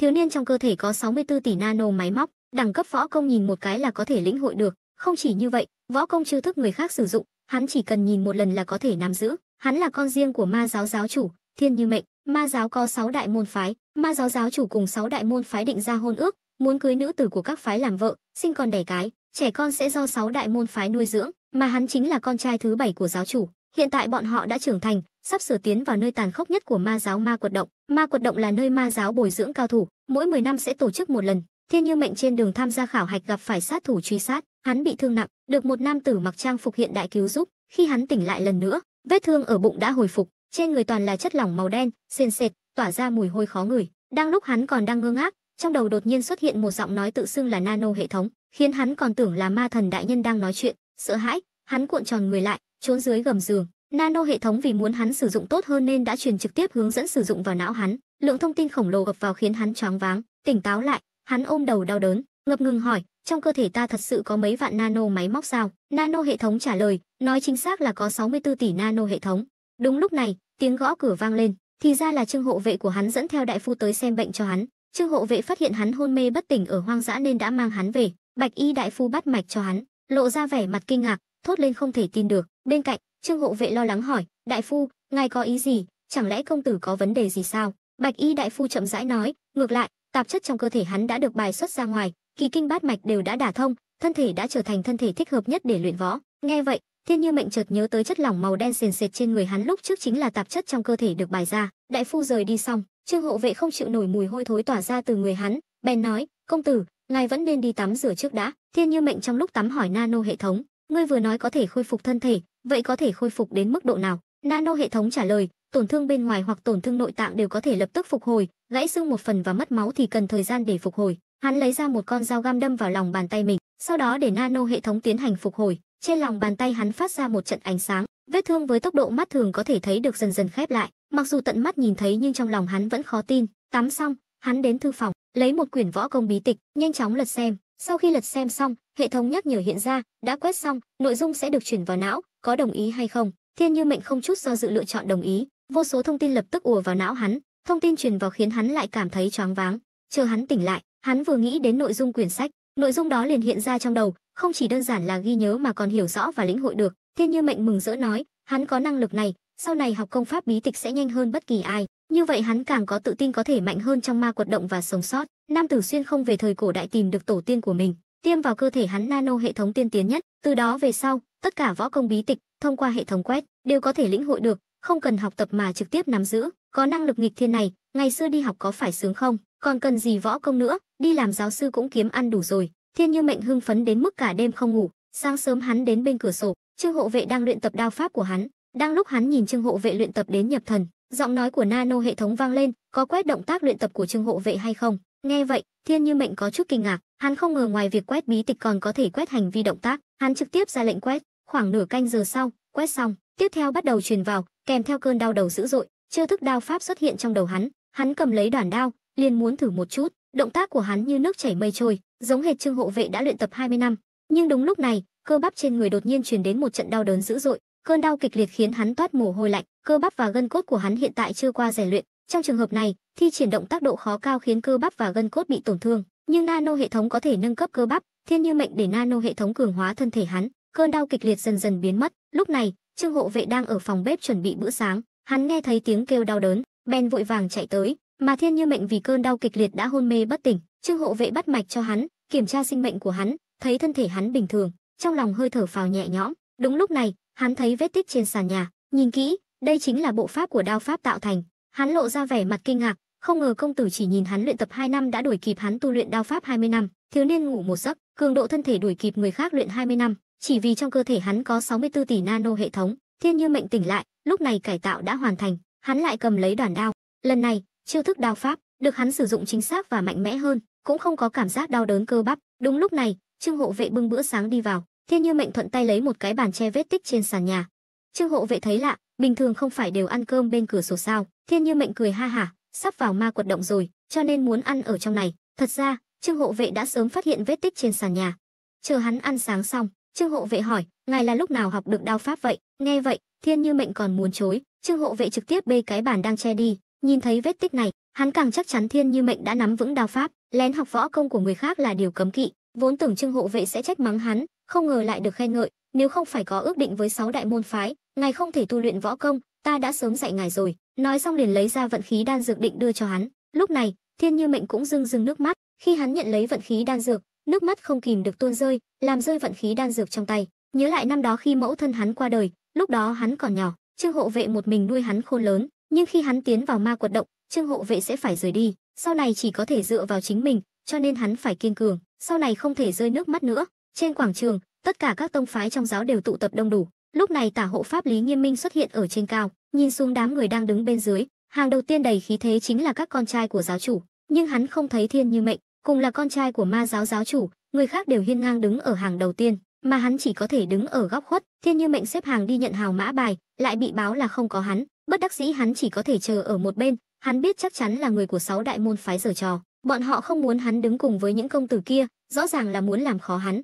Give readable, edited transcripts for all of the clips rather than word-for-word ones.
Thiếu niên trong cơ thể có 64 tỷ nano máy móc, đẳng cấp võ công nhìn một cái là có thể lĩnh hội được. Không chỉ như vậy, võ công chiêu thức người khác sử dụng, hắn chỉ cần nhìn một lần là có thể nắm giữ. Hắn là con riêng của Ma giáo giáo chủ Thiên Như Mệnh. Ma giáo có 6 đại môn phái, Ma giáo giáo chủ cùng 6 đại môn phái định ra hôn ước, muốn cưới nữ tử của các phái làm vợ, sinh con đẻ cái, trẻ con sẽ do 6 đại môn phái nuôi dưỡng, mà hắn chính là con trai thứ 7 của giáo chủ. Hiện tại bọn họ đã trưởng thành, sắp sửa tiến vào nơi tàn khốc nhất của Ma giáo, Ma Quật Động. Ma Quật Động là nơi Ma giáo bồi dưỡng cao thủ, mỗi 10 năm sẽ tổ chức một lần. Thiên Như Mệnh trên đường tham gia khảo hạch gặp phải sát thủ truy sát, hắn bị thương nặng, được một nam tử mặc trang phục hiện đại cứu giúp. Khi hắn tỉnh lại lần nữa, vết thương ở bụng đã hồi phục, trên người toàn là chất lỏng màu đen, sền sệt, tỏa ra mùi hôi khó ngửi. Đang lúc hắn còn đang ngơ ngác, trong đầu đột nhiên xuất hiện một giọng nói tự xưng là nano hệ thống, khiến hắn còn tưởng là ma thần đại nhân đang nói chuyện. Sợ hãi, hắn cuộn tròn người lại, trốn dưới gầm giường. Nano hệ thống vì muốn hắn sử dụng tốt hơn nên đã truyền trực tiếp hướng dẫn sử dụng vào não hắn. Lượng thông tin khổng lồ ập vào khiến hắn choáng váng. Tỉnh táo lại, hắn ôm đầu đau đớn, ngập ngừng hỏi: trong cơ thể ta thật sự có mấy vạn nano máy móc sao? Nano hệ thống trả lời, nói chính xác là có 64 tỷ nano hệ thống. Đúng lúc này, tiếng gõ cửa vang lên, thì ra là Trương Hộ Vệ của hắn dẫn theo đại phu tới xem bệnh cho hắn. Trương Hộ Vệ phát hiện hắn hôn mê bất tỉnh ở hoang dã nên đã mang hắn về. Bạch y đại phu bắt mạch cho hắn, lộ ra vẻ mặt kinh ngạc, thốt lên không thể tin được. Bên cạnh, Trương Hộ Vệ lo lắng hỏi: đại phu, ngài có ý gì? Chẳng lẽ công tử có vấn đề gì sao? Bạch y đại phu chậm rãi nói: ngược lại, tạp chất trong cơ thể hắn đã được bài xuất ra ngoài, kỳ kinh bát mạch đều đã đả thông, thân thể đã trở thành thân thể thích hợp nhất để luyện võ. Nghe vậy, Thiên Như Mệnh chợt nhớ tới chất lỏng màu đen sền sệt trên người hắn lúc trước chính là tạp chất trong cơ thể được bài ra. Đại phu rời đi xong, Trương Hộ Vệ không chịu nổi mùi hôi thối tỏa ra từ người hắn, bèn nói: công tử, ngài vẫn nên đi tắm rửa trước đã. Thiên Như Mệnh trong lúc tắm hỏi nano hệ thống: ngươi vừa nói có thể khôi phục thân thể, vậy có thể khôi phục đến mức độ nào? Nano hệ thống trả lời: tổn thương bên ngoài hoặc tổn thương nội tạng đều có thể lập tức phục hồi, gãy xương một phần và mất máu thì cần thời gian để phục hồi. Hắn lấy ra một con dao găm đâm vào lòng bàn tay mình, sau đó để nano hệ thống tiến hành phục hồi. Trên lòng bàn tay hắn phát ra một trận ánh sáng, vết thương với tốc độ mắt thường có thể thấy được dần dần khép lại. Mặc dù tận mắt nhìn thấy nhưng trong lòng hắn vẫn khó tin. Tắm xong, hắn đến thư phòng, lấy một quyển võ công bí tịch, nhanh chóng lật xem. Sau khi lật xem xong, hệ thống nhắc nhở hiện ra: đã quét xong, nội dung sẽ được chuyển vào não, có đồng ý hay không? Thiên Như Mệnh không chút do dự lựa chọn đồng ý. Vô số thông tin lập tức ùa vào não hắn, thông tin truyền vào khiến hắn lại cảm thấy choáng váng. Chờ hắn tỉnh lại, hắn vừa nghĩ đến nội dung quyển sách, nội dung đó liền hiện ra trong đầu, không chỉ đơn giản là ghi nhớ mà còn hiểu rõ và lĩnh hội được. Thiên Như Mệnh mừng rỡ nói: hắn có năng lực này, sau này học công pháp bí tịch sẽ nhanh hơn bất kỳ ai, như vậy hắn càng có tự tin có thể mạnh hơn trong Ma Quật Động và sống sót. Nam tử xuyên không về thời cổ đại tìm được tổ tiên của mình, tiêm vào cơ thể hắn nano hệ thống tiên tiến nhất, từ đó về sau, tất cả võ công bí tịch thông qua hệ thống quét đều có thể lĩnh hội được, không cần học tập mà trực tiếp nắm giữ. Có năng lực nghịch thiên này, ngày xưa đi học có phải sướng không? Còn cần gì võ công nữa, đi làm giáo sư cũng kiếm ăn đủ rồi. Thiên Như Mệnh hưng phấn đến mức cả đêm không ngủ. Sáng sớm hắn đến bên cửa sổ, Trương Hộ Vệ đang luyện tập đao pháp của hắn. Đang lúc hắn nhìn Trương Hộ Vệ luyện tập đến nhập thần, giọng nói của nano hệ thống vang lên: có quét động tác luyện tập của Trương Hộ Vệ hay không? Nghe vậy, Thiên Như Mệnh có chút kinh ngạc, hắn không ngờ ngoài việc quét bí tịch còn có thể quét hành vi động tác. Hắn trực tiếp ra lệnh quét. Khoảng nửa canh giờ sau, quét xong, tiếp theo bắt đầu truyền vào, kèm theo cơn đau đầu dữ dội. Chiêu thức đao pháp xuất hiện trong đầu hắn, hắn cầm lấy đoản đao, liền muốn thử một chút. Động tác của hắn như nước chảy mây trôi, giống hệt Trương Hộ Vệ đã luyện tập 20 năm. Nhưng đúng lúc này, cơ bắp trên người đột nhiên truyền đến một trận đau đớn dữ dội, cơn đau kịch liệt khiến hắn toát mồ hôi lạnh, cơ bắp và gân cốt của hắn hiện tại chưa qua rèn luyện, trong trường hợp này, thi triển động tác độ khó cao khiến cơ bắp và gân cốt bị tổn thương, nhưng nano hệ thống có thể nâng cấp cơ bắp, Thiên Như Mệnh để nano hệ thống cường hóa thân thể hắn, cơn đau kịch liệt dần dần biến mất. Lúc này, Trương Hộ Vệ đang ở phòng bếp chuẩn bị bữa sáng, hắn nghe thấy tiếng kêu đau đớn, bèn vội vàng chạy tới. Mà Thiên Như Mệnh vì cơn đau kịch liệt đã hôn mê bất tỉnh. Trương Hộ Vệ bắt mạch cho hắn, kiểm tra sinh mệnh của hắn, thấy thân thể hắn bình thường, trong lòng hơi thở phào nhẹ nhõm. Đúng lúc này, hắn thấy vết tích trên sàn nhà, nhìn kỹ, đây chính là bộ pháp của đao pháp tạo thành. Hắn lộ ra vẻ mặt kinh ngạc, không ngờ công tử chỉ nhìn hắn luyện tập 2 năm đã đuổi kịp hắn tu luyện đao pháp 20 năm. Thiếu niên ngủ một giấc, cường độ thân thể đuổi kịp người khác luyện 20 năm, chỉ vì trong cơ thể hắn có 64 tỷ nano hệ thống. Thiên Như Mệnh tỉnh lại, lúc này cải tạo đã hoàn thành, hắn lại cầm lấy đoản đao, lần này chiêu thức đao pháp được hắn sử dụng chính xác và mạnh mẽ hơn, cũng không có cảm giác đau đớn cơ bắp. Đúng lúc này, Trương Hộ Vệ bưng bữa sáng đi vào. Thiên Như Mệnh thuận tay lấy một cái bàn che vết tích trên sàn nhà. Trương Hộ Vệ thấy lạ, bình thường không phải đều ăn cơm bên cửa sổ sao? Thiên Như Mệnh cười ha hả, sắp vào Ma Quật Động rồi, cho nên muốn ăn ở trong này. Thật ra, Trương Hộ Vệ đã sớm phát hiện vết tích trên sàn nhà. Chờ hắn ăn sáng xong, Trương Hộ Vệ hỏi: ngài là lúc nào học được đao pháp vậy? Nghe vậy, Thiên Như Mệnh còn muốn chối, Trương Hộ Vệ trực tiếp bê cái bàn đang che đi, Nhìn thấy vết tích này, hắn càng chắc chắn Thiên Như Mệnh đã nắm vững đao pháp, lén học võ công của người khác là điều cấm kỵ. Vốn tưởng Trương Hộ Vệ sẽ trách mắng hắn, không ngờ lại được khen ngợi. Nếu không phải có ước định với 6 đại môn phái, ngài không thể tu luyện võ công, ta đã sớm dạy ngài rồi. Nói xong liền lấy ra vận khí đan dược định đưa cho hắn. Lúc này Thiên Như Mệnh cũng rưng rưng nước mắt. Khi hắn nhận lấy vận khí đan dược, nước mắt không kìm được tuôn rơi, làm rơi vận khí đan dược trong tay. Nhớ lại năm đó khi mẫu thân hắn qua đời, lúc đó hắn còn nhỏ, Trương Hộ Vệ một mình nuôi hắn khôn lớn, nhưng khi hắn tiến vào ma quật động, Trương Hộ Vệ sẽ phải rời đi, sau này chỉ có thể dựa vào chính mình, cho nên hắn phải kiên cường, sau này không thể rơi nước mắt nữa. Trên quảng trường, tất cả các tông phái trong giáo đều tụ tập đông đủ. Lúc này tả hộ pháp Lý Nghiêm Minh xuất hiện ở trên cao, nhìn xuống đám người đang đứng bên dưới, hàng đầu tiên đầy khí thế chính là các con trai của giáo chủ, nhưng hắn không thấy Thiên Như Mệnh, cùng là con trai của ma giáo giáo chủ, người khác đều hiên ngang đứng ở hàng đầu tiên, mà hắn chỉ có thể đứng ở góc khuất. Thiên Như Mệnh xếp hàng đi nhận hào mã bài, lại bị báo là không có hắn, bất đắc dĩ hắn chỉ có thể chờ ở một bên. Hắn biết chắc chắn là người của 6 đại môn phái giở trò, bọn họ không muốn hắn đứng cùng với những công tử kia, rõ ràng là muốn làm khó hắn.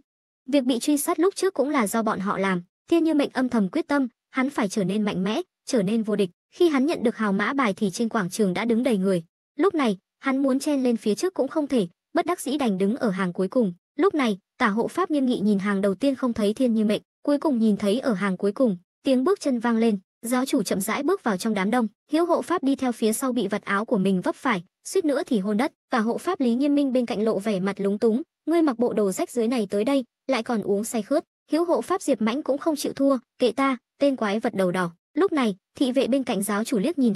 Việc bị truy sát lúc trước cũng là do bọn họ làm. Thiên Như Mệnh âm thầm quyết tâm, hắn phải trở nên mạnh mẽ, trở nên vô địch. Khi hắn nhận được hào mã bài thì trên quảng trường đã đứng đầy người. Lúc này, hắn muốn chen lên phía trước cũng không thể, bất đắc dĩ đành đứng ở hàng cuối cùng. Lúc này, tả hộ pháp nghiêm nghị nhìn hàng đầu tiên không thấy Thiên Như Mệnh, cuối cùng nhìn thấy ở hàng cuối cùng, tiếng bước chân vang lên, giáo chủ chậm rãi bước vào trong đám đông. Hiếu hộ pháp đi theo phía sau bị vạt áo của mình vấp phải, suýt nữa thì hôn đất. Tả hộ pháp Lý Nghiêm Minh bên cạnh lộ vẻ mặt lúng túng, ngươi mặc bộ đồ rách dưới này tới đây, lại còn uống say khướt. Hiếu hộ pháp Diệp Mãnh cũng không chịu thua, kệ ta, tên quái vật đầu đỏ. Lúc này, thị vệ bên cạnh giáo chủ liếc nhìn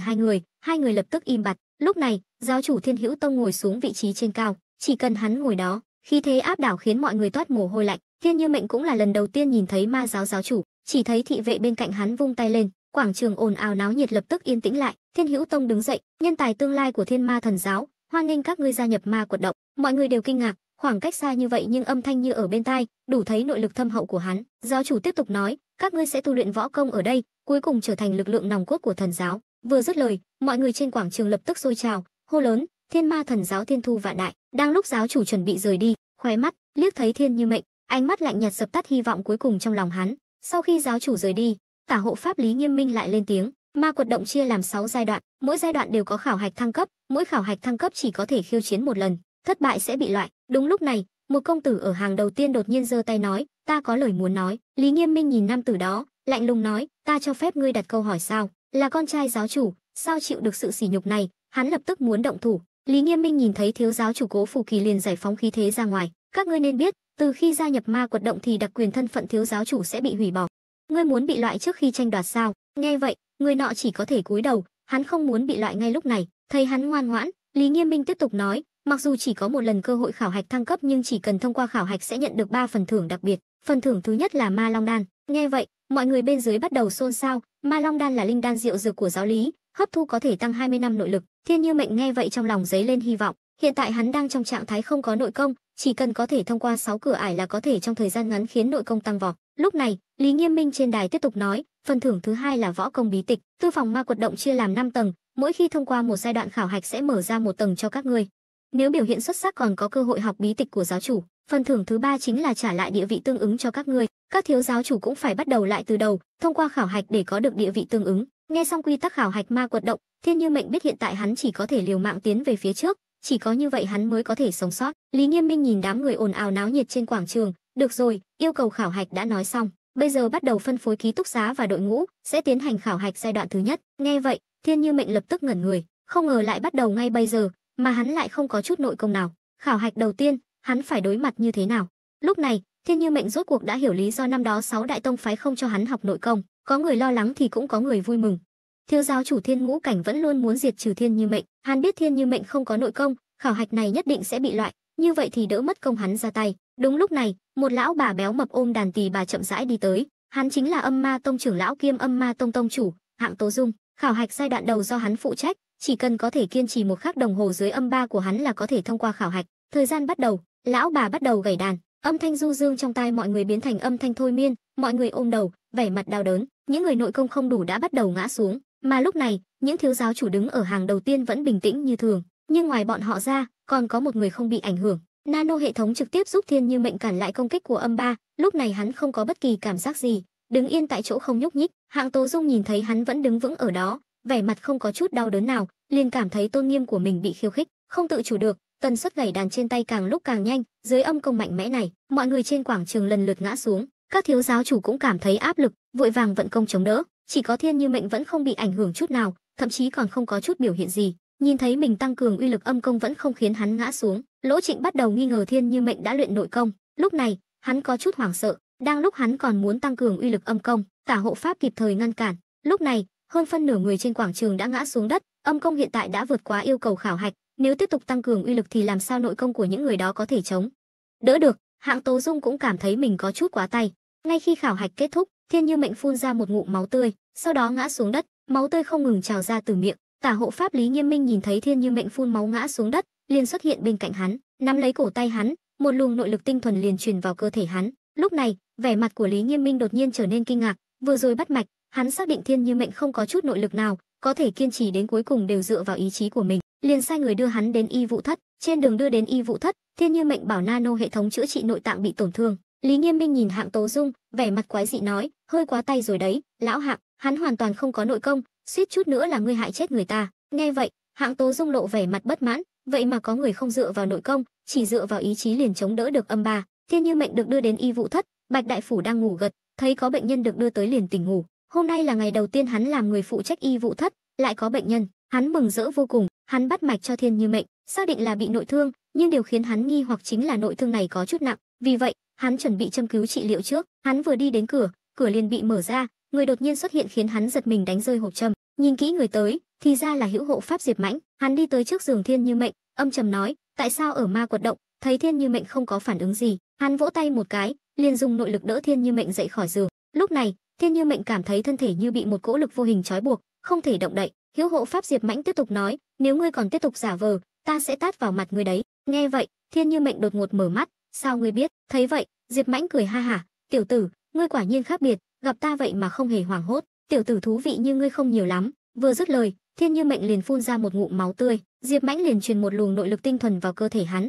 hai người lập tức im bặt. Lúc này, giáo chủ Thiên Hữu Tông ngồi xuống vị trí trên cao, chỉ cần hắn ngồi đó, khí thế áp đảo khiến mọi người toát mồ hôi lạnh. Thiên Như Mệnh cũng là lần đầu tiên nhìn thấy ma giáo giáo chủ, chỉ thấy thị vệ bên cạnh hắn vung tay lên, quảng trường ồn ào náo nhiệt lập tức yên tĩnh lại. Thiên Hữu Tông đứng dậy, nhân tài tương lai của Thiên Ma Thần Giáo, hoan nghênh các ngươi gia nhập ma quật động. Mọi người đều kinh ngạc, khoảng cách xa như vậy nhưng âm thanh như ở bên tai, đủ thấy nội lực thâm hậu của hắn. Giáo chủ tiếp tục nói, các ngươi sẽ tu luyện võ công ở đây, cuối cùng trở thành lực lượng nòng cốt của thần giáo. Vừa dứt lời, mọi người trên quảng trường lập tức sôi trào, hô lớn, Thiên Ma Thần Giáo thiên thu vạn đại. Đang lúc giáo chủ chuẩn bị rời đi, khóe mắt liếc thấy Thiên Như Mệnh, ánh mắt lạnh nhạt dập tắt hy vọng cuối cùng trong lòng hắn. Sau khi giáo chủ rời đi, tả hộ pháp Lý Nghiêm Minh lại lên tiếng, ma quật động chia làm 6 giai đoạn, mỗi giai đoạn đều có khảo hạch thăng cấp, mỗi khảo hạch thăng cấp chỉ có thể khiêu chiến một lần, thất bại sẽ bị loại. Đúng lúc này, một công tử ở hàng đầu tiên đột nhiên giơ tay nói, ta có lời muốn nói. Lý Nghiêm Minh nhìn nam tử đó, lạnh lùng nói, ta cho phép ngươi đặt câu hỏi sao? Là con trai giáo chủ, sao chịu được sự sỉ nhục này? Hắn lập tức muốn động thủ. Lý Nghiêm Minh nhìn thấy thiếu giáo chủ Cố Phù Kỳ liền giải phóng khí thế ra ngoài, các ngươi nên biết, từ khi gia nhập ma quật động thì đặc quyền thân phận thiếu giáo chủ sẽ bị hủy bỏ. Ngươi muốn bị loại trước khi tranh đoạt sao? Nghe vậy, người nọ chỉ có thể cúi đầu, hắn không muốn bị loại ngay lúc này. Thấy hắn ngoan ngoãn, Lý Nghiêm Minh tiếp tục nói, mặc dù chỉ có một lần cơ hội khảo hạch thăng cấp nhưng chỉ cần thông qua khảo hạch sẽ nhận được 3 phần thưởng đặc biệt. Phần thưởng thứ nhất là Ma Long Đan. Nghe vậy, mọi người bên dưới bắt đầu xôn xao, Ma Long Đan là linh đan diệu dược của giáo lý, hấp thu có thể tăng 20 năm nội lực. Thiên Như Mệnh nghe vậy trong lòng dấy lên hy vọng, hiện tại hắn đang trong trạng thái không có nội công, chỉ cần có thể thông qua 6 cửa ải là có thể trong thời gian ngắn khiến nội công tăng vọt. Lúc này, Lý Nghiêm Minh trên đài tiếp tục nói, phần thưởng thứ hai là võ công bí tịch, tư phòng ma quật động chia làm 5 tầng, mỗi khi thông qua một giai đoạn khảo hạch sẽ mở ra một tầng cho các ngươi. Nếu biểu hiện xuất sắc còn có cơ hội học bí tịch của giáo chủ. Phần thưởng thứ ba chính là trả lại địa vị tương ứng cho các ngươi, các thiếu giáo chủ cũng phải bắt đầu lại từ đầu, thông qua khảo hạch để có được địa vị tương ứng. Nghe xong quy tắc khảo hạch ma quật động, Thiên Như Mệnh biết hiện tại hắn chỉ có thể liều mạng tiến về phía trước, chỉ có như vậy hắn mới có thể sống sót. Lý Nghiêm Minh nhìn đám người ồn ào náo nhiệt trên quảng trường, được rồi, yêu cầu khảo hạch đã nói xong, bây giờ bắt đầu phân phối ký túc xá và đội ngũ, sẽ tiến hành khảo hạch giai đoạn thứ nhất. Nghe vậy, Thiên Như Mệnh lập tức ngẩn người, không ngờ lại bắt đầu ngay bây giờ, mà hắn lại không có chút nội công nào. Khảo hạch đầu tiên, hắn phải đối mặt như thế nào? Lúc này, Thiên Như Mệnh rốt cuộc đã hiểu lý do năm đó 6 đại tông phái không cho hắn học nội công, có người lo lắng thì cũng có người vui mừng. Thiếu giáo chủ Thiên Ngũ Cảnh vẫn luôn muốn diệt trừ Thiên Như Mệnh, hắn biết Thiên Như Mệnh không có nội công, khảo hạch này nhất định sẽ bị loại, như vậy thì đỡ mất công hắn ra tay. Đúng lúc này, một lão bà béo mập ôm đàn tỳ bà chậm rãi đi tới, hắn chính là Âm Ma Tông trưởng lão kiêm Âm Ma Tông tông chủ, Hạng Tố Dung. Khảo hạch giai đoạn đầu do hắn phụ trách, chỉ cần có thể kiên trì một khắc đồng hồ dưới âm ba của hắn là có thể thông qua khảo hạch. Thời gian bắt đầu, lão bà bắt đầu gảy đàn, âm thanh du dương trong tai mọi người biến thành âm thanh thôi miên, mọi người ôm đầu, vẻ mặt đau đớn, những người nội công không đủ đã bắt đầu ngã xuống, mà lúc này, những thiếu giáo chủ đứng ở hàng đầu tiên vẫn bình tĩnh như thường, nhưng ngoài bọn họ ra, còn có một người không bị ảnh hưởng. Nano hệ thống trực tiếp giúp Thiên Như Mệnh cản lại công kích của âm ba, lúc này hắn không có bất kỳ cảm giác gì, đứng yên tại chỗ không nhúc nhích. Hạng Tố Dung nhìn thấy hắn vẫn đứng vững ở đó, vẻ mặt không có chút đau đớn nào, liền cảm thấy tôn nghiêm của mình bị khiêu khích, không tự chủ được. Tần suất gảy đàn trên tay càng lúc càng nhanh, dưới âm công mạnh mẽ này, mọi người trên quảng trường lần lượt ngã xuống. Các thiếu giáo chủ cũng cảm thấy áp lực, vội vàng vận công chống đỡ. Chỉ có Thiên Như Mệnh vẫn không bị ảnh hưởng chút nào, thậm chí còn không có chút biểu hiện gì. Nhìn thấy mình tăng cường uy lực âm công vẫn không khiến hắn ngã xuống, Lỗ Trịnh bắt đầu nghi ngờ Thiên Như Mệnh đã luyện nội công. Lúc này hắn có chút hoảng sợ, đang lúc hắn còn muốn tăng cường uy lực âm công, cả hộ pháp kịp thời ngăn cản. Lúc này hơn phân nửa người trên quảng trường đã ngã xuống đất, âm công hiện tại đã vượt quá yêu cầu khảo hạch. Nếu tiếp tục tăng cường uy lực thì làm sao nội công của những người đó có thể chống đỡ được? Hạng Tố Dung cũng cảm thấy mình có chút quá tay. Ngay khi khảo hạch kết thúc, Thiên Như Mệnh phun ra một ngụm máu tươi, sau đó ngã xuống đất, máu tươi không ngừng trào ra từ miệng. Tả hộ pháp Lý Nghiêm Minh nhìn thấy Thiên Như Mệnh phun máu ngã xuống đất, liền xuất hiện bên cạnh hắn, nắm lấy cổ tay hắn, một luồng nội lực tinh thuần liền truyền vào cơ thể hắn. Lúc này, vẻ mặt của Lý Nghiêm Minh đột nhiên trở nên kinh ngạc, vừa rồi bắt mạch, hắn xác định Thiên Như Mệnh không có chút nội lực nào, có thể kiên trì đến cuối cùng đều dựa vào ý chí của mình. Liền sai người đưa hắn đến y vụ thất. Trên đường đưa đến y vụ thất, Thiên Như Mệnh bảo nano hệ thống chữa trị nội tạng bị tổn thương. Lý Nghiêm Minh nhìn Hạng Tố Dung, vẻ mặt quái dị nói, hơi quá tay rồi đấy, lão Hạng, hắn hoàn toàn không có nội công, suýt chút nữa là ngươi hại chết người ta. Nghe vậy, Hạng Tố Dung lộ vẻ mặt bất mãn, vậy mà có người không dựa vào nội công, chỉ dựa vào ý chí liền chống đỡ được âm ba. Thiên Như Mệnh được đưa đến y vụ thất, Bạch Đại Phủ đang ngủ gật, thấy có bệnh nhân được đưa tới liền tỉnh ngủ. Hôm nay là ngày đầu tiên hắn làm người phụ trách y vụ thất, lại có bệnh nhân, hắn mừng rỡ vô cùng. Hắn bắt mạch cho Thiên Như Mệnh, xác định là bị nội thương, nhưng điều khiến hắn nghi hoặc chính là nội thương này có chút nặng, vì vậy hắn chuẩn bị châm cứu trị liệu trước. Hắn vừa đi đến cửa, cửa liền bị mở ra, người đột nhiên xuất hiện khiến hắn giật mình đánh rơi hộp châm. Nhìn kỹ người tới, thì ra là hữu hộ pháp Diệp Mãnh. Hắn đi tới trước giường Thiên Như Mệnh, âm trầm nói, tại sao ở Ma Quật Động? Thấy Thiên Như Mệnh không có phản ứng gì, hắn vỗ tay một cái, liền dùng nội lực đỡ Thiên Như Mệnh dậy khỏi giường. Lúc này Thiên Như Mệnh cảm thấy thân thể như bị một cỗ lực vô hình trói buộc, không thể động đậy. Hữu hộ pháp Diệp Mãnh tiếp tục nói, nếu ngươi còn tiếp tục giả vờ, ta sẽ tát vào mặt ngươi đấy. Nghe vậy, Thiên Như Mệnh đột ngột mở mắt, sao ngươi biết? Thấy vậy, Diệp Mãnh cười ha hả, tiểu tử, ngươi quả nhiên khác biệt, gặp ta vậy mà không hề hoảng hốt, tiểu tử thú vị như ngươi không nhiều lắm. Vừa dứt lời, Thiên Như Mệnh liền phun ra một ngụm máu tươi, Diệp Mãnh liền truyền một luồng nội lực tinh thuần vào cơ thể hắn.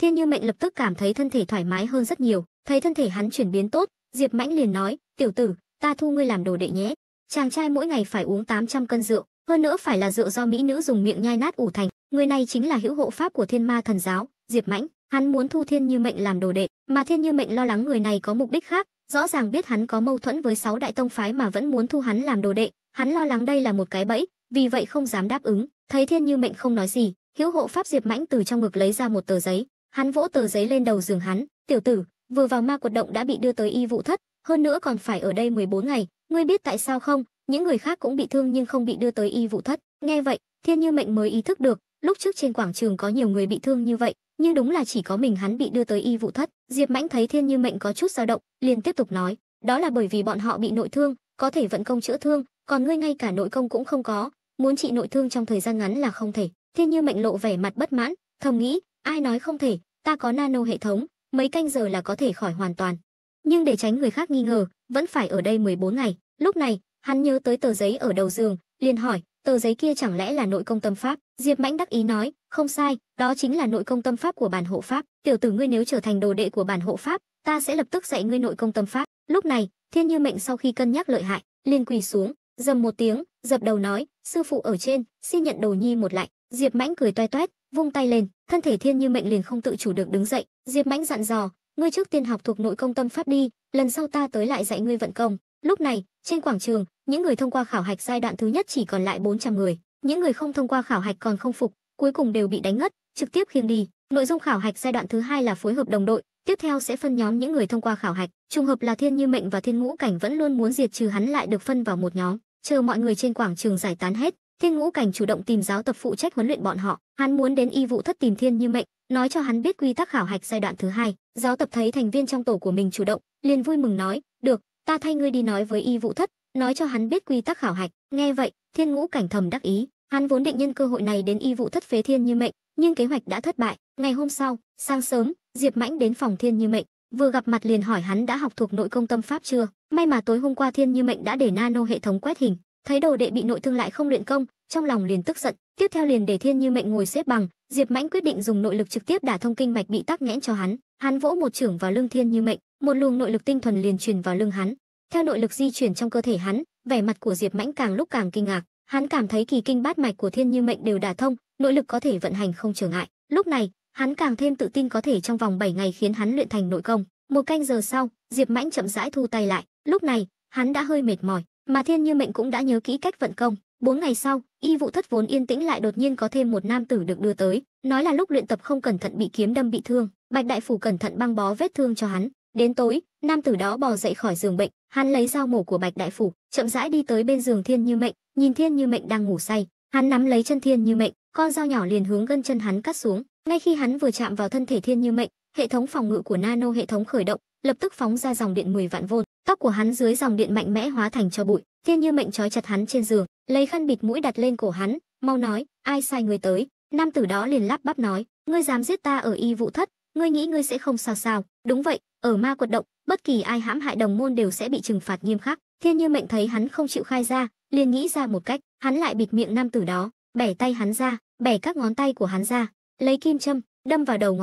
Thiên Như Mệnh lập tức cảm thấy thân thể thoải mái hơn rất nhiều, thấy thân thể hắn chuyển biến tốt, Diệp Mãnh liền nói, tiểu tử, ta thu ngươi làm đồ đệ nhé. Chàng trai mỗi ngày phải uống 800 cân rượu. Hơn nữa phải là rượu do mỹ nữ dùng miệng nhai nát ủ thành. Người này chính là hữu hộ pháp của Thiên Ma Thần Giáo, Diệp Mãnh. Hắn muốn thu Thiên Như Mệnh làm đồ đệ, mà Thiên Như Mệnh lo lắng người này có mục đích khác, rõ ràng biết hắn có mâu thuẫn với 6 đại tông phái mà vẫn muốn thu hắn làm đồ đệ. Hắn lo lắng đây là một cái bẫy, vì vậy không dám đáp ứng. Thấy Thiên Như Mệnh không nói gì, hữu hộ pháp Diệp Mãnh từ trong ngực lấy ra một tờ giấy, hắn vỗ tờ giấy lên đầu giường hắn, tiểu tử, vừa vào Ma Quật Động đã bị đưa tới y vụ thất, hơn nữa còn phải ở đây 14 ngày, ngươi biết tại sao không? Những người khác cũng bị thương nhưng không bị đưa tới y vụ thất. Nghe vậy, Thiên Như Mệnh mới ý thức được, lúc trước trên quảng trường có nhiều người bị thương như vậy, nhưng đúng là chỉ có mình hắn bị đưa tới y vụ thất. Diệp Mãnh thấy Thiên Như Mệnh có chút dao động, liền tiếp tục nói, đó là bởi vì bọn họ bị nội thương, có thể vận công chữa thương, còn ngươi ngay cả nội công cũng không có, muốn trị nội thương trong thời gian ngắn là không thể. Thiên Như Mệnh lộ vẻ mặt bất mãn, thầm nghĩ, ai nói không thể, ta có nano hệ thống, mấy canh giờ là có thể khỏi hoàn toàn. Nhưng để tránh người khác nghi ngờ, vẫn phải ở đây 14 ngày. Lúc này hắn nhớ tới tờ giấy ở đầu giường, liền hỏi, tờ giấy kia chẳng lẽ là nội công tâm pháp? Diệp Mãnh đắc ý nói, không sai, đó chính là nội công tâm pháp của bản hộ pháp. Tiểu tử ngươi nếu trở thành đồ đệ của bản hộ pháp, ta sẽ lập tức dạy ngươi nội công tâm pháp. Lúc này, Thiên Như Mệnh sau khi cân nhắc lợi hại, liền quỳ xuống, dầm một tiếng, dập đầu nói, sư phụ ở trên, xin nhận đồ nhi một lạy. Diệp Mãnh cười toe toét, vung tay lên, thân thể Thiên Như Mệnh liền không tự chủ được đứng dậy. Diệp Mãnh dặn dò, ngươi trước tiên học thuộc nội công tâm pháp đi, lần sau ta tới lại dạy ngươi vận công. Lúc này, trên quảng trường, những người thông qua khảo hạch giai đoạn thứ nhất chỉ còn lại 400 người, những người không thông qua khảo hạch còn không phục, cuối cùng đều bị đánh ngất, trực tiếp khiêng đi. Nội dung khảo hạch giai đoạn thứ hai là phối hợp đồng đội, tiếp theo sẽ phân nhóm những người thông qua khảo hạch, trùng hợp là Thiên Như Mệnh và Thiên Ngũ Cảnh vẫn luôn muốn diệt trừ hắn lại được phân vào một nhóm. Chờ mọi người trên quảng trường giải tán hết, Thiên Ngũ Cảnh chủ động tìm giáo tập phụ trách huấn luyện bọn họ, hắn muốn đến y vụ thất tìm Thiên Như Mệnh, nói cho hắn biết quy tắc khảo hạch giai đoạn thứ hai. Giáo tập thấy thành viên trong tổ của mình chủ động, liền vui mừng nói, được, ta thay ngươi đi nói với y vụ thất, nói cho hắn biết quy tắc khảo hạch. Nghe vậy, Thiên Ngũ Cảnh thầm đắc ý, hắn vốn định nhân cơ hội này đến y vụ thất phế Thiên Như Mệnh, nhưng kế hoạch đã thất bại. Ngày hôm sau, sáng sớm, Diệp Mãnh đến phòng Thiên Như Mệnh, vừa gặp mặt liền hỏi hắn đã học thuộc nội công tâm pháp chưa. May mà tối hôm qua Thiên Như Mệnh đã để nano hệ thống quét hình, thấy đồ đệ bị nội thương lại không luyện công, trong lòng liền tức giận. Tiếp theo liền để Thiên Như Mệnh ngồi xếp bằng, Diệp Mãnh quyết định dùng nội lực trực tiếp đả thông kinh mạch bị tắc nghẽn cho hắn. Hắn vỗ một chưởng vào lưng Thiên Như Mệnh, một luồng nội lực tinh thuần liền truyền vào lưng hắn. Theo nội lực di chuyển trong cơ thể hắn, vẻ mặt của Diệp Mãnh càng lúc càng kinh ngạc, Hắn cảm thấy kỳ kinh bát mạch của Thiên Như Mệnh đều đả thông, nội lực có thể vận hành không trở ngại. Lúc này, hắn càng thêm tự tin có thể trong vòng 7 ngày khiến hắn luyện thành nội công. Một canh giờ sau, Diệp Mãnh chậm rãi thu tay lại. Lúc này, hắn đã hơi mệt mỏi, mà Thiên Như Mệnh cũng đã nhớ kỹ cách vận công. 4 ngày sau, y vụ thất vốn yên tĩnh lại đột nhiên có thêm một nam tử được đưa tới, nói là lúc luyện tập không cẩn thận bị kiếm đâm bị thương, Bạch đại phủ cẩn thận băng bó vết thương cho hắn. Đến tối, nam tử đó bò dậy khỏi giường bệnh, hắn lấy dao mổ của Bạch đại phủ, chậm rãi đi tới bên giường Thiên Như Mệnh, nhìn Thiên Như Mệnh đang ngủ say, hắn nắm lấy chân Thiên Như Mệnh, con dao nhỏ liền hướng gân chân hắn cắt xuống. Ngay khi hắn vừa chạm vào thân thể Thiên Như Mệnh, hệ thống phòng ngự của nano hệ thống khởi động, lập tức phóng ra dòng điện 10 vạn vôn, tóc của hắn dưới dòng điện mạnh mẽ hóa thành tro bụi. Thiên Như Mệnh trói chặt hắn trên giường, lấy khăn bịt mũi đặt lên cổ hắn, mau nói, ai sai người tới? Nam tử đó liền lắp bắp nói, ngươi dám giết ta ở y vụ thất, ngươi nghĩ ngươi sẽ không sao sao? Đúng vậy, ở Ma Quật Động, bất kỳ ai hãm hại đồng môn đều sẽ bị trừng phạt nghiêm khắc. Thiên Như Mệnh thấy hắn không chịu khai ra, liền nghĩ ra một cách, hắn lại bịt miệng nam tử đó, bẻ tay hắn ra, bẻ các ngón tay của hắn ra, lấy kim châm đâm vào đầu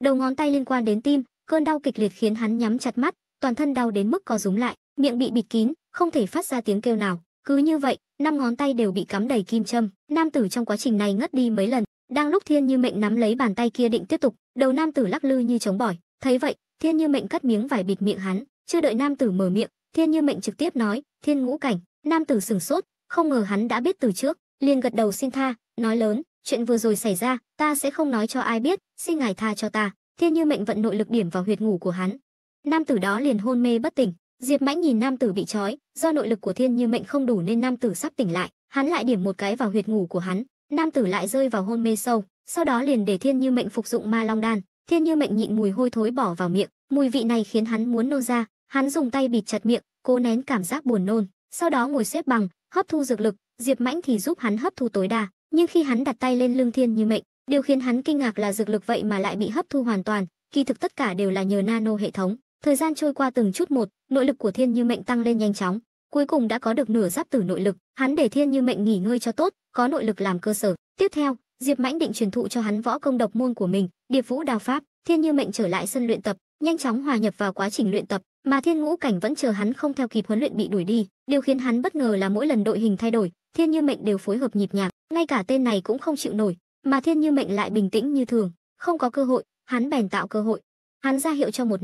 ngón tay liên quan đến tim, cơn đau kịch liệt khiến hắn nhắm chặt mắt, toàn thân đau đến mức co rúm lại, miệng bị bịt kín, không thể phát ra tiếng kêu nào. Cứ như vậy, 5 ngón tay đều bị cắm đầy kim châm, nam tử trong quá trình này ngất đi mấy lần. Đang lúc Thiên Như Mệnh nắm lấy bàn tay kia định tiếp tục, đầu nam tử lắc lư như chống bỏi. Thấy vậy, Thiên Như Mệnh cắt miếng vải bịt miệng hắn, chưa đợi nam tử mở miệng, Thiên Như Mệnh trực tiếp nói, Thiên Ngũ Cảnh. Nam tử sửng sốt, không ngờ hắn đã biết từ trước, liền gật đầu xin tha, nói lớn, chuyện vừa rồi xảy ra, ta sẽ không nói cho ai biết, xin ngài tha cho ta. Thiên Như Mệnh vận nội lực điểm vào huyệt ngủ của hắn, nam tử đó liền hôn mê bất tỉnh. Diệp Mãnh nhìn nam tử bị trói, do nội lực của Thiên Như Mệnh không đủ nên nam tử sắp tỉnh lại, hắn lại điểm một cái vào huyệt ngủ của hắn, nam tử lại rơi vào hôn mê sâu, sau đó liền để Thiên Như Mệnh phục dụng Ma Long đan. Thiên Như Mệnh nhịn mùi hôi thối bỏ vào miệng, mùi vị này khiến hắn muốn nôn ra, hắn dùng tay bịt chặt miệng, cố nén cảm giác buồn nôn, sau đó ngồi xếp bằng, hấp thu dược lực, Diệp Mãnh thì giúp hắn hấp thu tối đa, nhưng khi hắn đặt tay lên lưng Thiên Như Mệnh, điều khiến hắn kinh ngạc là dược lực vậy mà lại bị hấp thu hoàn toàn, kỳ thực tất cả đều là nhờ nano hệ thống. Thời gian trôi qua từng chút một, nội lực của Thiên Như Mệnh tăng lên nhanh chóng, cuối cùng đã có được nửa giáp tử nội lực. Hắn để Thiên Như Mệnh nghỉ ngơi cho tốt, có nội lực làm cơ sở. Tiếp theo, Diệp Mãnh định truyền thụ cho hắn võ công độc môn của mình, Điệp Vũ Đao Pháp. Thiên Như Mệnh trở lại sân luyện tập, nhanh chóng hòa nhập vào quá trình luyện tập, mà Thiên Ngũ Cảnh vẫn chờ hắn không theo kịp huấn luyện bị đuổi đi. Điều khiến hắn bất ngờ là mỗi lần đội hình thay đổi, Thiên Như Mệnh đều phối hợp nhịp nhàng, ngay cả tên này cũng không chịu nổi, mà Thiên Như Mệnh lại bình tĩnh như thường. Không có cơ hội, hắn bèn tạo cơ hội. Hắn ra hiệu cho một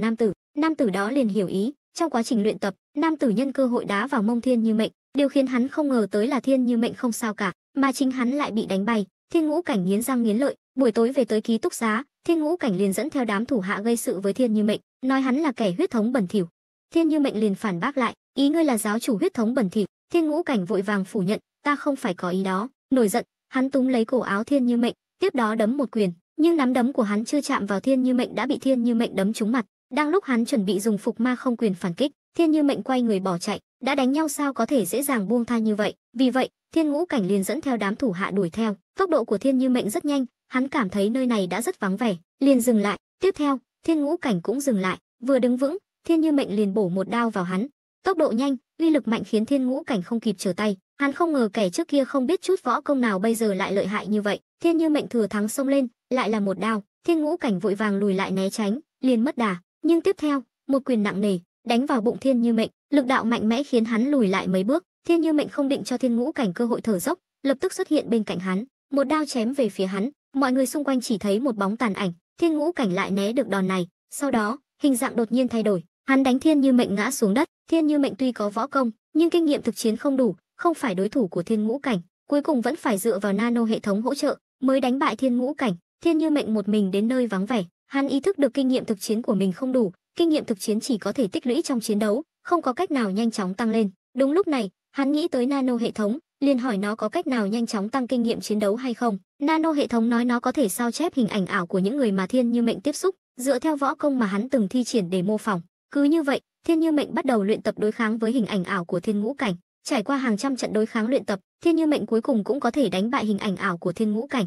nam tử đó liền hiểu ý. Trong quá trình luyện tập, nam tử nhân cơ hội đá vào mông Thiên Như Mệnh, điều khiến hắn không ngờ tới là Thiên Như Mệnh không sao cả, mà chính hắn lại bị đánh bay. Thiên Ngũ Cảnh nghiến răng nghiến lợi, buổi tối về tới ký túc xá, Thiên Ngũ Cảnh liền dẫn theo đám thủ hạ gây sự với Thiên Như Mệnh, nói hắn là kẻ huyết thống bẩn thỉu. Thiên Như Mệnh liền phản bác lại, ý ngươi là giáo chủ huyết thống bẩn thỉu? Thiên Ngũ Cảnh vội vàng phủ nhận, ta không phải có ý đó. Nổi giận, hắn túm lấy cổ áo Thiên Như Mệnh, tiếp đó đấm một quyền, nhưng nắm đấm của hắn chưa chạm vào Thiên Như Mệnh đã bị Thiên Như Mệnh đấm trúng mặt. Đang lúc hắn chuẩn bị dùng Phục Ma Không Quyền phản kích, Thiên Như Mệnh quay người bỏ chạy, đã đánh nhau sao có thể dễ dàng buông tha như vậy. Vì vậy, Thiên Ngũ Cảnh liền dẫn theo đám thủ hạ đuổi theo. Tốc độ của Thiên Như Mệnh rất nhanh, hắn cảm thấy nơi này đã rất vắng vẻ, liền dừng lại. Tiếp theo, Thiên Ngũ Cảnh cũng dừng lại, vừa đứng vững, Thiên Như Mệnh liền bổ một đao vào hắn. Tốc độ nhanh, uy lực mạnh khiến Thiên Ngũ Cảnh không kịp trở tay. Hắn không ngờ kẻ trước kia không biết chút võ công nào bây giờ lại lợi hại như vậy. Thiên Như Mệnh thừa thắng xông lên, lại là một đao. Thiên Ngũ Cảnh vội vàng lùi lại né tránh, liền mất đà. Nhưng tiếp theo, một quyền nặng nề đánh vào bụng Thiên Như Mệnh, lực đạo mạnh mẽ khiến hắn lùi lại mấy bước. Thiên Như Mệnh không định cho Thiên Ngũ Cảnh cơ hội thở dốc, lập tức xuất hiện bên cạnh hắn, một đao chém về phía hắn. Mọi người xung quanh chỉ thấy một bóng tàn ảnh, Thiên Ngũ Cảnh lại né được đòn này. Sau đó, hình dạng đột nhiên thay đổi, hắn đánh Thiên Như Mệnh ngã xuống đất. Thiên Như Mệnh tuy có võ công, nhưng kinh nghiệm thực chiến không đủ, không phải đối thủ của Thiên Ngũ Cảnh, cuối cùng vẫn phải dựa vào nano hệ thống hỗ trợ mới đánh bại Thiên Ngũ Cảnh. Thiên Như Mệnh một mình đến nơi vắng vẻ, hắn ý thức được kinh nghiệm thực chiến của mình không đủ, kinh nghiệm thực chiến chỉ có thể tích lũy trong chiến đấu, không có cách nào nhanh chóng tăng lên. Đúng lúc này, hắn nghĩ tới nano hệ thống, liền hỏi nó có cách nào nhanh chóng tăng kinh nghiệm chiến đấu hay không. Nano hệ thống nói nó có thể sao chép hình ảnh ảo của những người mà Thiên Như Mệnh tiếp xúc, dựa theo võ công mà hắn từng thi triển để mô phỏng. Cứ như vậy, Thiên Như Mệnh bắt đầu luyện tập đối kháng với hình ảnh ảo của Thiên Ngũ Cảnh. Trải qua hàng trăm trận đối kháng luyện tập, Thiên Như Mệnh cuối cùng cũng có thể đánh bại hình ảnh ảo của Thiên Ngũ Cảnh.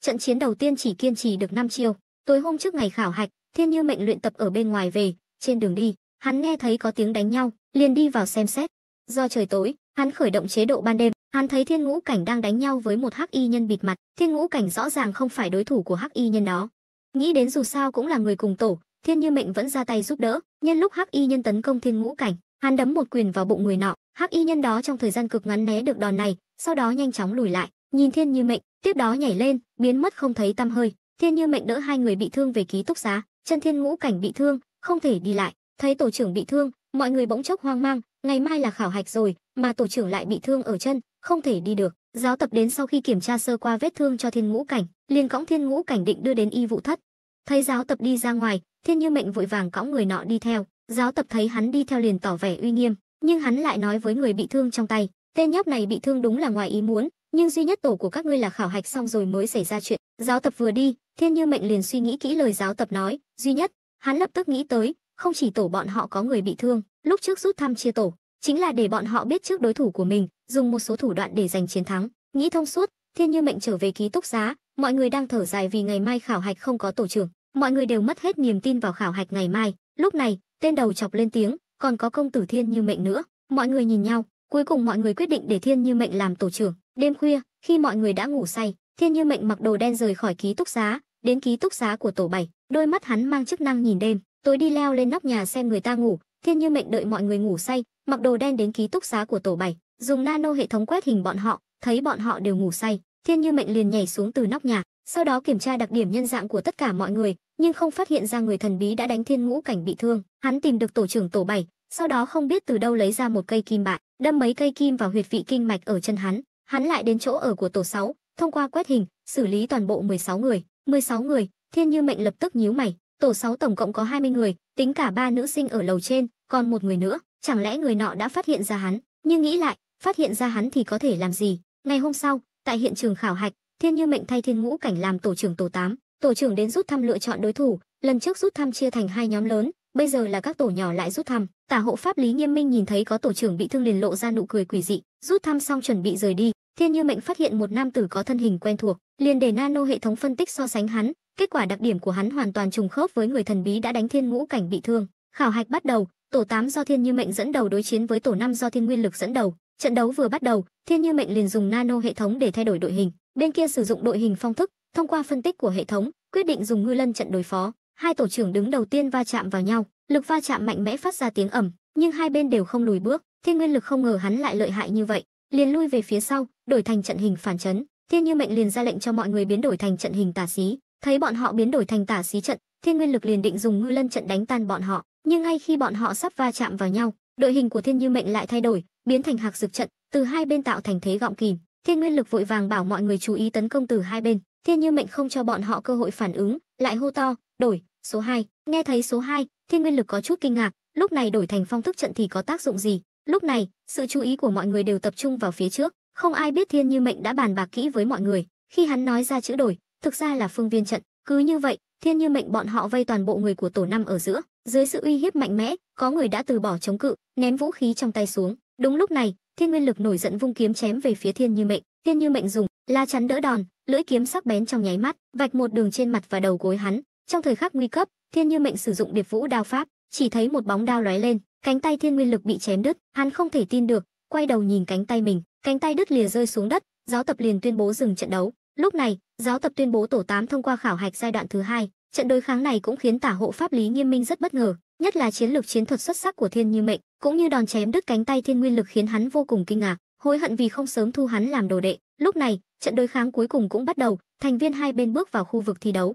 Trận chiến đầu tiên chỉ kiên trì được 5 chiêu. Tối hôm trước ngày khảo hạch, Thiên Như Mệnh luyện tập ở bên ngoài về, trên đường đi, hắn nghe thấy có tiếng đánh nhau, liền đi vào xem xét. Do trời tối, hắn khởi động chế độ ban đêm, hắn thấy Thiên Ngũ Cảnh đang đánh nhau với một hắc y nhân bịt mặt, Thiên Ngũ Cảnh rõ ràng không phải đối thủ của hắc y nhân đó. Nghĩ đến dù sao cũng là người cùng tổ, Thiên Như Mệnh vẫn ra tay giúp đỡ. Nhân lúc hắc y nhân tấn công Thiên Ngũ Cảnh, hắn đấm một quyền vào bụng người nọ, hắc y nhân đó trong thời gian cực ngắn né được đòn này, sau đó nhanh chóng lùi lại, nhìn Thiên Như Mệnh, tiếp đó nhảy lên, biến mất không thấy tăm hơi. Thiên Như Mệnh đỡ hai người bị thương về ký túc xá, chân Thiên Ngũ Cảnh bị thương, không thể đi lại. Thấy tổ trưởng bị thương, mọi người bỗng chốc hoang mang, ngày mai là khảo hạch rồi, mà tổ trưởng lại bị thương ở chân, không thể đi được. Giáo tập đến sau khi kiểm tra sơ qua vết thương cho Thiên Ngũ Cảnh, liền cõng Thiên Ngũ Cảnh định đưa đến y vụ thất. Thấy giáo tập đi ra ngoài, Thiên Như Mệnh vội vàng cõng người nọ đi theo. Giáo tập thấy hắn đi theo liền tỏ vẻ uy nghiêm, nhưng hắn lại nói với người bị thương trong tay, tên nhóc này bị thương đúng là ngoài ý muốn, nhưng duy nhất tổ của các ngươi là khảo hạch xong rồi mới xảy ra chuyện. Giáo tập vừa đi, Thiên Như Mệnh liền suy nghĩ kỹ lời giáo tập nói, duy nhất, hắn lập tức nghĩ tới, không chỉ tổ bọn họ có người bị thương, lúc trước rút thăm chia tổ, chính là để bọn họ biết trước đối thủ của mình, dùng một số thủ đoạn để giành chiến thắng. Nghĩ thông suốt, Thiên Như Mệnh trở về ký túc xá, mọi người đang thở dài vì ngày mai khảo hạch không có tổ trưởng, mọi người đều mất hết niềm tin vào khảo hạch ngày mai. Lúc này, tên đầu chọc lên tiếng, còn có công tử Thiên Như Mệnh nữa. Mọi người nhìn nhau, cuối cùng mọi người quyết định để Thiên Như Mệnh làm tổ trưởng. Đêm khuya, khi mọi người đã ngủ say, Thiên Như Mệnh mặc đồ đen rời khỏi ký túc xá, đến ký túc xá của tổ 7, đôi mắt hắn mang chức năng nhìn đêm, tối đi leo lên nóc nhà xem người ta ngủ. Thiên Như Mệnh đợi mọi người ngủ say, mặc đồ đen đến ký túc xá của tổ 7, dùng nano hệ thống quét hình bọn họ, thấy bọn họ đều ngủ say, Thiên Như Mệnh liền nhảy xuống từ nóc nhà, sau đó kiểm tra đặc điểm nhân dạng của tất cả mọi người, nhưng không phát hiện ra người thần bí đã đánh Thiên Ngũ Cảnh bị thương. Hắn tìm được tổ trưởng tổ 7, sau đó không biết từ đâu lấy ra một cây kim bạc, đâm mấy cây kim vào huyệt vị kinh mạch ở chân hắn. Hắn lại đến chỗ ở của tổ 6, thông qua quét hình, xử lý toàn bộ 16 người. 16 người, Thiên Như Mệnh lập tức nhíu mày, tổ 6 tổng cộng có 20 người, tính cả 3 nữ sinh ở lầu trên, còn một người nữa, chẳng lẽ người nọ đã phát hiện ra hắn, nhưng nghĩ lại, phát hiện ra hắn thì có thể làm gì. Ngày hôm sau, tại hiện trường khảo hạch, Thiên Như Mệnh thay Thiên Ngũ Cảnh làm tổ trưởng tổ 8, tổ trưởng đến rút thăm lựa chọn đối thủ, lần trước rút thăm chia thành hai nhóm lớn, bây giờ là các tổ nhỏ lại rút thăm. Tả hộ pháp Lý Nghiêm Minh nhìn thấy có tổ trưởng bị thương liền lộ ra nụ cười quỷ dị, rút thăm xong chuẩn bị rời đi, Thiên Như Mệnh phát hiện một nam tử có thân hình quen thuộc, liền để nano hệ thống phân tích so sánh hắn, kết quả đặc điểm của hắn hoàn toàn trùng khớp với người thần bí đã đánh Thiên Ngũ Cảnh bị thương. Khảo hạch bắt đầu, tổ 8 do Thiên Như Mệnh dẫn đầu đối chiến với tổ 5 do Thiên Nguyên Lực dẫn đầu. Trận đấu vừa bắt đầu, Thiên Như Mệnh liền dùng nano hệ thống để thay đổi đội hình, bên kia sử dụng đội hình phong thức, thông qua phân tích của hệ thống, quyết định dùng ngư lân trận đối phó. Hai tổ trưởng đứng đầu tiên va chạm vào nhau, lực va chạm mạnh mẽ phát ra tiếng ầm, nhưng hai bên đều không lùi bước. Thiên Nguyên Lực không ngờ hắn lại lợi hại như vậy, liền lui về phía sau, đổi thành trận hình phản chấn. Thiên Như Mệnh liền ra lệnh cho mọi người biến đổi thành trận hình tả xí. Thấy bọn họ biến đổi thành tả xí trận, Thiên Nguyên Lực liền định dùng ngư lân trận đánh tan bọn họ, nhưng ngay khi bọn họ sắp va chạm vào nhau, đội hình của Thiên Như Mệnh lại thay đổi, biến thành hạc dược trận, từ hai bên tạo thành thế gọng kìm. Thiên Nguyên Lực vội vàng bảo mọi người chú ý tấn công từ hai bên, Thiên Như Mệnh không cho bọn họ cơ hội phản ứng, lại hô to, đổi, số 2. Nghe thấy số 2, Thiên Nguyên Lực có chút kinh ngạc, lúc này đổi thành phong thức trận thì có tác dụng gì? Lúc này, sự chú ý của mọi người đều tập trung vào phía trước, không ai biết Thiên Như Mệnh đã bàn bạc kỹ với mọi người, khi hắn nói ra chữ đổi, thực ra là phương viên trận. Cứ như vậy, Thiên Như Mệnh bọn họ vây toàn bộ người của tổ 5 ở giữa, dưới sự uy hiếp mạnh mẽ, có người đã từ bỏ chống cự, ném vũ khí trong tay xuống. Đúng lúc này, Thiên Nguyên Lực nổi giận vung kiếm chém về phía Thiên Như Mệnh. Thiên Như Mệnh dùng la chắn đỡ đòn, lưỡi kiếm sắc bén trong nháy mắt vạch một đường trên mặt và đầu gối hắn. Trong thời khắc nguy cấp, Thiên Như Mệnh sử dụng Điệp Vũ Đao pháp, chỉ thấy một bóng đao lóe lên, cánh tay Thiên Nguyên Lực bị chém đứt. Hắn không thể tin được, quay đầu nhìn cánh tay mình, cánh tay đứt lìa rơi xuống đất. Giáo tập liền tuyên bố dừng trận đấu. Lúc này, giáo tập tuyên bố tổ 8 thông qua khảo hạch giai đoạn thứ 2. Trận đối kháng này cũng khiến Tả hộ pháp Lý Nghiêm Minh rất bất ngờ, nhất là chiến lược chiến thuật xuất sắc của Thiên Như Mệnh, cũng như đòn chém đứt cánh tay Thiên Nguyên Lực khiến hắn vô cùng kinh ngạc, hối hận vì không sớm thu hắn làm đồ đệ. Lúc này, trận đối kháng cuối cùng cũng bắt đầu, thành viên hai bên bước vào khu vực thi đấu.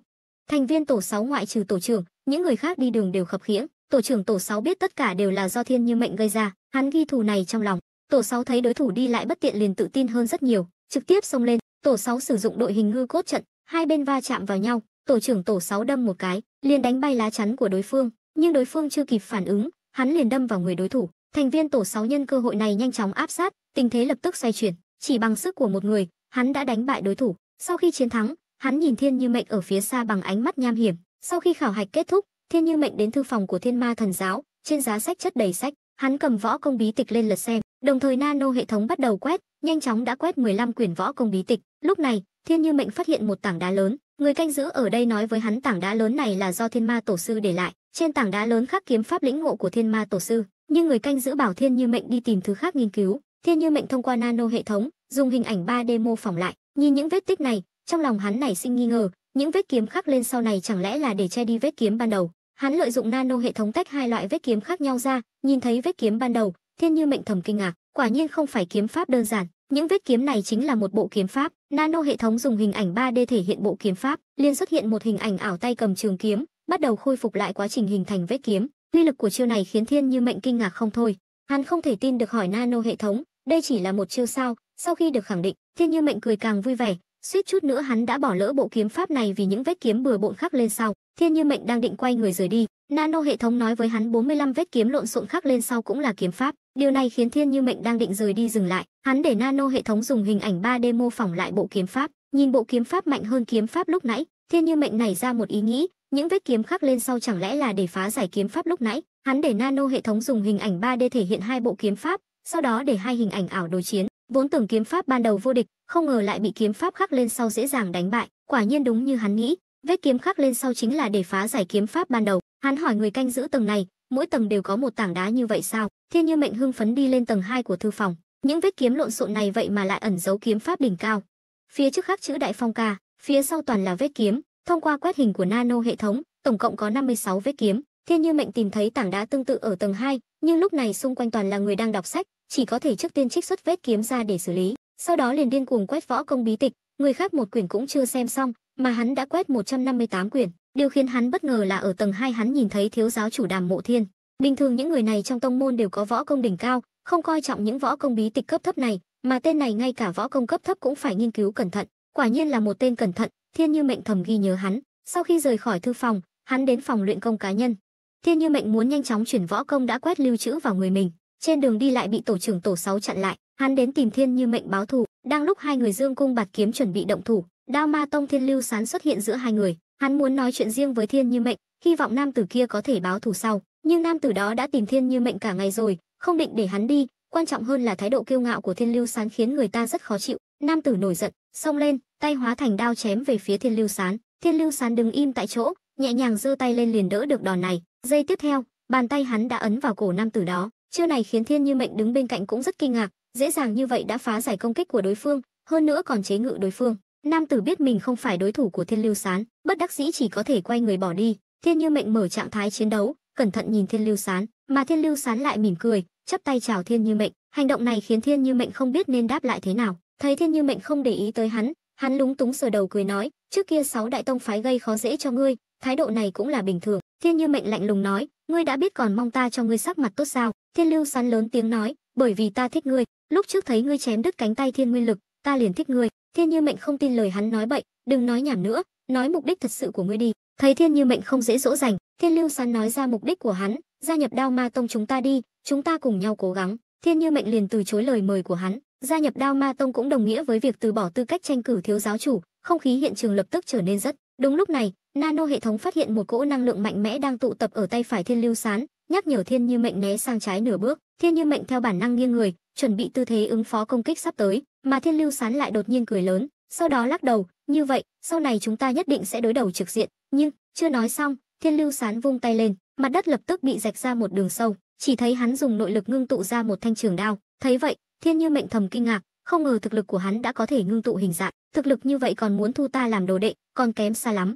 Thành viên tổ 6 ngoại trừ tổ trưởng, những người khác đi đường đều khập khiễng. Tổ trưởng tổ 6 biết tất cả đều là do Thiên Như Mệnh gây ra, hắn ghi thù này trong lòng. Tổ 6 thấy đối thủ đi lại bất tiện liền tự tin hơn rất nhiều, trực tiếp xông lên. Tổ 6 sử dụng đội hình ngư cốt trận, hai bên va chạm vào nhau, tổ trưởng tổ 6 đâm một cái, liền đánh bay lá chắn của đối phương, nhưng đối phương chưa kịp phản ứng, hắn liền đâm vào người đối thủ. Thành viên tổ 6 nhân cơ hội này nhanh chóng áp sát, tình thế lập tức xoay chuyển, chỉ bằng sức của một người, hắn đã đánh bại đối thủ. Sau khi chiến thắng, hắn nhìn Thiên Như Mệnh ở phía xa bằng ánh mắt nham hiểm. Sau khi khảo hạch kết thúc, Thiên Như Mệnh đến thư phòng của Thiên Ma Thần Giáo, trên giá sách chất đầy sách, hắn cầm võ công bí tịch lên lật xem, đồng thời nano hệ thống bắt đầu quét, nhanh chóng đã quét 15 quyển võ công bí tịch. Lúc này, Thiên Như Mệnh phát hiện một tảng đá lớn, người canh giữ ở đây nói với hắn tảng đá lớn này là do Thiên Ma tổ sư để lại, trên tảng đá lớn khắc kiếm pháp lĩnh ngộ của Thiên Ma tổ sư, nhưng người canh giữ bảo Thiên Như Mệnh đi tìm thứ khác nghiên cứu. Thiên Như Mệnh thông qua nano hệ thống, dùng hình ảnh 3D mô phỏng lại, nhìn những vết tích này, trong lòng hắn nảy sinh nghi ngờ, những vết kiếm khắc lên sau này chẳng lẽ là để che đi vết kiếm ban đầu. Hắn lợi dụng nano hệ thống tách hai loại vết kiếm khác nhau ra, nhìn thấy vết kiếm ban đầu, Thiên Như Mệnh thầm kinh ngạc, quả nhiên không phải kiếm pháp đơn giản, Những vết kiếm này chính là một bộ kiếm pháp, nano hệ thống dùng hình ảnh 3D thể hiện bộ kiếm pháp, liền xuất hiện một hình ảnh ảo tay cầm trường kiếm, bắt đầu khôi phục lại quá trình hình thành vết kiếm. Uy lực của chiêu này khiến Thiên Như Mệnh kinh ngạc không thôi. Hắn không thể tin được hỏi nano hệ thống, đây chỉ là một chiêu sao? Sau khi được khẳng định, Thiên Như Mệnh cười càng vui vẻ, suýt chút nữa hắn đã bỏ lỡ bộ kiếm pháp này vì những vết kiếm bừa bộn khắc lên sau. Thiên Như Mệnh đang định quay người rời đi, nano hệ thống nói với hắn 45 vết kiếm lộn xộn khắc lên sau cũng là kiếm pháp. Điều này khiến Thiên Như Mệnh đang định rời đi dừng lại, hắn để nano hệ thống dùng hình ảnh 3D mô phỏng lại bộ kiếm pháp, nhìn bộ kiếm pháp mạnh hơn kiếm pháp lúc nãy, Thiên Như Mệnh nảy ra một ý nghĩ, những vết kiếm khắc lên sau chẳng lẽ là để phá giải kiếm pháp lúc nãy? Hắn để nano hệ thống dùng hình ảnh 3D thể hiện hai bộ kiếm pháp, sau đó để hai hình ảnh ảo đối chiến. Vốn tưởng kiếm pháp ban đầu vô địch, không ngờ lại bị kiếm pháp khắc lên sau dễ dàng đánh bại, quả nhiên đúng như hắn nghĩ, vết kiếm khắc lên sau chính là để phá giải kiếm pháp ban đầu. Hắn hỏi người canh giữ tầng này, mỗi tầng đều có một tảng đá như vậy sao? Thiên Như Mệnh hưng phấn đi lên tầng 2 của thư phòng, những vết kiếm lộn xộn này vậy mà lại ẩn giấu kiếm pháp đỉnh cao. Phía trước khắc chữ Đại Phong Ca, phía sau toàn là vết kiếm, thông qua quét hình của nano hệ thống, tổng cộng có 56 vết kiếm. Thiên Như Mệnh tìm thấy tảng đá tương tự ở tầng 2, nhưng lúc này xung quanh toàn là người đang đọc sách, chỉ có thể trước tiên trích xuất vết kiếm ra để xử lý, sau đó liền điên cuồng quét võ công bí tịch, người khác một quyển cũng chưa xem xong, mà hắn đã quét 158 quyển. Điều khiến hắn bất ngờ là ở tầng 2 hắn nhìn thấy thiếu giáo chủ Đàm Mộ Thiên. Bình thường những người này trong tông môn đều có võ công đỉnh cao, không coi trọng những võ công bí tịch cấp thấp này, mà tên này ngay cả võ công cấp thấp cũng phải nghiên cứu cẩn thận, quả nhiên là một tên cẩn thận, Thiên Như Mệnh thầm ghi nhớ hắn. Sau khi rời khỏi thư phòng, hắn đến phòng luyện công cá nhân. Thiên Như Mệnh muốn nhanh chóng chuyển võ công đã quét lưu trữ vào người mình, trên đường đi lại bị tổ trưởng tổ 6 chặn lại, hắn đến tìm Thiên Như Mệnh báo thù. Đang lúc hai người dương cung bạt kiếm chuẩn bị động thủ, Đao Ma Tông Thiên Lưu Sán xuất hiện giữa hai người, hắn muốn nói chuyện riêng với Thiên Như Mệnh, hy vọng nam tử kia có thể báo thù sau, nhưng nam tử đó đã tìm Thiên Như Mệnh cả ngày rồi, không định để hắn đi, quan trọng hơn là thái độ kiêu ngạo của Thiên Lưu Sán khiến người ta rất khó chịu. Nam tử nổi giận, xông lên, tay hóa thành đao chém về phía Thiên Lưu Sán. Thiên Lưu Sán đứng im tại chỗ, nhẹ nhàng giơ tay lên liền đỡ được đòn này. Giây tiếp theo, bàn tay hắn đã ấn vào cổ nam tử đó. Chiêu này khiến Thiên Như Mệnh đứng bên cạnh cũng rất kinh ngạc, dễ dàng như vậy đã phá giải công kích của đối phương, hơn nữa còn chế ngự đối phương. Nam tử biết mình không phải đối thủ của Thiên Lưu Sán, bất đắc dĩ chỉ có thể quay người bỏ đi. Thiên Như Mệnh mở trạng thái chiến đấu, cẩn thận nhìn Thiên Lưu Sán, mà Thiên Lưu Sán lại mỉm cười, chắp tay chào Thiên Như Mệnh. Hành động này khiến Thiên Như Mệnh không biết nên đáp lại thế nào. Thấy Thiên Như Mệnh không để ý tới hắn, hắn lúng túng sờ đầu cười nói, trước kia 6 đại tông phái gây khó dễ cho ngươi, thái độ này cũng là bình thường. Thiên Như Mệnh lạnh lùng nói, ngươi đã biết còn mong ta cho ngươi sắc mặt tốt sao? Thiên Lưu Sán lớn tiếng nói, bởi vì ta thích ngươi, lúc trước thấy ngươi chém đứt cánh tay Thiên Nguyên Lực, ta liền thích ngươi. Thiên Như Mệnh không tin lời hắn nói bậy, đừng nói nhảm nữa, nói mục đích thật sự của ngươi đi. Thấy Thiên Như Mệnh không dễ dỗ dành, Thiên Lưu Sán nói ra mục đích của hắn, gia nhập Đao Ma Tông chúng ta đi, chúng ta cùng nhau cố gắng. Thiên Như Mệnh liền từ chối lời mời của hắn, gia nhập Đao Ma Tông cũng đồng nghĩa với việc từ bỏ tư cách tranh cử thiếu giáo chủ, không khí hiện trường lập tức trở nên rất. Đúng lúc này, nano hệ thống phát hiện một cỗ năng lượng mạnh mẽ đang tụ tập ở tay phải Thiên Lưu Sán, nhắc nhở Thiên Như Mệnh né sang trái nửa bước. Thiên Như Mệnh theo bản năng nghiêng người, chuẩn bị tư thế ứng phó công kích sắp tới, mà Thiên Lưu Sán lại đột nhiên cười lớn, sau đó lắc đầu, như vậy, sau này chúng ta nhất định sẽ đối đầu trực diện. Nhưng, chưa nói xong, Thiên Lưu Sán vung tay lên, mặt đất lập tức bị rạch ra một đường sâu, chỉ thấy hắn dùng nội lực ngưng tụ ra một thanh trường đao. Thấy vậy, Thiên Như Mệnh thầm kinh ngạc, không ngờ thực lực của hắn đã có thể ngưng tụ hình dạng, thực lực như vậy còn muốn thu ta làm đồ đệ, còn kém xa lắm.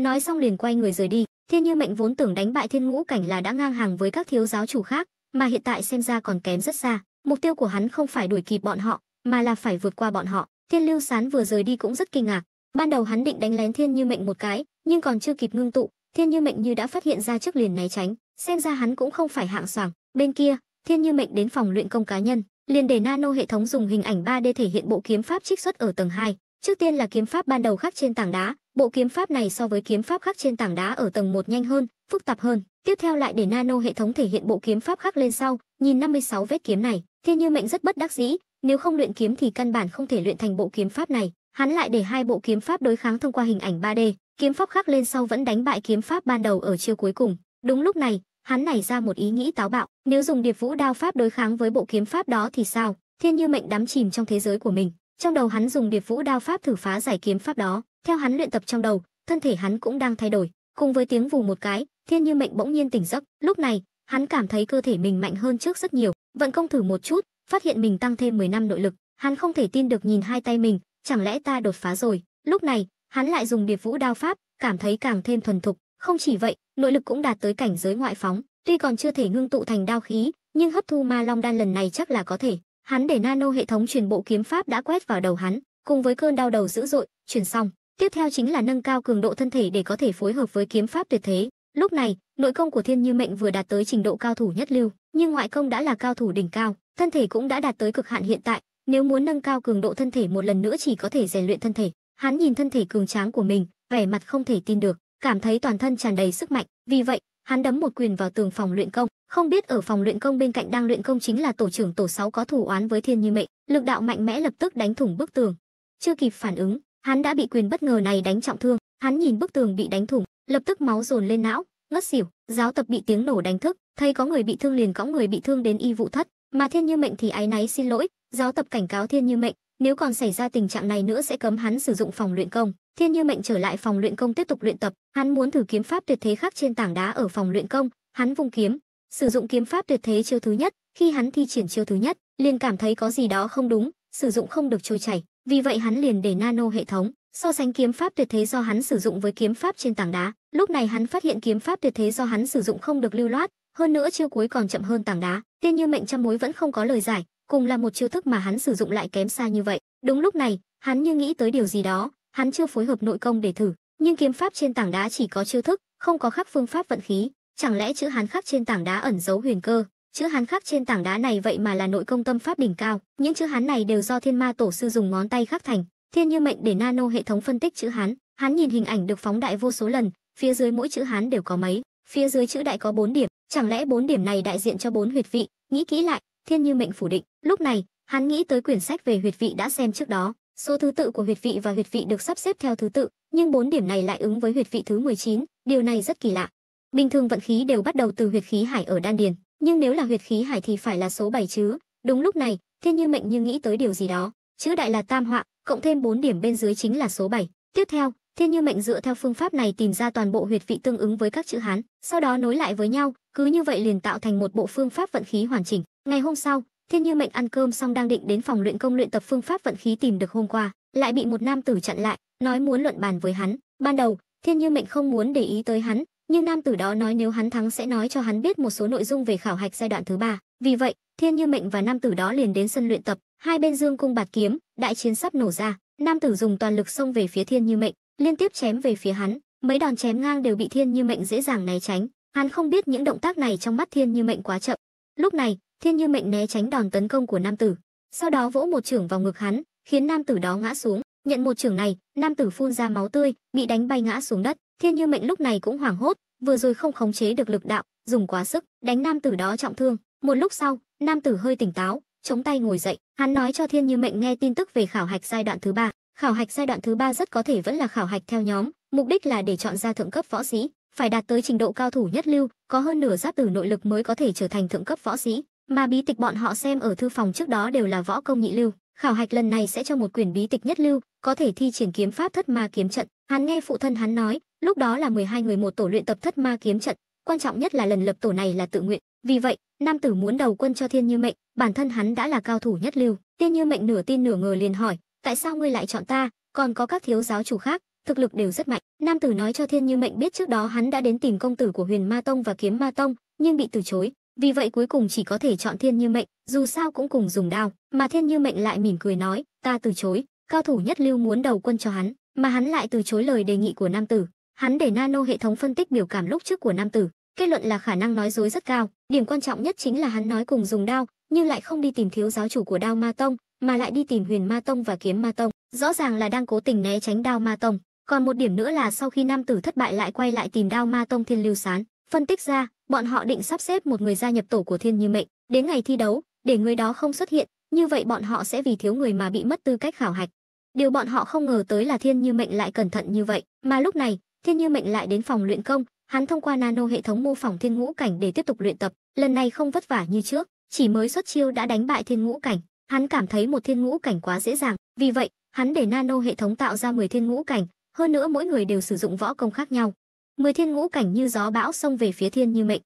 Nói xong liền quay người rời đi. Thiên Như Mệnh vốn tưởng đánh bại Thiên Ngũ Cảnh là đã ngang hàng với các thiếu giáo chủ khác, mà hiện tại xem ra còn kém rất xa. Mục tiêu của hắn không phải đuổi kịp bọn họ, mà là phải vượt qua bọn họ. Thiên Lưu Sán vừa rời đi cũng rất kinh ngạc. Ban đầu hắn định đánh lén Thiên Như Mệnh một cái, nhưng còn chưa kịp ngưng tụ, Thiên Như Mệnh như đã phát hiện ra trước liền né tránh. Xem ra hắn cũng không phải hạng soàng. Bên kia, Thiên Như Mệnh đến phòng luyện công cá nhân, liền để nano hệ thống dùng hình ảnh 3D thể hiện bộ kiếm pháp trích xuất ở tầng 2. Trước tiên là kiếm pháp ban đầu khắc trên tảng đá. Bộ kiếm pháp này so với kiếm pháp khắc trên tảng đá ở tầng 1 nhanh hơn, phức tạp hơn. Tiếp theo lại để nano hệ thống thể hiện bộ kiếm pháp khắc lên sau, nhìn 56 vết kiếm này, Thiên Như Mệnh rất bất đắc dĩ, nếu không luyện kiếm thì căn bản không thể luyện thành bộ kiếm pháp này. Hắn lại để hai bộ kiếm pháp đối kháng thông qua hình ảnh 3D, kiếm pháp khắc lên sau vẫn đánh bại kiếm pháp ban đầu ở chiêu cuối cùng. Đúng lúc này, hắn nảy ra một ý nghĩ táo bạo, nếu dùng Điệp Vũ Đao pháp đối kháng với bộ kiếm pháp đó thì sao? Thiên Như Mệnh đắm chìm trong thế giới của mình, trong đầu hắn dùng Điệp Vũ Đao pháp thử phá giải kiếm pháp đó. Theo hắn luyện tập trong đầu, thân thể hắn cũng đang thay đổi. Cùng với tiếng vù một cái, Thiên Như Mệnh bỗng nhiên tỉnh giấc. Lúc này, hắn cảm thấy cơ thể mình mạnh hơn trước rất nhiều. Vận công thử một chút, phát hiện mình tăng thêm 15 nội lực. Hắn không thể tin được nhìn hai tay mình, chẳng lẽ ta đột phá rồi? Lúc này, hắn lại dùng Điệp Vũ Đao pháp, cảm thấy càng thêm thuần thục. Không chỉ vậy, nội lực cũng đạt tới cảnh giới ngoại phóng. Tuy còn chưa thể ngưng tụ thành đao khí, nhưng hấp thu Ma Long Đan lần này chắc là có thể. Hắn để nano hệ thống truyền bộ kiếm pháp đã quét vào đầu hắn, cùng với cơn đau đầu dữ dội, chuyển xong. Tiếp theo chính là nâng cao cường độ thân thể để có thể phối hợp với kiếm pháp tuyệt thế. Lúc này, nội công của Thiên Như Mệnh vừa đạt tới trình độ cao thủ nhất lưu, nhưng ngoại công đã là cao thủ đỉnh cao, thân thể cũng đã đạt tới cực hạn hiện tại. Nếu muốn nâng cao cường độ thân thể một lần nữa chỉ có thể rèn luyện thân thể. Hắn nhìn thân thể cường tráng của mình, vẻ mặt không thể tin được, cảm thấy toàn thân tràn đầy sức mạnh. Vì vậy, hắn đấm một quyền vào tường phòng luyện công. Không biết ở phòng luyện công bên cạnh đang luyện công chính là tổ trưởng tổ 6 có thủ oán với Thiên Như Mệnh, lực đạo mạnh mẽ lập tức đánh thủng bức tường. Chưa kịp phản ứng, hắn đã bị quyền bất ngờ này đánh trọng thương. Hắn nhìn bức tường bị đánh thủng, lập tức máu dồn lên não, ngất xỉu. Giáo tập bị tiếng nổ đánh thức, thấy có người bị thương liền cõng người bị thương đến y vụ thất, mà Thiên Như Mệnh thì áy náy xin lỗi. Giáo tập cảnh cáo Thiên Như Mệnh, nếu còn xảy ra tình trạng này nữa sẽ cấm hắn sử dụng phòng luyện công. Thiên Như Mệnh trở lại phòng luyện công tiếp tục luyện tập, hắn muốn thử kiếm pháp tuyệt thế khác trên tảng đá ở phòng luyện công. Hắn vung kiếm, sử dụng kiếm pháp tuyệt thế chiêu thứ nhất. Khi hắn thi triển chiêu thứ nhất, liền cảm thấy có gì đó không đúng, sử dụng không được trôi chảy. Vì vậy hắn liền để nano hệ thống so sánh kiếm pháp tuyệt thế do hắn sử dụng với kiếm pháp trên tảng đá. Lúc này hắn phát hiện kiếm pháp tuyệt thế do hắn sử dụng không được lưu loát, hơn nữa chiêu cuối còn chậm hơn tảng đá. Thiên Như Mệnh trăm mối vẫn không có lời giải, cùng là một chiêu thức mà hắn sử dụng lại kém xa như vậy. Đúng lúc này, hắn như nghĩ tới điều gì đó, hắn chưa phối hợp nội công để thử, nhưng kiếm pháp trên tảng đá chỉ có chiêu thức, không có khắc phương pháp vận khí. Chẳng lẽ chữ hán khắc trên tảng đá ẩn giấu huyền cơ? Chữ hán khắc trên tảng đá này vậy mà là nội công tâm pháp đỉnh cao, những chữ hán này đều do Thiên Ma tổ sư dùng ngón tay khắc thành. Thiên Như Mệnh để nano hệ thống phân tích chữ hán, hắn nhìn hình ảnh được phóng đại vô số lần, phía dưới mỗi chữ hán đều có mấy, phía dưới chữ đại có 4 điểm, chẳng lẽ 4 điểm này đại diện cho 4 huyệt vị? Nghĩ kỹ lại, Thiên Như Mệnh phủ định. Lúc này, hắn nghĩ tới quyển sách về huyệt vị đã xem trước đó, số thứ tự của huyệt vị và huyệt vị được sắp xếp theo thứ tự, nhưng 4 điểm này lại ứng với huyệt vị thứ 19, điều này rất kỳ lạ. Bình thường vận khí đều bắt đầu từ huyệt khí hải ở đan điền, nhưng nếu là huyệt khí hải thì phải là số 7 chứ. Đúng lúc này, Thiên Như Mệnh như nghĩ tới điều gì đó, chữ đại là tam họa, cộng thêm 4 điểm bên dưới chính là số 7. Tiếp theo, Thiên Như Mệnh dựa theo phương pháp này tìm ra toàn bộ huyệt vị tương ứng với các chữ hán, sau đó nối lại với nhau, cứ như vậy liền tạo thành một bộ phương pháp vận khí hoàn chỉnh. Ngày hôm sau, Thiên Như Mệnh ăn cơm xong đang định đến phòng luyện công luyện tập phương pháp vận khí tìm được hôm qua, lại bị một nam tử chặn lại, nói muốn luận bàn với hắn. Ban đầu, Thiên Như Mệnh không muốn để ý tới hắn, nhưng nam tử đó nói nếu hắn thắng sẽ nói cho hắn biết một số nội dung về khảo hạch giai đoạn thứ 3. Vì vậy, Thiên Như Mệnh và nam tử đó liền đến sân luyện tập, hai bên dương cung bạt kiếm, đại chiến sắp nổ ra. Nam tử dùng toàn lực xông về phía Thiên Như Mệnh, liên tiếp chém về phía hắn, mấy đòn chém ngang đều bị Thiên Như Mệnh dễ dàng né tránh. Hắn không biết những động tác này trong mắt Thiên Như Mệnh quá chậm. Lúc này, Thiên Như Mệnh né tránh đòn tấn công của nam tử, sau đó vỗ một chưởng vào ngực hắn, khiến nam tử đó ngã xuống. Nhận một chưởng này, nam tử phun ra máu tươi, bị đánh bay ngã xuống đất. Thiên Như Mệnh lúc này cũng hoảng hốt, vừa rồi không khống chế được lực đạo, dùng quá sức, đánh nam tử đó trọng thương. Một lúc sau, nam tử hơi tỉnh táo, chống tay ngồi dậy, hắn nói cho Thiên Như Mệnh nghe tin tức về khảo hạch giai đoạn thứ 3. Khảo hạch giai đoạn thứ 3 rất có thể vẫn là khảo hạch theo nhóm, mục đích là để chọn ra thượng cấp võ sĩ, phải đạt tới trình độ cao thủ nhất lưu, có hơn nửa giáp tử nội lực mới có thể trở thành thượng cấp võ sĩ. Mà bí tịch bọn họ xem ở thư phòng trước đó đều là võ công nhị lưu, khảo hạch lần này sẽ cho một quyển bí tịch nhất lưu, có thể thi triển kiếm pháp Thất Ma kiếm trận. Hắn nghe phụ thân hắn nói, lúc đó là 12 người một tổ luyện tập Thất Ma kiếm trận, quan trọng nhất là lần lập tổ này là tự nguyện. Vì vậy, nam tử muốn đầu quân cho Thiên Như Mệnh, bản thân hắn đã là cao thủ nhất lưu. Thiên Như Mệnh nửa tin nửa ngờ liền hỏi, tại sao ngươi lại chọn ta, còn có các thiếu giáo chủ khác, thực lực đều rất mạnh. Nam tử nói cho Thiên Như Mệnh biết trước đó hắn đã đến tìm công tử của Huyền Ma Tông và Kiếm Ma Tông, nhưng bị từ chối. Vì vậy cuối cùng chỉ có thể chọn Thiên Như Mệnh, dù sao cũng cùng dùng đao, mà Thiên Như Mệnh lại mỉm cười nói, ta từ chối, cao thủ nhất lưu muốn đầu quân cho hắn, mà hắn lại từ chối lời đề nghị của nam tử. Hắn để nano hệ thống phân tích biểu cảm lúc trước của nam tử, kết luận là khả năng nói dối rất cao, điểm quan trọng nhất chính là hắn nói cùng dùng đao, nhưng lại không đi tìm thiếu giáo chủ của Đao Ma Tông, mà lại đi tìm Huyền Ma Tông và Kiếm Ma Tông, rõ ràng là đang cố tình né tránh Đao Ma Tông. Còn một điểm nữa là sau khi nam tử thất bại lại quay lại tìm Đao Ma Tông Thiên Lưu Sán, phân tích ra bọn họ định sắp xếp một người gia nhập tổ của Thiên Như Mệnh, đến ngày thi đấu để người đó không xuất hiện, như vậy bọn họ sẽ vì thiếu người mà bị mất tư cách khảo hạch. Điều bọn họ không ngờ tới là Thiên Như Mệnh lại cẩn thận như vậy. Mà lúc này Thiên Như Mệnh lại đến phòng luyện công, hắn thông qua nano hệ thống mô phỏng Thiên Ngũ Cảnh để tiếp tục luyện tập. Lần này không vất vả như trước, chỉ mới xuất chiêu đã đánh bại Thiên Ngũ Cảnh, hắn cảm thấy một Thiên Ngũ Cảnh quá dễ dàng. Vì vậy hắn để nano hệ thống tạo ra 10 Thiên Ngũ Cảnh, hơn nữa mỗi người đều sử dụng võ công khác nhau. 10 Thiên Ngũ Cảnh như gió bão xông về phía Thiên Như Mệnh.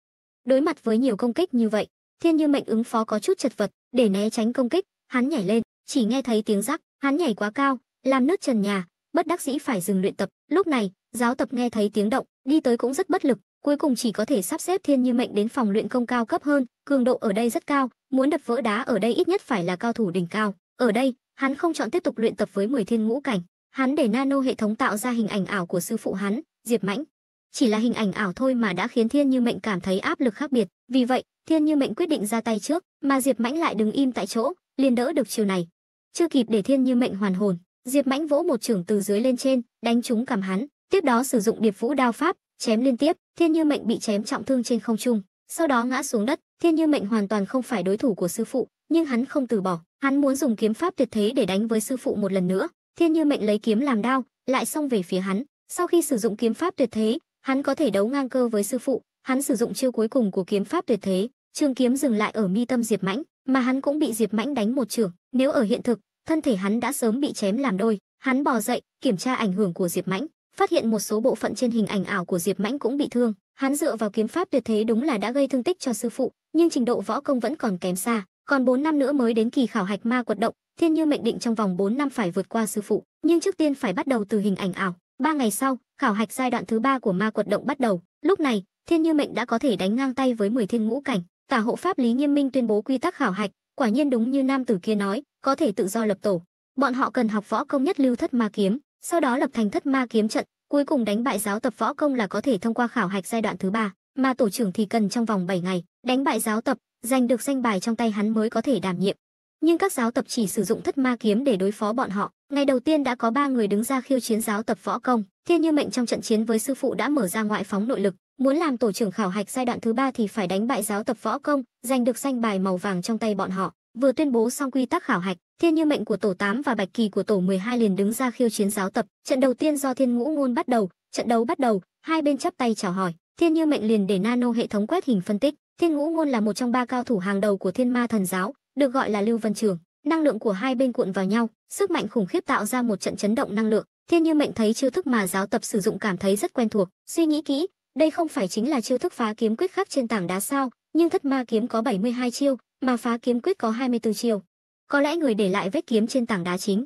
Đối mặt với nhiều công kích như vậy, Thiên Như Mệnh ứng phó có chút chật vật, để né tránh công kích, hắn nhảy lên, chỉ nghe thấy tiếng rắc, hắn nhảy quá cao, làm nứt trần nhà, bất đắc dĩ phải dừng luyện tập. Lúc này, giáo tập nghe thấy tiếng động, đi tới cũng rất bất lực, cuối cùng chỉ có thể sắp xếp Thiên Như Mệnh đến phòng luyện công cao cấp hơn, cường độ ở đây rất cao, muốn đập vỡ đá ở đây ít nhất phải là cao thủ đỉnh cao. Ở đây, hắn không chọn tiếp tục luyện tập với 10 thiên ngũ cảnh, hắn để nano hệ thống tạo ra hình ảnh ảo của sư phụ hắn, Diệp Mãnh. Chỉ là hình ảnh ảo thôi mà đã khiến Thiên Như Mệnh cảm thấy áp lực khác biệt, vì vậy, Thiên Như Mệnh quyết định ra tay trước, mà Diệp Mãnh lại đứng im tại chỗ, liền đỡ được chiều này. Chưa kịp để Thiên Như Mệnh hoàn hồn, Diệp Mãnh vỗ một chưởng từ dưới lên trên, đánh trúng cằm hắn, tiếp đó sử dụng Điệp Vũ đao pháp, chém liên tiếp, Thiên Như Mệnh bị chém trọng thương trên không trung, sau đó ngã xuống đất. Thiên Như Mệnh hoàn toàn không phải đối thủ của sư phụ, nhưng hắn không từ bỏ, hắn muốn dùng kiếm pháp tuyệt thế để đánh với sư phụ một lần nữa. Thiên Như Mệnh lấy kiếm làm đao, lại xông về phía hắn, sau khi sử dụng kiếm pháp tuyệt thế, hắn có thể đấu ngang cơ với sư phụ. Hắn sử dụng chiêu cuối cùng của kiếm pháp tuyệt thế, trường kiếm dừng lại ở mi tâm Diệp Mãnh, mà hắn cũng bị Diệp Mãnh đánh một chưởng. Nếu ở hiện thực, thân thể hắn đã sớm bị chém làm đôi. Hắn bò dậy, kiểm tra ảnh hưởng của Diệp Mãnh, phát hiện một số bộ phận trên hình ảnh ảo của Diệp Mãnh cũng bị thương. Hắn dựa vào kiếm pháp tuyệt thế đúng là đã gây thương tích cho sư phụ, nhưng trình độ võ công vẫn còn kém xa. Còn 4 năm nữa mới đến kỳ khảo hạch ma quật động, Thiên Như Mệnh định trong vòng 4 năm phải vượt qua sư phụ, nhưng trước tiên phải bắt đầu từ hình ảnh ảo. 3 ngày sau, khảo hạch giai đoạn thứ 3 của ma quật động bắt đầu. Lúc này, Thiên Như Mệnh đã có thể đánh ngang tay với 10 thiên ngũ cảnh. Tả hộ pháp Lý Nghiêm Minh tuyên bố quy tắc khảo hạch, quả nhiên đúng như nam tử kia nói, có thể tự do lập tổ. Bọn họ cần học võ công nhất lưu thất ma kiếm, sau đó lập thành thất ma kiếm trận, cuối cùng đánh bại giáo tập võ công là có thể thông qua khảo hạch giai đoạn thứ 3, mà tổ trưởng thì cần trong vòng 7 ngày, đánh bại giáo tập, giành được danh bài trong tay hắn mới có thể đảm nhiệm. Nhưng các giáo tập chỉ sử dụng thất ma kiếm để đối phó bọn họ. Ngày đầu tiên đã có 3 người đứng ra khiêu chiến giáo tập võ công. Thiên Như Mệnh trong trận chiến với sư phụ đã mở ra ngoại phóng nội lực, muốn làm tổ trưởng khảo hạch giai đoạn thứ 3 thì phải đánh bại giáo tập võ công, giành được danh bài màu vàng trong tay bọn họ. Vừa tuyên bố xong quy tắc khảo hạch, Thiên Như Mệnh của tổ 8 và Bạch Kỳ của tổ 12 liền đứng ra khiêu chiến giáo tập. Trận đầu tiên do Thiên Ngũ Ngôn bắt đầu, trận đấu bắt đầu, hai bên chắp tay chào hỏi. Thiên Như Mệnh liền để nano hệ thống quét hình phân tích. Thiên Ngũ Ngôn là một trong 3 cao thủ hàng đầu của Thiên Ma Thần Giáo, được gọi là Lưu Vân Trường. Năng lượng của hai bên cuộn vào nhau, sức mạnh khủng khiếp tạo ra một trận chấn động năng lượng. Thiên Như Mệnh thấy chiêu thức mà giáo tập sử dụng cảm thấy rất quen thuộc, suy nghĩ kỹ, đây không phải chính là chiêu thức phá kiếm quyết khắc trên tảng đá sao? Nhưng thất ma kiếm có 72 chiêu, mà phá kiếm quyết có 24 chiêu. Có lẽ người để lại vết kiếm trên tảng đá chính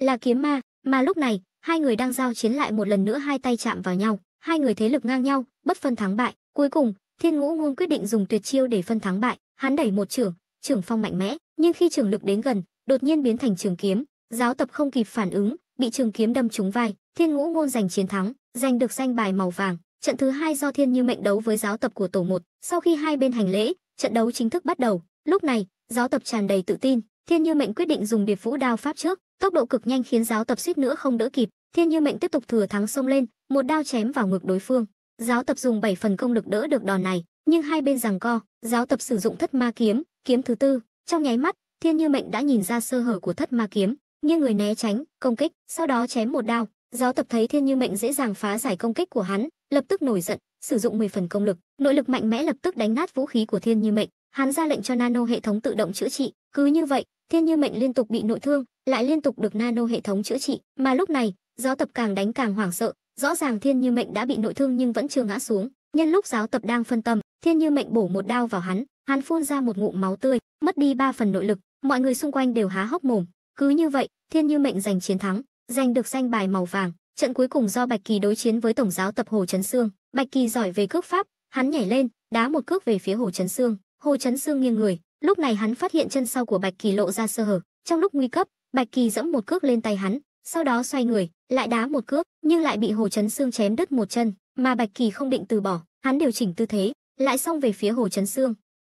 là kiếm ma, mà lúc này, hai người đang giao chiến lại một lần nữa, hai tay chạm vào nhau, hai người thế lực ngang nhau, bất phân thắng bại. Cuối cùng, Thiên Ngũ Ngôn quyết định dùng tuyệt chiêu để phân thắng bại, hắn đẩy một chưởng, chưởng phong mạnh mẽ, nhưng khi chưởng lực đến gần, đột nhiên biến thành trường kiếm, giáo tập không kịp phản ứng, bị trường kiếm đâm trúng vai, Thiên Ngũ Ngôn giành chiến thắng, giành được danh bài màu vàng. Trận thứ 2 do Thiên Như Mệnh đấu với giáo tập của tổ 1, sau khi hai bên hành lễ, trận đấu chính thức bắt đầu. Lúc này, giáo tập tràn đầy tự tin, Thiên Như Mệnh quyết định dùng Điệp Vũ đao pháp trước, tốc độ cực nhanh khiến giáo tập suýt nữa không đỡ kịp. Thiên Như Mệnh tiếp tục thừa thắng xông lên, một đao chém vào ngực đối phương. Giáo tập dùng 7 phần công lực đỡ được đòn này, nhưng hai bên giằng co, giáo tập sử dụng thất ma kiếm, kiếm thứ 4, trong nháy mắt, Thiên Như Mệnh đã nhìn ra sơ hở của thất ma kiếm, nhưng người né tránh, công kích, sau đó chém một đao. Giáo tập thấy Thiên Như Mệnh dễ dàng phá giải công kích của hắn, lập tức nổi giận, sử dụng 10 phần công lực, nội lực mạnh mẽ lập tức đánh nát vũ khí của Thiên Như Mệnh. Hắn ra lệnh cho nano hệ thống tự động chữa trị, cứ như vậy, Thiên Như Mệnh liên tục bị nội thương, lại liên tục được nano hệ thống chữa trị, mà lúc này, giáo tập càng đánh càng hoảng sợ, rõ ràng Thiên Như Mệnh đã bị nội thương nhưng vẫn chưa ngã xuống. Nhân lúc giáo tập đang phân tâm, Thiên Như Mệnh bổ một đao vào hắn, hắn phun ra một ngụm máu tươi, mất đi 3 phần nội lực, mọi người xung quanh đều há hốc mồm. Cứ như vậy, Thiên Như Mệnh giành chiến thắng, giành được danh bài màu vàng. Trận cuối cùng do Bạch Kỳ đối chiến với tổng giáo tập Hồ Chấn Sương. Bạch Kỳ giỏi về cước pháp, hắn nhảy lên, đá một cước về phía Hồ Chấn Sương. Hồ Chấn Sương nghiêng người, lúc này hắn phát hiện chân sau của Bạch Kỳ lộ ra sơ hở, trong lúc nguy cấp, Bạch Kỳ giẫm một cước lên tay hắn, sau đó xoay người, lại đá một cước, nhưng lại bị Hồ Chấn Sương chém đứt một chân, mà Bạch Kỳ không định từ bỏ, hắn điều chỉnh tư thế, lại xông về phía Hồ Chấn Sương.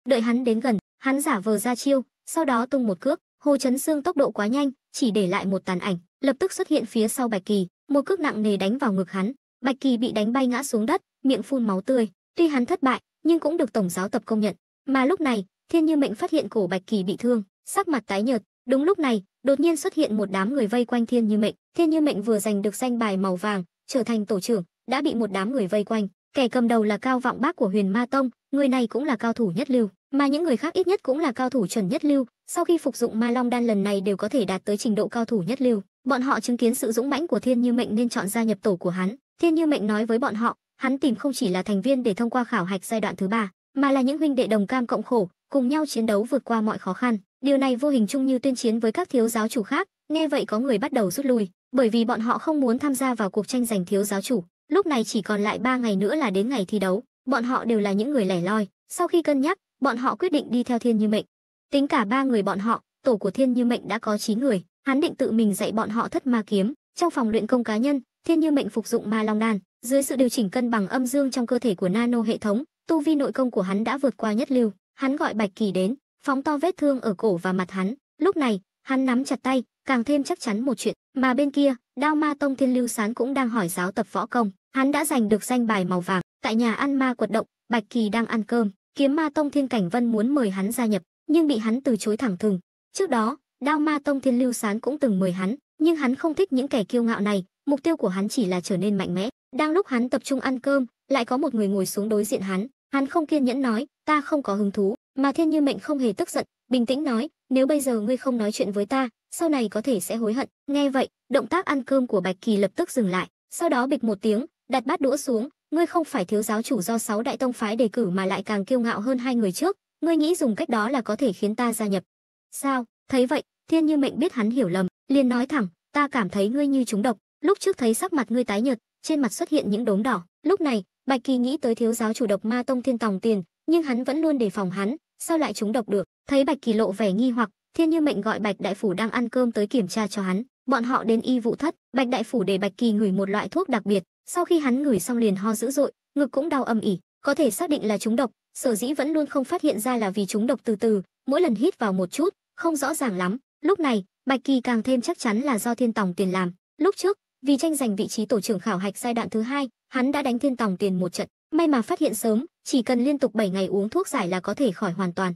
Đợi hắn đến gần, hắn giả vờ ra chiêu, sau đó tung một cước, Hồ Chấn Sương tốc độ quá nhanh, chỉ để lại một tàn ảnh, lập tức xuất hiện phía sau Bạch Kỳ, một cước nặng nề đánh vào ngực hắn, Bạch Kỳ bị đánh bay ngã xuống đất, miệng phun máu tươi, tuy hắn thất bại, nhưng cũng được tổng giáo tập công nhận. Mà lúc này, Thiên Như Mệnh phát hiện cổ Bạch Kỳ bị thương, sắc mặt tái nhợt, đúng lúc này, đột nhiên xuất hiện một đám người vây quanh Thiên Như Mệnh. Thiên Như Mệnh vừa giành được danh bài màu vàng, trở thành tổ trưởng, đã bị một đám người vây quanh, kẻ cầm đầu là Cao Vọng Bác của Huyền Ma Tông, người này cũng là cao thủ nhất lưu, mà những người khác ít nhất cũng là cao thủ chuẩn nhất lưu, sau khi phục dụng Ma Long đan lần này đều có thể đạt tới trình độ cao thủ nhất lưu. Bọn họ chứng kiến sự dũng mãnh của Thiên Như Mệnh nên chọn gia nhập tổ của hắn. Thiên Như Mệnh nói với bọn họ, hắn tìm không chỉ là thành viên để thông qua khảo hạch giai đoạn thứ 3, mà là những huynh đệ đồng cam cộng khổ, cùng nhau chiến đấu vượt qua mọi khó khăn. Điều này vô hình chung như tuyên chiến với các thiếu giáo chủ khác. Nghe vậy có người bắt đầu rút lui, bởi vì bọn họ không muốn tham gia vào cuộc tranh giành thiếu giáo chủ. Lúc này chỉ còn lại 3 ngày nữa là đến ngày thi đấu. bọn họ đều là những người lẻ loi. Sau khi cân nhắc, bọn họ quyết định đi theo Thiên Như Mệnh. Tính cả ba người bọn họ, tổ của Thiên Như Mệnh đã có 9 người. Hắn định tự mình dạy bọn họ thất ma kiếm. Trong phòng luyện công cá nhân, Thiên Như Mệnh phục dụng ma long đan, dưới sự điều chỉnh cân bằng âm dương trong cơ thể của nano hệ thống, tu vi nội công của hắn đã vượt qua nhất lưu. Hắn gọi Bạch Kỳ đến, phóng to vết thương ở cổ và mặt hắn. Lúc này, hắn nắm chặt tay, càng thêm chắc chắn một chuyện. Mà bên kia, Đao Ma Tông Thiên Lưu Sán cũng đang hỏi giáo tập võ công. Hắn đã giành được danh bài màu vàng. Tại nhà ăn Ma Quật Động, Bạch Kỳ đang ăn cơm. Kiếm Ma Tông Thiên Cảnh Vân muốn mời hắn gia nhập, nhưng bị hắn từ chối thẳng thừng. Trước đó, Đao Ma Tông Thiên Lưu Sán cũng từng mời hắn, nhưng hắn không thích những kẻ kiêu ngạo này. Mục tiêu của hắn chỉ là trở nên mạnh mẽ. Đang lúc hắn tập trung ăn cơm, lại có một người ngồi xuống đối diện hắn. Hắn không kiên nhẫn nói, ta không có hứng thú. Mà Thiên Như Mệnh không hề tức giận, bình tĩnh nói, nếu bây giờ ngươi không nói chuyện với ta, sau này có thể sẽ hối hận. Nghe vậy, động tác ăn cơm của Bạch Kỳ lập tức dừng lại. Sau đó bịch một tiếng, đặt bát đũa xuống. Ngươi không phải thiếu giáo chủ do 6 đại tông phái đề cử mà lại càng kiêu ngạo hơn 2 người trước. Ngươi nghĩ dùng cách đó là có thể khiến ta gia nhập? Sao? Thấy vậy, Thiên Như Mệnh biết hắn hiểu lầm, liền nói thẳng, ta cảm thấy ngươi như trúng độc. Lúc trước thấy sắc mặt ngươi tái nhợt, trên mặt xuất hiện những đốm đỏ. Lúc này, Bạch Kỳ nghĩ tới thiếu giáo chủ Độc Ma Tông Thiên Tòng Tiền, nhưng hắn vẫn luôn đề phòng hắn, sao lại trúng độc được? Thấy Bạch Kỳ lộ vẻ nghi hoặc, Thiên Như Mệnh gọi Bạch Đại Phủ đang ăn cơm tới kiểm tra cho hắn. Bọn họ đến y vụ thất, Bạch Đại Phủ để Bạch Kỳ ngửi một loại thuốc đặc biệt. Sau khi hắn ngửi xong liền ho dữ dội, ngực cũng đau âm ỉ, có thể xác định là trúng độc. Sở dĩ vẫn luôn không phát hiện ra là vì trúng độc từ từ, mỗi lần hít vào một chút, không rõ ràng lắm. Lúc này, Bạch Kỳ càng thêm chắc chắn là do Thiên Tòng Tiền làm. Lúc trước, vì tranh giành vị trí tổ trưởng khảo hạch giai đoạn thứ 2, hắn đã đánh Thiên Tòng Tiền một trận. May mà phát hiện sớm, chỉ cần liên tục 7 ngày uống thuốc giải là có thể khỏi hoàn toàn.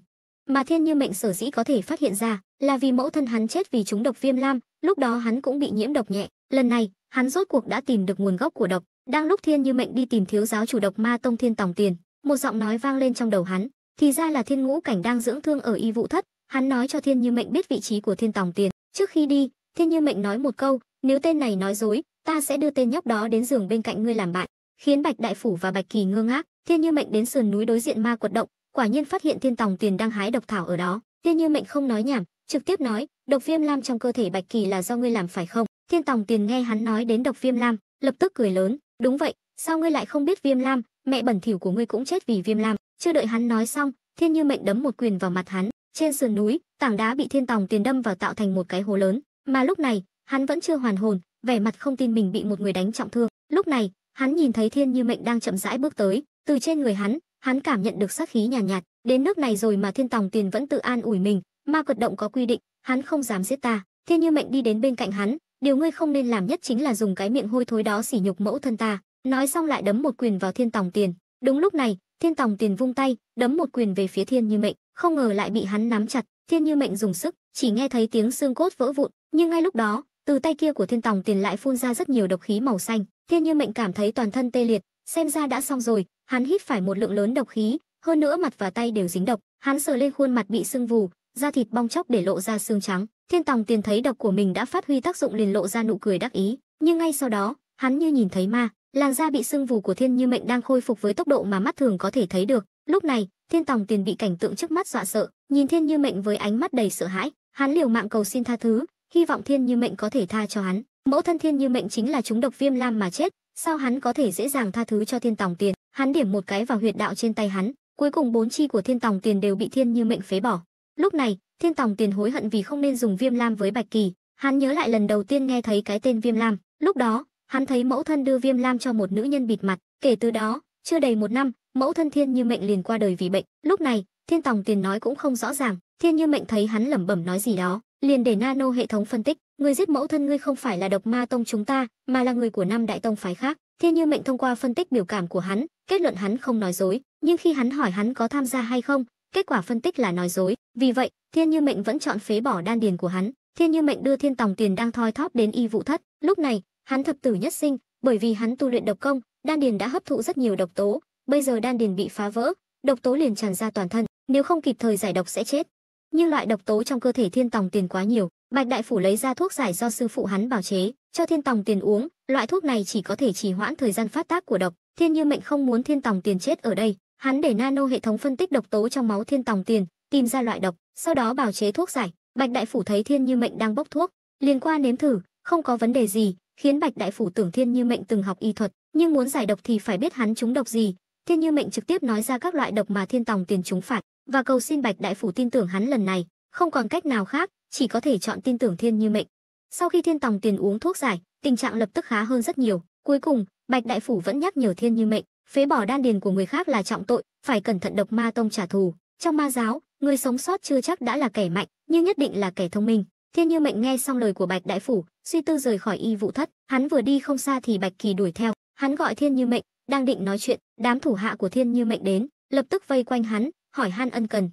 Mà Thiên Như Mệnh sở dĩ có thể phát hiện ra là vì mẫu thân hắn chết vì trúng độc viêm lam, lúc đó hắn cũng bị nhiễm độc nhẹ. Lần này, hắn rốt cuộc đã tìm được nguồn gốc của độc. Đang lúc Thiên Như Mệnh đi tìm thiếu giáo chủ Độc Ma Tông Thiên Tòng Tiền, một giọng nói vang lên trong đầu hắn, thì ra là Thiên Ngũ Cảnh đang dưỡng thương ở y vụ thất. Hắn nói cho Thiên Như Mệnh biết vị trí của Thiên Tòng Tiền. Trước khi đi, Thiên Như Mệnh nói một câu, nếu tên này nói dối, ta sẽ đưa tên nhóc đó đến giường bên cạnh ngươi làm bạn, khiến Bạch Đại Phủ và Bạch Kỳ ngơ ngác. Thiên Như Mệnh đến sườn núi đối diện Ma Quật Động, quả nhiên phát hiện Thiên Tòng Tiền đang hái độc thảo ở đó. Thiên Như Mệnh không nói nhảm, trực tiếp nói, độc viêm lam trong cơ thể Bạch Kỳ là do ngươi làm phải không? Thiên Tòng Tiền nghe hắn nói đến độc viêm lam, lập tức cười lớn, đúng vậy, sao ngươi lại không biết viêm lam? Mẹ bẩn thỉu của ngươi cũng chết vì viêm lam. Chưa đợi hắn nói xong, Thiên Như Mệnh đấm một quyền vào mặt hắn. Trên sườn núi, tảng đá bị Thiên Tòng Tiền đâm vào tạo thành một cái hố lớn. Mà lúc này, hắn vẫn chưa hoàn hồn, vẻ mặt không tin mình bị một người đánh trọng thương. Lúc này, hắn nhìn thấy Thiên Như Mệnh đang chậm rãi bước tới, từ trên người hắn cảm nhận được sát khí nhàn nhạt. Đến nước này rồi mà Thiên Tòng Tiền vẫn tự an ủi mình, Ma Quật Động có quy định, hắn không dám giết ta. Thiên Như Mệnh đi đến bên cạnh hắn, điều ngươi không nên làm nhất chính là dùng cái miệng hôi thối đó sỉ nhục mẫu thân ta. Nói xong lại đấm một quyền vào Thiên Tòng Tiền. Đúng lúc này, Thiên Tòng Tiền vung tay, đấm một quyền về phía Thiên Như Mệnh, không ngờ lại bị hắn nắm chặt. Thiên Như Mệnh dùng sức, chỉ nghe thấy tiếng xương cốt vỡ vụn, nhưng ngay lúc đó, từ tay kia của Thiên Tòng Tiền lại phun ra rất nhiều độc khí màu xanh. Thiên Như Mệnh cảm thấy toàn thân tê liệt, xem ra đã xong rồi, hắn hít phải một lượng lớn độc khí, hơn nữa mặt và tay đều dính độc. Hắn sờ lên khuôn mặt bị sưng vù, da thịt bong chóc để lộ ra xương trắng. Thiên Tòng Tiền thấy độc của mình đã phát huy tác dụng liền lộ ra nụ cười đắc ý, nhưng ngay sau đó, hắn như nhìn thấy ma. Làn da bị sưng vù của Thiên Như Mệnh đang khôi phục với tốc độ mà mắt thường có thể thấy được. Lúc này, Thiên Tòng Tiền bị cảnh tượng trước mắt dọa sợ, nhìn Thiên Như Mệnh với ánh mắt đầy sợ hãi, hắn liều mạng cầu xin tha thứ, hy vọng Thiên Như Mệnh có thể tha cho hắn. Mẫu thân Thiên Như Mệnh chính là trúng độc viêm lam mà chết, sao hắn có thể dễ dàng tha thứ cho Thiên Tòng Tiền? Hắn điểm một cái vào huyệt đạo trên tay hắn, cuối cùng 4 chi của Thiên Tòng Tiền đều bị Thiên Như Mệnh phế bỏ. Lúc này, Thiên Tòng Tiền hối hận vì không nên dùng viêm lam với Bạch Kỳ. Hắn nhớ lại lần đầu tiên nghe thấy cái tên viêm lam, lúc đó hắn thấy mẫu thân đưa viêm lam cho một nữ nhân bịt mặt. Kể từ đó, chưa đầy một năm, mẫu thân Thiên Như Mệnh liền qua đời vì bệnh. Lúc này, Thiên Tòng Tiền nói cũng không rõ ràng. Thiên Như Mệnh thấy hắn lẩm bẩm nói gì đó, liền để nano hệ thống phân tích. Người giết mẫu thân ngươi không phải là Độc Ma Tông chúng ta, mà là người của 5 đại tông phái khác. Thiên Như Mệnh thông qua phân tích biểu cảm của hắn, kết luận hắn không nói dối. Nhưng khi hắn hỏi hắn có tham gia hay không, kết quả phân tích là nói dối. Vì vậy, Thiên Như Mệnh vẫn chọn phế bỏ đan điền của hắn. Thiên Như Mệnh đưa Thiên Tòng Tiền đang thoi thóp đến y vụ thất. Lúc này, hắn thập tử nhất sinh, bởi vì hắn tu luyện độc công, đan điền đã hấp thụ rất nhiều độc tố, bây giờ đan điền bị phá vỡ, độc tố liền tràn ra toàn thân, nếu không kịp thời giải độc sẽ chết. Nhưng loại độc tố trong cơ thể Thiên Tòng Tiền quá nhiều, Bạch Đại Phủ lấy ra thuốc giải do sư phụ hắn bào chế, cho Thiên Tòng Tiền uống, loại thuốc này chỉ có thể trì hoãn thời gian phát tác của độc. Thiên Như Mệnh không muốn Thiên Tòng Tiền chết ở đây, hắn để nano hệ thống phân tích độc tố trong máu Thiên Tòng Tiền, tìm ra loại độc, sau đó bào chế thuốc giải. Bạch Đại Phủ thấy Thiên Như Mệnh đang bốc thuốc, liền qua nếm thử, không có vấn đề gì, khiến Bạch Đại Phủ tưởng Thiên Như Mệnh từng học y thuật, nhưng muốn giải độc thì phải biết hắn trúng độc gì, Thiên Như Mệnh trực tiếp nói ra các loại độc mà Thiên Tòng Tiền trúng phạt và cầu xin Bạch Đại Phủ tin tưởng hắn lần này, không còn cách nào khác, chỉ có thể chọn tin tưởng Thiên Như Mệnh. Sau khi Thiên Tòng Tiền uống thuốc giải, tình trạng lập tức khá hơn rất nhiều. Cuối cùng, Bạch Đại Phủ vẫn nhắc nhở Thiên Như Mệnh, phế bỏ đan điền của người khác là trọng tội, phải cẩn thận Độc Ma Tông trả thù. Trong ma giáo, người sống sót chưa chắc đã là kẻ mạnh, nhưng nhất định là kẻ thông minh. Thiên Như Mệnh nghe xong lời của Bạch Đại Phủ, suy tư rời khỏi y vụ thất. Hắn vừa đi không xa thì Bạch Kỳ đuổi theo. Hắn gọi Thiên Như Mệnh, đang định nói chuyện, đám thủ hạ của Thiên Như Mệnh đến, lập tức vây quanh hắn, hỏi han ân cần.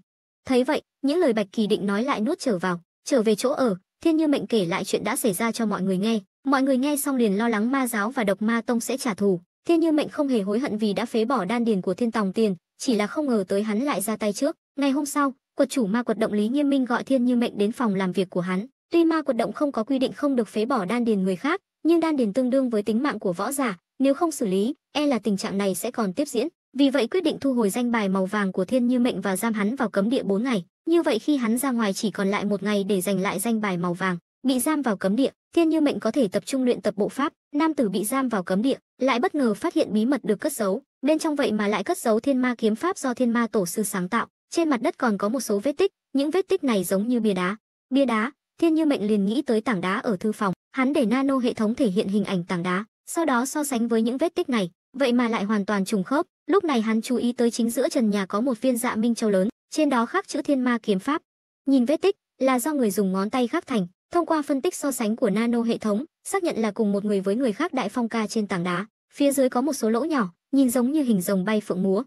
Thấy vậy, những lời Bạch Kỳ định nói lại nuốt trở vào. Trở về chỗ ở, Thiên Như Mệnh kể lại chuyện đã xảy ra cho mọi người nghe. Mọi người nghe xong liền lo lắng ma giáo và Độc Ma Tông sẽ trả thù. Thiên Như Mệnh không hề hối hận vì đã phế bỏ đan điền của Thiên Tòng Tiền, chỉ là không ngờ tới hắn lại ra tay trước. Ngày hôm sau, quật chủ Ma Quật Động Lý Nghiêm Minh gọi Thiên Như Mệnh đến phòng làm việc của hắn. Tuy Ma Quật Động không có quy định không được phế bỏ đan điền người khác, nhưng đan điền tương đương với tính mạng của võ giả, nếu không xử lý, e là tình trạng này sẽ còn tiếp diễn. Vì vậy quyết định thu hồi danh bài màu vàng của Thiên Như Mệnh và giam hắn vào cấm địa 4 ngày. Như vậy khi hắn ra ngoài chỉ còn lại 1 ngày để giành lại danh bài màu vàng. Bị giam vào cấm địa, Thiên Như Mệnh có thể tập trung luyện tập bộ pháp. Nam tử bị giam vào cấm địa, lại bất ngờ phát hiện bí mật được cất giấu, bên trong vậy mà lại cất giấu Thiên Ma Kiếm Pháp do Thiên Ma Tổ sư sáng tạo. Trên mặt đất còn có một số vết tích, những vết tích này giống như bia đá. Bia đá, Thiên Như Mệnh liền nghĩ tới tảng đá ở thư phòng, hắn để nano hệ thống thể hiện hình ảnh tảng đá, sau đó so sánh với những vết tích này, vậy mà lại hoàn toàn trùng khớp. Lúc này hắn chú ý tới chính giữa trần nhà có một viên dạ minh châu lớn, trên đó khắc chữ Thiên Ma Kiếm Pháp. Nhìn vết tích, là do người dùng ngón tay khắc thành. Thông qua phân tích so sánh của nano hệ thống, xác nhận là cùng một người với người khác. Đại phong ca trên tảng đá, phía dưới có một số lỗ nhỏ, nhìn giống như hình rồng bay phượng múa.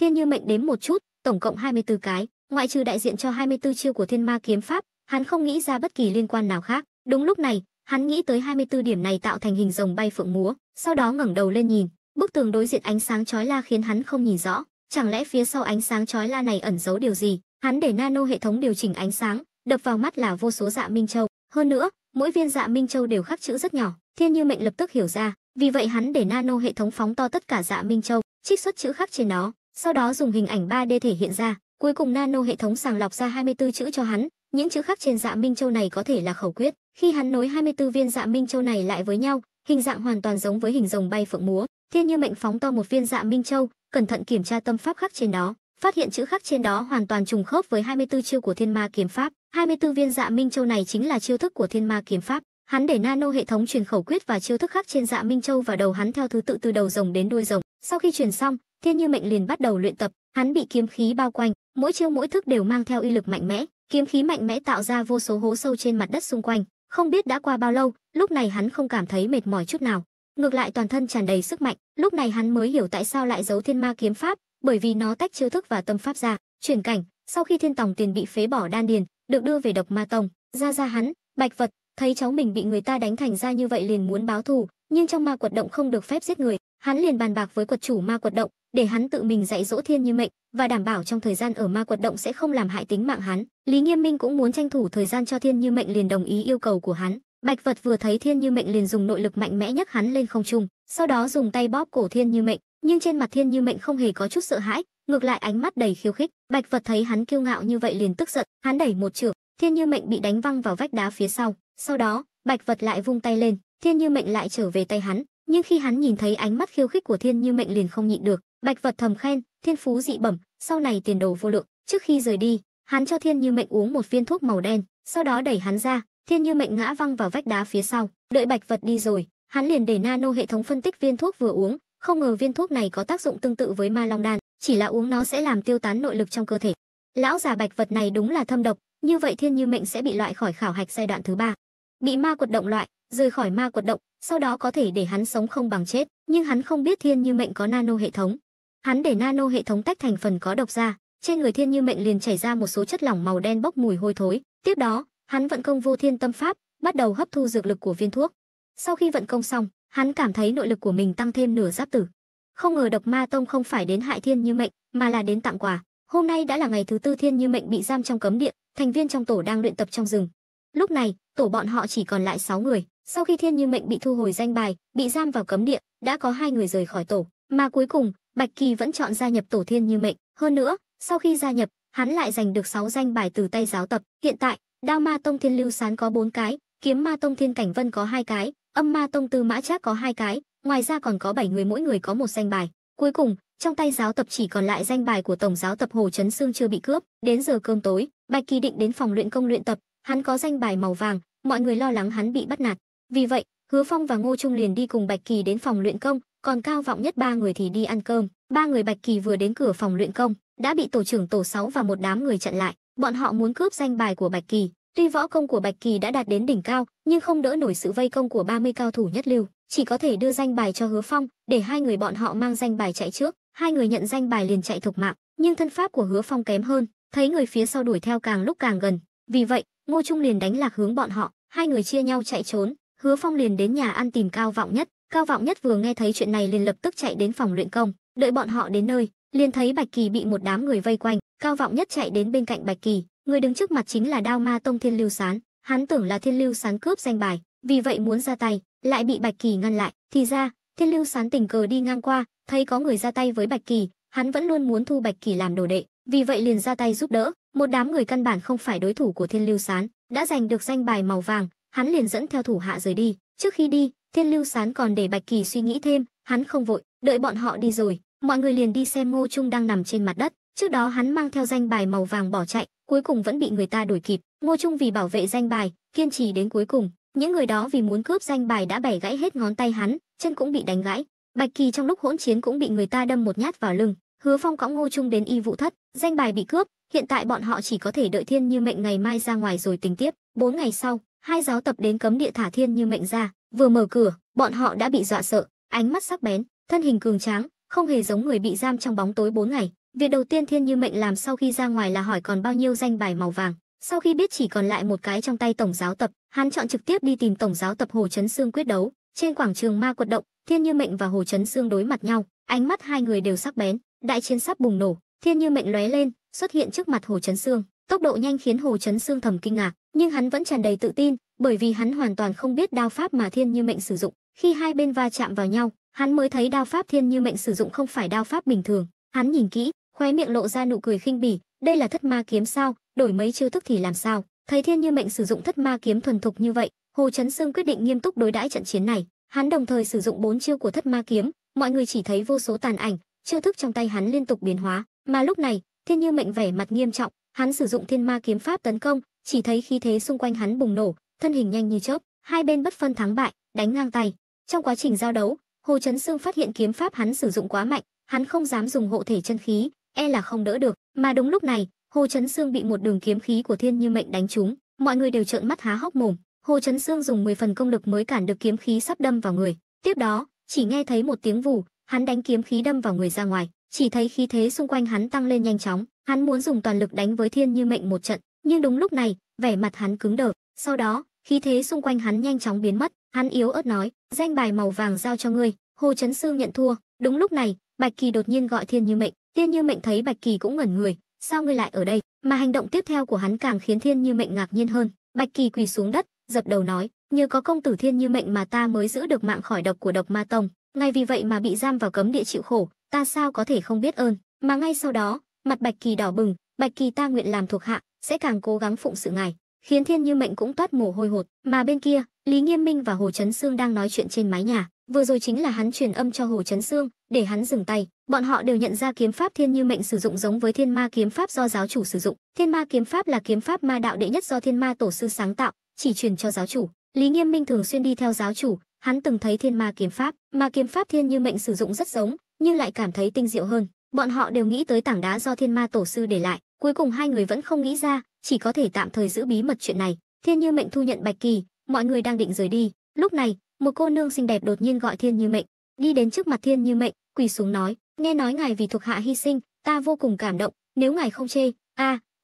Thiên Như Mệnh đếm một chút, tổng cộng 24 cái, ngoại trừ đại diện cho 24 chiêu của Thiên Ma Kiếm Pháp, hắn không nghĩ ra bất kỳ liên quan nào khác. Đúng lúc này, hắn nghĩ tới 24 điểm này tạo thành hình rồng bay phượng múa, sau đó ngẩng đầu lên nhìn, bức tường đối diện ánh sáng chói la khiến hắn không nhìn rõ, chẳng lẽ phía sau ánh sáng chói la này ẩn giấu điều gì? Hắn để nano hệ thống điều chỉnh ánh sáng, đập vào mắt là vô số dạ minh châu, hơn nữa, mỗi viên dạ minh châu đều khắc chữ rất nhỏ. Thiên Như Mệnh lập tức hiểu ra, vì vậy hắn để nano hệ thống phóng to tất cả dạ minh châu, trích xuất chữ khắc trên nó. Sau đó dùng hình ảnh 3D thể hiện ra, cuối cùng nano hệ thống sàng lọc ra 24 chữ cho hắn, những chữ khắc trên dạ minh châu này có thể là khẩu quyết. Khi hắn nối 24 viên dạ minh châu này lại với nhau, hình dạng hoàn toàn giống với hình rồng bay phượng múa. Thiên Như Mệnh phóng to một viên dạ minh châu, cẩn thận kiểm tra tâm pháp khắc trên đó, phát hiện chữ khắc trên đó hoàn toàn trùng khớp với 24 chiêu của Thiên Ma Kiếm Pháp. 24 viên dạ minh châu này chính là chiêu thức của Thiên Ma Kiếm Pháp. Hắn để nano hệ thống truyền khẩu quyết và chiêu thức khắc trên dạ minh châu vào đầu hắn theo thứ tự từ đầu rồng đến đuôi rồng. Sau khi truyền xong, Thiên Như Mệnh liền bắt đầu luyện tập. Hắn bị kiếm khí bao quanh, mỗi chiêu mỗi thức đều mang theo uy lực mạnh mẽ, kiếm khí mạnh mẽ tạo ra vô số hố sâu trên mặt đất xung quanh. Không biết đã qua bao lâu, lúc này hắn không cảm thấy mệt mỏi chút nào, ngược lại toàn thân tràn đầy sức mạnh. Lúc này hắn mới hiểu tại sao lại giấu Thiên Ma Kiếm Pháp, bởi vì nó tách chiêu thức và tâm pháp ra. Chuyển cảnh, sau khi Thiên Tòng Tiền bị phế bỏ đan điền, được đưa về Độc Ma Tông, ra hắn, Bạch Vật thấy cháu mình bị người ta đánh thành ra như vậy liền muốn báo thù, nhưng trong Ma Quật Động không được phép giết người, hắn liền bàn bạc với quật chủ Ma Quật Động, để hắn tự mình dạy dỗ Thiên Như Mệnh và đảm bảo trong thời gian ở Ma Quật Động sẽ không làm hại tính mạng hắn. Lý Nghiêm Minh cũng muốn tranh thủ thời gian cho Thiên Như Mệnh liền đồng ý yêu cầu của hắn. Bạch Vật vừa thấy Thiên Như Mệnh liền dùng nội lực mạnh mẽ nhấc hắn lên không trung, sau đó dùng tay bóp cổ Thiên Như Mệnh, nhưng trên mặt Thiên Như Mệnh không hề có chút sợ hãi, ngược lại ánh mắt đầy khiêu khích. Bạch Vật thấy hắn kiêu ngạo như vậy liền tức giận, hắn đẩy một chưởng, Thiên Như Mệnh bị đánh văng vào vách đá phía sau. Sau đó, Bạch Vật lại vung tay lên, Thiên Như Mệnh lại trở về tay hắn. Nhưng khi hắn nhìn thấy ánh mắt khiêu khích của Thiên Như Mệnh liền không nhịn được, Bạch Vật thầm khen, thiên phú dị bẩm, sau này tiền đồ vô lượng. Trước khi rời đi, hắn cho Thiên Như Mệnh uống một viên thuốc màu đen, sau đó đẩy hắn ra, Thiên Như Mệnh ngã văng vào vách đá phía sau. Đợi Bạch Vật đi rồi, hắn liền để nano hệ thống phân tích viên thuốc vừa uống, không ngờ viên thuốc này có tác dụng tương tự với Ma Long Đan, chỉ là uống nó sẽ làm tiêu tán nội lực trong cơ thể. Lão già Bạch Vật này đúng là thâm độc, như vậy Thiên Như Mệnh sẽ bị loại khỏi khảo hạch giai đoạn thứ 3. Bị Ma Quật Động loại, rời khỏi Ma Quật Động, sau đó có thể để hắn sống không bằng chết, nhưng hắn không biết Thiên Như Mệnh có nano hệ thống. Hắn để nano hệ thống tách thành phần có độc ra, trên người Thiên Như Mệnh liền chảy ra một số chất lỏng màu đen bốc mùi hôi thối. Tiếp đó, hắn vận công Vô Thiên Tâm Pháp, bắt đầu hấp thu dược lực của viên thuốc. Sau khi vận công xong, hắn cảm thấy nội lực của mình tăng thêm nửa giáp tử. Không ngờ Độc Ma Tông không phải đến hại Thiên Như Mệnh, mà là đến tặng quà. Hôm nay đã là ngày thứ 4 Thiên Như Mệnh bị giam trong cấm địa, thành viên trong tổ đang luyện tập trong rừng. Lúc này, tổ bọn họ chỉ còn lại 6 người. Sau khi Thiên Như Mệnh bị thu hồi danh bài, bị giam vào cấm địa, đã có 2 người rời khỏi tổ, mà cuối cùng, Bạch Kỳ vẫn chọn gia nhập tổ Thiên Như Mệnh. Hơn nữa, sau khi gia nhập, hắn lại giành được 6 danh bài từ tay giáo tập. Hiện tại, Đao Ma Tông Thiên Lưu Sán có 4 cái, Kiếm Ma Tông Thiên Cảnh Vân có 2 cái, Âm Ma Tông Tư Mã Trác có 2 cái, ngoài ra còn có 7 người mỗi người có 1 danh bài. Cuối cùng, Trong tay giáo tập chỉ còn lại danh bài của tổng giáo tập Hồ Chấn Sương chưa bị cướp. Đến giờ cơm tối, Bạch Kỳ định đến phòng luyện công luyện tập, hắn có danh bài màu vàng, mọi người lo lắng hắn bị bắt nạt. Vì vậy, Hứa Phong và Ngô Trung liền đi cùng Bạch Kỳ đến phòng luyện công, còn Cao Vọng Nhất ba người thì đi ăn cơm. Ba người Bạch Kỳ vừa đến cửa phòng luyện công, đã bị tổ trưởng tổ 6 và một đám người chặn lại. Bọn họ muốn cướp danh bài của Bạch Kỳ. Tuy võ công của Bạch Kỳ đã đạt đến đỉnh cao, nhưng không đỡ nổi sự vây công của 30 cao thủ nhất lưu, chỉ có thể đưa danh bài cho Hứa Phong, để hai người bọn họ mang danh bài chạy trước. Hai người nhận danh bài liền chạy thục mạng, nhưng thân pháp của Hứa Phong kém hơn, thấy người phía sau đuổi theo càng lúc càng gần, vì vậy Ngô Trung liền đánh lạc hướng bọn họ, hai người chia nhau chạy trốn. Hứa Phong liền đến nhà ăn tìm Cao Vọng Nhất. Cao Vọng Nhất vừa nghe thấy chuyện này liền lập tức chạy đến phòng luyện công. Đợi bọn họ đến nơi, liền thấy Bạch Kỳ bị một đám người vây quanh. Cao Vọng Nhất chạy đến bên cạnh Bạch Kỳ, người đứng trước mặt chính là Đao Ma Tông Thiên Lưu Sán. Hắn tưởng là Thiên Lưu Sán cướp danh bài, vì vậy muốn ra tay, lại bị Bạch Kỳ ngăn lại. Thì ra Thiên Lưu Sán tình cờ đi ngang qua, thấy có người ra tay với Bạch Kỳ, hắn vẫn luôn muốn thu Bạch Kỳ làm đồ đệ, vì vậy liền ra tay giúp đỡ. Một đám người căn bản không phải đối thủ của Thiên Lưu Sán, đã giành được danh bài màu vàng, hắn liền dẫn theo thủ hạ rời đi. Trước khi đi, Thiên Lưu Sán còn để Bạch Kỳ suy nghĩ thêm, hắn không vội, đợi bọn họ đi rồi, mọi người liền đi xem Ngô Trung đang nằm trên mặt đất. Trước đó hắn mang theo danh bài màu vàng bỏ chạy, cuối cùng vẫn bị người ta đuổi kịp. Ngô Trung vì bảo vệ danh bài, kiên trì đến cuối cùng. Những người đó vì muốn cướp danh bài đã bẻ gãy hết ngón tay hắn, chân cũng bị đánh gãy. Bạch Kỳ trong lúc hỗn chiến cũng bị người ta đâm một nhát vào lưng. Hứa Phong cõng Ngô Trung đến y vụ thất, danh bài bị cướp, hiện tại bọn họ chỉ có thể đợi Thiên Như Mệnh ngày mai ra ngoài rồi tính tiếp. 4 ngày sau, hai giáo tập đến cấm địa thả Thiên Như Mệnh ra, vừa mở cửa, bọn họ đã bị dọa sợ, ánh mắt sắc bén, thân hình cường tráng, không hề giống người bị giam trong bóng tối 4 ngày. Việc đầu tiên Thiên Như Mệnh làm sau khi ra ngoài là hỏi còn bao nhiêu danh bài màu vàng. Sau khi biết chỉ còn lại một cái trong tay tổng giáo tập, hắn chọn trực tiếp đi tìm tổng giáo tập Hồ Chấn Sương quyết đấu. Trên quảng trường Ma Quật Động, Thiên Như Mệnh và Hồ Chấn Sương đối mặt nhau, ánh mắt hai người đều sắc bén, đại chiến sắp bùng nổ. Thiên Như Mệnh lóe lên, xuất hiện trước mặt Hồ Chấn Sương, tốc độ nhanh khiến Hồ Chấn Sương thầm kinh ngạc, nhưng hắn vẫn tràn đầy tự tin, bởi vì hắn hoàn toàn không biết đao pháp mà Thiên Như Mệnh sử dụng. Khi hai bên va chạm vào nhau, hắn mới thấy đao pháp Thiên Như Mệnh sử dụng không phải đao pháp bình thường. Hắn nhìn kỹ, khóe miệng lộ ra nụ cười khinh bỉ, đây là Thất Ma kiếm sao, đổi mấy chiêu thức thì làm sao. Thấy Thiên Như Mệnh sử dụng Thất Ma kiếm thuần thục như vậy, Hồ Chấn Sương quyết định nghiêm túc đối đãi trận chiến này. Hắn đồng thời sử dụng 4 chiêu của Thất Ma kiếm, mọi người chỉ thấy vô số tàn ảnh, chiêu thức trong tay hắn liên tục biến hóa. Mà lúc này, Thiên Như Mệnh vẻ mặt nghiêm trọng, hắn sử dụng Thiên Ma kiếm pháp tấn công, chỉ thấy khí thế xung quanh hắn bùng nổ, thân hình nhanh như chớp, hai bên bất phân thắng bại, đánh ngang tay. Trong quá trình giao đấu, Hồ Chấn Sương phát hiện kiếm pháp hắn sử dụng quá mạnh, hắn không dám dùng hộ thể chân khí, e là không đỡ được. Mà đúng lúc này, Hồ Chấn Sương bị một đường kiếm khí của Thiên Như Mệnh đánh trúng, mọi người đều trợn mắt há hốc mồm. Hồ Chấn Sương dùng 10 phần công lực mới cản được kiếm khí sắp đâm vào người. Tiếp đó, chỉ nghe thấy một tiếng vù, hắn đánh kiếm khí đâm vào người ra ngoài, chỉ thấy khí thế xung quanh hắn tăng lên nhanh chóng, hắn muốn dùng toàn lực đánh với Thiên Như Mệnh một trận, nhưng đúng lúc này, vẻ mặt hắn cứng đờ. Sau đó, khí thế xung quanh hắn nhanh chóng biến mất, hắn yếu ớt nói, "Danh bài màu vàng giao cho ngươi." Hồ Chấn Sương nhận thua. Đúng lúc này, Bạch Kỳ đột nhiên gọi Thiên Như Mệnh. Thiên Như Mệnh thấy Bạch Kỳ cũng ngẩn người, "Sao ngươi lại ở đây?" Mà hành động tiếp theo của hắn càng khiến Thiên Như Mệnh ngạc nhiên hơn. Bạch Kỳ quỳ xuống đất, dập đầu nói, "Nhờ có công tử Thiên Như Mệnh mà ta mới giữ được mạng khỏi độc của Độc Ma Tông, ngay vì vậy mà bị giam vào cấm địa chịu khổ, ta sao có thể không biết ơn." Mà ngay sau đó, mặt Bạch Kỳ đỏ bừng, "Bạch Kỳ, ta nguyện làm thuộc hạ, sẽ càng cố gắng phụng sự ngài." Khiến Thiên Như Mệnh cũng toát mồ hôi hột. Mà bên kia, Lý Nghiêm Minh và Hồ Chấn Sương đang nói chuyện trên mái nhà, vừa rồi chính là hắn truyền âm cho Hồ Chấn Sương để hắn dừng tay. Bọn họ đều nhận ra kiếm pháp Thiên Như Mệnh sử dụng giống với Thiên Ma kiếm pháp do giáo chủ sử dụng. Thiên Ma kiếm pháp là kiếm pháp ma đạo đệ nhất do Thiên Ma tổ sư sáng tạo, chỉ truyền cho giáo chủ. Lý Nghiêm Minh thường xuyên đi theo giáo chủ, hắn từng thấy Thiên Ma kiếm pháp, mà kiếm pháp Thiên Như Mệnh sử dụng rất giống, nhưng lại cảm thấy tinh diệu hơn. Bọn họ đều nghĩ tới tảng đá do Thiên Ma tổ sư để lại, cuối cùng hai người vẫn không nghĩ ra, chỉ có thể tạm thời giữ bí mật chuyện này. Thiên Như Mệnh thu nhận Bạch Kỳ, mọi người đang định rời đi. Lúc này, một cô nương xinh đẹp đột nhiên gọi Thiên Như Mệnh, đi đến trước mặt Thiên Như Mệnh, quỳ xuống nói, "Nghe nói ngài vì thuộc hạ hy sinh, ta vô cùng cảm động, nếu ngài không chê,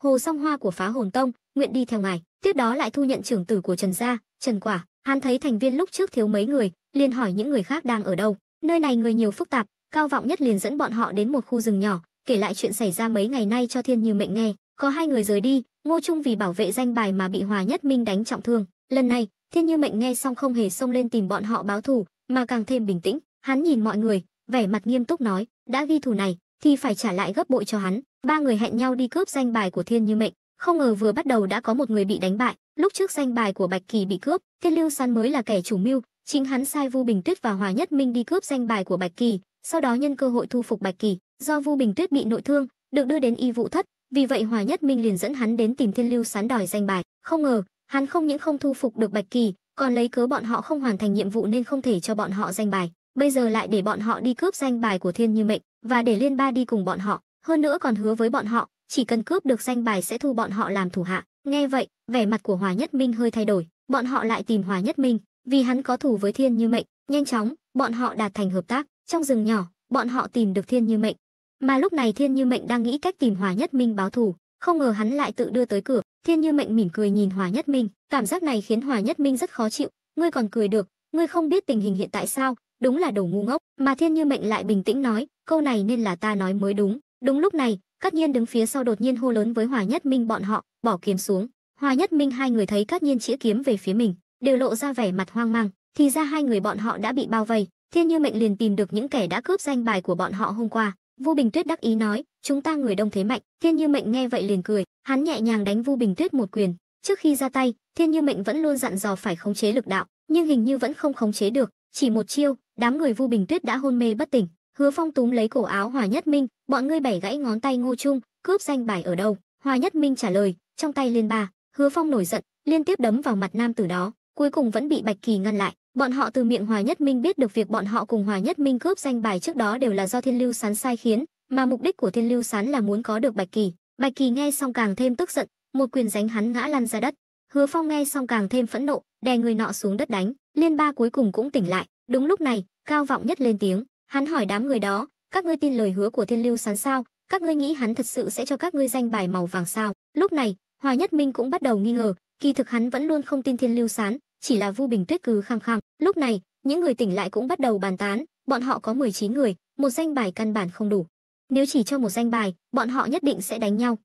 Hồ Song Hoa của Phá Hồn Tông nguyện đi theo ngài." Tiếp đó lại thu nhận trưởng tử của Trần gia, Trần Quả. Hắn thấy thành viên lúc trước thiếu mấy người, liền hỏi những người khác đang ở đâu. Nơi này người nhiều phức tạp, Cao Vọng Nhất liền dẫn bọn họ đến một khu rừng nhỏ, kể lại chuyện xảy ra mấy ngày nay cho Thiên Như Mệnh nghe. Có hai người rời đi, Ngô Trung vì bảo vệ danh bài mà bị Hòa Nhất Minh đánh trọng thương. Lần này, Thiên Như Mệnh nghe xong không hề xông lên tìm bọn họ báo thù, mà càng thêm bình tĩnh. Hắn nhìn mọi người, vẻ mặt nghiêm túc nói, "Đã ghi thù này thì phải trả lại gấp bội cho hắn." Ba người hẹn nhau đi cướp danh bài của Thiên Như Mệnh, không ngờ vừa bắt đầu đã có một người bị đánh bại. Lúc trước danh bài của Bạch Kỳ bị cướp, Thiên Lưu Sán mới là kẻ chủ mưu, chính hắn sai Vu Bình Tuyết và Hòa Nhất Minh đi cướp danh bài của Bạch Kỳ, sau đó nhân cơ hội thu phục Bạch Kỳ. Do Vu Bình Tuyết bị nội thương, được đưa đến y vụ thất, vì vậy Hòa Nhất Minh liền dẫn hắn đến tìm Thiên Lưu Sán đòi danh bài. Không ngờ, hắn không những không thu phục được Bạch Kỳ, còn lấy cớ bọn họ không hoàn thành nhiệm vụ nên không thể cho bọn họ danh bài. Bây giờ lại để bọn họ đi cướp danh bài của Thiên Như Mệnh và để Liên Ba đi cùng bọn họ, hơn nữa còn hứa với bọn họ, chỉ cần cướp được danh bài sẽ thu bọn họ làm thủ hạ. Nghe vậy, vẻ mặt của Hòa Nhất Minh hơi thay đổi, bọn họ lại tìm Hòa Nhất Minh, vì hắn có thù với Thiên Như Mệnh. Nhanh chóng, bọn họ đạt thành hợp tác. Trong rừng nhỏ, bọn họ tìm được Thiên Như Mệnh. Mà lúc này Thiên Như Mệnh đang nghĩ cách tìm Hòa Nhất Minh báo thù, không ngờ hắn lại tự đưa tới cửa. Thiên Như Mệnh mỉm cười nhìn Hòa Nhất Minh, cảm giác này khiến Hòa Nhất Minh rất khó chịu. Ngươi còn cười được, ngươi không biết tình hình hiện tại sao, đúng là đồ ngu ngốc. Mà Thiên Như Mệnh lại bình tĩnh nói, câu này nên là ta nói mới đúng. Đúng lúc này, Cát Nhiên đứng phía sau đột nhiên hô lớn với Hòa Nhất Minh bọn họ, bỏ kiếm xuống. Hòa Nhất Minh hai người thấy Cát Nhiên chĩa kiếm về phía mình, đều lộ ra vẻ mặt hoang mang, thì ra hai người bọn họ đã bị bao vây. Thiên Như Mệnh liền tìm được những kẻ đã cướp danh bài của bọn họ hôm qua. Vu Bình Tuyết đắc ý nói, chúng ta người đông thế mạnh. Thiên Như Mệnh nghe vậy liền cười, hắn nhẹ nhàng đánh Vu Bình Tuyết một quyền. Trước khi ra tay, Thiên Như Mệnh vẫn luôn dặn dò phải khống chế lực đạo, nhưng hình như vẫn không khống chế được, chỉ một chiêu, đám người Vu Bình Tuyết đã hôn mê bất tỉnh. Hứa Phong túm lấy cổ áo Hòa Nhất Minh, bọn ngươi bẻ gãy ngón tay Ngô Trung, cướp danh bài ở đâu? Hòa Nhất Minh trả lời, trong tay Liên Ba. Hứa Phong nổi giận, liên tiếp đấm vào mặt nam tử đó, cuối cùng vẫn bị Bạch Kỳ ngăn lại. Bọn họ từ miệng Hòa Nhất Minh biết được việc bọn họ cùng Hòa Nhất Minh cướp danh bài trước đó đều là do Thiên Lưu Sán sai khiến, mà mục đích của Thiên Lưu Sán là muốn có được Bạch Kỳ. Bạch Kỳ nghe xong càng thêm tức giận, một quyền đánh hắn ngã lăn ra đất. Hứa Phong nghe xong càng thêm phẫn nộ, đè người nọ xuống đất đánh. Liên Ba cuối cùng cũng tỉnh lại. Đúng lúc này, Cao Vọng Nhất lên tiếng, hắn hỏi đám người đó, các ngươi tin lời hứa của Thiên Lưu Sán sao? Các ngươi nghĩ hắn thật sự sẽ cho các ngươi danh bài màu vàng sao? Lúc này, Hòa Nhất Minh cũng bắt đầu nghi ngờ, kỳ thực hắn vẫn luôn không tin Thiên Lưu Sán, chỉ là Vu Bình Tuyết cứ khăng khăng. Lúc này, những người tỉnh lại cũng bắt đầu bàn tán, bọn họ có 19 người, một danh bài căn bản không đủ. Nếu chỉ cho một danh bài, bọn họ nhất định sẽ đánh nhau.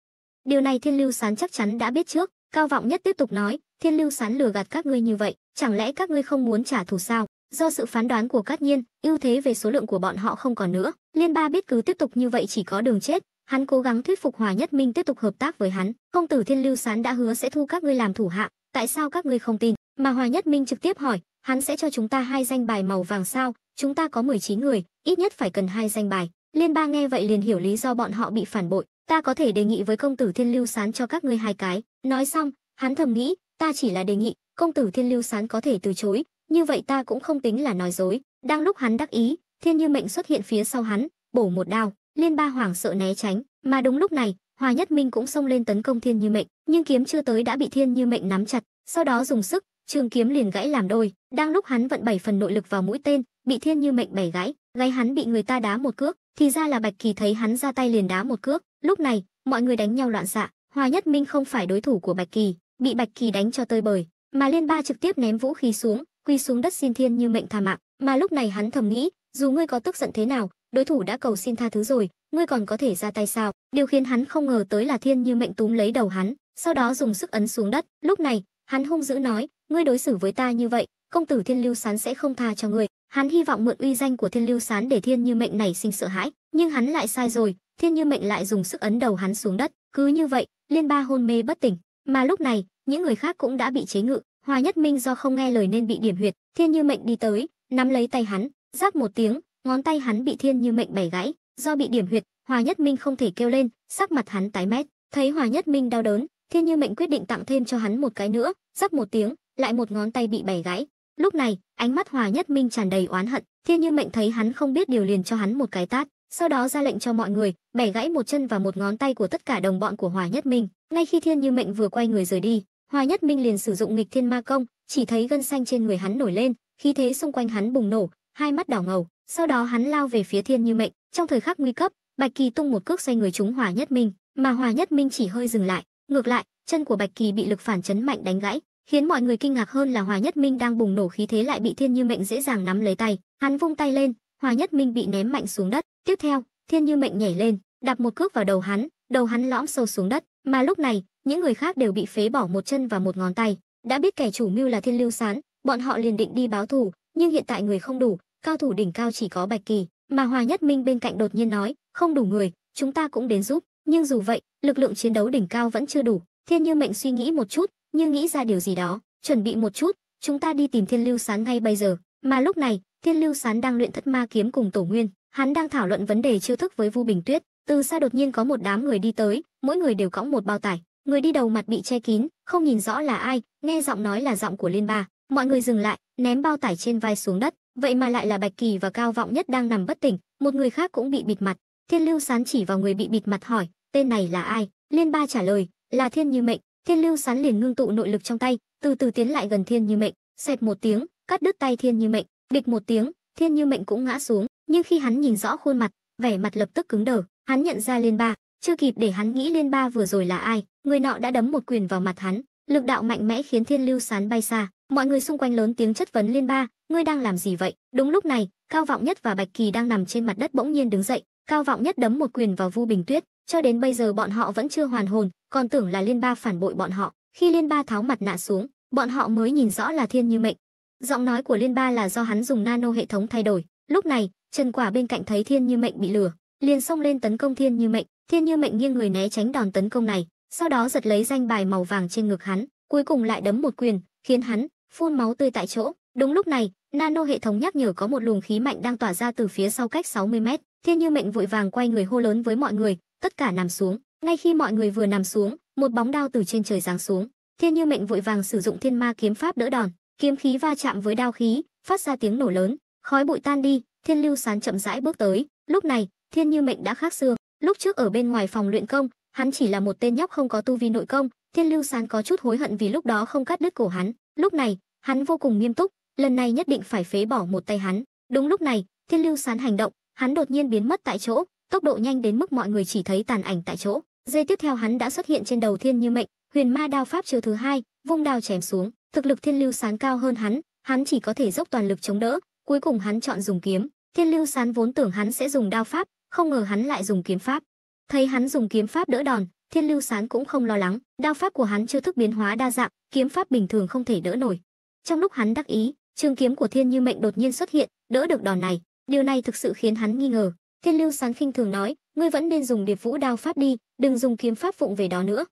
Điều này Thiên Lưu Sán chắc chắn đã biết trước. Cao Vọng Nhất tiếp tục nói, Thiên Lưu Sán lừa gạt các ngươi như vậy, chẳng lẽ các ngươi không muốn trả thù sao? Do sự phán đoán của Cát Nhiên, ưu thế về số lượng của bọn họ không còn nữa. Liên Ba biết cứ tiếp tục như vậy chỉ có đường chết, hắn cố gắng thuyết phục Hòa Nhất Minh tiếp tục hợp tác với hắn. Công tử Thiên Lưu Sán đã hứa sẽ thu các ngươi làm thủ hạ, tại sao các ngươi không tin? Mà Hòa Nhất Minh trực tiếp hỏi, hắn sẽ cho chúng ta hai danh bài màu vàng sao? Chúng ta có 19 người, ít nhất phải cần hai danh bài. Liên Ba nghe vậy liền hiểu lý do bọn họ bị phản bội, ta có thể đề nghị với công tử Thiên Lưu Sán cho các ngươi hai cái. Nói xong, hắn thầm nghĩ, ta chỉ là đề nghị, công tử Thiên Lưu Sán có thể từ chối, như vậy ta cũng không tính là nói dối. Đang lúc hắn đắc ý, Thiên Như Mệnh xuất hiện phía sau hắn, bổ một đao. Liên Ba hoảng sợ né tránh, mà đúng lúc này, Hòa Nhất Minh cũng xông lên tấn công Thiên Như Mệnh, nhưng kiếm chưa tới đã bị Thiên Như Mệnh nắm chặt, sau đó dùng sức, trường kiếm liền gãy làm đôi. Đang lúc hắn vận 7 phần nội lực vào mũi tên, bị Thiên Như Mệnh bẻ gãy, gáy hắn bị người ta đá một cước, thì ra là Bạch Kỳ thấy hắn ra tay liền đá một cước. Lúc này, mọi người đánh nhau loạn xạ, Hòa Nhất Minh không phải đối thủ của Bạch Kỳ, bị Bạch Kỳ đánh cho tơi bời, mà Liên Ba trực tiếp ném vũ khí xuống, quỳ xuống đất xin Thiên Như Mệnh tha mạng. Mà lúc này hắn thầm nghĩ, dù ngươi có tức giận thế nào, đối thủ đã cầu xin tha thứ rồi, ngươi còn có thể ra tay sao? Điều khiến hắn không ngờ tới là Thiên Như Mệnh túm lấy đầu hắn, sau đó dùng sức ấn xuống đất. Lúc này, hắn hung dữ nói, ngươi đối xử với ta như vậy, công tử Thiên Lưu Sán sẽ không tha cho ngươi. Hắn hy vọng mượn uy danh của Thiên Lưu Sán để Thiên Như Mệnh nảy sinh sợ hãi, nhưng hắn lại sai rồi, Thiên Như Mệnh lại dùng sức ấn đầu hắn xuống đất. Cứ như vậy, Liên Ba hôn mê bất tỉnh, mà lúc này, những người khác cũng đã bị chế ngự. Hòa Nhất Minh do không nghe lời nên bị điểm huyệt, Thiên Như Mệnh đi tới, nắm lấy tay hắn, rắc một tiếng, ngón tay hắn bị Thiên Như Mệnh bẻ gãy. Do bị điểm huyệt, Hòa Nhất Minh không thể kêu lên, sắc mặt hắn tái mét. Thấy Hòa Nhất Minh đau đớn, Thiên Như Mệnh quyết định tặng thêm cho hắn một cái nữa, rắc một tiếng, lại một ngón tay bị bẻ gãy. Lúc này, ánh mắt Hòa Nhất Minh tràn đầy oán hận, Thiên Như Mệnh thấy hắn không biết điều liền cho hắn một cái tát, sau đó ra lệnh cho mọi người bẻ gãy một chân và một ngón tay của tất cả đồng bọn của Hòa Nhất Minh. Ngay khi Thiên Như Mệnh vừa quay người rời đi, Hòa Nhất Minh liền sử dụng nghịch thiên ma công, chỉ thấy gân xanh trên người hắn nổi lên, khí thế xung quanh hắn bùng nổ, hai mắt đỏ ngầu, sau đó hắn lao về phía Thiên Như Mệnh. Trong thời khắc nguy cấp, Bạch Kỳ tung một cước xoay người trúng Hòa Nhất Minh, mà Hòa Nhất Minh chỉ hơi dừng lại, ngược lại, chân của Bạch Kỳ bị lực phản chấn mạnh đánh gãy. Khiến mọi người kinh ngạc hơn là Hòa Nhất Minh đang bùng nổ khí thế lại bị Thiên Như Mệnh dễ dàng nắm lấy tay, hắn vung tay lên, Hòa Nhất Minh bị ném mạnh xuống đất. Tiếp theo, Thiên Như Mệnh nhảy lên, đạp một cước vào đầu hắn lõm sâu xuống đất. Mà lúc này, những người khác đều bị phế bỏ một chân và một ngón tay. Đã biết kẻ chủ mưu là Thiên Lưu Sán, bọn họ liền định đi báo thù, nhưng hiện tại người không đủ, cao thủ đỉnh cao chỉ có Bạch Kỳ. Mà Hòa Nhất Minh bên cạnh đột nhiên nói, không đủ người, chúng ta cũng đến giúp. Nhưng dù vậy, lực lượng chiến đấu đỉnh cao vẫn chưa đủ. Thiên Như Mệnh suy nghĩ một chút, nhưng nghĩ ra điều gì đó, chuẩn bị một chút, chúng ta đi tìm Thiên Lưu Sán ngay bây giờ. Mà lúc này, Thiên Lưu Sán đang luyện Thất Ma Kiếm cùng Tổ Nguyên, Hắn đang thảo luận vấn đề chiêu thức với Vu Bình Tuyết, từ xa đột nhiên có một đám người đi tới, mỗi người đều cõng một bao tải, người đi đầu mặt bị che kín, không nhìn rõ là ai, nghe giọng nói là giọng của Liên Ba. Mọi người dừng lại, ném bao tải trên vai xuống đất, vậy mà lại là Bạch Kỳ và Cao Vọng Nhất đang nằm bất tỉnh, một người khác cũng bị bịt mặt. Thiên Lưu Sán chỉ vào người bị bịt mặt hỏi, tên này là ai? Liên Ba trả lời, là Thiên Như Mệnh. Thiên Lưu Sán liền ngưng tụ nội lực trong tay, từ từ tiến lại gần Thiên Như Mệnh, xẹt một tiếng, cắt đứt tay Thiên Như Mệnh, địch một tiếng, Thiên Như Mệnh cũng ngã xuống, nhưng khi hắn nhìn rõ khuôn mặt, vẻ mặt lập tức cứng đờ, hắn nhận ra Liên Ba, chưa kịp để hắn nghĩ Liên Ba vừa rồi là ai, người nọ đã đấm một quyền vào mặt hắn, lực đạo mạnh mẽ khiến Thiên Lưu Sán bay xa. Mọi người xung quanh lớn tiếng chất vấn Liên Ba, ngươi đang làm gì vậy? Đúng lúc này, Cao Vọng Nhất và Bạch Kỳ đang nằm trên mặt đất bỗng nhiên đứng dậy, Cao Vọng Nhất đấm một quyền vào Vu Bình Tuyết, cho đến bây giờ bọn họ vẫn chưa hoàn hồn, còn tưởng là Liên Ba phản bội bọn họ. Khi Liên Ba tháo mặt nạ xuống, bọn họ mới nhìn rõ là Thiên Như Mệnh. Giọng nói của Liên Ba là do hắn dùng nano hệ thống thay đổi. Lúc này, Trần Quả bên cạnh thấy Thiên Như Mệnh bị lừa, liền xông lên tấn công Thiên Như Mệnh. Thiên Như Mệnh nghiêng người né tránh đòn tấn công này, sau đó giật lấy danh bài màu vàng trên ngực hắn, cuối cùng lại đấm một quyền, khiến hắn phun máu tươi tại chỗ. Đúng lúc này, nano hệ thống nhắc nhở có một luồng khí mạnh đang tỏa ra từ phía sau cách 60 mét. Thiên Như Mệnh vội vàng quay người hô lớn với mọi người, tất cả nằm xuống. Ngay khi mọi người vừa nằm xuống, một bóng đao từ trên trời giáng xuống. Thiên Như Mệnh vội vàng sử dụng Thiên Ma Kiếm Pháp đỡ đòn, kiếm khí va chạm với đao khí, phát ra tiếng nổ lớn, khói bụi tan đi. Thiên Lưu Sán chậm rãi bước tới. Lúc này, Thiên Như Mệnh đã khác xưa. Lúc trước ở bên ngoài phòng luyện công, hắn chỉ là một tên nhóc không có tu vi nội công. Thiên Lưu Sán có chút hối hận vì lúc đó không cắt đứt cổ hắn. Lúc này, hắn vô cùng nghiêm túc, lần này nhất định phải phế bỏ một tay hắn. Đúng lúc này, Thiên Lưu Sán hành động, hắn đột nhiên biến mất tại chỗ, tốc độ nhanh đến mức mọi người chỉ thấy tàn ảnh tại chỗ. Giây tiếp theo hắn đã xuất hiện trên đầu Thiên Như Mệnh, Huyền Ma đao pháp chiêu thứ hai, vung đao chém xuống. Thực lực Thiên Lưu Sán cao hơn hắn chỉ có thể dốc toàn lực chống đỡ, cuối cùng hắn chọn dùng kiếm. Thiên Lưu Sán vốn tưởng hắn sẽ dùng đao pháp, không ngờ hắn lại dùng kiếm pháp. Thấy hắn dùng kiếm pháp đỡ đòn, Thiên Lưu Sán cũng không lo lắng, đao pháp của hắn chưa thức biến hóa đa dạng, kiếm pháp bình thường không thể đỡ nổi. Trong lúc hắn đắc ý, trường kiếm của Thiên Như Mệnh đột nhiên xuất hiện, đỡ được đòn này, điều này thực sự khiến hắn nghi ngờ. Thiên Lưu Sán khinh thường nói, ngươi vẫn nên dùng Điệp Vũ đao pháp đi, đừng dùng kiếm pháp vụng về đó nữa.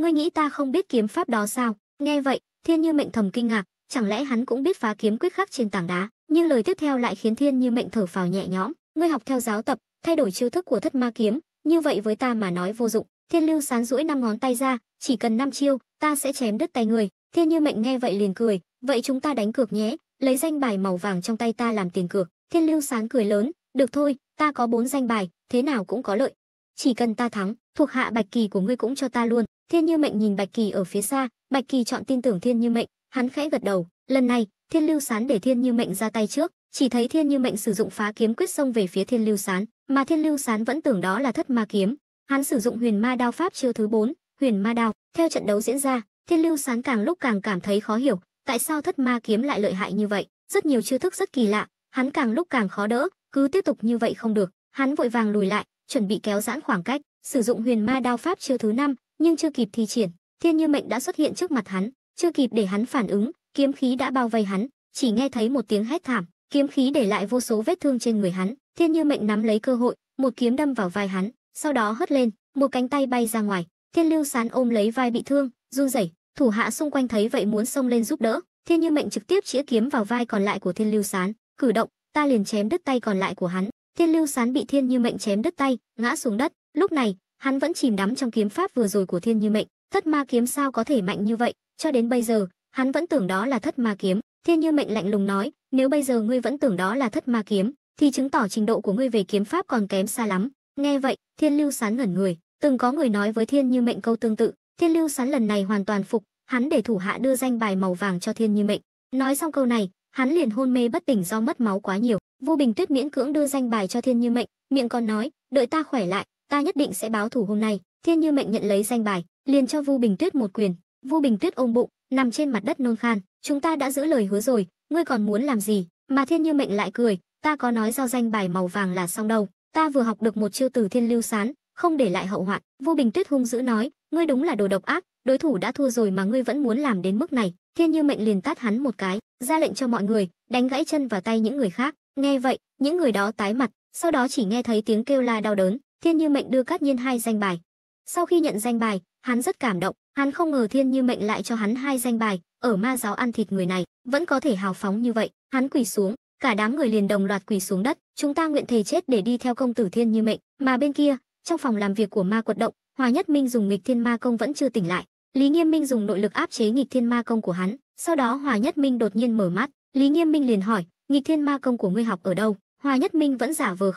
Ngươi nghĩ ta không biết kiếm pháp đó sao? Nghe vậy, Thiên Như Mệnh thầm kinh ngạc, chẳng lẽ hắn cũng biết phá kiếm quyết khắc trên tảng đá? Nhưng lời tiếp theo lại khiến Thiên Như Mệnh thở phào nhẹ nhõm, ngươi học theo giáo tập, thay đổi chiêu thức của Thất Ma kiếm, như vậy với ta mà nói vô dụng. Thiên Lưu Sán duỗi 5 ngón tay ra, chỉ cần 5 chiêu, ta sẽ chém đứt tay người. Thiên Như Mệnh nghe vậy liền cười, vậy chúng ta đánh cược nhé, lấy danh bài màu vàng trong tay ta làm tiền cược. Thiên Lưu Sán cười lớn, được thôi, ta có 4 danh bài, thế nào cũng có lợi. Chỉ cần ta thắng, thuộc hạ Bạch Kỳ của ngươi cũng cho ta luôn. Thiên Như Mệnh nhìn Bạch Kỳ ở phía xa, Bạch Kỳ chọn tin tưởng Thiên Như Mệnh, hắn khẽ gật đầu. Lần này, Thiên Lưu Sán để Thiên Như Mệnh ra tay trước, chỉ thấy Thiên Như Mệnh sử dụng phá kiếm quyết xông về phía Thiên Lưu Sán, mà Thiên Lưu Sán vẫn tưởng đó là Thất Ma kiếm. Hắn sử dụng Huyền Ma đao pháp chiêu thứ 4, Huyền Ma đao. Theo trận đấu diễn ra, Thiên Lưu Sán càng lúc càng cảm thấy khó hiểu, tại sao Thất Ma kiếm lại lợi hại như vậy? Rất nhiều chiêu thức rất kỳ lạ, hắn càng lúc càng khó đỡ, cứ tiếp tục như vậy không được, hắn vội vàng lùi lại, chuẩn bị kéo giãn khoảng cách, sử dụng Huyền Ma đao pháp chiêu thứ 5, nhưng chưa kịp thi triển, Thiên Như Mệnh đã xuất hiện trước mặt hắn, chưa kịp để hắn phản ứng, kiếm khí đã bao vây hắn, chỉ nghe thấy một tiếng hét thảm, kiếm khí để lại vô số vết thương trên người hắn. Thiên Như Mệnh nắm lấy cơ hội, một kiếm đâm vào vai hắn, sau đó hất lên, một cánh tay bay ra ngoài. Thiên Lưu Sán ôm lấy vai bị thương, run rẩy, thủ hạ xung quanh thấy vậy muốn xông lên giúp đỡ, Thiên Như Mệnh trực tiếp chĩa kiếm vào vai còn lại của Thiên Lưu Sán, cử động, ta liền chém đứt tay còn lại của hắn. Thiên Lưu Sán bị Thiên Như Mệnh chém đứt tay, ngã xuống đất. Lúc này, hắn vẫn chìm đắm trong kiếm pháp vừa rồi của Thiên Như Mệnh, Thất Ma kiếm sao có thể mạnh như vậy, cho đến bây giờ, hắn vẫn tưởng đó là Thất Ma kiếm. Thiên Như Mệnh lạnh lùng nói, nếu bây giờ ngươi vẫn tưởng đó là Thất Ma kiếm, thì chứng tỏ trình độ của ngươi về kiếm pháp còn kém xa lắm. Nghe vậy, Thiên Lưu Sán ngẩn người, từng có người nói với Thiên Như Mệnh câu tương tự, Thiên Lưu Sán lần này hoàn toàn phục, hắn để thủ hạ đưa danh bài màu vàng cho Thiên Như Mệnh. Nói xong câu này, hắn liền hôn mê bất tỉnh do mất máu quá nhiều. Vu Bình Tuyết miễn cưỡng đưa danh bài cho Thiên Như Mệnh, miệng còn nói, đợi ta khỏe lại, ta nhất định sẽ báo thù hôm nay. Thiên Như Mệnh nhận lấy danh bài, liền cho Vu Bình Tuyết một quyền. Vu Bình Tuyết ôm bụng, nằm trên mặt đất nôn khan, chúng ta đã giữ lời hứa rồi, ngươi còn muốn làm gì? Mà Thiên Như Mệnh lại cười, ta có nói giao danh bài màu vàng là xong đâu, ta vừa học được một chiêu từ Thiên Lưu Sán, không để lại hậu hoạn. Vu Bình Tuyết hung dữ nói, ngươi đúng là đồ độc ác, đối thủ đã thua rồi mà ngươi vẫn muốn làm đến mức này. Thiên Như Mệnh liền tát hắn một cái, ra lệnh cho mọi người đánh gãy chân và tay những người khác. Nghe vậy, những người đó tái mặt, sau đó chỉ nghe thấy tiếng kêu la đau đớn. Thiên Như Mệnh đưa cát nhiên 2 danh bài. Sau khi nhận danh bài, hắn rất cảm động, hắn không ngờ Thiên Như Mệnh lại cho hắn 2 danh bài, ở ma giáo ăn thịt người này, vẫn có thể hào phóng như vậy. Hắn quỳ xuống, Cả đám người liền đồng loạt quỳ xuống đất, chúng ta nguyện thề chết để đi theo công tử Thiên Như Mệnh. Mà bên kia, trong phòng làm việc của Ma Quật Động, Hòa Nhất Minh dùng nghịch thiên ma công vẫn chưa tỉnh lại. Lý Nghiêm Minh dùng nội lực áp chế nghịch thiên ma công của hắn, sau đó Hòa Nhất Minh đột nhiên mở mắt. Lý Nghiêm Minh liền hỏi, nghịch thiên ma công của ngươi học ở đâu? Hòa Nhất Minh vẫn giả vờ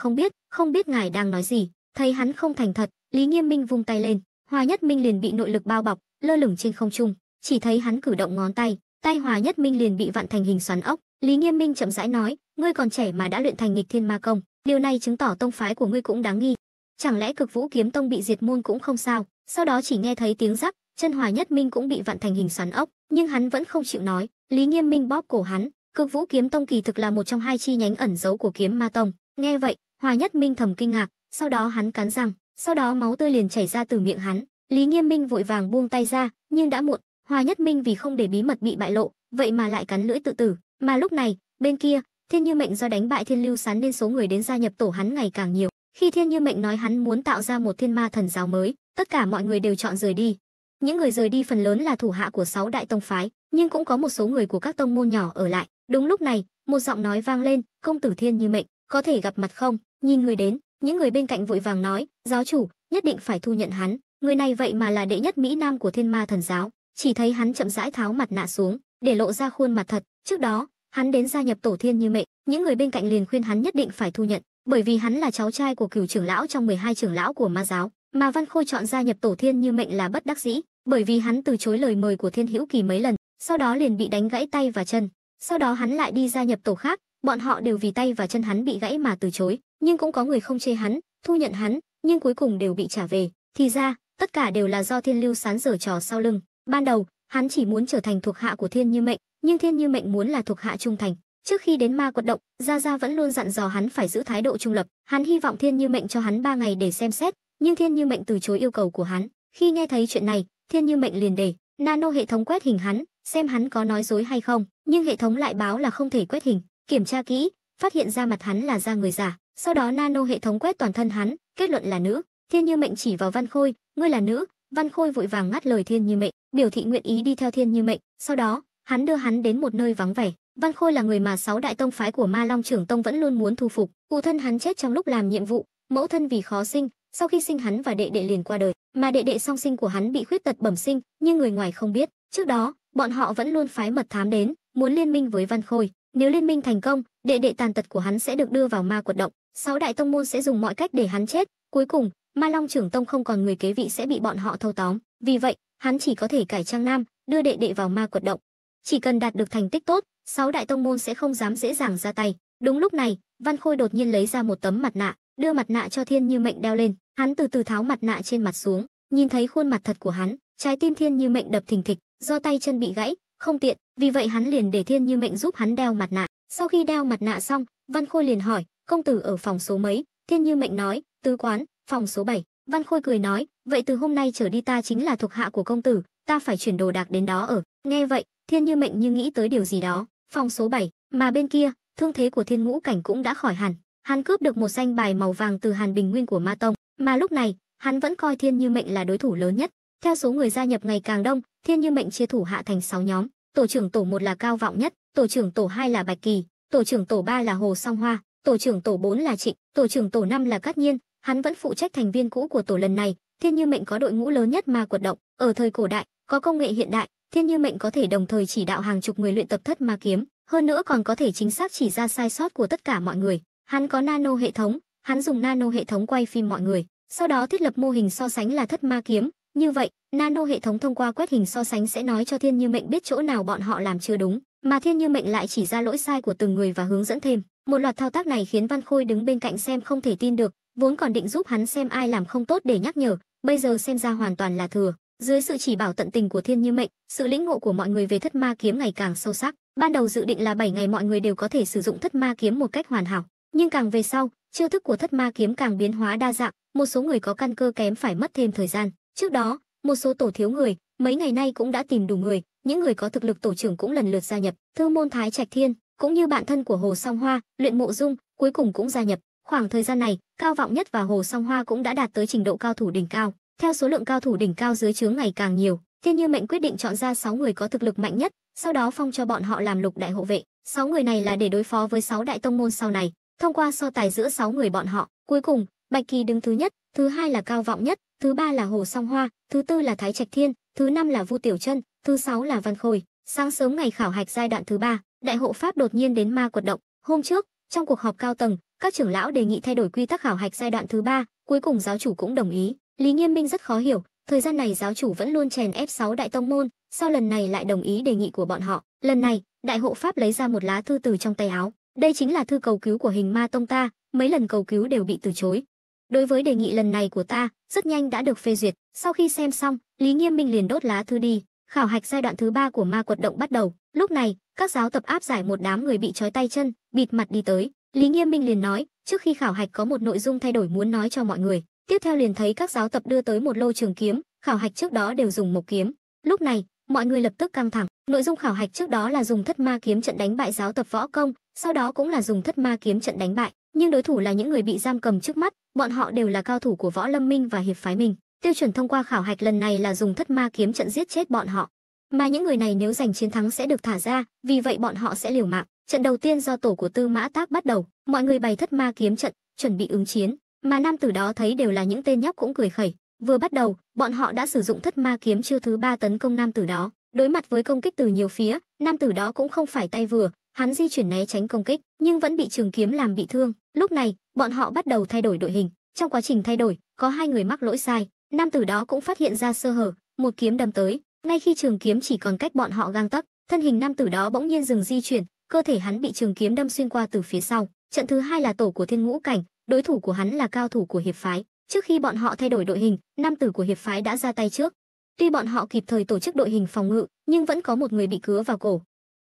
không biết ngài đang nói gì. Thấy hắn không thành thật, Lý Nghiêm Minh vung tay lên, Hòa Nhất Minh liền bị nội lực bao bọc, lơ lửng trên không trung. Chỉ thấy hắn cử động ngón tay, tay Hòa Nhất Minh liền bị vặn thành hình xoắn ốc. Lý Nghiêm Minh chậm rãi nói, ngươi còn trẻ mà đã luyện thành nghịch thiên ma công, điều này chứng tỏ tông phái của ngươi cũng đáng nghi. Chẳng lẽ Cực Vũ Kiếm Tông bị diệt môn cũng không sao? Sau đó chỉ nghe thấy tiếng rắc, chân Hòa Nhất Minh cũng bị vặn thành hình xoắn ốc, nhưng hắn vẫn không chịu nói. Lý Nghiêm Minh bóp cổ hắn, Cực Vũ Kiếm Tông kỳ thực là một trong hai chi nhánh ẩn giấu của Kiếm Ma Tông. Nghe vậy, Hòa Nhất Minh thầm kinh ngạc, sau đó hắn cắn răng, sau đó máu tươi liền chảy ra từ miệng hắn. Lý Nghiêm Minh vội vàng buông tay ra, nhưng đã muộn. Hòa Nhất Minh vì không để bí mật bị bại lộ, vậy mà lại cắn lưỡi tự tử. Mà lúc này, bên kia, Thiên Như Mệnh do đánh bại Thiên Lưu Sán nên số người đến gia nhập tổ hắn ngày càng nhiều. Khi Thiên Như Mệnh nói hắn muốn tạo ra một Thiên Ma Thần Giáo mới, tất cả mọi người đều chọn rời đi. Những người rời đi phần lớn là thủ hạ của 6 đại tông phái, nhưng cũng có một số người của các tông môn nhỏ ở lại. Đúng lúc này, một giọng nói vang lên, công tử Thiên Như Mệnh, có thể gặp mặt không? Nhìn người đến, những người bên cạnh vội vàng nói, giáo chủ, nhất định phải thu nhận hắn. Người này vậy mà là đệ nhất mỹ nam của Thiên Ma Thần Giáo. Chỉ thấy hắn chậm rãi tháo mặt nạ xuống, để lộ ra khuôn mặt thật. Trước đó, hắn đến gia nhập tổ Thiên Như Mệnh, những người bên cạnh liền khuyên hắn nhất định phải thu nhận, bởi vì hắn là cháu trai của cửu trưởng lão trong 12 trưởng lão của Ma giáo. Mà Văn Khôi chọn gia nhập tổ Thiên Như Mệnh là bất đắc dĩ, bởi vì hắn từ chối lời mời của Thiên Hữu Kỳ mấy lần, sau đó liền bị đánh gãy tay và chân. Sau đó hắn lại đi gia nhập tổ khác, bọn họ đều vì tay và chân hắn bị gãy mà từ chối, nhưng cũng có người không chê hắn, thu nhận hắn, nhưng cuối cùng đều bị trả về. Thì ra, tất cả đều là do Thiên Lưu Sán giở trò sau lưng. Ban đầu, hắn chỉ muốn trở thành thuộc hạ của Thiên Như Mệnh, nhưng Thiên Như Mệnh muốn là thuộc hạ trung thành. Trước khi đến Ma Quật Động, Gia Gia vẫn luôn dặn dò hắn phải giữ thái độ trung lập. Hắn hy vọng Thiên Như Mệnh cho hắn 3 ngày để xem xét, nhưng Thiên Như Mệnh từ chối yêu cầu của hắn. Khi nghe thấy chuyện này, Thiên Như Mệnh liền để nano hệ thống quét hình hắn, xem hắn có nói dối hay không, nhưng hệ thống lại báo là không thể quét hình. Kiểm tra kỹ, phát hiện ra mặt hắn là da người giả. Sau đó nano hệ thống quét toàn thân hắn, kết luận là nữ. Thiên Như Mệnh chỉ vào Văn Khôi, ngươi là nữ. Văn Khôi vội vàng ngắt lời Thiên Như Mệnh, biểu thị nguyện ý đi theo Thiên Như Mệnh. Sau đó, hắn đưa hắn đến một nơi vắng vẻ. Văn Khôi là người mà 6 đại tông phái của Ma Long Trưởng Tông vẫn luôn muốn thu phục. Phụ thân hắn chết trong lúc làm nhiệm vụ, mẫu thân vì khó sinh, sau khi sinh hắn và đệ đệ liền qua đời, mà đệ đệ song sinh của hắn bị khuyết tật bẩm sinh, nhưng người ngoài không biết. Trước đó, bọn họ vẫn luôn phái mật thám đến, muốn liên minh với Văn Khôi. Nếu liên minh thành công, đệ đệ tàn tật của hắn sẽ được đưa vào Ma Quật Động. 6 đại tông môn sẽ dùng mọi cách để hắn chết. Cuối cùng, Ma Long Trưởng Tông không còn người kế vị sẽ bị bọn họ thâu tóm. Vì vậy, hắn chỉ có thể cải trang nam, đưa đệ đệ vào Ma Quật Động. Chỉ cần đạt được thành tích tốt, 6 đại tông môn sẽ không dám dễ dàng ra tay. Đúng lúc này, Văn Khôi đột nhiên lấy ra một tấm mặt nạ, đưa mặt nạ cho Thiên Như Mệnh đeo lên. Hắn từ từ tháo mặt nạ trên mặt xuống, nhìn thấy khuôn mặt thật của hắn, trái tim Thiên Như Mệnh đập thình thịch, do tay chân bị gãy, không tiện, vì vậy hắn liền để Thiên Như Mệnh giúp hắn đeo mặt nạ. Sau khi đeo mặt nạ xong, Văn Khôi liền hỏi, công tử ở phòng số mấy? Thiên Như Mệnh nói, tứ quán, phòng số 7. Văn Khôi cười nói, vậy từ hôm nay trở đi ta chính là thuộc hạ của công tử, ta phải chuyển đồ đạc đến đó ở. Nghe vậy, Thiên Như Mệnh như nghĩ tới điều gì đó, phòng số 7, mà bên kia, thương thế của Thiên Ngũ Cảnh cũng đã khỏi hẳn, hắn cướp được một danh bài màu vàng từ Hàn Bình Nguyên của Ma Tông, mà lúc này, hắn vẫn coi Thiên Như Mệnh là đối thủ lớn nhất. Theo số người gia nhập ngày càng đông, Thiên Như Mệnh chia thủ hạ thành 6 nhóm, tổ trưởng tổ 1 là Cao Vọng Nhất, tổ trưởng tổ 2 là Bạch Kỳ, tổ trưởng tổ 3 là Hồ Song Hoa, tổ trưởng tổ 4 là Trịnh, tổ trưởng tổ 5 là Cát Nhiên. Hắn vẫn phụ trách thành viên cũ của tổ. Lần này, Thiên Như Mệnh có đội ngũ lớn nhất Ma Quật Động. Ở thời cổ đại, có công nghệ hiện đại, Thiên Như Mệnh có thể đồng thời chỉ đạo hàng chục người luyện tập thất ma kiếm, hơn nữa còn có thể chính xác chỉ ra sai sót của tất cả mọi người. Hắn có nano hệ thống, hắn dùng nano hệ thống quay phim mọi người, sau đó thiết lập mô hình so sánh là thất ma kiếm. Như vậy, nano hệ thống thông qua quét hình so sánh sẽ nói cho Thiên Như Mệnh biết chỗ nào bọn họ làm chưa đúng, mà Thiên Như Mệnh lại chỉ ra lỗi sai của từng người và hướng dẫn thêm. Một loạt thao tác này khiến Văn Khôi đứng bên cạnh xem không thể tin được, vốn còn định giúp hắn xem ai làm không tốt để nhắc nhở, bây giờ xem ra hoàn toàn là thừa. Dưới sự chỉ bảo tận tình của Thiên Như Mệnh, sự lĩnh ngộ của mọi người về thất ma kiếm ngày càng sâu sắc. Ban đầu dự định là 7 ngày mọi người đều có thể sử dụng thất ma kiếm một cách hoàn hảo, nhưng càng về sau, chiêu thức của thất ma kiếm càng biến hóa đa dạng, một số người có căn cơ kém phải mất thêm thời gian. Trước đó, một số tổ thiếu người, mấy ngày nay cũng đã tìm đủ người, những người có thực lực tổ trưởng cũng lần lượt gia nhập. Thư môn Thái Trạch Thiên, cũng như bạn thân của Hồ Song Hoa, Luyện Mộ Dung, cuối cùng cũng gia nhập. Khoảng thời gian này, Cao Vọng Nhất và Hồ Song Hoa cũng đã đạt tới trình độ cao thủ đỉnh cao. Theo số lượng cao thủ đỉnh cao dưới trướng ngày càng nhiều, Thiên Như Mệnh quyết định chọn ra 6 người có thực lực mạnh nhất, sau đó phong cho bọn họ làm lục đại hộ vệ. 6 người này là để đối phó với 6 đại tông môn sau này. Thông qua so tài giữa 6 người bọn họ, cuối cùng Bạch Kỳ đứng thứ nhất, thứ hai là Cao Vọng Nhất, thứ ba là Hồ Song Hoa, thứ tư là Thái Trạch Thiên, thứ năm là Vu Tiểu Chân, thứ sáu là Văn Khôi. Sáng sớm ngày khảo hạch giai đoạn thứ 3, đại hộ pháp đột nhiên đến Ma Quật Động. Hôm trước, trong cuộc họp cao tầng, các trưởng lão đề nghị thay đổi quy tắc khảo hạch giai đoạn thứ 3, cuối cùng giáo chủ cũng đồng ý. Lý Nghiêm Minh rất khó hiểu, thời gian này giáo chủ vẫn luôn chèn ép 6 đại tông môn, sau lần này lại đồng ý đề nghị của bọn họ. Lần này, đại hộ pháp lấy ra một lá thư từ trong tay áo, đây chính là thư cầu cứu của Hình Ma Tông ta, mấy lần cầu cứu đều bị từ chối. Đối với đề nghị lần này của ta, rất nhanh đã được phê duyệt. Sau khi xem xong, Lý Nghiêm Minh liền đốt lá thư đi. Khảo hạch giai đoạn thứ 3 của Ma Quật Động bắt đầu. Lúc này, các giáo tập áp giải một đám người bị trói tay chân, bịt mặt đi tới. Lý Nghiêm Minh liền nói, trước khi khảo hạch có một nội dung thay đổi muốn nói cho mọi người. Tiếp theo liền thấy các giáo tập đưa tới một lô trường kiếm, khảo hạch trước đó đều dùng một kiếm. Lúc này, mọi người lập tức căng thẳng. Nội dung khảo hạch trước đó là dùng thất ma kiếm trận đánh bại giáo tập võ công, sau đó cũng là dùng thất ma kiếm trận đánh bại, nhưng đối thủ là những người bị giam cầm trước mắt, bọn họ đều là cao thủ của Võ Lâm Minh và Hiệp phái mình. Tiêu chuẩn thông qua khảo hạch lần này là dùng thất ma kiếm trận giết chết bọn họ, mà những người này nếu giành chiến thắng sẽ được thả ra, vì vậy bọn họ sẽ liều mạng. Trận đầu tiên do tổ của Tư Mã Tác bắt đầu, mọi người bày thất ma kiếm trận, chuẩn bị ứng chiến, mà nam tử đó thấy đều là những tên nhóc cũng cười khẩy. Vừa bắt đầu, bọn họ đã sử dụng thất ma kiếm chiêu thứ 3 tấn công nam tử đó. Đối mặt với công kích từ nhiều phía, nam tử đó cũng không phải tay vừa, hắn di chuyển né tránh công kích, nhưng vẫn bị trường kiếm làm bị thương. Lúc này, bọn họ bắt đầu thay đổi đội hình. Trong quá trình thay đổi, có 2 người mắc lỗi sai, nam tử đó cũng phát hiện ra sơ hở, một kiếm đâm tới. Ngay khi trường kiếm chỉ còn cách bọn họ gang tấc, thân hình nam tử đó bỗng nhiên dừng di chuyển, cơ thể hắn bị trường kiếm đâm xuyên qua từ phía sau. Trận thứ 2 là tổ của Thiên Ngũ Cảnh, đối thủ của hắn là cao thủ của Hiệp phái. Trước khi bọn họ thay đổi đội hình, nam tử của Hiệp phái đã ra tay trước. Tuy bọn họ kịp thời tổ chức đội hình phòng ngự, nhưng vẫn có một người bị cứa vào cổ.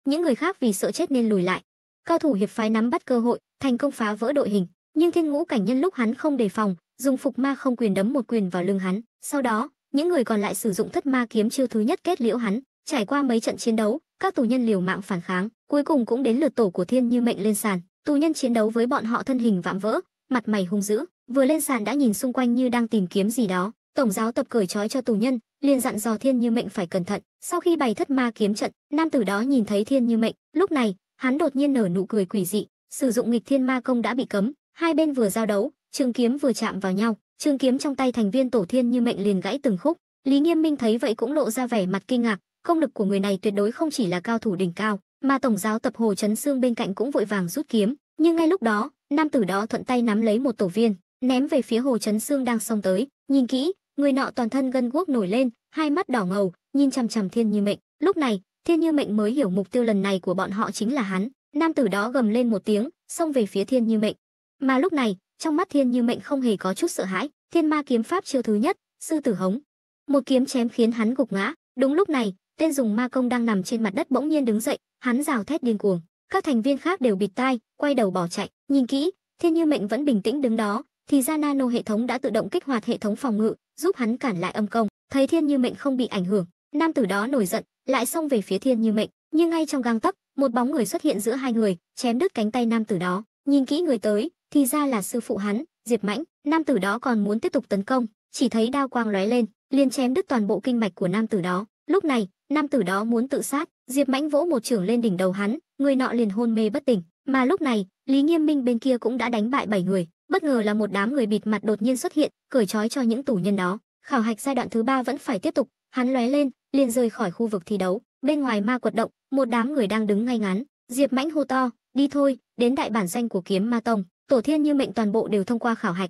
Những người khác vì sợ chết nên lùi lại. Cao thủ Hiệp phái nắm bắt cơ hội, thành công phá vỡ đội hình, nhưng Thiên Ngũ Cảnh nhân lúc hắn không đề phòng, dùng phục ma không quyền đấm một quyền vào lưng hắn. Sau đó, những người còn lại sử dụng thất ma kiếm chiêu thứ nhất kết liễu hắn. Trải qua mấy trận chiến đấu, các tù nhân liều mạng phản kháng, cuối cùng cũng đến lượt tổ của Thiên Như Mệnh lên sàn. Tù nhân chiến đấu với bọn họ thân hình vạm vỡ, mặt mày hung dữ, vừa lên sàn đã nhìn xung quanh như đang tìm kiếm gì đó. Tổng giáo tập cởi trói cho tù nhân, liền dặn dò Thiên Như Mệnh phải cẩn thận. Sau khi bày thất ma kiếm trận, nam tử đó nhìn thấy Thiên Như Mệnh, lúc này hắn đột nhiên nở nụ cười quỷ dị, sử dụng nghịch thiên ma công đã bị cấm. Hai bên vừa giao đấu, trường kiếm vừa chạm vào nhau, trường kiếm trong tay thành viên tổ Thiên Như Mệnh liền gãy từng khúc. Lý Nghiêm Minh thấy vậy cũng lộ ra vẻ mặt kinh ngạc, công lực của người này tuyệt đối không chỉ là cao thủ đỉnh cao, mà tổng giáo tập Hồ Chấn Sương bên cạnh cũng vội vàng rút kiếm. Nhưng ngay lúc đó, nam tử đó thuận tay nắm lấy một tổ viên, ném về phía Hồ Chấn Sương đang xông tới. Nhìn kỹ, người nọ toàn thân gân guốc nổi lên, hai mắt đỏ ngầu, nhìn chằm chằm Thiên Như Mệnh. Lúc này, Thiên Như Mệnh mới hiểu mục tiêu lần này của bọn họ chính là hắn. Nam tử đó gầm lên một tiếng, xông về phía Thiên Như Mệnh. Mà lúc này, trong mắt Thiên Như Mệnh không hề có chút sợ hãi. Thiên Ma Kiếm Pháp chiêu thứ nhất, sư tử hống. Một kiếm chém khiến hắn gục ngã. Đúng lúc này, tên dùng ma công đang nằm trên mặt đất bỗng nhiên đứng dậy, hắn gào thét điên cuồng. Các thành viên khác đều bịt tai, quay đầu bỏ chạy. Nhìn kỹ, Thiên Như Mệnh vẫn bình tĩnh đứng đó, thì ra nano hệ thống đã tự động kích hoạt hệ thống phòng ngự, giúp hắn cản lại âm công. Thấy Thiên Như Mệnh không bị ảnh hưởng, nam tử đó nổi giận, lại xông về phía Thiên Như Mệnh, nhưng ngay trong gang tấc, một bóng người xuất hiện giữa hai người, chém đứt cánh tay nam tử đó. Nhìn kỹ người tới, thì ra là sư phụ hắn, Diệp Mãnh. Nam tử đó còn muốn tiếp tục tấn công, chỉ thấy đao quang lóe lên, liền chém đứt toàn bộ kinh mạch của nam tử đó. Lúc này, nam tử đó muốn tự sát, Diệp Mãnh vỗ một chưởng lên đỉnh đầu hắn, người nọ liền hôn mê bất tỉnh. Mà lúc này, Lý Nghiêm Minh bên kia cũng đã đánh bại 7 người. Bất ngờ là một đám người bịt mặt đột nhiên xuất hiện, cởi trói cho những tù nhân đó. Khảo hạch giai đoạn thứ 3 vẫn phải tiếp tục. Hắn lóe lên, liền rời khỏi khu vực thi đấu. Bên ngoài Ma Quật Động, một đám người đang đứng ngay ngắn. Diệp Mãnh hô to, đi thôi, đến đại bản doanh của Kiếm Ma Tông. Tổ Thiên Như Mệnh toàn bộ đều thông qua khảo hạch.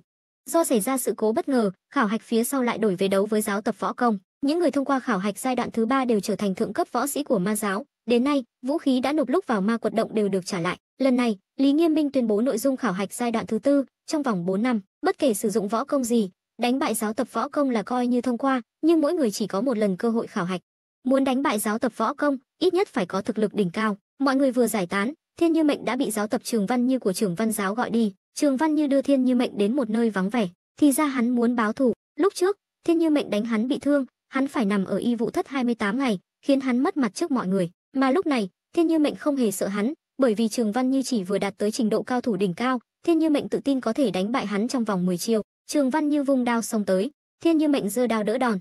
Do xảy ra sự cố bất ngờ, khảo hạch phía sau lại đổi về đấu với giáo tập võ công. Những người thông qua khảo hạch giai đoạn thứ 3 đều trở thành thượng cấp võ sĩ của ma giáo. Đến nay, vũ khí đã nộp lúc vào Ma Quật Động đều được trả lại. Lần này, Lý Nghiêm Minh tuyên bố nội dung khảo hạch giai đoạn thứ 4, trong vòng 4 năm, bất kể sử dụng võ công gì, đánh bại giáo tập võ công là coi như thông qua, nhưng mỗi người chỉ có một lần cơ hội khảo hạch. Muốn đánh bại giáo tập võ công, ít nhất phải có thực lực đỉnh cao. Mọi người vừa giải tán, Thiên Như Mệnh đã bị giáo tập Trường Văn Như của Trường Văn giáo gọi đi. Trường Văn Như đưa Thiên Như Mệnh đến một nơi vắng vẻ, thì ra hắn muốn báo thù. Lúc trước, Thiên Như Mệnh đánh hắn bị thương, hắn phải nằm ở y vụ thất 28 ngày, khiến hắn mất mặt trước mọi người. Mà lúc này, Thiên Như Mệnh không hề sợ hắn, bởi vì Trường Văn Như chỉ vừa đạt tới trình độ cao thủ đỉnh cao, Thiên Như Mệnh tự tin có thể đánh bại hắn trong vòng 10 chiêu. Trường Văn Như vung đao xông tới, Thiên Như Mệnh giơ đao đỡ đòn.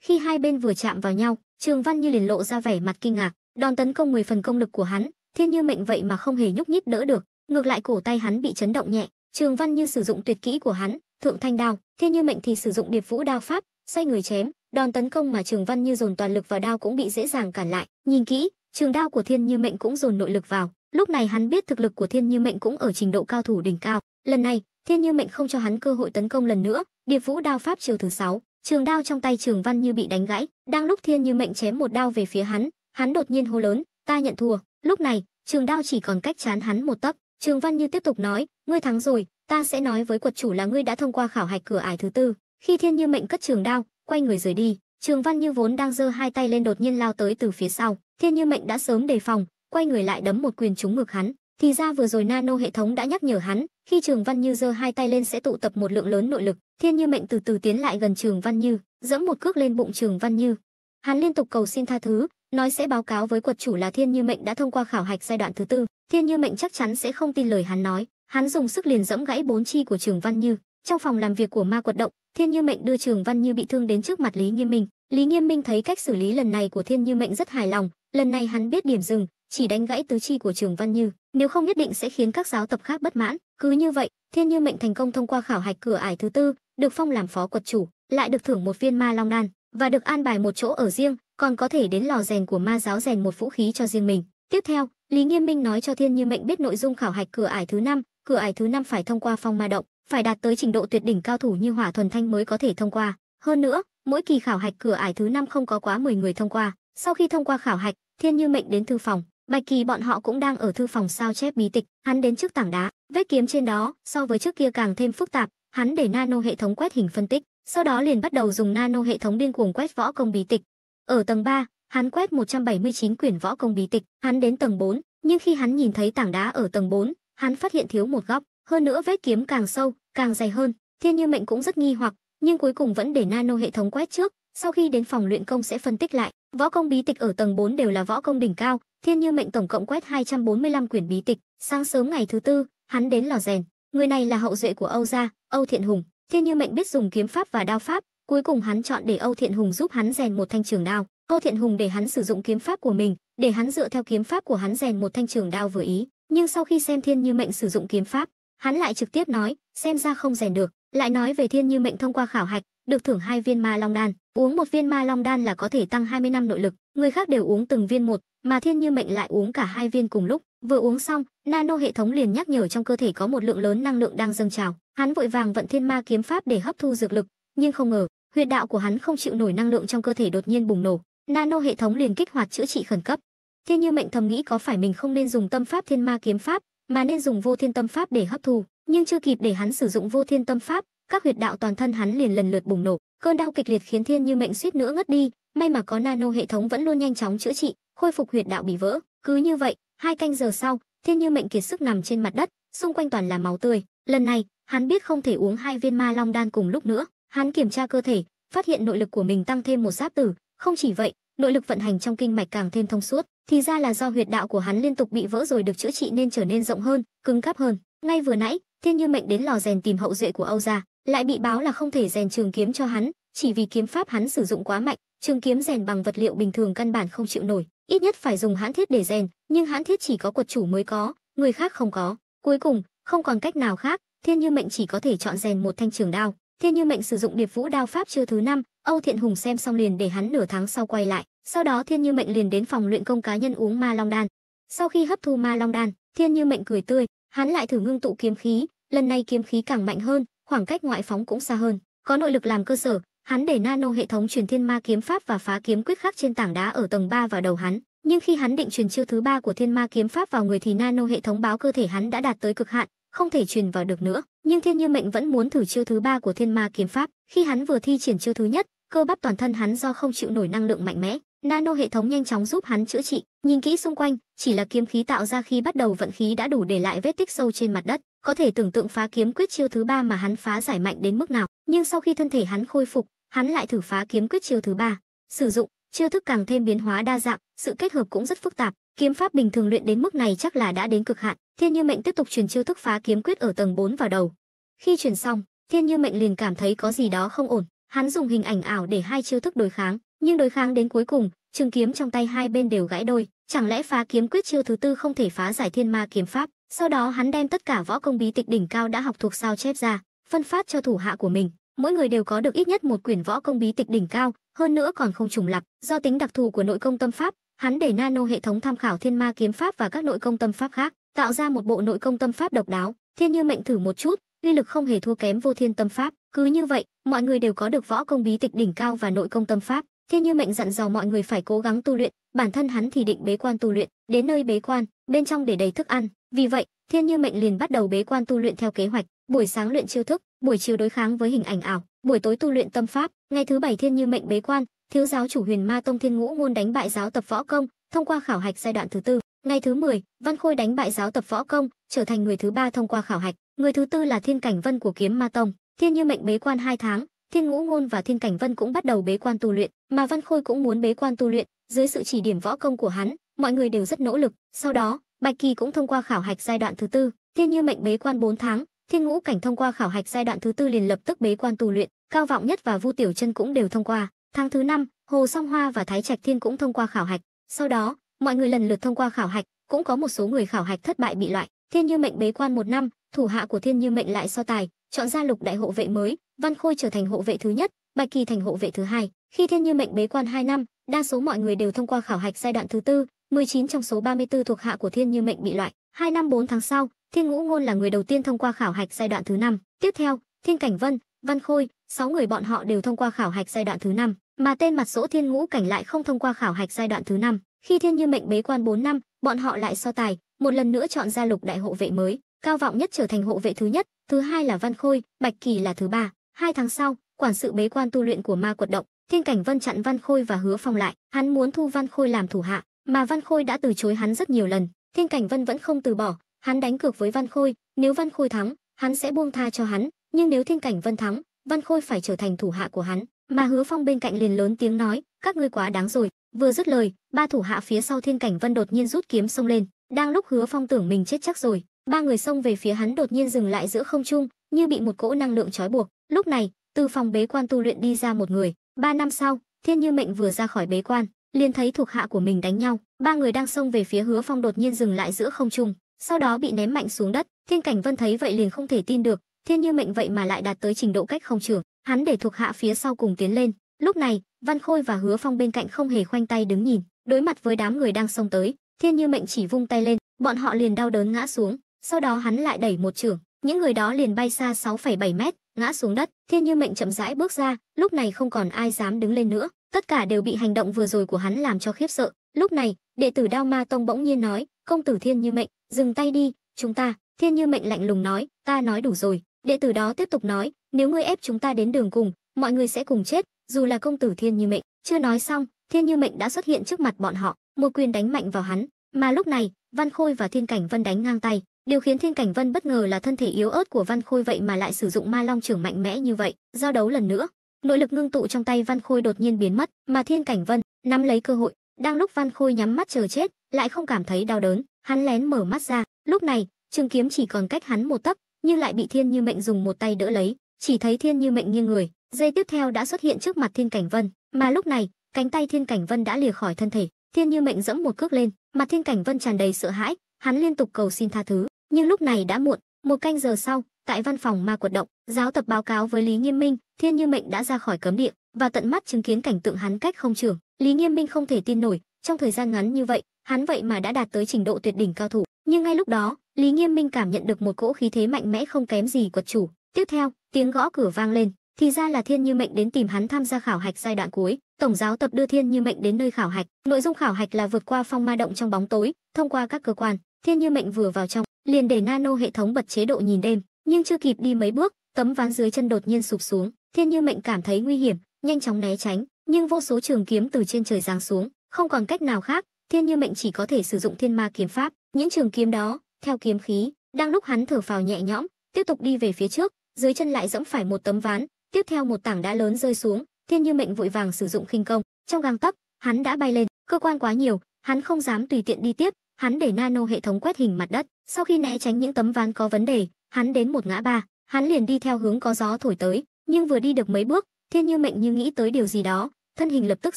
Khi hai bên vừa chạm vào nhau, Trường Văn Như liền lộ ra vẻ mặt kinh ngạc, Đòn tấn công 10 phần công lực của hắn, Thiên Như Mệnh vậy mà không hề nhúc nhích đỡ được, ngược lại cổ tay hắn bị chấn động nhẹ. Trường Văn Như sử dụng tuyệt kỹ của hắn, Thượng Thanh Đao, Thiên Như Mệnh thì sử dụng Điệp Vũ Đao pháp, xoay người chém. Đòn tấn công mà Trường Văn Như dồn toàn lực vào đao cũng bị dễ dàng cản lại. Nhìn kỹ, trường đao của Thiên Như Mệnh cũng dồn nội lực vào. Lúc này hắn biết thực lực của Thiên Như Mệnh cũng ở trình độ cao thủ đỉnh cao. Lần này, Thiên Như Mệnh không cho hắn cơ hội tấn công lần nữa. Điệp Vũ Đao pháp chiều thứ 6, trường đao trong tay Trường Văn Như bị đánh gãy. Đang lúc Thiên Như Mệnh chém một đao về phía hắn, hắn đột nhiên hô lớn, "Ta nhận thua." Lúc này, trường đao chỉ còn cách trán hắn một tấc. Trường Văn Như tiếp tục nói, "Ngươi thắng rồi, ta sẽ nói với quật chủ là ngươi đã thông qua khảo hạch cửa ải thứ 4." Khi Thiên Như Mệnh cất trường đao, quay người rời đi, Trường Văn Như vốn đang giơ hai tay lên đột nhiên lao tới từ phía sau. Thiên Như Mệnh đã sớm đề phòng, quay người lại đấm một quyền trúng ngực hắn. Thì ra vừa rồi nano hệ thống đã nhắc nhở hắn, khi Trường Văn Như giơ hai tay lên sẽ tụ tập một lượng lớn nội lực. Thiên Như Mệnh từ từ tiến lại gần Trường Văn Như, giẫm một cước lên bụng Trường Văn Như. Hắn liên tục cầu xin tha thứ, nói sẽ báo cáo với quật chủ là Thiên Như Mệnh đã thông qua khảo hạch giai đoạn thứ 4. Thiên Như Mệnh chắc chắn sẽ không tin lời hắn nói, hắn dùng sức liền giẫm gãy 4 chi của Trường Văn Như. Trong phòng làm việc của Ma Quật Động, Thiên Như Mệnh đưa Trường Văn Như bị thương đến trước mặt Lý Nghiêm Minh. Lý Nghiêm Minh thấy cách xử lý lần này của Thiên Như Mệnh rất hài lòng, lần này hắn biết điểm dừng, chỉ đánh gãy tứ chi của Trường Văn Như, nếu không nhất định sẽ khiến các giáo tập khác bất mãn. Cứ như vậy, Thiên Như Mệnh thành công thông qua khảo hạch cửa ải thứ 4, được phong làm phó quật chủ, lại được thưởng một viên Ma Long Đan và được an bài một chỗ ở riêng, còn có thể đến lò rèn của ma giáo rèn một vũ khí cho riêng mình. Tiếp theo, Lý Nghiêm Minh nói cho Thiên Như Mệnh biết nội dung khảo hạch cửa ải thứ 5, cửa ải thứ 5 phải thông qua phong ma động, phải đạt tới trình độ tuyệt đỉnh cao thủ như Hỏa Thuần Thanh mới có thể thông qua. Hơn nữa, mỗi kỳ khảo hạch cửa ải thứ 5 không có quá 10 người thông qua. Sau khi thông qua khảo hạch, Thiên Như Mệnh đến thư phòng, Bạch Kỳ bọn họ cũng đang ở thư phòng sao chép bí tịch. Hắn đến trước tảng đá, vết kiếm trên đó so với trước kia càng thêm phức tạp, hắn để nano hệ thống quét hình phân tích, sau đó liền bắt đầu dùng nano hệ thống điên cuồng quét võ công bí tịch. Ở tầng 3, hắn quét 179 quyển võ công bí tịch. Hắn đến tầng 4, nhưng khi hắn nhìn thấy tảng đá ở tầng 4, hắn phát hiện thiếu một góc, hơn nữa vết kiếm càng sâu, càng dày hơn. Thiên Như Mệnh cũng rất nghi hoặc, nhưng cuối cùng vẫn để nano hệ thống quét trước, sau khi đến phòng luyện công sẽ phân tích lại. Võ công bí tịch ở tầng 4 đều là võ công đỉnh cao, Thiên Như Mệnh tổng cộng quét 245 quyển bí tịch. Sáng sớm ngày thứ 4, hắn đến lò rèn. Người này là hậu duệ của Âu gia, Âu Thiện Hùng. Thiên Như Mệnh biết dùng kiếm pháp và đao pháp, cuối cùng hắn chọn để Âu Thiện Hùng giúp hắn rèn một thanh trường đao. Âu Thiện Hùng để hắn sử dụng kiếm pháp của mình, để hắn dựa theo kiếm pháp của hắn rèn một thanh trường đao vừa ý, nhưng sau khi xem Thiên Như Mệnh sử dụng kiếm pháp, hắn lại trực tiếp nói, xem ra không rèn được, lại nói về Thiên Như Mệnh thông qua khảo hạch, được thưởng 2 viên Ma Long Đan, uống 1 viên Ma Long Đan là có thể tăng 20 năm nội lực, người khác đều uống từng viên một, mà Thiên Như Mệnh lại uống cả 2 viên cùng lúc. Vừa uống xong, nano hệ thống liền nhắc nhở trong cơ thể có một lượng lớn năng lượng đang dâng trào, hắn vội vàng vận Thiên Ma Kiếm Pháp để hấp thu dược lực, nhưng không ngờ huyệt đạo của hắn không chịu nổi năng lượng trong cơ thể đột nhiên bùng nổ, nano hệ thống liền kích hoạt chữa trị khẩn cấp. Thiên Như Mệnh thầm nghĩ có phải mình không nên dùng tâm pháp Thiên Ma Kiếm Pháp, mà nên dùng Vô Thiên Tâm Pháp để hấp thu, nhưng chưa kịp để hắn sử dụng Vô Thiên Tâm Pháp, các huyệt đạo toàn thân hắn liền lần lượt bùng nổ, cơn đau kịch liệt khiến Thiên Như Mệnh suýt nữa ngất đi, may mà có nano hệ thống vẫn luôn nhanh chóng chữa trị, khôi phục huyệt đạo bị vỡ. Cứ như vậy, 2 canh giờ sau, Thiên Như Mệnh kiệt sức nằm trên mặt đất, xung quanh toàn là máu tươi. Lần này, hắn biết không thể uống 2 viên Ma Long Đan cùng lúc nữa. Hắn kiểm tra cơ thể, phát hiện nội lực của mình tăng thêm 1 giáp tử, không chỉ vậy, nội lực vận hành trong kinh mạch càng thêm thông suốt, thì ra là do huyệt đạo của hắn liên tục bị vỡ rồi được chữa trị nên trở nên rộng hơn, cứng cáp hơn. Ngay vừa nãy, Thiên Như Mệnh đến lò rèn tìm hậu duệ của Âu gia, lại bị báo là không thể rèn trường kiếm cho hắn, chỉ vì kiếm pháp hắn sử dụng quá mạnh, trường kiếm rèn bằng vật liệu bình thường căn bản không chịu nổi, ít nhất phải dùng hãn thiết để rèn, nhưng hãn thiết chỉ có quật chủ mới có, người khác không có. Cuối cùng, không còn cách nào khác, Thiên Như Mệnh chỉ có thể chọn rèn một thanh trường đao. Thiên Như Mệnh sử dụng Điệp Vũ Đao pháp chưa thứ 5, Âu Thiện Hùng xem xong liền để hắn nửa tháng sau quay lại. Sau đó Thiên Như Mệnh liền đến phòng luyện công cá nhân uống Ma Long Đan. Sau khi hấp thu Ma Long Đan, Thiên Như Mệnh cười tươi, hắn lại thử ngưng tụ kiếm khí, lần này kiếm khí càng mạnh hơn, khoảng cách ngoại phóng cũng xa hơn. Có nội lực làm cơ sở, hắn để nano hệ thống truyền Thiên Ma Kiếm Pháp và Phá Kiếm Quyết khắc trên tảng đá ở tầng 3 vào đầu hắn, nhưng khi hắn định truyền chiêu thứ 3 của Thiên Ma Kiếm Pháp vào người thì nano hệ thống báo cơ thể hắn đã đạt tới cực hạn, không thể truyền vào được nữa. Nhưng Thiên Như Mệnh vẫn muốn thử chiêu thứ 3 của Thiên Ma Kiếm Pháp. Khi hắn vừa thi triển chiêu thứ nhất, cơ bắp toàn thân hắn do không chịu nổi năng lượng mạnh mẽ, nano hệ thống nhanh chóng giúp hắn chữa trị. Nhìn kỹ xung quanh, chỉ là kiếm khí tạo ra khi bắt đầu vận khí đã đủ để lại vết tích sâu trên mặt đất, có thể tưởng tượng Phá Kiếm Quyết chiêu thứ 3 mà hắn phá giải mạnh đến mức nào. Nhưng sau khi thân thể hắn khôi phục, hắn lại thử Phá Kiếm Quyết chiêu thứ 3. Sử dụng chiêu thức càng thêm biến hóa đa dạng, sự kết hợp cũng rất phức tạp, kiếm pháp bình thường luyện đến mức này chắc là đã đến cực hạn. Thiên Như Mệnh tiếp tục truyền chiêu thức Phá Kiếm Quyết ở tầng 4 vào đầu. Khi truyền xong, Thiên Như Mệnh liền cảm thấy có gì đó không ổn, hắn dùng hình ảnh ảo để 2 chiêu thức đối kháng, nhưng đối kháng đến cuối cùng, trường kiếm trong tay hai bên đều gãy đôi. Chẳng lẽ phá kiếm quyết chiêu thứ tư không thể phá giải thiên ma kiếm pháp? Sau đó hắn đem tất cả võ công bí tịch đỉnh cao đã học thuộc sao chép ra, phân phát cho thủ hạ của mình, mỗi người đều có được ít nhất một quyển võ công bí tịch đỉnh cao, hơn nữa còn không trùng lặp. Do tính đặc thù của nội công tâm pháp, hắn để nano hệ thống tham khảo thiên ma kiếm pháp và các nội công tâm pháp khác, tạo ra một bộ nội công tâm pháp độc đáo. Thiên Như Mệnh thử một chút, uy lực không hề thua kém vô thiên tâm pháp. Cứ như vậy, mọi người đều có được võ công bí tịch đỉnh cao và nội công tâm pháp. Thiên Như Mệnh dặn dò mọi người phải cố gắng tu luyện, bản thân hắn thì định bế quan tu luyện. Đến nơi bế quan, bên trong để đầy thức ăn, vì vậy Thiên Như Mệnh liền bắt đầu bế quan tu luyện theo kế hoạch. Buổi sáng luyện chiêu thức, buổi chiều đối kháng với hình ảnh ảo, buổi tối tu luyện tâm pháp. Ngày thứ bảy Thiên Như Mệnh bế quan, thiếu giáo chủ Huyền Ma Tông Thiên Ngũ Ngôn đánh bại giáo tập võ công, thông qua khảo hạch giai đoạn thứ tư. Ngày thứ 10, Văn Khôi đánh bại giáo tập võ công, trở thành người thứ 3 thông qua khảo hạch. Người thứ 4 là Thiên Cảnh Vân của Kiếm Ma Tông. Thiên Như Mệnh bế quan 2 tháng, Thiên Ngũ Ngôn và Thiên Cảnh Vân cũng bắt đầu bế quan tu luyện, mà Văn Khôi cũng muốn bế quan tu luyện. Dưới sự chỉ điểm võ công của hắn, mọi người đều rất nỗ lực. Sau đó, Bạch Kỳ cũng thông qua khảo hạch giai đoạn thứ tư. Thiên Như Mệnh bế quan 4 tháng, Thiên Ngũ Cảnh thông qua khảo hạch giai đoạn thứ tư liền lập tức bế quan tu luyện. Cao Vọng Nhất và Vu Tiểu Chân cũng đều thông qua. Tháng thứ 5, Hồ Song Hoa và Thái Trạch Thiên cũng thông qua khảo hạch. Sau đó, mọi người lần lượt thông qua khảo hạch, cũng có một số người khảo hạch thất bại bị loại. Thiên Như Mệnh bế quan 1 năm, thủ hạ của Thiên Như Mệnh lại so tài, chọn ra lục đại hộ vệ mới. Văn Khôi trở thành hộ vệ thứ nhất, Bạch Kỳ thành hộ vệ thứ hai. Khi Thiên Như Mệnh bế quan 2 năm, đa số mọi người đều thông qua khảo hạch giai đoạn thứ tư. 19 trong số 34 thuộc hạ của Thiên Như Mệnh bị loại. 2 năm 4 tháng sau, Thiên Ngũ Ngôn là người đầu tiên thông qua khảo hạch giai đoạn thứ 5. Tiếp theo, Thiên Cảnh Vân, Văn Khôi, 6 người bọn họ đều thông qua khảo hạch giai đoạn thứ 5, mà tên mặt sỗ Thiên Ngũ Cảnh lại không thông qua khảo hạch giai đoạn thứ 5. Khi Thiên Như Mệnh bế quan 4 năm, bọn họ lại so tài, một lần nữa chọn ra lục đại hộ vệ mới. Cao Vọng Nhất trở thành hộ vệ thứ nhất, thứ hai là Văn Khôi, Bạch Kỳ là thứ ba. 2 tháng sau, quản sự bế quan tu luyện của Ma Quật Động, Thiên Cảnh Vân chặn Văn Khôi và Hứa Phong lại, hắn muốn thu Văn Khôi làm thủ hạ, mà Văn Khôi đã từ chối hắn rất nhiều lần. Thiên Cảnh Vân vẫn không từ bỏ, hắn đánh cược với Văn Khôi, nếu Văn Khôi thắng, hắn sẽ buông tha cho hắn, nhưng nếu Thiên Cảnh Vân thắng, Văn Khôi phải trở thành thủ hạ của hắn. Mà Hứa Phong bên cạnh liền lớn tiếng nói, các ngươi quá đáng rồi. Vừa dứt lời, 3 thủ hạ phía sau Thiên Cảnh Vân đột nhiên rút kiếm xông lên. Đang lúc Hứa Phong tưởng mình chết chắc rồi, 3 người xông về phía hắn đột nhiên dừng lại giữa không trung, như bị một cỗ năng lượng trói buộc. Lúc này, từ phòng bế quan tu luyện đi ra một người. 3 năm sau, Thiên Như Mệnh vừa ra khỏi bế quan, liền thấy thuộc hạ của mình đánh nhau. 3 người đang xông về phía Hứa Phong đột nhiên dừng lại giữa không trung, sau đó bị ném mạnh xuống đất. Thiên Cảnh Vân thấy vậy liền không thể tin được, Thiên Như Mệnh vậy mà lại đạt tới trình độ cách không trưởng, hắn để thuộc hạ phía sau cùng tiến lên. Lúc này, Văn Khôi và Hứa Phong bên cạnh không hề khoanh tay đứng nhìn, đối mặt với đám người đang xông tới, Thiên Như Mệnh chỉ vung tay lên, bọn họ liền đau đớn ngã xuống, sau đó hắn lại đẩy một chưởng, những người đó liền bay xa 6,7 mét, ngã xuống đất. Thiên Như Mệnh chậm rãi bước ra, lúc này không còn ai dám đứng lên nữa, tất cả đều bị hành động vừa rồi của hắn làm cho khiếp sợ. Lúc này, đệ tử Đao Ma Tông bỗng nhiên nói, "Công tử Thiên Như Mệnh, dừng tay đi, chúng ta." Thiên Như Mệnh lạnh lùng nói, "Ta nói đủ rồi." Đệ tử đó tiếp tục nói, "Nếu ngươi ép chúng ta đến đường cùng, mọi người sẽ cùng chết." Dù là công tử Thiên Như Mệnh, chưa nói xong, Thiên Như Mệnh đã xuất hiện trước mặt bọn họ, một quyền đánh mạnh vào hắn. Mà lúc này, Văn Khôi và Thiên Cảnh Vân đánh ngang tay, điều khiến Thiên Cảnh Vân bất ngờ là thân thể yếu ớt của Văn Khôi vậy mà lại sử dụng Ma Long chưởng mạnh mẽ như vậy. Giao đấu lần nữa, nội lực ngưng tụ trong tay Văn Khôi đột nhiên biến mất, mà Thiên Cảnh Vân nắm lấy cơ hội, đang lúc Văn Khôi nhắm mắt chờ chết, lại không cảm thấy đau đớn, hắn lén mở mắt ra. Lúc này, trường kiếm chỉ còn cách hắn một tấc, nhưng lại bị Thiên Như Mệnh dùng một tay đỡ lấy, chỉ thấy Thiên Như Mệnh nghiêng người, giây tiếp theo đã xuất hiện trước mặt Thiên Cảnh Vân, mà lúc này, cánh tay Thiên Cảnh Vân đã lìa khỏi thân thể. Thiên Như Mệnh giẫm một cước lên, mặt Thiên Cảnh Vân tràn đầy sợ hãi, hắn liên tục cầu xin tha thứ, nhưng lúc này đã muộn. 1 canh giờ sau, tại văn phòng Ma Quật Động, giáo tập báo cáo với Lý Nghiêm Minh, Thiên Như Mệnh đã ra khỏi cấm địa và tận mắt chứng kiến cảnh tượng hắn cách không trưởng. Lý Nghiêm Minh không thể tin nổi, trong thời gian ngắn như vậy, hắn vậy mà đã đạt tới trình độ tuyệt đỉnh cao thủ. Nhưng ngay lúc đó, Lý Nghiêm Minh cảm nhận được một cỗ khí thế mạnh mẽ không kém gì quật chủ. Tiếp theo, tiếng gõ cửa vang lên, thì ra là Thiên Như Mệnh đến tìm hắn tham gia khảo hạch giai đoạn cuối. Tổng giáo tập đưa Thiên Như Mệnh đến nơi khảo hạch, nội dung khảo hạch là vượt qua phong ma động trong bóng tối, thông qua các cơ quan. Thiên Như Mệnh vừa vào trong, liền để nano hệ thống bật chế độ nhìn đêm, nhưng chưa kịp đi mấy bước, tấm ván dưới chân đột nhiên sụp xuống. Thiên Như Mệnh cảm thấy nguy hiểm, nhanh chóng né tránh, nhưng vô số trường kiếm từ trên trời giáng xuống, không còn cách nào khác, Thiên Như Mệnh chỉ có thể sử dụng Thiên Ma kiếm pháp. Những trường kiếm đó theo kiếm khí, đang lúc hắn thở phào nhẹ nhõm, tiếp tục đi về phía trước, dưới chân lại dẫm phải một tấm ván, tiếp theo một tảng đá lớn rơi xuống. Thiên Như Mệnh vội vàng sử dụng khinh công, trong gang tấc, hắn đã bay lên. Cơ quan quá nhiều, hắn không dám tùy tiện đi tiếp, hắn để nano hệ thống quét hình mặt đất. Sau khi né tránh những tấm ván có vấn đề, hắn đến một ngã ba, hắn liền đi theo hướng có gió thổi tới, nhưng vừa đi được mấy bước, Thiên Như Mệnh như nghĩ tới điều gì đó, thân hình lập tức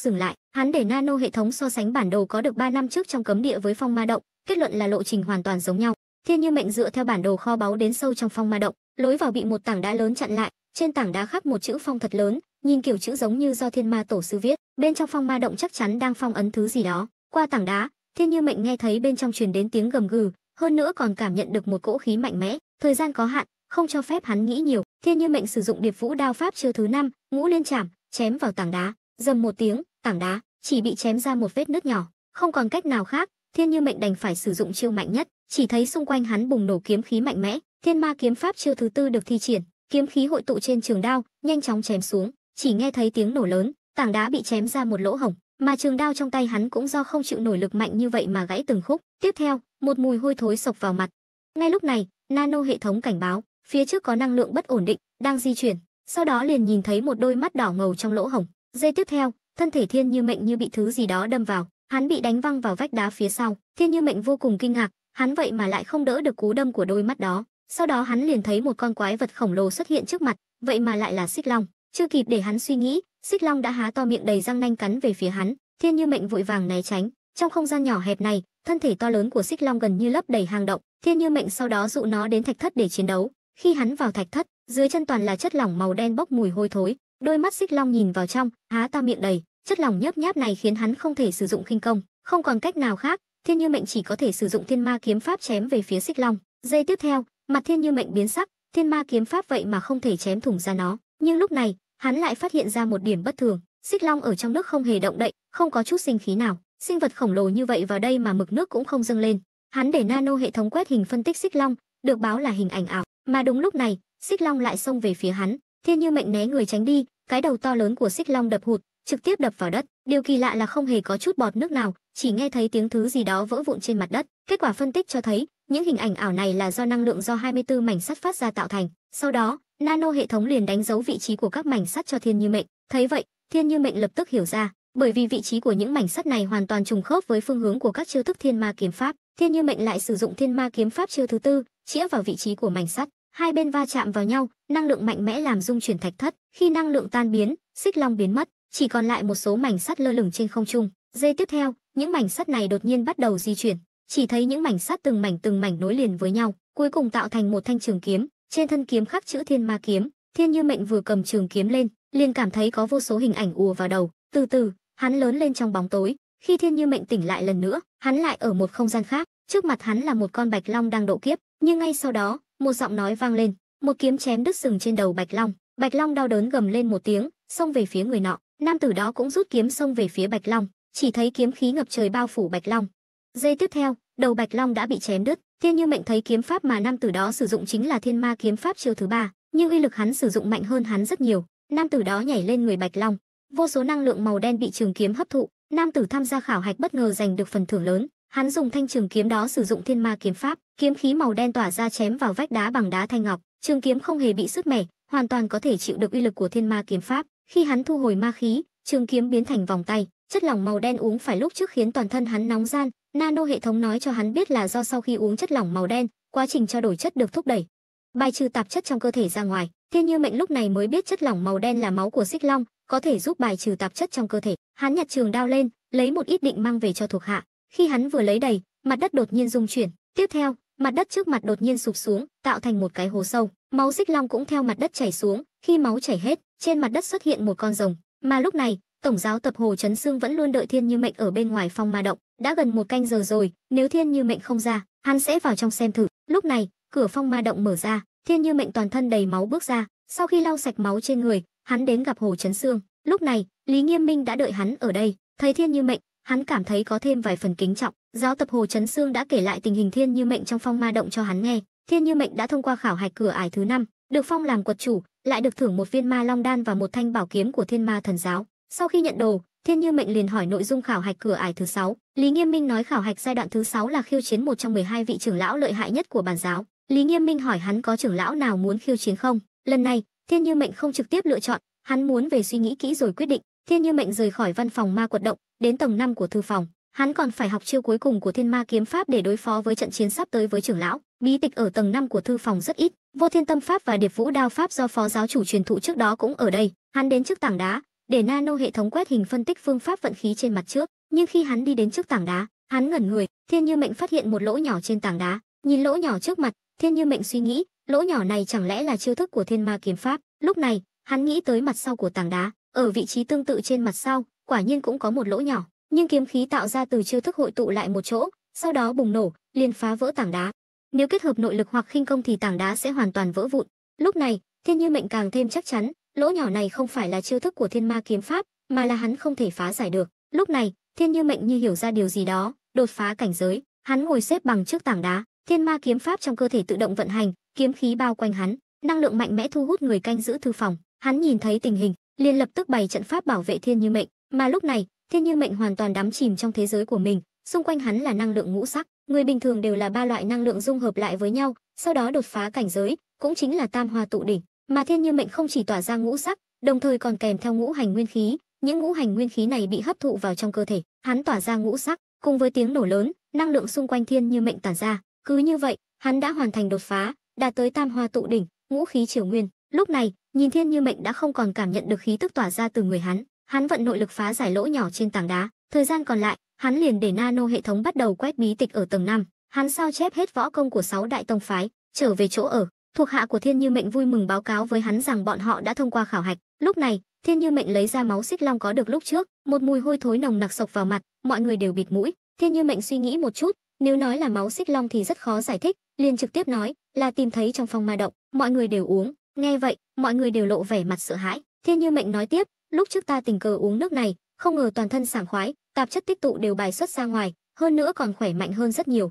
dừng lại. Hắn để nano hệ thống so sánh bản đồ có được 3 năm trước trong cấm địa với phong ma động, kết luận là lộ trình hoàn toàn giống nhau. Thiên Như Mệnh dựa theo bản đồ kho báu đến sâu trong phong ma động, lối vào bị một tảng đá lớn chặn lại, trên tảng đá khắc một chữ phong thật lớn, nhìn kiểu chữ giống như do Thiên Ma tổ sư viết. Bên trong phong ma động chắc chắn đang phong ấn thứ gì đó. Qua tảng đá, Thiên Như Mệnh nghe thấy bên trong truyền đến tiếng gầm gừ, hơn nữa còn cảm nhận được một cỗ khí mạnh mẽ. Thời gian có hạn, không cho phép hắn nghĩ nhiều. Thiên Như Mệnh sử dụng Điệp Vũ Đao pháp chiêu thứ 5, Ngũ Liên Trảm, chém vào tảng đá. Dầm một tiếng, tảng đá chỉ bị chém ra một vết nứt nhỏ. Không còn cách nào khác, Thiên Như Mệnh đành phải sử dụng chiêu mạnh nhất. Chỉ thấy xung quanh hắn bùng nổ kiếm khí mạnh mẽ, Thiên Ma kiếm pháp chiêu thứ 4 được thi triển, kiếm khí hội tụ trên trường đao, nhanh chóng chém xuống. Chỉ nghe thấy tiếng nổ lớn, tảng đá bị chém ra một lỗ hổng, mà trường đao trong tay hắn cũng do không chịu nổi lực mạnh như vậy mà gãy từng khúc. Tiếp theo, một mùi hôi thối sộc vào mặt. Ngay lúc này, nano hệ thống cảnh báo, phía trước có năng lượng bất ổn định đang di chuyển. Sau đó liền nhìn thấy một đôi mắt đỏ ngầu trong lỗ hổng. Giây tiếp theo, thân thể Thiên Như Mệnh như bị thứ gì đó đâm vào, hắn bị đánh văng vào vách đá phía sau. Thiên Như Mệnh vô cùng kinh ngạc, hắn vậy mà lại không đỡ được cú đâm của đôi mắt đó. Sau đó hắn liền thấy một con quái vật khổng lồ xuất hiện trước mặt, vậy mà lại là Xích Long. Chưa kịp để hắn suy nghĩ, Xích Long đã há to miệng đầy răng nanh cắn về phía hắn. Thiên Như Mệnh vội vàng né tránh. Trong không gian nhỏ hẹp này, thân thể to lớn của Xích Long gần như lấp đầy hang động. Thiên Như Mệnh sau đó dụ nó đến thạch thất để chiến đấu. Khi hắn vào thạch thất, dưới chân toàn là chất lỏng màu đen bốc mùi hôi thối. Đôi mắt Xích Long nhìn vào trong, há to miệng đầy. Chất lỏng nhớp nháp này khiến hắn không thể sử dụng khinh công, không còn cách nào khác, Thiên Như Mệnh chỉ có thể sử dụng Thiên Ma kiếm pháp chém về phía Xích Long. Giây tiếp theo, mặt Thiên Như Mệnh biến sắc, Thiên Ma kiếm pháp vậy mà không thể chém thủng ra nó. Nhưng lúc này, hắn lại phát hiện ra một điểm bất thường, Xích Long ở trong nước không hề động đậy, không có chút sinh khí nào. Sinh vật khổng lồ như vậy vào đây mà mực nước cũng không dâng lên. Hắn để nano hệ thống quét hình phân tích Xích Long, được báo là hình ảnh ảo. Mà đúng lúc này, Xích Long lại xông về phía hắn. Thiên Như Mệnh né người tránh đi, cái đầu to lớn của Xích Long đập hụt, trực tiếp đập vào đất. Điều kỳ lạ là không hề có chút bọt nước nào, chỉ nghe thấy tiếng thứ gì đó vỡ vụn trên mặt đất. Kết quả phân tích cho thấy, những hình ảnh ảo này là do năng lượng do 24 mảnh sắt phát ra tạo thành. Sau đó, nano hệ thống liền đánh dấu vị trí của các mảnh sắt cho Thiên Như Mệnh. Thấy vậy, Thiên Như Mệnh lập tức hiểu ra, bởi vì vị trí của những mảnh sắt này hoàn toàn trùng khớp với phương hướng của các chiêu thức Thiên Ma kiếm pháp. Thiên Như Mệnh lại sử dụng Thiên Ma kiếm pháp chiêu thứ 4, chĩa vào vị trí của mảnh sắt. Hai bên va chạm vào nhau, năng lượng mạnh mẽ làm rung chuyển thạch thất. Khi năng lượng tan biến, Xích Long biến mất, chỉ còn lại một số mảnh sắt lơ lửng trên không trung. Giây tiếp theo, những mảnh sắt này đột nhiên bắt đầu di chuyển, chỉ thấy những mảnh sắt từng mảnh nối liền với nhau, cuối cùng tạo thành một thanh trường kiếm, trên thân kiếm khắc chữ Thiên Ma kiếm. Thiên Như Mệnh vừa cầm trường kiếm lên, liền cảm thấy có vô số hình ảnh ùa vào đầu, từ từ, hắn lớn lên trong bóng tối. Khi Thiên Như Mệnh tỉnh lại lần nữa, hắn lại ở một không gian khác, trước mặt hắn là một con bạch long đang độ kiếp, nhưng ngay sau đó, một giọng nói vang lên, một kiếm chém đứt sừng trên đầu bạch long. Bạch long đau đớn gầm lên một tiếng, xông về phía người nọ. Nam tử đó cũng rút kiếm xông về phía bạch long, chỉ thấy kiếm khí ngập trời bao phủ bạch long. Giây tiếp theo, đầu bạch long đã bị chém đứt. Thiên Như Mệnh thấy kiếm pháp mà nam tử đó sử dụng chính là Thiên Ma kiếm pháp chiêu thứ 3, nhưng uy lực hắn sử dụng mạnh hơn hắn rất nhiều. Nam tử đó nhảy lên người bạch long, vô số năng lượng màu đen bị trường kiếm hấp thụ. Nam tử tham gia khảo hạch bất ngờ giành được phần thưởng lớn. Hắn dùng thanh trường kiếm đó sử dụng Thiên Ma kiếm pháp, kiếm khí màu đen tỏa ra chém vào vách đá bằng đá thanh ngọc, trường kiếm không hề bị sứt mẻ, hoàn toàn có thể chịu được uy lực của Thiên Ma kiếm pháp. Khi hắn thu hồi ma khí, trường kiếm biến thành vòng tay, chất lỏng màu đen uống phải lúc trước khiến toàn thân hắn nóng ran. Nano hệ thống nói cho hắn biết là do sau khi uống chất lỏng màu đen, quá trình trao đổi chất được thúc đẩy, bài trừ tạp chất trong cơ thể ra ngoài. Thiên Như Mệnh lúc này mới biết chất lỏng màu đen là máu của Xích Long, có thể giúp bài trừ tạp chất trong cơ thể. Hắn nhặt trường đao lên, lấy một ít định mang về cho thuộc hạ. Khi hắn vừa lấy đầy, mặt đất đột nhiên rung chuyển, tiếp theo, mặt đất trước mặt đột nhiên sụp xuống, tạo thành một cái hố sâu. Máu Xích Long cũng theo mặt đất chảy xuống, khi máu chảy hết, trên mặt đất xuất hiện một con rồng. Mà lúc này, tổng giáo tập Hồ Chấn Sương vẫn luôn đợi Thiên Như Mệnh ở bên ngoài phong ma động, đã gần một canh giờ rồi, nếu Thiên Như Mệnh không ra, hắn sẽ vào trong xem thử. Lúc này, cửa phong ma động mở ra, Thiên Như Mệnh toàn thân đầy máu bước ra, sau khi lau sạch máu trên người, hắn đến gặp Hồ Chấn Sương. Lúc này, Lý Nghiêm Minh đã đợi hắn ở đây, thấy Thiên Như Mệnh, hắn cảm thấy có thêm vài phần kính trọng. Giáo tập Hồ Chấn Sương đã kể lại tình hình Thiên Như Mệnh trong phong ma động cho hắn nghe. Thiên Như Mệnh đã thông qua khảo hạch cửa ải thứ 5, được phong làm quật chủ, lại được thưởng một viên ma long đan và một thanh bảo kiếm của Thiên Ma Thần Giáo. Sau khi nhận đồ, Thiên Như Mệnh liền hỏi nội dung khảo hạch cửa ải thứ 6. Lý Nghiêm Minh nói khảo hạch giai đoạn thứ 6 là khiêu chiến một trong 12 vị trưởng lão lợi hại nhất của bản giáo. Lý Nghiêm Minh hỏi hắn có trưởng lão nào muốn khiêu chiến không. Lần này, Thiên Như Mệnh không trực tiếp lựa chọn, hắn muốn về suy nghĩ kỹ rồi quyết định. Thiên Như Mệnh rời khỏi văn phòng Ma Quật Động, đến tầng 5 của thư phòng. Hắn còn phải học chiêu cuối cùng của Thiên Ma kiếm pháp để đối phó với trận chiến sắp tới với trưởng lão. Bí tịch ở tầng 5 của thư phòng rất ít, Vô Thiên Tâm pháp và Điệp Vũ Đao pháp do phó giáo chủ truyền thụ trước đó cũng ở đây. Hắn đến trước tảng đá, để nano hệ thống quét hình phân tích phương pháp vận khí trên mặt trước. Nhưng khi hắn đi đến trước tảng đá, hắn ngẩn người. Thiên Như Mệnh phát hiện một lỗ nhỏ trên tảng đá. Nhìn lỗ nhỏ trước mặt, Thiên Như Mệnh suy nghĩ, lỗ nhỏ này chẳng lẽ là chiêu thức của Thiên Ma Kiếm Pháp. Lúc này hắn nghĩ tới mặt sau của tảng đá, ở vị trí tương tự trên mặt sau quả nhiên cũng có một lỗ nhỏ, nhưng kiếm khí tạo ra từ chiêu thức hội tụ lại một chỗ, sau đó bùng nổ, liền phá vỡ tảng đá. Nếu kết hợp nội lực hoặc khinh công thì tảng đá sẽ hoàn toàn vỡ vụn. Lúc này Thiên Như Mệnh càng thêm chắc chắn, lỗ nhỏ này không phải là chiêu thức của Thiên Ma Kiếm Pháp, mà là hắn không thể phá giải được. Lúc này Thiên Như Mệnh như hiểu ra điều gì đó, đột phá cảnh giới, hắn ngồi xếp bằng trước tảng đá, Thiên Ma Kiếm Pháp trong cơ thể tự động vận hành, kiếm khí bao quanh hắn, năng lượng mạnh mẽ thu hút người canh giữ thư phòng. Hắn nhìn thấy tình hình, liền lập tức bày trận pháp bảo vệ Thiên Như Mệnh, mà lúc này Thiên Như Mệnh hoàn toàn đắm chìm trong thế giới của mình, xung quanh hắn là năng lượng ngũ sắc, người bình thường đều là ba loại năng lượng dung hợp lại với nhau, sau đó đột phá cảnh giới, cũng chính là tam hoa tụ đỉnh, mà Thiên Như Mệnh không chỉ tỏa ra ngũ sắc, đồng thời còn kèm theo ngũ hành nguyên khí, những ngũ hành nguyên khí này bị hấp thụ vào trong cơ thể, hắn tỏa ra ngũ sắc, cùng với tiếng nổ lớn, năng lượng xung quanh Thiên Như Mệnh tản ra, cứ như vậy, hắn đã hoàn thành đột phá, đạt tới tam hoa tụ đỉnh, ngũ khí triều nguyên. Lúc này, nhìn Thiên Như Mệnh đã không còn cảm nhận được khí tức tỏa ra từ người hắn, hắn vận nội lực phá giải lỗ nhỏ trên tảng đá, thời gian còn lại, hắn liền để nano hệ thống bắt đầu quét bí tịch ở tầng 5, hắn sao chép hết võ công của 6 đại tông phái, trở về chỗ ở, thuộc hạ của Thiên Như Mệnh vui mừng báo cáo với hắn rằng bọn họ đã thông qua khảo hạch. Lúc này, Thiên Như Mệnh lấy ra máu xích long có được lúc trước, một mùi hôi thối nồng nặc sộc vào mặt, mọi người đều bịt mũi. Thiên Như Mệnh suy nghĩ một chút, nếu nói là máu xích long thì rất khó giải thích, liền trực tiếp nói là tìm thấy trong phong ma động, mọi người đều uống. Nghe vậy, mọi người đều lộ vẻ mặt sợ hãi. Thiên Như Mệnh nói tiếp, lúc trước ta tình cờ uống nước này, không ngờ toàn thân sảng khoái, tạp chất tích tụ đều bài xuất ra ngoài, hơn nữa còn khỏe mạnh hơn rất nhiều.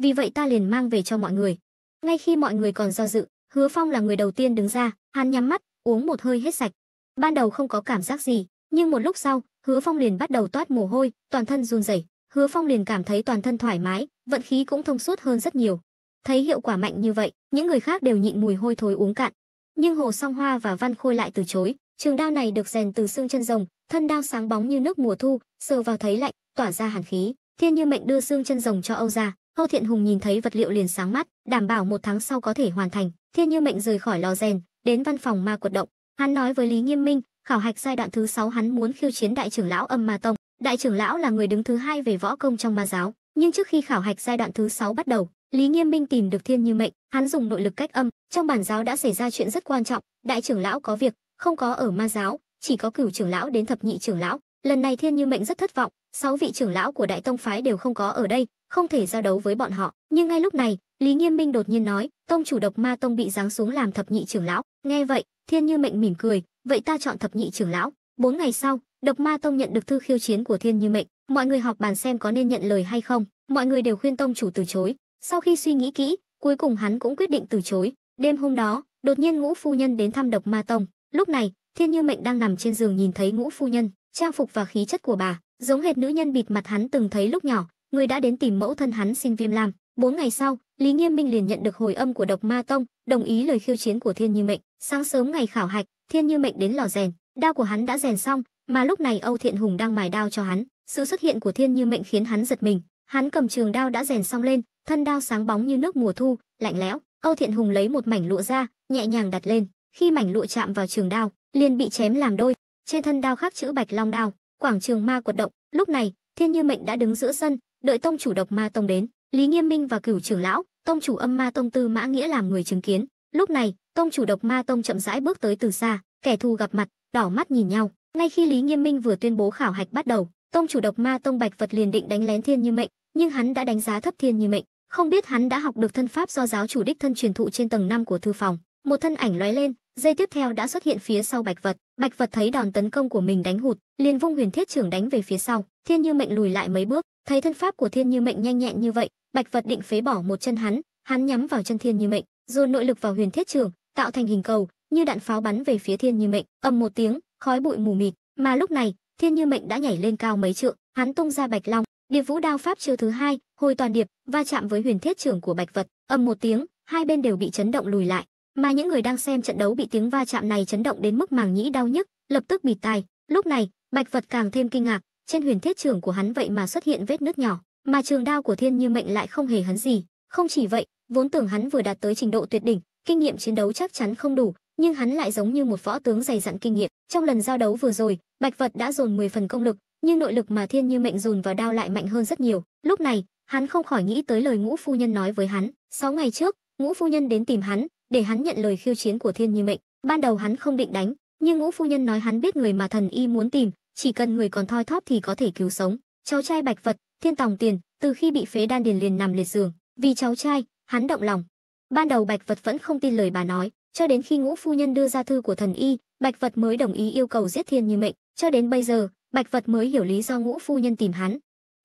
Vì vậy ta liền mang về cho mọi người. Ngay khi mọi người còn do dự, Hứa Phong là người đầu tiên đứng ra, hắn nhắm mắt, uống một hơi hết sạch. Ban đầu không có cảm giác gì, nhưng một lúc sau, Hứa Phong liền bắt đầu toát mồ hôi, toàn thân run rẩy. Hứa Phong liền cảm thấy toàn thân thoải mái, vận khí cũng thông suốt hơn rất nhiều. Thấy hiệu quả mạnh như vậy, những người khác đều nhịn mùi hôi thối uống cạn. Nhưng Hồ Song Hoa và Văn Khôi lại từ chối. Trường đao này được rèn từ xương chân rồng, thân đao sáng bóng như nước mùa thu, sờ vào thấy lạnh, tỏa ra hàn khí. Thiên Như Mệnh đưa xương chân rồng cho Âu gia, Âu Thiện Hùng nhìn thấy vật liệu liền sáng mắt, đảm bảo một tháng sau có thể hoàn thành. Thiên Như Mệnh rời khỏi lò rèn, đến văn phòng Ma Quật Động. Hắn nói với Lý Nghiêm Minh, khảo hạch giai đoạn thứ 6 hắn muốn khiêu chiến đại trưởng lão Âm Ma Tông. Đại trưởng lão là người đứng thứ 2 về võ công trong ma giáo, nhưng trước khi khảo hạch giai đoạn thứ 6 bắt đầu, Lý Nghiêm Minh tìm được Thiên Như Mệnh, hắn dùng nội lực cách âm, trong bản giáo đã xảy ra chuyện rất quan trọng, đại trưởng lão có việc, không có ở ma giáo, chỉ có cửu trưởng lão đến thập nhị trưởng lão. Lần này Thiên Như Mệnh rất thất vọng, 6 vị trưởng lão của đại tông phái đều không có ở đây, không thể giao đấu với bọn họ. Nhưng ngay lúc này, Lý Nghiêm Minh đột nhiên nói, tông chủ Độc Ma Tông bị giáng xuống làm thập nhị trưởng lão. Nghe vậy, Thiên Như Mệnh mỉm cười, vậy ta chọn thập nhị trưởng lão. 4 ngày sau, Độc Ma Tông nhận được thư khiêu chiến của Thiên Như Mệnh, mọi người họp bàn xem có nên nhận lời hay không, mọi người đều khuyên tông chủ từ chối. Sau khi suy nghĩ kỹ, cuối cùng hắn cũng quyết định từ chối. Đêm hôm đó, đột nhiên Ngũ Phu Nhân đến thăm Độc Ma Tông. Lúc này, Thiên Như Mệnh đang nằm trên giường nhìn thấy Ngũ Phu Nhân, trang phục và khí chất của bà giống hệt nữ nhân bịt mặt hắn từng thấy lúc nhỏ, người đã đến tìm mẫu thân hắn xin Viêm Lam. 4 ngày sau, Lý Nghiêm Minh liền nhận được hồi âm của Độc Ma Tông, đồng ý lời khiêu chiến của Thiên Như Mệnh. Sáng sớm ngày khảo hạch, Thiên Như Mệnh đến lò rèn, đao của hắn đã rèn xong, mà lúc này Âu Thiện Hùng đang mài đao cho hắn. Sự xuất hiện của Thiên Như Mệnh khiến hắn giật mình, hắn cầm trường đao đã rèn xong lên, thân đao sáng bóng như nước mùa thu, lạnh lẽo. Âu Thiện Hùng lấy một mảnh lụa ra, nhẹ nhàng đặt lên, khi mảnh lụa chạm vào trường đao, liền bị chém làm đôi. Trên thân đao khắc chữ Bạch Long Đao, quảng trường Ma Quật Động. Lúc này, Thiên Như Mệnh đã đứng giữa sân, đợi tông chủ Độc Ma Tông đến. Lý Nghiêm Minh và cửu trưởng lão, tông chủ Âm Ma Tông Tư Mã Nghĩa làm người chứng kiến. Lúc này, tông chủ Độc Ma Tông chậm rãi bước tới từ xa, kẻ thù gặp mặt, đỏ mắt nhìn nhau. Ngay khi Lý Nghiêm Minh vừa tuyên bố khảo hạch bắt đầu, tông chủ Độc Ma Tông Bạch Vật liền định đánh lén Thiên Như Mệnh, nhưng hắn đã đánh giá thấp Thiên Như Mệnh, không biết hắn đã học được thân pháp do giáo chủ đích thân truyền thụ trên tầng 5 của thư phòng. Một thân ảnh lóe lên, giây tiếp theo đã xuất hiện phía sau Bạch Vật. Bạch Vật thấy đòn tấn công của mình đánh hụt, liền vung Huyền Thiết Trưởng đánh về phía sau. Thiên Như Mệnh lùi lại mấy bước, thấy thân pháp của Thiên Như Mệnh nhanh nhẹn như vậy, Bạch Vật định phế bỏ một chân hắn, hắn nhắm vào chân Thiên Như Mệnh, dồn nội lực vào Huyền Thiết Trưởng, tạo thành hình cầu, như đạn pháo bắn về phía Thiên Như Mệnh. Ầm một tiếng, khói bụi mù mịt, mà lúc này, Thiên Như Mệnh đã nhảy lên cao mấy trượng, hắn tung ra Bạch Long Điệp Vũ đao pháp chiêu thứ 2, hồi toàn điệp, va chạm với Huyền Thiết Trưởng của Bạch Vật. Ầm một tiếng, hai bên đều bị chấn động lùi lại, mà những người đang xem trận đấu bị tiếng va chạm này chấn động đến mức màng nhĩ đau nhức, lập tức bịt tai. Lúc này, Bạch Vật càng thêm kinh ngạc, trên Huyền Thiết Trưởng của hắn vậy mà xuất hiện vết nứt nhỏ, mà trường đao của Thiên Như Mệnh lại không hề hấn gì. Không chỉ vậy, vốn tưởng hắn vừa đạt tới trình độ tuyệt đỉnh, kinh nghiệm chiến đấu chắc chắn không đủ, nhưng hắn lại giống như một võ tướng dày dặn kinh nghiệm. Trong lần giao đấu vừa rồi, Bạch Vật đã dồn 10 phần công lực, nhưng nội lực mà Thiên Như Mệnh dồn vào đao lại mạnh hơn rất nhiều. Lúc này, hắn không khỏi nghĩ tới lời Ngũ Phu Nhân nói với hắn. 6 ngày trước, Ngũ Phu Nhân đến tìm hắn, để hắn nhận lời khiêu chiến của Thiên Như Mệnh. Ban đầu hắn không định đánh, nhưng Ngũ Phu Nhân nói hắn biết người mà thần y muốn tìm, chỉ cần người còn thoi thóp thì có thể cứu sống. Cháu trai Bạch Vật, Thiên Tòng Tiền, từ khi bị phế đan điền liền nằm liệt giường. Vì cháu trai, hắn động lòng. Ban đầu Bạch Vật vẫn không tin lời bà nói, cho đến khi Ngũ Phu Nhân đưa ra thư của thần y, Bạch Vật mới đồng ý yêu cầu giết Thiên Như Mệnh. Cho đến bây giờ, Bạch Vật mới hiểu lý do Ngũ Phu Nhân tìm hắn.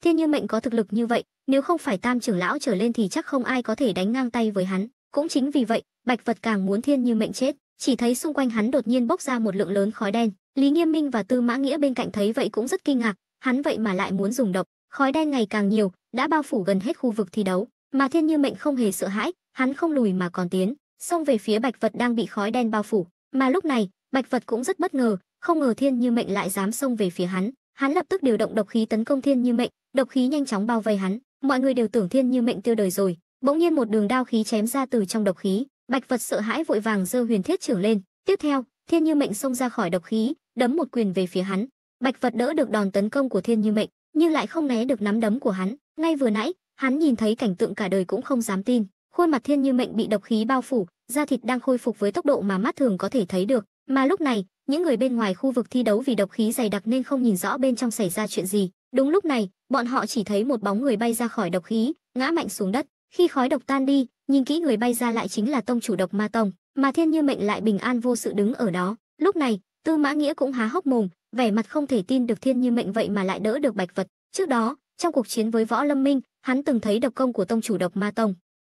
Thiên Như Mệnh có thực lực như vậy, nếu không phải Tam trưởng lão trở lên thì chắc không ai có thể đánh ngang tay với hắn. Cũng chính vì vậy, Bạch Vật càng muốn Thiên Như Mệnh chết. Chỉ thấy xung quanh hắn đột nhiên bốc ra một lượng lớn khói đen. Lý Nghiêm Minh và Tư Mã Nghĩa bên cạnh thấy vậy cũng rất kinh ngạc, hắn vậy mà lại muốn dùng độc. Khói đen ngày càng nhiều, đã bao phủ gần hết khu vực thi đấu, mà Thiên Như Mệnh không hề sợ hãi, hắn không lùi mà còn tiến, xông về phía Bạch Vật đang bị khói đen bao phủ. Mà lúc này, Bạch Vật cũng rất bất ngờ, không ngờ Thiên Như Mệnh lại dám xông về phía hắn. Hắn lập tức điều động độc khí tấn công Thiên Như Mệnh, độc khí nhanh chóng bao vây hắn. Mọi người đều tưởng Thiên Như Mệnh tiêu đời rồi, bỗng nhiên một đường đao khí chém ra từ trong độc khí. Bạch Vật sợ hãi vội vàng giơ Huyền Thiết trưởng lên. Tiếp theo, Thiên Như Mệnh xông ra khỏi độc khí, đấm một quyền về phía hắn. Bạch Vật đỡ được đòn tấn công của Thiên Như Mệnh, nhưng lại không né được nắm đấm của hắn. Ngay vừa nãy, hắn nhìn thấy cảnh tượng cả đời cũng không dám tin. Khuôn mặt Thiên Như Mệnh bị độc khí bao phủ, da thịt đang khôi phục với tốc độ mà mắt thường có thể thấy được. Mà lúc này, những người bên ngoài khu vực thi đấu vì độc khí dày đặc nên không nhìn rõ bên trong xảy ra chuyện gì. Đúng lúc này, bọn họ chỉ thấy một bóng người bay ra khỏi độc khí, ngã mạnh xuống đất. Khi khói độc tan đi, nhìn kỹ người bay ra lại chính là tông chủ Độc Ma Tông, mà Thiên Như Mệnh lại bình an vô sự đứng ở đó. Lúc này, Tư Mã Nghĩa cũng há hốc mồm, vẻ mặt không thể tin được Thiên Như Mệnh vậy mà lại đỡ được Bạch Vật. Trước đó, trong cuộc chiến với Võ Lâm Minh, hắn từng thấy độc công của tông chủ Độc Ma Tông.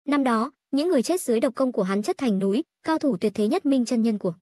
Năm đó, những người chết dưới độc công của hắn chất thành núi, cao thủ tuyệt thế nhất Minh chân nhân của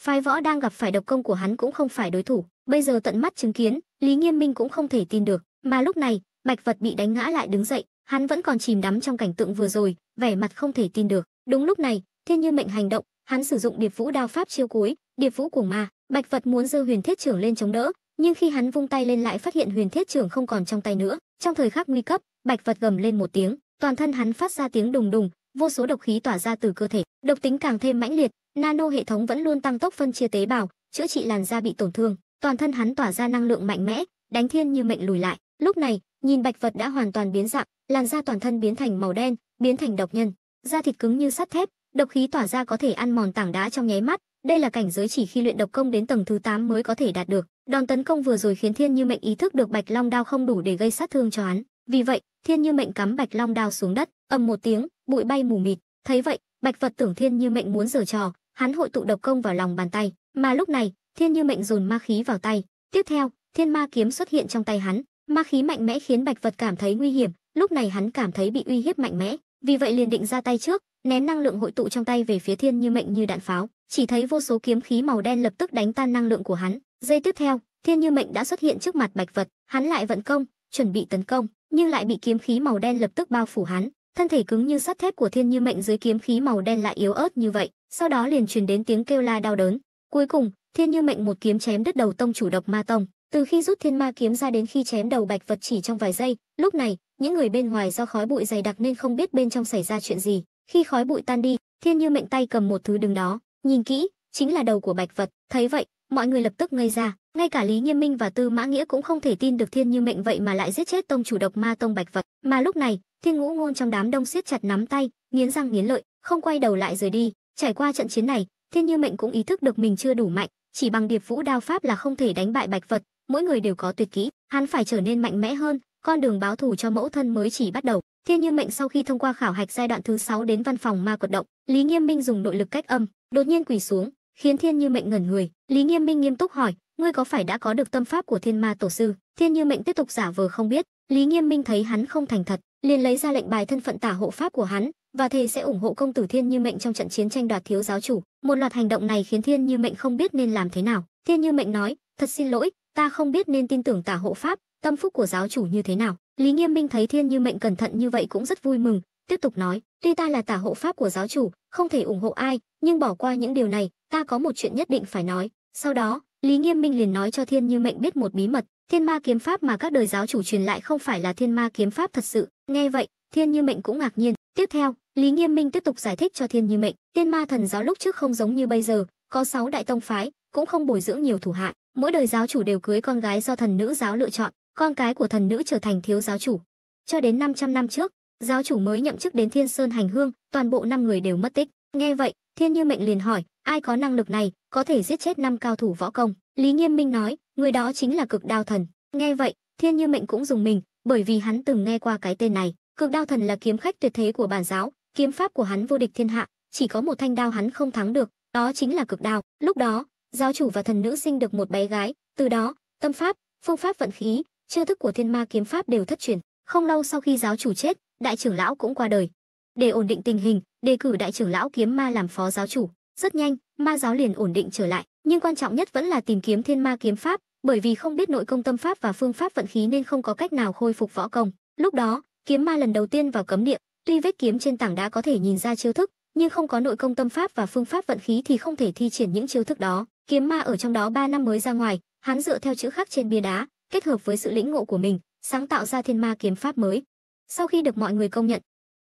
phái võ đang gặp phải độc công của hắn cũng không phải đối thủ. Bây giờ tận mắt chứng kiến, Lý Nghiêm Minh cũng không thể tin được. Mà lúc này, Bạch Vật bị đánh ngã lại đứng dậy, hắn vẫn còn chìm đắm trong cảnh tượng vừa rồi, vẻ mặt không thể tin được. Đúng lúc này, Thiên Như Mệnh hành động, hắn sử dụng Điệp Vũ đao pháp chiêu cuối, Điệp Vũ cuồng ma. Bạch Vật muốn giơ Huyền Thiết trưởng lên chống đỡ, nhưng khi hắn vung tay lên lại phát hiện Huyền Thiết trưởng không còn trong tay nữa. Trong thời khắc nguy cấp, Bạch Vật gầm lên một tiếng, toàn thân hắn phát ra tiếng đùng đùng, vô số độc khí tỏa ra từ cơ thể, độc tính càng thêm mãnh liệt. Nano hệ thống vẫn luôn tăng tốc phân chia tế bào, chữa trị làn da bị tổn thương. Toàn thân hắn tỏa ra năng lượng mạnh mẽ, đánh Thiên Như Mệnh lùi lại. Lúc này, nhìn Bạch Vật đã hoàn toàn biến dạng, làn da toàn thân biến thành màu đen, biến thành độc nhân, da thịt cứng như sắt thép, độc khí tỏa ra có thể ăn mòn tảng đá trong nháy mắt. Đây là cảnh giới chỉ khi luyện độc công đến tầng thứ 8 mới có thể đạt được. Đòn tấn công vừa rồi khiến Thiên Như Mệnh ý thức được Bạch Long đao không đủ để gây sát thương cho hắn. Vì vậy, Thiên Như Mệnh cắm Bạch Long đao xuống đất, ầm một tiếng, bụi bay mù mịt. Thấy vậy, Bạch Vật tưởng Thiên Như Mệnh muốn giở trò, hắn hội tụ độc công vào lòng bàn tay, mà lúc này, Thiên Như Mệnh dồn ma khí vào tay. Tiếp theo, Thiên Ma kiếm xuất hiện trong tay hắn, ma khí mạnh mẽ khiến Bạch Vật cảm thấy nguy hiểm, lúc này hắn cảm thấy bị uy hiếp mạnh mẽ, vì vậy liền định ra tay trước, ném năng lượng hội tụ trong tay về phía Thiên Như Mệnh như đạn pháo. Chỉ thấy vô số kiếm khí màu đen lập tức đánh tan năng lượng của hắn. Giây tiếp theo, Thiên Như Mệnh đã xuất hiện trước mặt Bạch Vật, hắn lại vận công, chuẩn bị tấn công, nhưng lại bị kiếm khí màu đen lập tức bao phủ hắn. Thân thể cứng như sắt thép của Thiên Như Mệnh dưới kiếm khí màu đen lại yếu ớt như vậy, sau đó liền truyền đến tiếng kêu la đau đớn. Cuối cùng, Thiên Như Mệnh một kiếm chém đứt đầu tông chủ Độc Ma Tông. Từ khi rút Thiên Ma kiếm ra đến khi chém đầu Bạch Vật chỉ trong vài giây. Lúc này, những người bên ngoài do khói bụi dày đặc nên không biết bên trong xảy ra chuyện gì. Khi khói bụi tan đi, Thiên Như Mệnh tay cầm một thứ đứng đó, nhìn kỹ, chính là đầu của Bạch Vật. Thấy vậy, mọi người lập tức ngây ra, ngay cả Lý Nghiêm Minh và Tư Mã Nghĩa cũng không thể tin được Thiên Như Mệnh vậy mà lại giết chết tông chủ Độc Ma Tông Bạch Vật. Mà lúc này, Thiên Ngũ Ngôn trong đám đông siết chặt nắm tay, nghiến răng nghiến lợi, không quay đầu lại rời đi. Trải qua trận chiến này, Thiên Như Mệnh cũng ý thức được mình chưa đủ mạnh, chỉ bằng Điệp Vũ đao pháp là không thể đánh bại Bạch Vật, mỗi người đều có tuyệt kỹ, hắn phải trở nên mạnh mẽ hơn, con đường báo thù cho mẫu thân mới chỉ bắt đầu. Thiên Như Mệnh sau khi thông qua khảo hạch giai đoạn thứ 6 đến văn phòng Ma Quật Động, Lý Nghiêm Minh dùng nội lực cách âm, đột nhiên quỳ xuống, khiến Thiên Như Mệnh ngẩn người. Lý Nghiêm Minh nghiêm túc hỏi: "Ngươi có phải đã có được tâm pháp của Thiên Ma tổ sư?" Thiên Như Mệnh tiếp tục giả vờ không biết. Lý Nghiêm Minh thấy hắn không thành thật, liền lấy ra lệnh bài thân phận tả hộ pháp của hắn và thề sẽ ủng hộ công tử Thiên Như Mệnh trong trận chiến tranh đoạt thiếu giáo chủ. Một loạt hành động này khiến Thiên Như Mệnh không biết nên làm thế nào. Thiên Như Mệnh nói: "Thật xin lỗi, ta không biết nên tin tưởng tả hộ pháp, tâm phúc của giáo chủ như thế nào." Lý Nghiêm Minh thấy Thiên Như Mệnh cẩn thận như vậy cũng rất vui mừng, tiếp tục nói: "Tuy ta là tả hộ pháp của giáo chủ, không thể ủng hộ ai, nhưng bỏ qua những điều này, ta có một chuyện nhất định phải nói." Sau đó, Lý Nghiêm Minh liền nói cho Thiên Như Mệnh biết một bí mật, Thiên Ma kiếm pháp mà các đời giáo chủ truyền lại không phải là Thiên Ma kiếm pháp thật sự. Nghe vậy, Thiên Như Mệnh cũng ngạc nhiên. Tiếp theo, Lý Nghiêm Minh tiếp tục giải thích cho Thiên Như Mệnh, Thiên Ma Thần Giáo lúc trước không giống như bây giờ, có 6 đại tông phái, cũng không bồi dưỡng nhiều thủ hạ, mỗi đời giáo chủ đều cưới con gái do thần nữ giáo lựa chọn, con cái của thần nữ trở thành thiếu giáo chủ. Cho đến 500 năm trước, giáo chủ mới nhậm chức đến Thiên Sơn hành hương, toàn bộ 5 người đều mất tích. Nghe vậy, Thiên Như Mệnh liền hỏi, ai có năng lực này, có thể giết chết 5 cao thủ võ công? Lý Nghiêm Minh nói, người đó chính là Cực Đao Thần. Nghe vậy, Thiên Như Mệnh cũng dùng mình, bởi vì hắn từng nghe qua cái tên này. Cực Đao Thần là kiếm khách tuyệt thế của bản giáo, kiếm pháp của hắn vô địch thiên hạ, chỉ có một thanh đao hắn không thắng được, đó chính là Cực Đao. Lúc đó, giáo chủ và thần nữ sinh được một bé gái, từ đó, tâm pháp, phương pháp vận khí, chiêu thức của Thiên Ma Kiếm Pháp đều thất truyền. Không lâu sau khi giáo chủ chết, đại trưởng lão cũng qua đời. Để ổn định tình hình, đề cử đại trưởng lão Kiếm Ma làm phó giáo chủ, rất nhanh, ma giáo liền ổn định trở lại, nhưng quan trọng nhất vẫn là tìm kiếm Thiên Ma Kiếm Pháp, bởi vì không biết nội công tâm pháp và phương pháp vận khí nên không có cách nào khôi phục võ công. Lúc đó, Kiếm Ma lần đầu tiên vào cấm địa, tuy vết kiếm trên tảng đá có thể nhìn ra chiêu thức, nhưng không có nội công tâm pháp và phương pháp vận khí thì không thể thi triển những chiêu thức đó. Kiếm Ma ở trong đó 3 năm mới ra ngoài, hắn dựa theo chữ khắc trên bia đá, kết hợp với sự lĩnh ngộ của mình, sáng tạo ra Thiên Ma Kiếm Pháp mới. Sau khi được mọi người công nhận,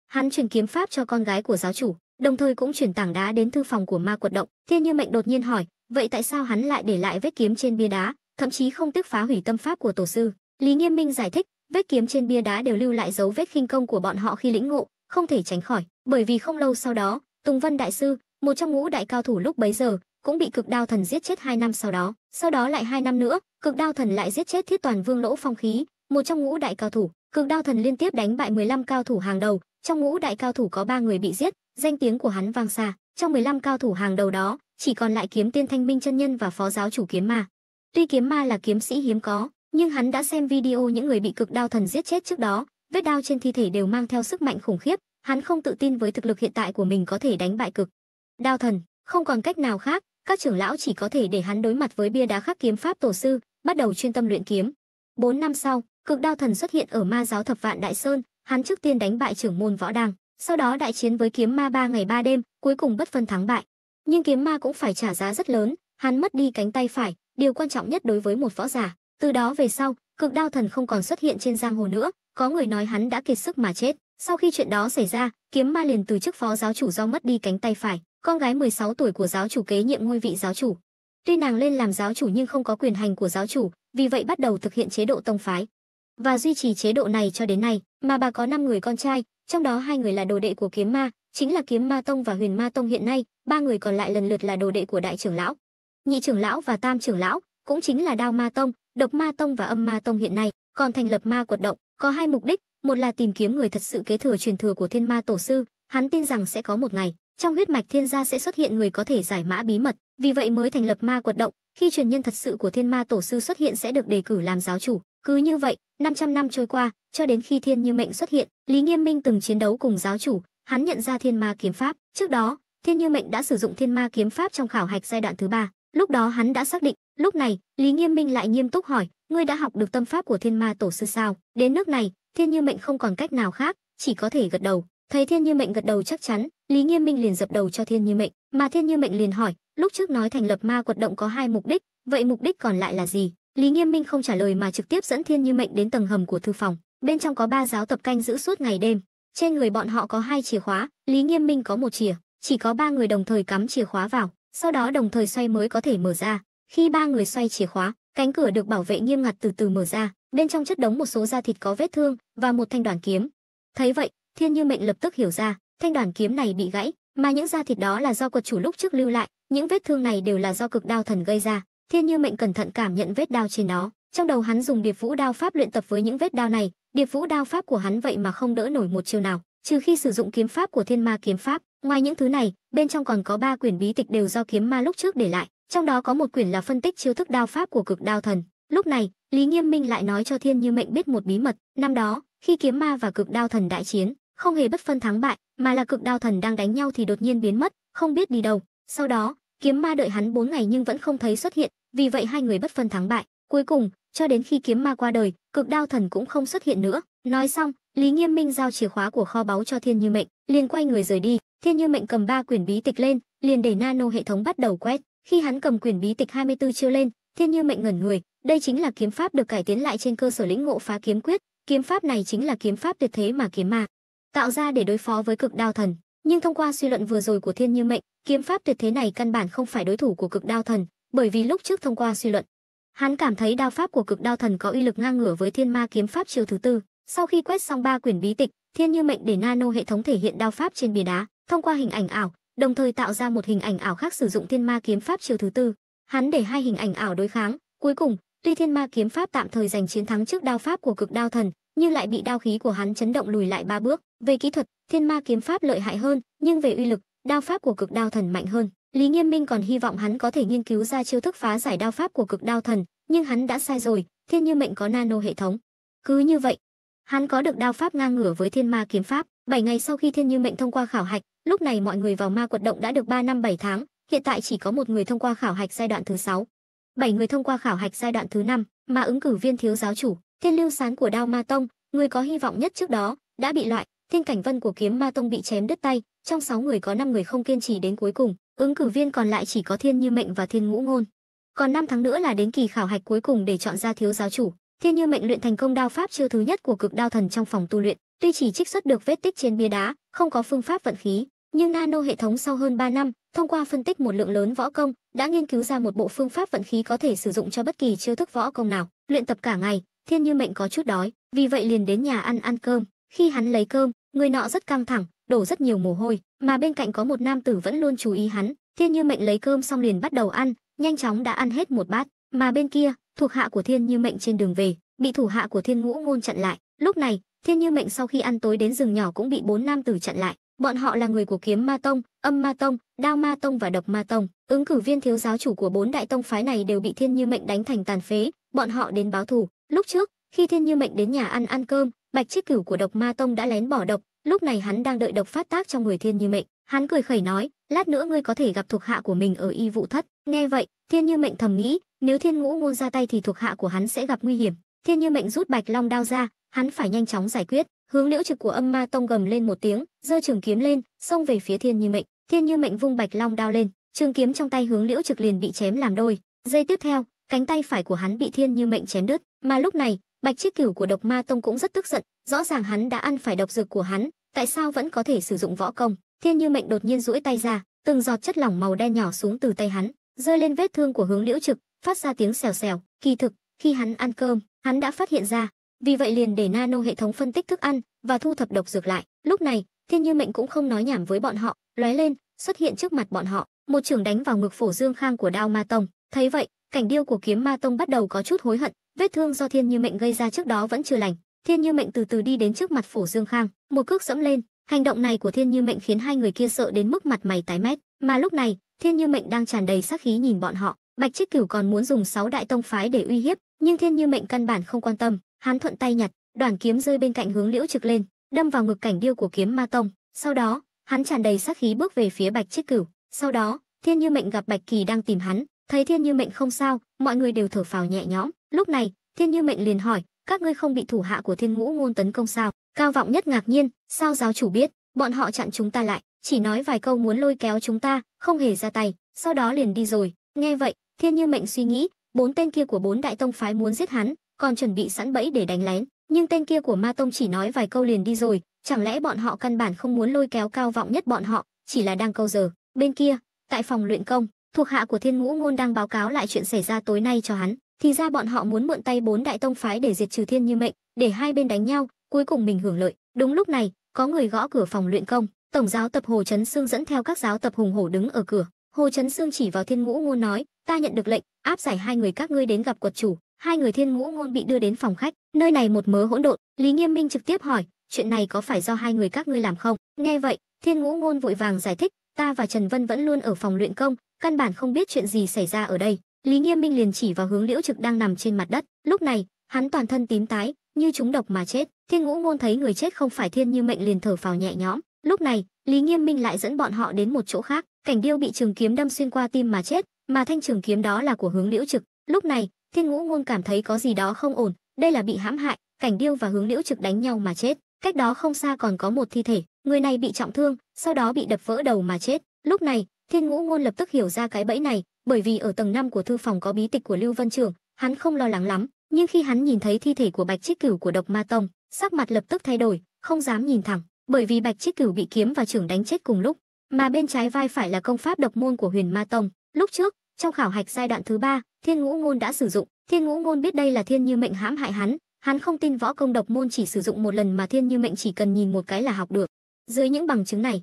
hắn truyền kiếm pháp cho con gái của giáo chủ, đồng thời cũng chuyển tảng đá đến thư phòng của Ma Quật Động. Thiên Như Mệnh đột nhiên hỏi, vậy tại sao hắn lại để lại vết kiếm trên bia đá, thậm chí không tiếc phá hủy tâm pháp của tổ sư? Lý Nghiêm Minh giải thích, vết kiếm trên bia đá đều lưu lại dấu vết khinh công của bọn họ khi lĩnh ngộ, không thể tránh khỏi, bởi vì không lâu sau đó, Tùng Vân đại sư, một trong ngũ đại cao thủ lúc bấy giờ, cũng bị Cực Đao Thần giết chết 2 năm sau đó lại 2 năm nữa, Cực Đao Thần lại giết chết Thiết Toàn Vương Lỗ Phong Khí, một trong ngũ đại cao thủ. Cực Đao Thần liên tiếp đánh bại 15 cao thủ hàng đầu, trong ngũ đại cao thủ có 3 người bị giết, danh tiếng của hắn vang xa. Trong 15 cao thủ hàng đầu đó, chỉ còn lại Kiếm Tiên Thanh Minh chân nhân và phó giáo chủ Kiếm Ma. Tuy Kiếm Ma là kiếm sĩ hiếm có, nhưng hắn đã xem video những người bị Cực Đao Thần giết chết trước đó, vết đao trên thi thể đều mang theo sức mạnh khủng khiếp, hắn không tự tin với thực lực hiện tại của mình có thể đánh bại Cực Đao Thần, không còn cách nào khác, các trưởng lão chỉ có thể để hắn đối mặt với bia đá khắc kiếm pháp tổ sư, bắt đầu chuyên tâm luyện kiếm. 4 năm sau, Cực Đao Thần xuất hiện ở Ma giáo Thập Vạn Đại Sơn, hắn trước tiên đánh bại trưởng môn Võ Đăng, sau đó đại chiến với Kiếm Ma 3 ngày 3 đêm, cuối cùng bất phân thắng bại. Nhưng Kiếm Ma cũng phải trả giá rất lớn, hắn mất đi cánh tay phải, điều quan trọng nhất đối với một võ giả. Từ đó về sau, Cực Đao Thần không còn xuất hiện trên giang hồ nữa, có người nói hắn đã kiệt sức mà chết. Sau khi chuyện đó xảy ra, Kiếm Ma liền từ chức phó giáo chủ do mất đi cánh tay phải, con gái 16 tuổi của giáo chủ kế nhiệm ngôi vị giáo chủ. Tuy nàng lên làm giáo chủ nhưng không có quyền hành của giáo chủ, vì vậy bắt đầu thực hiện chế độ tông phái. Và duy trì chế độ này cho đến nay, mà bà có 5 người con trai, trong đó 2 người là đồ đệ của Kiếm Ma, chính là Kiếm Ma Tông và Huyền Ma Tông hiện nay, 3 người còn lại lần lượt là đồ đệ của đại trưởng lão, nhị trưởng lão và tam trưởng lão, cũng chính là Đao Ma Tông, Độc Ma Tông và Âm Ma Tông hiện nay. Còn thành lập Ma Quật Động có 2 mục đích, một là tìm kiếm người thật sự kế thừa truyền thừa của Thiên Ma tổ sư, hắn tin rằng sẽ có một ngày, trong huyết mạch Thiên gia sẽ xuất hiện người có thể giải mã bí mật, vì vậy mới thành lập Ma Quật Động, khi truyền nhân thật sự của Thiên Ma tổ sư xuất hiện sẽ được đề cử làm giáo chủ. Cứ như vậy, 500 năm trôi qua, cho đến khi Thiên Như Mệnh xuất hiện, Lý Nghiêm Minh từng chiến đấu cùng giáo chủ, hắn nhận ra Thiên Ma Kiếm Pháp. Trước đó, Thiên Như Mệnh đã sử dụng Thiên Ma Kiếm Pháp trong khảo hạch giai đoạn thứ 3, lúc đó hắn đã xác định. Lúc này, Lý Nghiêm Minh lại nghiêm túc hỏi, ngươi đã học được tâm pháp của Thiên Ma tổ sư sao? Đến nước này, Thiên Như Mệnh không còn cách nào khác, chỉ có thể gật đầu. Thấy Thiên Như Mệnh gật đầu chắc chắn, Lý Nghiêm Minh liền dập đầu cho Thiên Như Mệnh, mà Thiên Như Mệnh liền hỏi, lúc trước nói thành lập Ma Quật Động có 2 mục đích, vậy mục đích còn lại là gì? Lý Nghiêm Minh không trả lời mà trực tiếp dẫn Thiên Như Mệnh đến tầng hầm của thư phòng, bên trong có 3 giáo tập canh giữ suốt ngày đêm. Trên người bọn họ có 2 chìa khóa, Lý Nghiêm Minh có 1 chìa, chỉ có 3 người đồng thời cắm chìa khóa vào, sau đó đồng thời xoay mới có thể mở ra. Khi 3 người xoay chìa khóa, cánh cửa được bảo vệ nghiêm ngặt từ từ mở ra, bên trong chất đống một số da thịt có vết thương và một thanh đoản kiếm. Thấy vậy, Thiên Như Mệnh lập tức hiểu ra, thanh đoản kiếm này bị gãy, mà những da thịt đó là do quật chủ lúc trước lưu lại, những vết thương này đều là do Cực Đao Thần gây ra. Thiên Như Mệnh cẩn thận cảm nhận vết đao trên đó, trong đầu hắn dùng Điệp Vũ đao pháp luyện tập với những vết đao này, Điệp Vũ đao pháp của hắn vậy mà không đỡ nổi một chiêu nào, trừ khi sử dụng kiếm pháp của Thiên Ma Kiếm Pháp. Ngoài những thứ này, bên trong còn có 3 quyển bí tịch đều do Kiếm Ma lúc trước để lại, trong đó có 1 quyển là phân tích chiêu thức đao pháp của Cực Đao Thần. Lúc này, Lý Nghiêm Minh lại nói cho Thiên Như Mệnh biết một bí mật, năm đó, khi Kiếm Ma và Cực Đao Thần đại chiến, không hề bất phân thắng bại, mà là Cực Đao Thần đang đánh nhau thì đột nhiên biến mất, không biết đi đâu. Sau đó, Kiếm Ma đợi hắn 4 ngày nhưng vẫn không thấy xuất hiện, vì vậy 2 người bất phân thắng bại. Cuối cùng, cho đến khi Kiếm Ma qua đời, Cực Đao Thần cũng không xuất hiện nữa. Nói xong, Lý Nghiêm Minh giao chìa khóa của kho báu cho Thiên Như Mệnh, liền quay người rời đi. Thiên Như Mệnh cầm 3 quyển bí tịch lên, liền để nano hệ thống bắt đầu quét. Khi hắn cầm quyển bí tịch 24 chiêu lên, Thiên Như Mệnh ngẩn người, đây chính là kiếm pháp được cải tiến lại trên cơ sở lĩnh ngộ phá kiếm quyết, kiếm pháp này chính là kiếm pháp tuyệt thế mà Kiếm Ma tạo ra để đối phó với Cực Đao Thần. Nhưng thông qua suy luận vừa rồi của Thiên Như Mệnh, kiếm pháp tuyệt thế này căn bản không phải đối thủ của Cực Đao Thần, bởi vì lúc trước thông qua suy luận, hắn cảm thấy đao pháp của Cực Đao Thần có uy lực ngang ngửa với Thiên Ma Kiếm Pháp chiều thứ tư. Sau khi quét xong 3 quyển bí tịch, Thiên Như Mệnh để nano hệ thống thể hiện đao pháp trên bìa đá, thông qua hình ảnh ảo, đồng thời tạo ra một hình ảnh ảo khác sử dụng Thiên Ma Kiếm Pháp chiều thứ tư. Hắn để hai hình ảnh ảo đối kháng, cuối cùng, tuy Thiên Ma Kiếm Pháp tạm thời giành chiến thắng trước đao pháp của Cực Đao Thần, nhưng lại bị đao khí của hắn chấn động lùi lại 3 bước. Về kỹ thuật, Thiên Ma Kiếm Pháp lợi hại hơn, nhưng về uy lực, đao pháp của Cực Đao Thần mạnh hơn. Lý Nghiêm Minh còn hy vọng hắn có thể nghiên cứu ra chiêu thức phá giải đao pháp của Cực Đao Thần, nhưng hắn đã sai rồi. Thiên Như Mệnh có nano hệ thống, cứ như vậy, hắn có được đao pháp ngang ngửa với Thiên Ma Kiếm Pháp. 7 ngày sau khi Thiên Như Mệnh thông qua khảo hạch, lúc này mọi người vào Ma Quật Động đã được 3 năm 7 tháng, hiện tại chỉ có 1 người thông qua khảo hạch giai đoạn thứ 6, 7 người thông qua khảo hạch giai đoạn thứ 5, mà ứng cử viên thiếu giáo chủ Thiên Lưu Sán của Đao Ma Tông, người có hy vọng nhất trước đó, đã bị loại. Thiên Cảnh Vân của Kiếm Ma Tông bị chém đứt tay. Trong 6 người có 5 người không kiên trì đến cuối cùng, ứng cử viên còn lại chỉ có Thiên Như Mệnh và Thiên Ngũ Ngôn. Còn 5 tháng nữa là đến kỳ khảo hạch cuối cùng để chọn ra thiếu giáo chủ. Thiên Như Mệnh luyện thành công đao pháp chiêu thứ nhất của Cực Đao Thần trong phòng tu luyện, tuy chỉ trích xuất được vết tích trên bia đá, không có phương pháp vận khí, nhưng nano hệ thống sau hơn 3 năm, thông qua phân tích một lượng lớn võ công, đã nghiên cứu ra một bộ phương pháp vận khí có thể sử dụng cho bất kỳ chiêu thức võ công nào. Luyện tập cả ngày, Thiên Như Mệnh có chút đói, vì vậy liền đến nhà ăn cơm. Khi hắn lấy cơm, người nọ rất căng thẳng, đổ rất nhiều mồ hôi, mà bên cạnh có một nam tử vẫn luôn chú ý hắn. Thiên Như Mệnh lấy cơm xong liền bắt đầu ăn, nhanh chóng đã ăn hết một bát. Mà bên kia, thuộc hạ của Thiên Như Mệnh trên đường về bị thủ hạ của Thiên Ngũ Ngôn chặn lại. Lúc này, Thiên Như Mệnh sau khi ăn tối đến rừng nhỏ cũng bị 4 nam tử chặn lại. Bọn họ là người của Kiếm Ma Tông, Âm Ma Tông, Đao Ma Tông và Độc Ma Tông. Ứng cử viên thiếu giáo chủ của 4 đại tông phái này đều bị Thiên Như Mệnh đánh thành tàn phế. Bọn họ đến báo thù. Lúc trước, khi Thiên Như Mệnh đến nhà ăn cơm, Bạch Chiết Cửu của Độc Ma Tông đã lén bỏ độc. Lúc này hắn đang đợi độc phát tác trong người Thiên Như Mệnh, hắn cười khẩy nói, lát nữa ngươi có thể gặp thuộc hạ của mình ở Y Vụ Thất. Nghe vậy, Thiên Như Mệnh thầm nghĩ, nếu Thiên Ngũ Ngôn ra tay thì thuộc hạ của hắn sẽ gặp nguy hiểm. Thiên Như Mệnh rút Bạch Long đao ra, hắn phải nhanh chóng giải quyết. Hướng Liễu Trực của Âm Ma Tông gầm lên một tiếng, giơ trường kiếm lên, xông về phía Thiên Như Mệnh. Thiên Như Mệnh vung Bạch Long đao lên, trường kiếm trong tay Hướng Liễu Trực liền bị chém làm đôi. Giây tiếp theo, cánh tay phải của hắn bị Thiên Như Mệnh chém đứt. Mà lúc này, Bạch Chiết Cửu của Độc Ma Tông cũng rất tức giận, rõ ràng hắn đã ăn phải độc dược của hắn, tại sao vẫn có thể sử dụng võ công? Thiên Như Mệnh đột nhiên duỗi tay ra, từng giọt chất lỏng màu đen nhỏ xuống từ tay hắn, rơi lên vết thương của Hướng Liễu Trực, phát ra tiếng xèo xèo. Kỳ thực, khi hắn ăn cơm, hắn đã phát hiện ra, vì vậy liền để nano hệ thống phân tích thức ăn và thu thập độc dược lại. Lúc này, Thiên Như Mệnh cũng không nói nhảm với bọn họ, lóe lên, xuất hiện trước mặt bọn họ, một chưởng đánh vào ngực Phổ Dương Khang của Đao Ma Tông. Thấy vậy, Cảnh Điêu của Kiếm Ma Tông bắt đầu có chút hối hận, vết thương do Thiên Như Mệnh gây ra trước đó vẫn chưa lành. Thiên Như Mệnh từ từ đi đến trước mặt Phổ Dương Khang, một cước dẫm lên. Hành động này của Thiên Như Mệnh khiến hai người kia sợ đến mức mặt mày tái mét. Mà lúc này, Thiên Như Mệnh đang tràn đầy sát khí nhìn bọn họ. Bạch Chiết Cửu còn muốn dùng 6 đại tông phái để uy hiếp, nhưng Thiên Như Mệnh căn bản không quan tâm, hắn thuận tay nhặt, đoản kiếm rơi bên cạnh Hướng Liễu Trực lên, đâm vào ngực Cảnh Điêu của Kiếm Ma Tông. Sau đó, hắn tràn đầy sát khí bước về phía Bạch Chiết Cửu. Sau đó, Thiên Như Mệnh gặp Bạch Kỳ đang tìm hắn, thấy Thiên Như Mệnh không sao, mọi người đều thở phào nhẹ nhõm. Lúc này, Thiên Như Mệnh liền hỏi, các ngươi không bị thủ hạ của Thiên Ngũ Ngôn tấn công sao? Cao Vọng Nhất ngạc nhiên, sao giáo chủ biết? Bọn họ chặn chúng ta lại, chỉ nói vài câu muốn lôi kéo chúng ta, không hề ra tay, sau đó liền đi rồi. Nghe vậy, Thiên Như Mệnh suy nghĩ, 4 tên kia của 4 đại tông phái muốn giết hắn, còn chuẩn bị sẵn bẫy để đánh lén, nhưng tên kia của Ma Tông chỉ nói vài câu liền đi rồi, chẳng lẽ bọn họ căn bản không muốn lôi kéo Cao Vọng Nhất bọn họ, chỉ là đang câu giờ. Bên kia, tại phòng luyện công, thuộc hạ của Thiên Ngũ Ngôn đang báo cáo lại chuyện xảy ra tối nay cho hắn. Thì ra bọn họ muốn mượn tay 4 đại tông phái để diệt trừ Thiên Như Mệnh, để hai bên đánh nhau, cuối cùng mình hưởng lợi. Đúng lúc này, có người gõ cửa phòng luyện công. Tổng giáo tập Hồ Chấn Sương dẫn theo các giáo tập hùng hổ đứng ở cửa. Hồ Chấn Sương chỉ vào Thiên Ngũ Ngôn nói, ta nhận được lệnh áp giải 2 người các ngươi đến gặp quật chủ. 2 người Thiên Ngũ Ngôn bị đưa đến phòng khách, nơi này một mớ hỗn độn. Lý Nghiêm Minh trực tiếp hỏi, chuyện này có phải do 2 người các ngươi làm không? Nghe vậy, Thiên Ngũ Ngôn vội vàng giải thích, ta và Trần Vân vẫn luôn ở phòng luyện công, căn bản không biết chuyện gì xảy ra ở đây. Lý Nghiêm Minh liền chỉ vào Hướng Liễu Trực đang nằm trên mặt đất, lúc này, hắn toàn thân tím tái, như trúng độc mà chết. Thiên Ngũ Ngôn thấy người chết không phải Thiên Như Mệnh liền thở phào nhẹ nhõm. Lúc này, Lý Nghiêm Minh lại dẫn bọn họ đến một chỗ khác, Cảnh Điêu bị trường kiếm đâm xuyên qua tim mà chết, mà thanh trường kiếm đó là của Hướng Liễu Trực. Lúc này, Thiên Ngũ Ngôn cảm thấy có gì đó không ổn, đây là bị hãm hại, Cảnh Điêu và Hướng Liễu Trực đánh nhau mà chết. Cách đó không xa còn có một thi thể, người này bị trọng thương, sau đó bị đập vỡ đầu mà chết. Lúc này, Thiên Ngũ Ngôn lập tức hiểu ra cái bẫy này, bởi vì ở tầng 5 của thư phòng có bí tịch của Lưu Vân Trưởng, hắn không lo lắng lắm, nhưng khi hắn nhìn thấy thi thể của Bạch Chiết Cửu của Độc Ma Tông, sắc mặt lập tức thay đổi, không dám nhìn thẳng. Bởi vì Bạch Chiết Cửu bị kiếm và chưởng đánh chết cùng lúc, mà bên trái vai phải là công pháp độc môn của Huyền Ma Tông. Lúc trước, trong khảo hạch giai đoạn thứ 3, Thiên Ngũ Ngôn đã sử dụng. Thiên Ngũ Ngôn biết đây là Thiên Như Mệnh hãm hại hắn, hắn không tin võ công độc môn chỉ sử dụng một lần mà Thiên Như Mệnh chỉ cần nhìn một cái là học được. Dưới những bằng chứng này,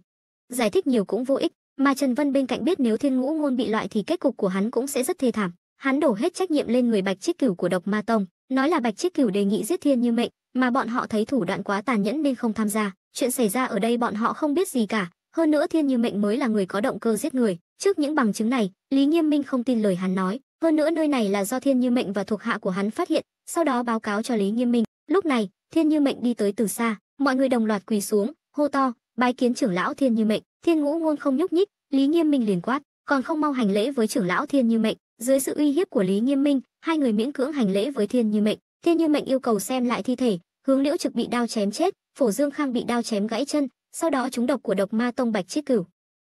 giải thích nhiều cũng vô ích, mà Trần Vân bên cạnh biết nếu Thiên Ngũ Ngôn bị loại thì kết cục của hắn cũng sẽ rất thê thảm. Hắn đổ hết trách nhiệm lên người Bạch Chiết Cửu của Độc Ma Tông, nói là Bạch Chiết Cửu đề nghị giết Thiên Như Mệnh, mà bọn họ thấy thủ đoạn quá tàn nhẫn nên không tham gia. Chuyện xảy ra ở đây bọn họ không biết gì cả, hơn nữa Thiên Như Mệnh mới là người có động cơ giết người. Trước những bằng chứng này, Lý Nghiêm Minh không tin lời hắn nói, hơn nữa nơi này là do Thiên Như Mệnh và thuộc hạ của hắn phát hiện, sau đó báo cáo cho Lý Nghiêm Minh. Lúc này, Thiên Như Mệnh đi tới từ xa, mọi người đồng loạt quỳ xuống, hô to: "Bái kiến trưởng lão Thiên Như Mệnh." Thiên Ngũ Ngôn không nhúc nhích, Lý Nghiêm Minh liền quát: "Còn không mau hành lễ với trưởng lão Thiên Như Mệnh." Dưới sự uy hiếp của Lý Nghiêm Minh, hai người miễn cưỡng hành lễ với Thiên Như Mệnh. Thiên Như Mệnh yêu cầu xem lại thi thể, Hướng Liễu Trực bị đao chém chết, Phổ Dương Khang bị đao chém gãy chân, sau đó trúng độc của Độc Ma Tông Bạch Chiết Cửu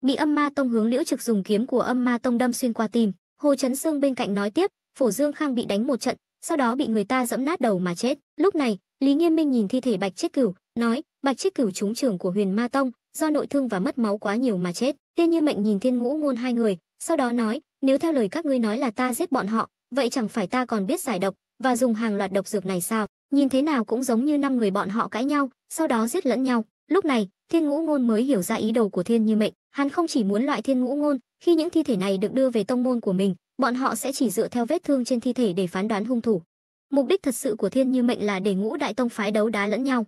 bị Âm Ma Tông Hướng Liễu Trực dùng kiếm của Âm Ma Tông đâm xuyên qua tim. Hồ Chấn Sương bên cạnh nói tiếp: "Phổ Dương Khang bị đánh một trận, sau đó bị người ta giẫm nát đầu mà chết." Lúc này, Lý Nghiêm Minh nhìn thi thể Bạch Chiết Cửu, nói: "Bạch Chiết Cửu trúng chưởng của Huyền Ma Tông, do nội thương và mất máu quá nhiều mà chết." Thiên Như Mệnh nhìn Thiên Ngũ Ngôn hai người, sau đó nói: "Nếu theo lời các ngươi nói là ta giết bọn họ, vậy chẳng phải ta còn biết giải độc và dùng hàng loạt độc dược này sao? Nhìn thế nào cũng giống như năm người bọn họ cãi nhau, sau đó giết lẫn nhau." Lúc này, Thiên Ngũ Ngôn mới hiểu ra ý đồ của Thiên Như Mệnh, hắn không chỉ muốn loại Thiên Ngũ Ngôn, khi những thi thể này được đưa về tông môn của mình, bọn họ sẽ chỉ dựa theo vết thương trên thi thể để phán đoán hung thủ. Mục đích thật sự của Thiên Như Mệnh là để ngũ đại tông phái đấu đá lẫn nhau.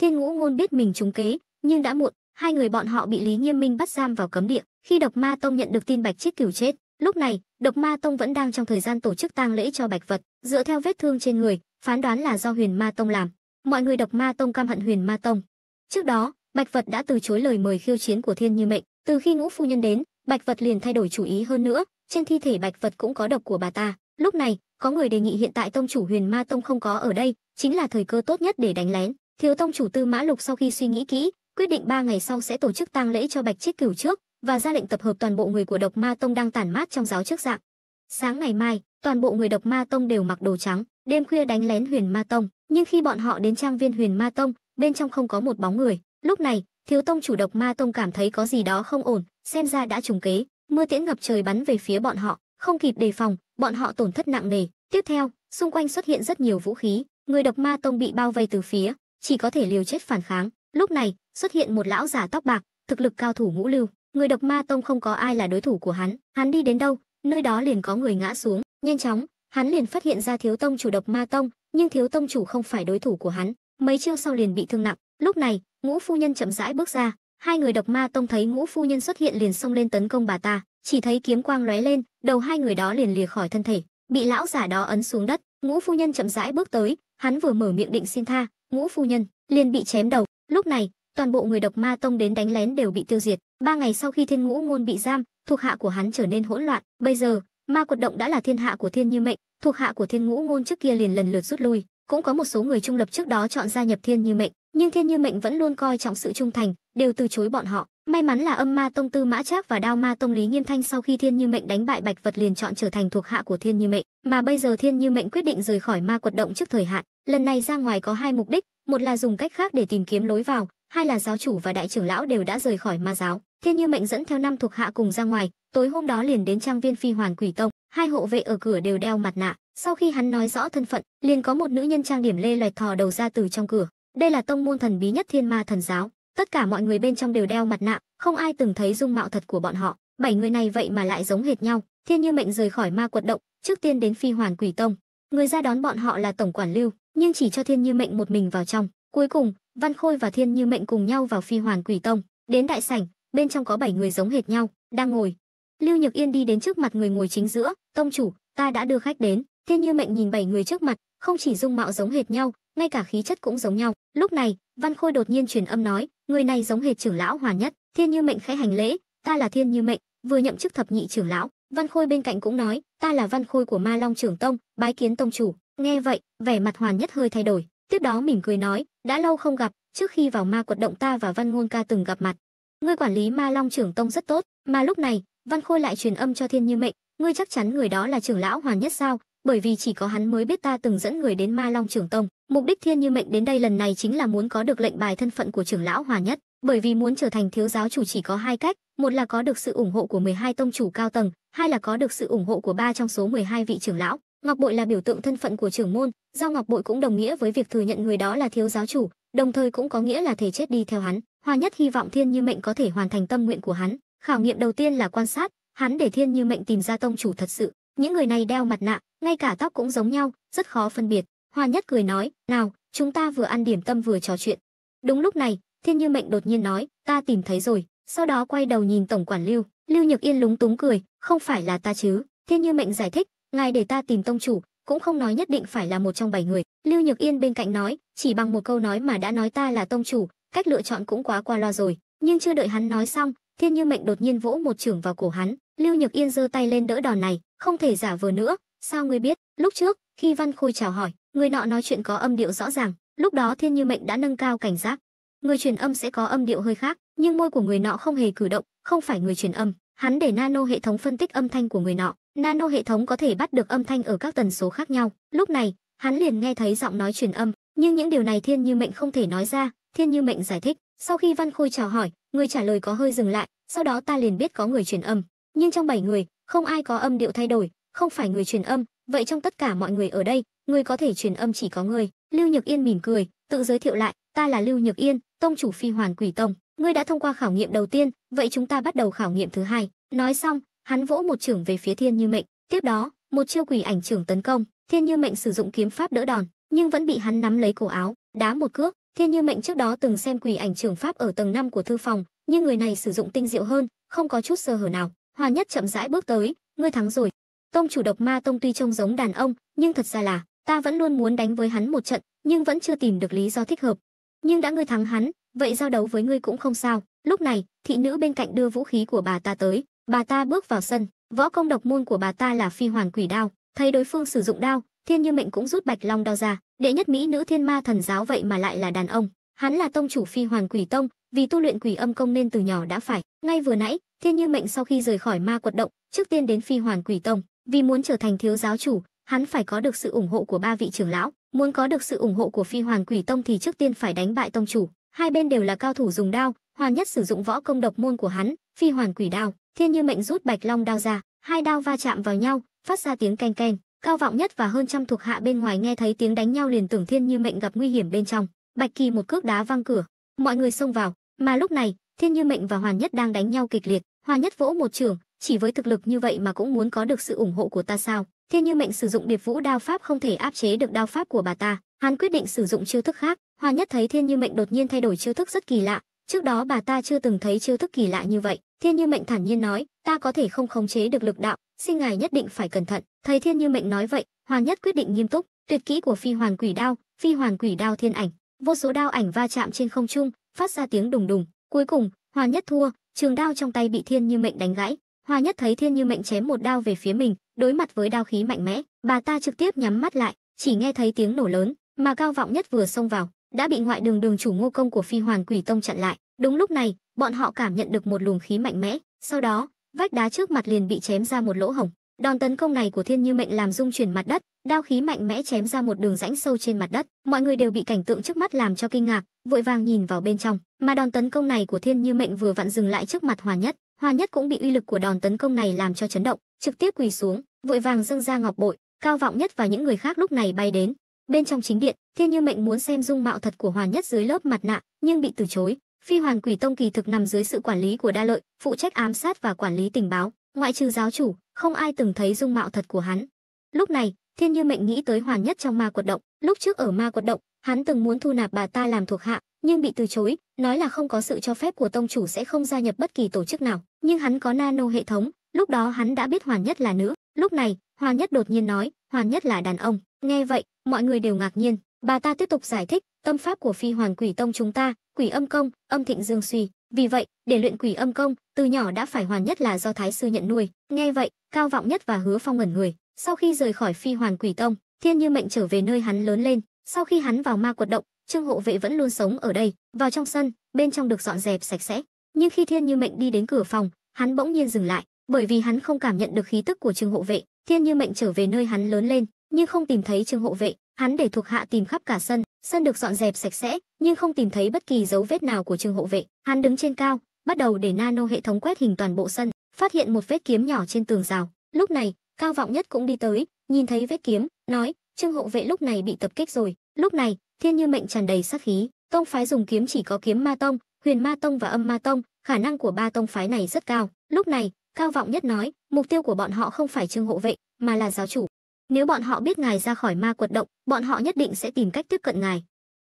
Thiên Ngũ Ngôn biết mình trúng kế, nhưng đã muộn, hai người bọn họ bị Lý Nghiêm Minh bắt giam vào cấm địa. Khi Độc Ma Tông nhận được tin Bạch Chiết Cửu chết, lúc này, Độc Ma Tông vẫn đang trong thời gian tổ chức tang lễ cho Bạch Vật, dựa theo vết thương trên người, phán đoán là do Huyền Ma Tông làm. Mọi người Độc Ma Tông căm hận Huyền Ma Tông. Trước đó, Bạch Vật đã từ chối lời mời khiêu chiến của Thiên Như Mệnh, từ khi Ngũ Phu Nhân đến, Bạch Vật liền thay đổi chủ ý, hơn nữa, trên thi thể Bạch Vật cũng có độc của bà ta. Lúc này, có người đề nghị hiện tại tông chủ Huyền Ma Tông không có ở đây, chính là thời cơ tốt nhất để đánh lén. Thiếu tông chủ Tư Mã Lục sau khi suy nghĩ kỹ, quyết định 3 ngày sau sẽ tổ chức tang lễ cho Bạch Chiết Cửu trước, và ra lệnh tập hợp toàn bộ người của Độc Ma Tông đang tản mát trong giáo trước dạng. Sáng ngày mai, toàn bộ người Độc Ma Tông đều mặc đồ trắng, đêm khuya đánh lén Huyền Ma Tông, nhưng khi bọn họ đến trang viên Huyền Ma Tông, bên trong không có một bóng người. Lúc này, thiếu tông chủ Độc Ma Tông cảm thấy có gì đó không ổn, xem ra đã trùng kế. Mưa tiễn ngập trời bắn về phía bọn họ, không kịp đề phòng, bọn họ tổn thất nặng nề. Tiếp theo, xung quanh xuất hiện rất nhiều vũ khí, người Độc Ma Tông bị bao vây từ phía, chỉ có thể liều chết phản kháng. Lúc này, xuất hiện một lão giả tóc bạc, thực lực cao thủ ngũ lưu, người Độc Ma Tông không có ai là đối thủ của hắn. Hắn đi đến đâu, nơi đó liền có người ngã xuống. Nhanh chóng, hắn liền phát hiện ra thiếu tông chủ Độc Ma Tông, nhưng thiếu tông chủ không phải đối thủ của hắn, mấy chiêu sau liền bị thương nặng. Lúc này, Ngũ Phu Nhân chậm rãi bước ra, hai người Độc Ma Tông thấy Ngũ Phu Nhân xuất hiện liền xông lên tấn công bà ta, chỉ thấy kiếm quang lóe lên, đầu hai người đó liền lìa khỏi thân thể, bị lão giả đó ấn xuống đất. Ngũ Phu Nhân chậm rãi bước tới, hắn vừa mở miệng định xin tha, Ngũ Phu Nhân liền bị chém đầu. Lúc này, toàn bộ người Độc Ma Tông đến đánh lén đều bị tiêu diệt. 3 ngày sau khi Thiên Ngũ Ngôn bị giam, thuộc hạ của hắn trở nên hỗn loạn. Bây giờ, Ma Quật Động đã là thiên hạ của Thiên Như Mệnh, thuộc hạ của Thiên Ngũ Ngôn trước kia liền lần lượt rút lui, cũng có một số người trung lập trước đó chọn gia nhập Thiên Như Mệnh, nhưng Thiên Như Mệnh vẫn luôn coi trọng sự trung thành, đều từ chối bọn họ. May mắn là Âm Ma Tông Tư Mã Trác và Đao Ma Tông Lý Nghiêm Thanh sau khi Thiên Như Mệnh đánh bại Bạch Vật liền chọn trở thành thuộc hạ của Thiên Như Mệnh, mà bây giờ Thiên Như Mệnh quyết định rời khỏi Ma Quật Động trước thời hạn. Lần này ra ngoài có 2 mục đích, một là dùng cách khác để tìm kiếm lối vào, hai là giáo chủ và đại trưởng lão đều đã rời khỏi Ma giáo. Thiên Như Mệnh dẫn theo 5 thuộc hạ cùng ra ngoài, tối hôm đó liền đến trang viên Phi Hoàn Quỷ Tông, 2 hộ vệ ở cửa đều đeo mặt nạ. Sau khi hắn nói rõ thân phận, liền có một nữ nhân trang điểm lê loẹt thò đầu ra từ trong cửa. Đây là tông môn thần bí nhất Thiên Ma Thần Giáo, tất cả mọi người bên trong đều đeo mặt nạ, không ai từng thấy dung mạo thật của bọn họ. 7 người này vậy mà lại giống hệt nhau. Thiên Như Mệnh rời khỏi Ma Quật Động, trước tiên đến Phi Hoàn Quỷ Tông. Người ra đón bọn họ là tổng quản Lưu, nhưng chỉ cho Thiên Như Mệnh một mình vào trong. Cuối cùng, Văn Khôi và Thiên Như Mệnh cùng nhau vào Phi Hoàn Quỷ Tông, đến đại sảnh, bên trong có 7 người giống hệt nhau đang ngồi. Lưu Nhược Yên đi đến trước mặt người ngồi chính giữa, "Tông chủ, ta đã đưa khách đến." Thiên Như Mệnh nhìn 7 người trước mặt, không chỉ dung mạo giống hệt nhau, ngay cả khí chất cũng giống nhau. Lúc này, Văn Khôi đột nhiên truyền âm nói, "Người này giống hệt trưởng lão Hòa Nhất." Thiên Như Mệnh khẽ hành lễ, "Ta là Thiên Như Mệnh, vừa nhậm chức thập nhị trưởng lão." Văn Khôi bên cạnh cũng nói, "Ta là Văn Khôi của Ma Long Trưởng Tông, bái kiến tông chủ." Nghe vậy, vẻ mặt Hòa Nhất hơi thay đổi, tiếp đó mỉm cười nói, "Đã lâu không gặp, trước khi vào Ma Quật Động ta và Văn Ngôn ca từng gặp mặt. Ngươi quản lý Ma Long Trưởng Tông rất tốt." Mà lúc này, Văn Khôi lại truyền âm cho Thiên Như Mệnh, "Ngươi chắc chắn người đó là trưởng lão Hòa Nhất sao? bởi vì chỉ có hắn mới biết ta từng dẫn người đến Ma Long Trưởng Tông. Mục đích Thiên Như Mệnh đến đây lần này chính là muốn có được lệnh bài thân phận của trưởng lão Hòa Nhất, bởi vì muốn trở thành thiếu giáo chủ chỉ có hai cách, một là có được sự ủng hộ của 12 tông chủ cao tầng, hai là có được sự ủng hộ của 3 trong số 12 vị trưởng lão. Ngọc bội là biểu tượng thân phận của trưởng môn, giao ngọc bội cũng đồng nghĩa với việc thừa nhận người đó là thiếu giáo chủ, đồng thời cũng có nghĩa là thể chết đi theo hắn. Hòa Nhất hy vọng Thiên Như Mệnh có thể hoàn thành tâm nguyện của hắn. Khảo nghiệm đầu tiên là quan sát, hắn để Thiên Như Mệnh tìm ra tông chủ thật sự. Những người này đeo mặt nạ, ngay cả tóc cũng giống nhau, rất khó phân biệt. Hòa Nhất cười nói, nào, chúng ta vừa ăn điểm tâm vừa trò chuyện. Đúng lúc này, Thiên Như Mệnh đột nhiên nói, ta tìm thấy rồi. Sau đó quay đầu nhìn tổng quản Lưu, Lưu Nhược Yên lúng túng cười, không phải là ta chứ? Thiên Như Mệnh giải thích, ngài để ta tìm tông chủ, cũng không nói nhất định phải là một trong 7 người. Lưu Nhược Yên bên cạnh nói, chỉ bằng một câu nói mà đã nói ta là tông chủ, cách lựa chọn cũng quá qua loa rồi. Nhưng chưa đợi hắn nói xong, Thiên Như Mệnh đột nhiên vỗ một chưởng vào cổ hắn. Lưu Nhược Yên giơ tay lên đỡ đòn này, không thể giả vờ nữa. Sao ngươi biết? Lúc trước khi Văn Khôi chào hỏi, người nọ nói chuyện có âm điệu rõ ràng, lúc đó Thiên Như Mệnh đã nâng cao cảnh giác. Người truyền âm sẽ có âm điệu hơi khác, nhưng môi của người nọ không hề cử động, không phải người truyền âm. Hắn để nano hệ thống phân tích âm thanh của người nọ, nano hệ thống có thể bắt được âm thanh ở các tần số khác nhau. Lúc này hắn liền nghe thấy giọng nói truyền âm, nhưng những điều này Thiên Như Mệnh không thể nói ra. Thiên Như Mệnh giải thích, sau khi Văn Khôi chào hỏi, người trả lời có hơi dừng lại, sau đó ta liền biết có người truyền âm, nhưng trong 7 người không ai có âm điệu thay đổi, không phải người truyền âm. Vậy trong tất cả mọi người ở đây, người có thể truyền âm chỉ có người. Lưu Nhược Yên mỉm cười, tự giới thiệu lại, ta là Lưu Nhược Yên, tông chủ Phi Hoàn Quỷ Tông. Ngươi đã thông qua khảo nghiệm đầu tiên, vậy chúng ta bắt đầu khảo nghiệm thứ hai. Nói xong, hắn vỗ một chưởng về phía Thiên Như Mệnh. Tiếp đó, một chiêu quỷ ảnh chưởng tấn công. Thiên Như Mệnh sử dụng kiếm pháp đỡ đòn, nhưng vẫn bị hắn nắm lấy cổ áo, đá một cước. Thiên Như Mệnh trước đó từng xem quỷ ảnh chưởng pháp ở tầng 5 của thư phòng, nhưng người này sử dụng tinh diệu hơn, không có chút sơ hở nào. Hòa Nhất chậm rãi bước tới, ngươi thắng rồi. Tông chủ Độc Ma Tông tuy trông giống đàn ông, nhưng thật ra là ta vẫn luôn muốn đánh với hắn một trận, nhưng vẫn chưa tìm được lý do thích hợp. Nhưng đã ngươi thắng hắn, vậy giao đấu với ngươi cũng không sao. Lúc này, thị nữ bên cạnh đưa vũ khí của bà ta tới, bà ta bước vào sân. Võ công độc môn của bà ta là Phi Hoàn Quỷ Đao. Thấy đối phương sử dụng đao, Thiên Như Mệnh cũng rút Bạch Long đao ra. Đệ nhất mỹ nữ Thiên Ma Thần Giáo vậy mà lại là đàn ông. Hắn là tông chủ Phi Hoàn Quỷ Tông, vì tu luyện quỷ âm công nên từ nhỏ đã phải. Ngay vừa nãy, Thiên Như Mệnh sau khi rời khỏi Ma Quật Động, trước tiên đến Phi Hoàn Quỷ Tông, vì muốn trở thành thiếu giáo chủ, hắn phải có được sự ủng hộ của 3 vị trưởng lão. Muốn có được sự ủng hộ của Phi Hoàn Quỷ Tông thì trước tiên phải đánh bại tông chủ. Hai bên đều là cao thủ dùng đao, Hòa Nhất sử dụng võ công độc môn của hắn, Phi Hoàn Quỷ Đao. Thiên Như Mệnh rút Bạch Long đao ra, hai đao va chạm vào nhau, phát ra tiếng keng keng. Cao Vọng Nhất và hơn trăm thuộc hạ bên ngoài nghe thấy tiếng đánh nhau liền tưởng Thiên Như Mệnh gặp nguy hiểm bên trong. Bạch Kỳ một cước đá văng cửa, mọi người xông vào. Mà lúc này, Thiên Như Mệnh và Hòa Nhất đang đánh nhau kịch liệt. Hòa Nhất vỗ một chưởng, chỉ với thực lực như vậy mà cũng muốn có được sự ủng hộ của ta sao? Thiên Như Mệnh sử dụng Điệp Vũ đao pháp không thể áp chế được đao pháp của bà ta, hắn quyết định sử dụng chiêu thức khác. Hòa Nhất thấy Thiên Như Mệnh đột nhiên thay đổi chiêu thức rất kỳ lạ, trước đó bà ta chưa từng thấy chiêu thức kỳ lạ như vậy. Thiên Như Mệnh thản nhiên nói, ta có thể không khống chế được lực đạo, xin ngài nhất định phải cẩn thận. Thấy Thiên Như Mệnh nói vậy, Hòa Nhất quyết định nghiêm túc. Tuyệt kỹ của Phi Hoàn Quỷ Đao, Phi Hoàn Quỷ Đao thiên ảnh, vô số đao ảnh va chạm trên không trung, phát ra tiếng đùng đùng. Cuối cùng, Hòa Nhất thua, trường đao trong tay bị Thiên Như Mệnh đánh gãy. Hòa Nhất thấy Thiên Như Mệnh chém một đao về phía mình, đối mặt với đao khí mạnh mẽ, bà ta trực tiếp nhắm mắt lại, chỉ nghe thấy tiếng nổ lớn, mà Cao Vọng Nhất vừa xông vào, đã bị ngoại đường đường chủ Ngô Công của Phi Hoàn Quỷ Tông chặn lại. Đúng lúc này, bọn họ cảm nhận được một luồng khí mạnh mẽ, sau đó, vách đá trước mặt liền bị chém ra một lỗ hổng. Đòn tấn công này của Thiên Như Mệnh làm rung chuyển mặt đất, đao khí mạnh mẽ chém ra một đường rãnh sâu trên mặt đất. Mọi người đều bị cảnh tượng trước mắt làm cho kinh ngạc, vội vàng nhìn vào bên trong, mà đòn tấn công này của Thiên Như Mệnh vừa vặn dừng lại trước mặt Hòa Nhất. Hòa Nhất cũng bị uy lực của đòn tấn công này làm cho chấn động, trực tiếp quỳ xuống, vội vàng dâng ra ngọc bội. Cao Vọng Nhất và những người khác lúc này bay đến. Bên trong chính điện, Thiên Như Mệnh muốn xem dung mạo thật của Hòa Nhất dưới lớp mặt nạ, nhưng bị từ chối. Phi Hoàn Quỷ Tông kỳ thực nằm dưới sự quản lý của Đa Lợi, phụ trách ám sát và quản lý tình báo, ngoại trừ giáo chủ, không ai từng thấy dung mạo thật của hắn. Lúc này, Thiên Như Mệnh nghĩ tới Hòa Nhất trong Ma Quật Động, lúc trước ở Ma Quật Động, hắn từng muốn thu nạp bà ta làm thuộc hạ, nhưng bị từ chối, nói là không có sự cho phép của tông chủ sẽ không gia nhập bất kỳ tổ chức nào, nhưng hắn có nano hệ thống, lúc đó hắn đã biết Hòa Nhất là nữ. Lúc này, Hòa Nhất đột nhiên nói, Hòa Nhất là đàn ông. Nghe vậy, mọi người đều ngạc nhiên, bà ta tiếp tục giải thích, tâm pháp của Phi Hoàn Quỷ Tông chúng ta, Quỷ Âm Công, âm thịnh dương suy, vì vậy, để luyện Quỷ Âm Công, từ nhỏ đã phải Hòa Nhất là do thái sư nhận nuôi. Nghe vậy, Cao Vọng Nhất và Hứa Phong ngẩn người. Sau khi rời khỏi Phi Hoàn Quỷ Tông, Thiên Như Mệnh trở về nơi hắn lớn lên. Sau khi hắn vào Ma Quật Động, Trương Hộ Vệ vẫn luôn sống ở đây. Vào trong sân, bên trong được dọn dẹp sạch sẽ, nhưng khi Thiên Như Mệnh đi đến cửa phòng, hắn bỗng nhiên dừng lại, bởi vì hắn không cảm nhận được khí tức của Trương Hộ Vệ. Thiên Như Mệnh trở về nơi hắn lớn lên, nhưng không tìm thấy Trương Hộ Vệ, hắn để thuộc hạ tìm khắp cả sân, sân được dọn dẹp sạch sẽ, nhưng không tìm thấy bất kỳ dấu vết nào của Trương Hộ Vệ. Hắn đứng trên cao, bắt đầu để nano hệ thống quét hình toàn bộ sân, phát hiện một vết kiếm nhỏ trên tường rào. Lúc này, Cao Vọng Nhất cũng đi tới, nhìn thấy vết kiếm, nói: "Trương Hộ Vệ lúc này bị tập kích rồi." Lúc này, Thiên Như Mệnh tràn đầy sát khí, tông phái dùng kiếm chỉ có Kiếm Ma Tông, Huyền Ma Tông và Âm Ma Tông, khả năng của ba tông phái này rất cao. Lúc này, Cao Vọng Nhất nói: "Mục tiêu của bọn họ không phải Trương Hộ Vệ, mà là giáo chủ. Nếu bọn họ biết ngài ra khỏi Ma Quật Động, bọn họ nhất định sẽ tìm cách tiếp cận ngài."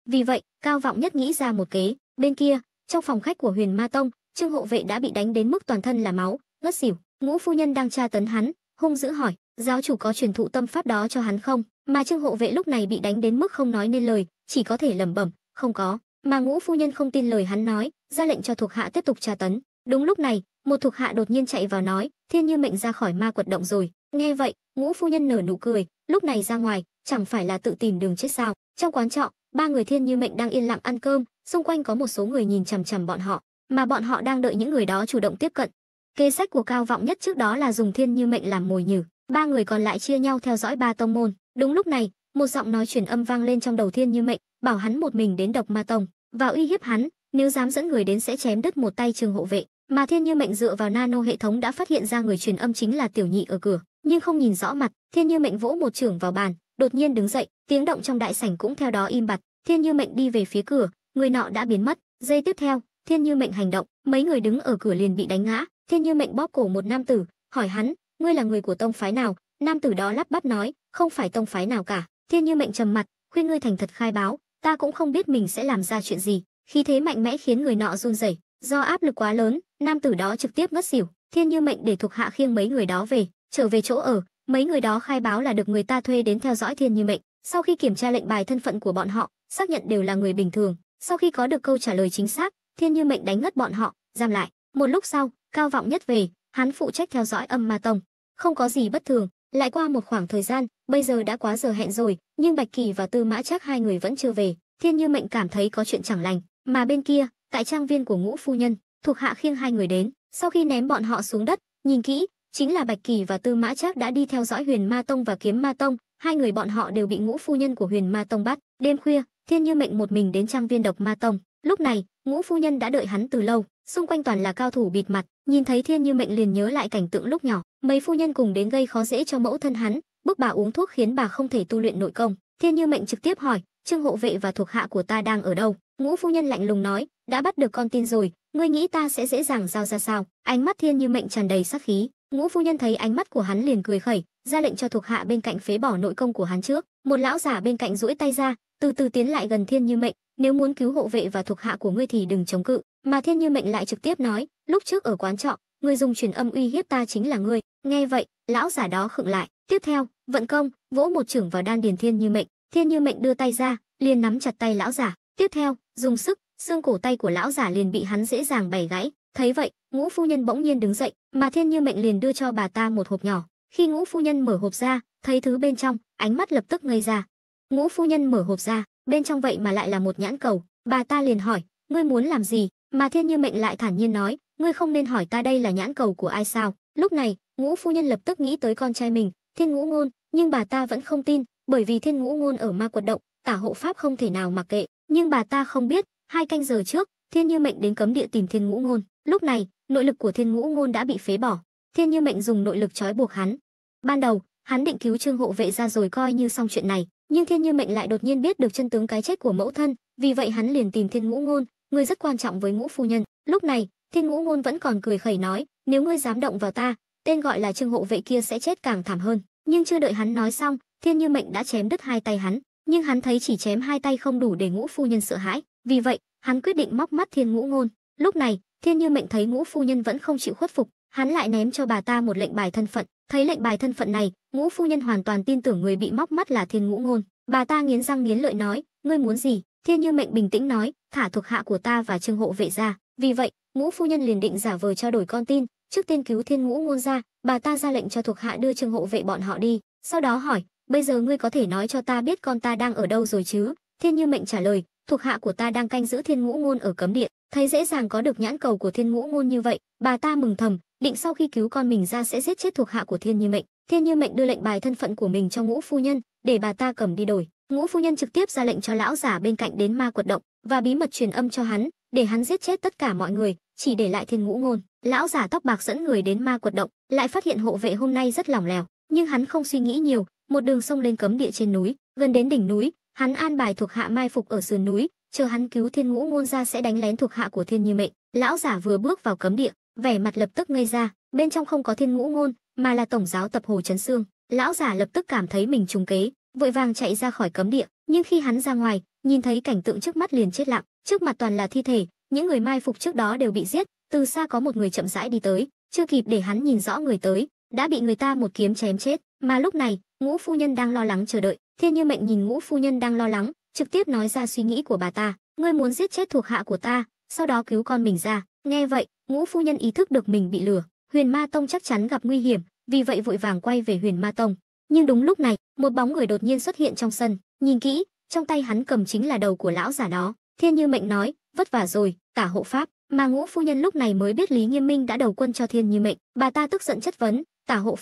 Vì vậy, Cao Vọng Nhất nghĩ ra một kế. Bên kia, trong phòng khách của Huyền Ma Tông, Trương Hộ Vệ đã bị đánh đến mức toàn thân là máu, ngất xỉu. Ngũ phu nhân đang tra tấn hắn, hung dữ hỏi: "Giáo chủ có truyền thụ tâm pháp đó cho hắn không?" Mà Trương Hộ Vệ lúc này bị đánh đến mức không nói nên lời, chỉ có thể lẩm bẩm: "Không có." Mà Ngũ phu nhân không tin lời hắn nói, ra lệnh cho thuộc hạ tiếp tục tra tấn. Đúng lúc này, một thuộc hạ đột nhiên chạy vào nói: "Thiên Như Mệnh ra khỏi Ma Quật Động rồi." Nghe vậy, Ngũ phu nhân nở nụ cười, lúc này ra ngoài, chẳng phải là tự tìm đường chết sao? Trong quán trọ, ba người Thiên Như Mệnh đang yên lặng ăn cơm, xung quanh có một số người nhìn chằm chằm bọn họ, mà bọn họ đang đợi những người đó chủ động tiếp cận. Kế sách của Cao Vọng Nhất trước đó là dùng Thiên Như Mệnh làm mồi nhử, ba người còn lại chia nhau theo dõi ba tông môn. Đúng lúc này, một giọng nói truyền âm vang lên trong đầu Thiên Như Mệnh, bảo hắn một mình đến Độc Ma Tông và uy hiếp hắn, nếu dám dẫn người đến sẽ chém đứt một tay Trương Hộ Vệ. Mà Thiên Như Mệnh dựa vào nano hệ thống đã phát hiện ra người truyền âm chính là tiểu nhị ở cửa, nhưng không nhìn rõ mặt. Thiên Như Mệnh vỗ một chưởng vào bàn, đột nhiên đứng dậy, tiếng động trong đại sảnh cũng theo đó im bặt. Thiên Như Mệnh đi về phía cửa, người nọ đã biến mất. Giây tiếp theo, Thiên Như Mệnh hành động, mấy người đứng ở cửa liền bị đánh ngã. Thiên Như Mệnh bóp cổ một nam tử, hỏi hắn: "Ngươi là người của tông phái nào?" Nam tử đó lắp bắp nói: "Không phải tông phái nào cả." Thiên Như Mệnh trầm mặt, khuyên: "Ngươi thành thật khai báo, ta cũng không biết mình sẽ làm ra chuyện gì." Khí thế mạnh mẽ khiến người nọ run rẩy, do áp lực quá lớn, nam tử đó trực tiếp ngất xỉu. Thiên Như Mệnh để thuộc hạ khiêng mấy người đó về, trở về chỗ ở, mấy người đó khai báo là được người ta thuê đến theo dõi Thiên Như Mệnh. Sau khi kiểm tra lệnh bài thân phận của bọn họ, xác nhận đều là người bình thường. Sau khi có được câu trả lời chính xác, Thiên Như Mệnh đánh ngất bọn họ, giam lại. Một lúc sau, Cao Vọng Nhất về, hắn phụ trách theo dõi Âm Ma Tông. Không có gì bất thường. Lại qua một khoảng thời gian, bây giờ đã quá giờ hẹn rồi, nhưng Bạch Kỳ và Tư Mã Trác hai người vẫn chưa về. Thiên Như Mệnh cảm thấy có chuyện chẳng lành. Mà bên kia, tại trang viên của Ngũ phu nhân, thuộc hạ khiêng hai người đến, sau khi ném bọn họ xuống đất, nhìn kỹ, chính là Bạch Kỳ và Tư Mã Trác đã đi theo dõi Huyền Ma Tông và Kiếm Ma Tông, hai người bọn họ đều bị Ngũ phu nhân của Huyền Ma Tông bắt. Đêm khuya, Thiên Như Mệnh một mình đến trang viên Độc Ma Tông. Lúc này, Ngũ phu nhân đã đợi hắn từ lâu, xung quanh toàn là cao thủ bịt mặt, nhìn thấy Thiên Như Mệnh liền nhớ lại cảnh tượng lúc nhỏ, mấy phu nhân cùng đến gây khó dễ cho mẫu thân hắn, bức bà uống thuốc khiến bà không thể tu luyện nội công. Thiên Như Mệnh trực tiếp hỏi: "Trương Hộ Vệ và thuộc hạ của ta đang ở đâu?" Ngũ phu nhân lạnh lùng nói: "Đã bắt được con tin rồi, ngươi nghĩ ta sẽ dễ dàng giao ra sao?" Ánh mắt Thiên Như Mệnh tràn đầy sát khí, Ngũ phu nhân thấy ánh mắt của hắn liền cười khẩy, ra lệnh cho thuộc hạ bên cạnh phế bỏ nội công của hắn trước. Một lão giả bên cạnh duỗi tay ra, từ từ tiến lại gần Thiên Như Mệnh: "Nếu muốn cứu Hộ Vệ và thuộc hạ của ngươi thì đừng chống cự." Mà Thiên Như Mệnh lại trực tiếp nói: "Lúc trước ở quán trọ, ngươi dùng truyền âm uy hiếp ta chính là ngươi." Nghe vậy, lão giả đó khựng lại, tiếp theo vận công vỗ một chưởng vào đan điền Thiên Như Mệnh. Thiên Như Mệnh đưa tay ra, liền nắm chặt tay lão giả, tiếp theo dùng sức, xương cổ tay của lão giả liền bị hắn dễ dàng bẻ gãy. Thấy vậy, Ngũ phu nhân bỗng nhiên đứng dậy, mà Thiên Như Mệnh liền đưa cho bà ta một hộp nhỏ. Khi Ngũ phu nhân mở hộp ra, thấy thứ bên trong, ánh mắt lập tức ngây ra. Ngũ phu nhân mở hộp ra, bên trong vậy mà lại là một nhãn cầu, bà ta liền hỏi: "Ngươi muốn làm gì?" Mà Thiên Như Mệnh lại thản nhiên nói: "Ngươi không nên hỏi ta đây là nhãn cầu của ai sao?" Lúc này, Ngũ phu nhân lập tức nghĩ tới con trai mình, Thiên Ngũ Ngôn, nhưng bà ta vẫn không tin, bởi vì Thiên Ngũ Ngôn ở Ma Quật Động, cả hộ pháp không thể nào mặc kệ, nhưng bà ta không biết, 2 canh giờ trước, Thiên Như Mệnh đến cấm địa tìm Thiên Ngũ Ngôn. Lúc này, nội lực của Thiên Ngũ Ngôn đã bị phế bỏ. Thiên Như Mệnh dùng nội lực trói buộc hắn. Ban đầu, hắn định cứu Trương Hộ Vệ ra rồi coi như xong chuyện này, nhưng Thiên Như Mệnh lại đột nhiên biết được chân tướng cái chết của mẫu thân, vì vậy hắn liền tìm Thiên Ngũ Ngôn, người rất quan trọng với Ngũ phu nhân. Lúc này, Thiên Ngũ Ngôn vẫn còn cười khẩy nói: "Nếu ngươi dám động vào ta, tên gọi là Trương Hộ Vệ kia sẽ chết càng thảm hơn." Nhưng chưa đợi hắn nói xong, Thiên Như Mệnh đã chém đứt 2 tay hắn, nhưng hắn thấy chỉ chém 2 tay không đủ để Ngũ phu nhân sợ hãi, vì vậy, hắn quyết định móc mắt Thiên Ngũ Ngôn. Lúc này, Thiên Như Mệnh thấy Ngũ phu nhân vẫn không chịu khuất phục, hắn lại ném cho bà ta một lệnh bài thân phận. Thấy lệnh bài thân phận này, Ngũ phu nhân hoàn toàn tin tưởng người bị móc mắt là Thiên Ngũ Ngôn. Bà ta nghiến răng nghiến lợi nói: "Ngươi muốn gì?" Thiên Như Mệnh bình tĩnh nói: "Thả thuộc hạ của ta và Trương Hộ Vệ ra." Vì vậy, Ngũ phu nhân liền định giả vờ trao đổi con tin, trước tiên cứu Thiên Ngũ Ngôn ra, bà ta ra lệnh cho thuộc hạ đưa Trương Hộ Vệ bọn họ đi, sau đó hỏi: "Bây giờ ngươi có thể nói cho ta biết con ta đang ở đâu rồi chứ?" Thiên Như Mệnh trả lời: "Thuộc hạ của ta đang canh giữ Thiên Ngũ Ngôn ở cấm địa." Thấy dễ dàng có được nhãn cầu của Thiên Ngũ Ngôn như vậy, bà ta mừng thầm, định sau khi cứu con mình ra sẽ giết chết thuộc hạ của Thiên Như Mệnh. Thiên Như Mệnh đưa lệnh bài thân phận của mình cho Ngũ phu nhân để bà ta cầm đi đổi. Ngũ phu nhân trực tiếp ra lệnh cho lão giả bên cạnh đến Ma Quật Động và bí mật truyền âm cho hắn để hắn giết chết tất cả mọi người, chỉ để lại Thiên Ngũ Ngôn. Lão giả tóc bạc dẫn người đến Ma Quật Động, lại phát hiện hộ vệ hôm nay rất lỏng lẻo, nhưng hắn không suy nghĩ nhiều, một đường sông lên cấm địa trên núi. Gần đến đỉnh núi, hắn an bài thuộc hạ mai phục ở sườn núi, chờ hắn cứu Thiên Ngũ Ngôn ra sẽ đánh lén thuộc hạ của Thiên Như Mệnh. Lão giả vừa bước vào cấm địa, vẻ mặt lập tức ngây ra, bên trong không có Thiên Ngũ Ngôn mà là tổng giáo tập Hồ Chấn Sương. Lão giả lập tức cảm thấy mình trúng kế, vội vàng chạy ra khỏi cấm địa, nhưng khi hắn ra ngoài, nhìn thấy cảnh tượng trước mắt liền chết lặng, trước mặt toàn là thi thể, những người mai phục trước đó đều bị giết. Từ xa có một người chậm rãi đi tới, chưa kịp để hắn nhìn rõ người tới, đã bị người ta một kiếm chém chết. Mà lúc này, Ngũ phu nhân đang lo lắng chờ đợi. Thiên Như Mệnh nhìn Ngũ phu nhân đang lo lắng, trực tiếp nói ra suy nghĩ của bà ta: "Ngươi muốn giết chết thuộc hạ của ta, sau đó cứu con mình ra." Nghe vậy, Ngũ phu nhân ý thức được mình bị lừa, Huyền Ma Tông chắc chắn gặp nguy hiểm, vì vậy vội vàng quay về Huyền Ma Tông. Nhưng đúng lúc này, một bóng người đột nhiên xuất hiện trong sân, nhìn kỹ, trong tay hắn cầm chính là đầu của lão giả đó. Thiên Như Mệnh nói: "Vất vả rồi, tả hộ pháp." Mà Ngũ phu nhân lúc này mới biết Lý Nghiêm Minh đã đầu quân cho Thiên Như Mệnh, bà ta tức giận chất vấn: "Tả hộ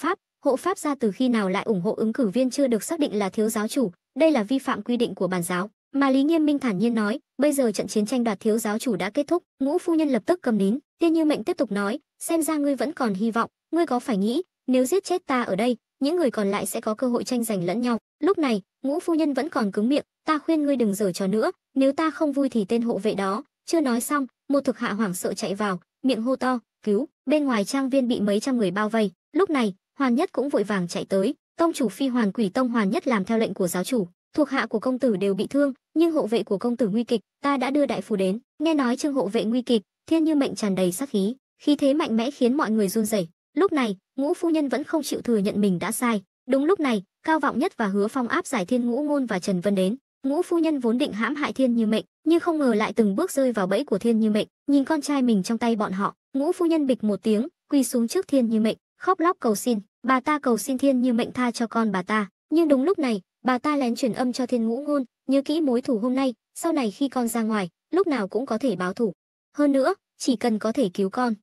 pháp ra từ khi nào lại ủng hộ ứng cử viên chưa được xác định là thiếu giáo chủ, đây là vi phạm quy định của bản giáo." Mà Lý Nghiêm Minh thản nhiên nói: "Bây giờ trận chiến tranh đoạt thiếu giáo chủ đã kết thúc." Ngũ phu nhân lập tức cầm nín. Thiên Như Mệnh tiếp tục nói: "Xem ra ngươi vẫn còn hy vọng, ngươi có phải nghĩ, nếu giết chết ta ở đây, những người còn lại sẽ có cơ hội tranh giành lẫn nhau." Lúc này, Ngũ phu nhân vẫn còn cứng miệng: "Ta khuyên ngươi đừng giở trò nữa, nếu ta không vui thì tên hộ vệ đó." Chưa nói xong, một thuộc hạ hoảng sợ chạy vào, miệng hô to: "Cứu!" Bên ngoài trang viên bị mấy trăm người bao vây. Lúc này, Hoàn Nhất cũng vội vàng chạy tới. Tông chủ Phi Hoàn Quỷ Tông Hoàn Nhất làm theo lệnh của giáo chủ, thuộc hạ của công tử đều bị thương, nhưng hộ vệ của công tử nguy kịch, ta đã đưa đại phu đến. Nghe nói Trương hộ vệ nguy kịch, Thiên Như Mệnh tràn đầy sát khí, khí thế mạnh mẽ khiến mọi người run rẩy. Lúc này, Ngũ phu nhân vẫn không chịu thừa nhận mình đã sai. Đúng lúc này, Cao Vọng Nhất và Hứa Phong áp giải Thiên Ngũ Ngôn và Trần Vân đến. Ngũ phu nhân vốn định hãm hại Thiên Như Mệnh, nhưng không ngờ lại từng bước rơi vào bẫy của Thiên Như Mệnh. Nhìn con trai mình trong tay bọn họ, Ngũ phu nhân bịch một tiếng, quỳ xuống trước Thiên Như Mệnh, khóc lóc cầu xin. Bà ta cầu xin Thiên Như Mệnh tha cho con bà ta, nhưng đúng lúc này, bà ta lén truyền âm cho Thiên Ngũ Ngôn: "Nhớ kỹ mối thù hôm nay, sau này khi con ra ngoài, lúc nào cũng có thể báo thù. Hơn nữa, chỉ cần có thể cứu con,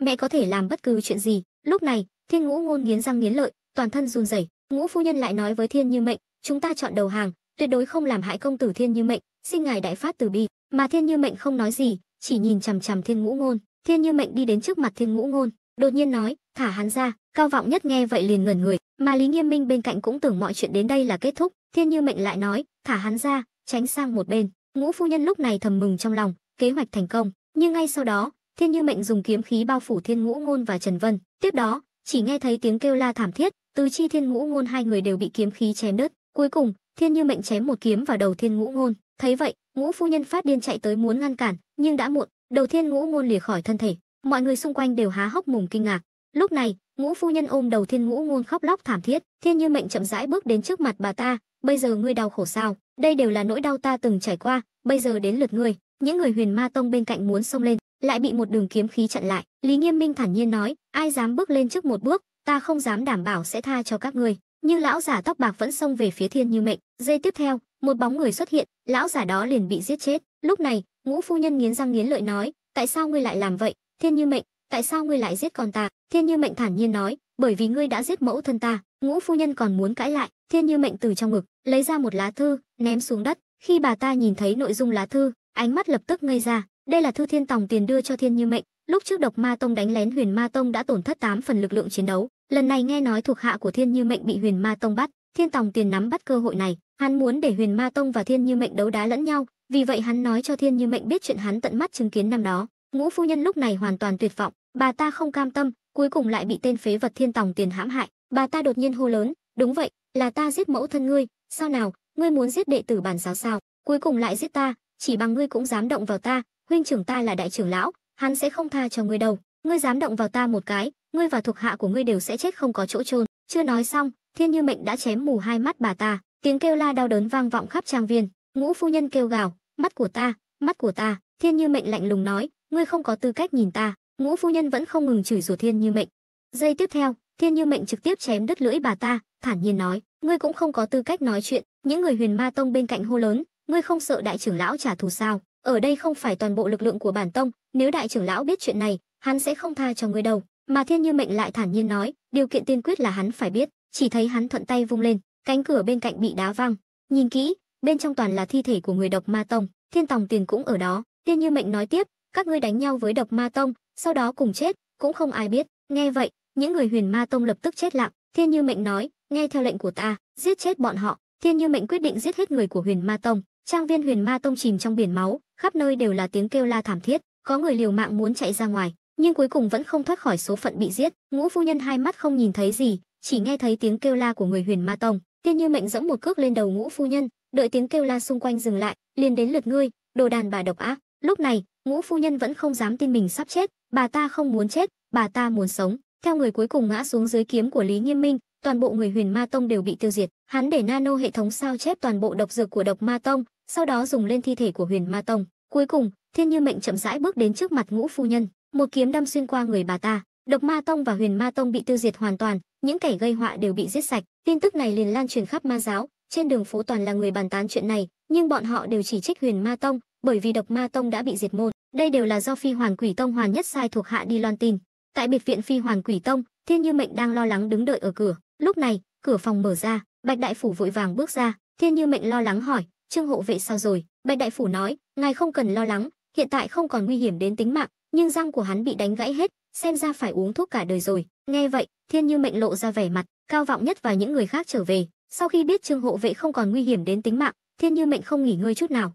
mẹ có thể làm bất cứ chuyện gì." Lúc này, Thiên Ngũ Ngôn nghiến răng nghiến lợi, toàn thân run rẩy. Ngũ phu nhân lại nói với Thiên Như Mệnh: "Chúng ta chọn đầu hàng, tuyệt đối không làm hại công tử Thiên Như Mệnh, xin ngài đại phát từ bi." Mà Thiên Như Mệnh không nói gì, chỉ nhìn chằm chằm Thiên Ngũ Ngôn. Thiên Như Mệnh đi đến trước mặt Thiên Ngũ Ngôn, đột nhiên nói: "Thả hắn ra." Cao Vọng Nhất nghe vậy liền ngẩn người, mà Lý Nghiêm Minh bên cạnh cũng tưởng mọi chuyện đến đây là kết thúc. Thiên Như Mệnh lại nói: "Thả hắn ra, tránh sang một bên." Ngũ phu nhân lúc này thầm mừng trong lòng, kế hoạch thành công. Nhưng ngay sau đó, Thiên Như Mệnh dùng kiếm khí bao phủ Thiên Ngũ Ngôn và Trần Vân. Tiếp đó, chỉ nghe thấy tiếng kêu la thảm thiết, tứ chi Thiên Ngũ Ngôn hai người đều bị kiếm khí chém đứt. Cuối cùng, Thiên Như Mệnh chém một kiếm vào đầu Thiên Ngũ Ngôn. Thấy vậy, Ngũ phu nhân phát điên chạy tới muốn ngăn cản, nhưng đã muộn, đầu Thiên Ngũ Ngôn lìa khỏi thân thể. Mọi người xung quanh đều há hốc mồm kinh ngạc. Lúc này, Ngũ phu nhân ôm đầu Thiên Ngũ Ngôn khóc lóc thảm thiết. Thiên Như Mệnh chậm rãi bước đến trước mặt bà ta: "Bây giờ ngươi đau khổ sao? Đây đều là nỗi đau ta từng trải qua, bây giờ đến lượt ngươi." Những người Huyền Ma Tông bên cạnh muốn xông lên, lại bị một đường kiếm khí chặn lại. Lý Nghiêm Minh thản nhiên nói: "Ai dám bước lên trước một bước, ta không dám đảm bảo sẽ tha cho các ngươi." Nhưng lão giả tóc bạc vẫn xông về phía Thiên Như Mệnh. Giây tiếp theo, một bóng người xuất hiện, lão giả đó liền bị giết chết. Lúc này, Ngũ phu nhân nghiến răng nghiến lợi nói: "Tại sao ngươi lại làm vậy, Thiên Như Mệnh? Tại sao ngươi lại giết con ta?" Thiên Như Mệnh thản nhiên nói: "Bởi vì ngươi đã giết mẫu thân ta." Ngũ phu nhân còn muốn cãi lại, Thiên Như Mệnh từ trong ngực lấy ra một lá thư, ném xuống đất. Khi bà ta nhìn thấy nội dung lá thư, ánh mắt lập tức ngây ra. Đây là thư Thiên Tòng Tiền đưa cho Thiên Như Mệnh. Lúc trước Độc Ma Tông đánh lén Huyền Ma Tông đã tổn thất 8 phần lực lượng chiến đấu, lần này nghe nói thuộc hạ của Thiên Như Mệnh bị Huyền Ma Tông bắt, Thiên Tòng Tiền nắm bắt cơ hội này, hắn muốn để Huyền Ma Tông và Thiên Như Mệnh đấu đá lẫn nhau, vì vậy hắn nói cho Thiên Như Mệnh biết chuyện hắn tận mắt chứng kiến năm đó. Ngũ phu nhân lúc này hoàn toàn tuyệt vọng, bà ta không cam tâm, cuối cùng lại bị tên phế vật Thiên Tòng Tiền hãm hại. Bà ta đột nhiên hô lớn: "Đúng vậy, là ta giết mẫu thân ngươi, sao nào, ngươi muốn giết đệ tử bản giáo sao? Cuối cùng lại giết ta, chỉ bằng ngươi cũng dám động vào ta, huynh trưởng ta là đại trưởng lão, hắn sẽ không tha cho ngươi đâu, ngươi dám động vào ta một cái, ngươi và thuộc hạ của ngươi đều sẽ chết không có chỗ chôn." Chưa nói xong, Thiên Như Mệnh đã chém mù hai mắt bà ta, tiếng kêu la đau đớn vang vọng khắp trang viên. Ngũ phu nhân kêu gào: "Mắt của ta, mắt của ta!" Thiên Như Mệnh lạnh lùng nói: "Ngươi không có tư cách nhìn ta." Ngũ phu nhân vẫn không ngừng chửi rủa Thiên Như Mệnh. Giây tiếp theo, Thiên Như Mệnh trực tiếp chém đứt lưỡi bà ta, thản nhiên nói: "Ngươi cũng không có tư cách nói chuyện." Những người Huyền Ma Tông bên cạnh hô lớn: "Ngươi không sợ đại trưởng lão trả thù sao? Ở đây không phải toàn bộ lực lượng của bản tông, nếu đại trưởng lão biết chuyện này, hắn sẽ không tha cho ngươi đâu." Mà Thiên Như Mệnh lại thản nhiên nói: "Điều kiện tiên quyết là hắn phải biết, Chỉ thấy hắn thuận tay vung lên, cánh cửa bên cạnh bị đá văng. Nhìn kỹ, bên trong toàn là thi thể của người Độc Ma Tông. Thiên Tòng Tiền cũng ở đó. Thiên Như Mệnh nói tiếp, các ngươi đánh nhau với Độc Ma Tông, sau đó cùng chết, cũng không ai biết. Nghe vậy, những người Huyền Ma Tông lập tức chết lặng. Thiên Như Mệnh nói, nghe theo lệnh của ta, giết chết bọn họ. Thiên Như Mệnh quyết định giết hết người của Huyền Ma Tông. Trang viên Huyền Ma Tông chìm trong biển máu, khắp nơi đều là tiếng kêu la thảm thiết, có người liều mạng muốn chạy ra ngoài, nhưng cuối cùng vẫn không thoát khỏi số phận bị giết. Ngũ phu nhân hai mắt không nhìn thấy gì, chỉ nghe thấy tiếng kêu la của người Huyền Ma Tông. Thiên Như Mệnh giẫm một cước lên đầu Ngũ phu nhân, đợi tiếng kêu la xung quanh dừng lại, liền đến lượt ngươi, đồ đàn bà độc ác. Lúc này, Ngũ phu nhân vẫn không dám tin mình sắp chết, bà ta không muốn chết, bà ta muốn sống. Theo người cuối cùng ngã xuống dưới kiếm của Lý Nghiêm Minh, toàn bộ người Huyền Ma Tông đều bị tiêu diệt. Hắn để nano hệ thống sao chép toàn bộ độc dược của Độc Ma Tông, sau đó dùng lên thi thể của Huyền Ma Tông. Cuối cùng, Thiên Như Mệnh chậm rãi bước đến trước mặt Ngũ phu nhân, một kiếm đâm xuyên qua người bà ta. Độc Ma Tông và Huyền Ma Tông bị tiêu diệt hoàn toàn, những kẻ gây họa đều bị giết sạch. Tin tức này liền lan truyền khắp Ma giáo, trên đường phố toàn là người bàn tán chuyện này, nhưng bọn họ đều chỉ trích Huyền Ma Tông, bởi vì Độc Ma Tông đã bị diệt môn. Đây đều là do Phi Hoàng Quỷ Tông Hòa Nhất sai thuộc hạ đi loan tin. Tại biệt viện Phi Hoàng Quỷ Tông, Thiên Như Mệnh đang lo lắng đứng đợi ở cửa. Lúc này, cửa phòng mở ra, Bạch Đại Phủ vội vàng bước ra. Thiên Như Mệnh lo lắng hỏi, Trương Hộ Vệ sao rồi? Bạch Đại Phủ nói, ngài không cần lo lắng, hiện tại không còn nguy hiểm đến tính mạng, nhưng răng của hắn bị đánh gãy hết, xem ra phải uống thuốc cả đời rồi. Nghe vậy, Thiên Như Mệnh lộ ra vẻ mặt, Cao Vọng Nhất và những người khác trở về. Sau khi biết Trương Hộ Vệ không còn nguy hiểm đến tính mạng, Thiên Như Mệnh không nghỉ ngơi chút nào.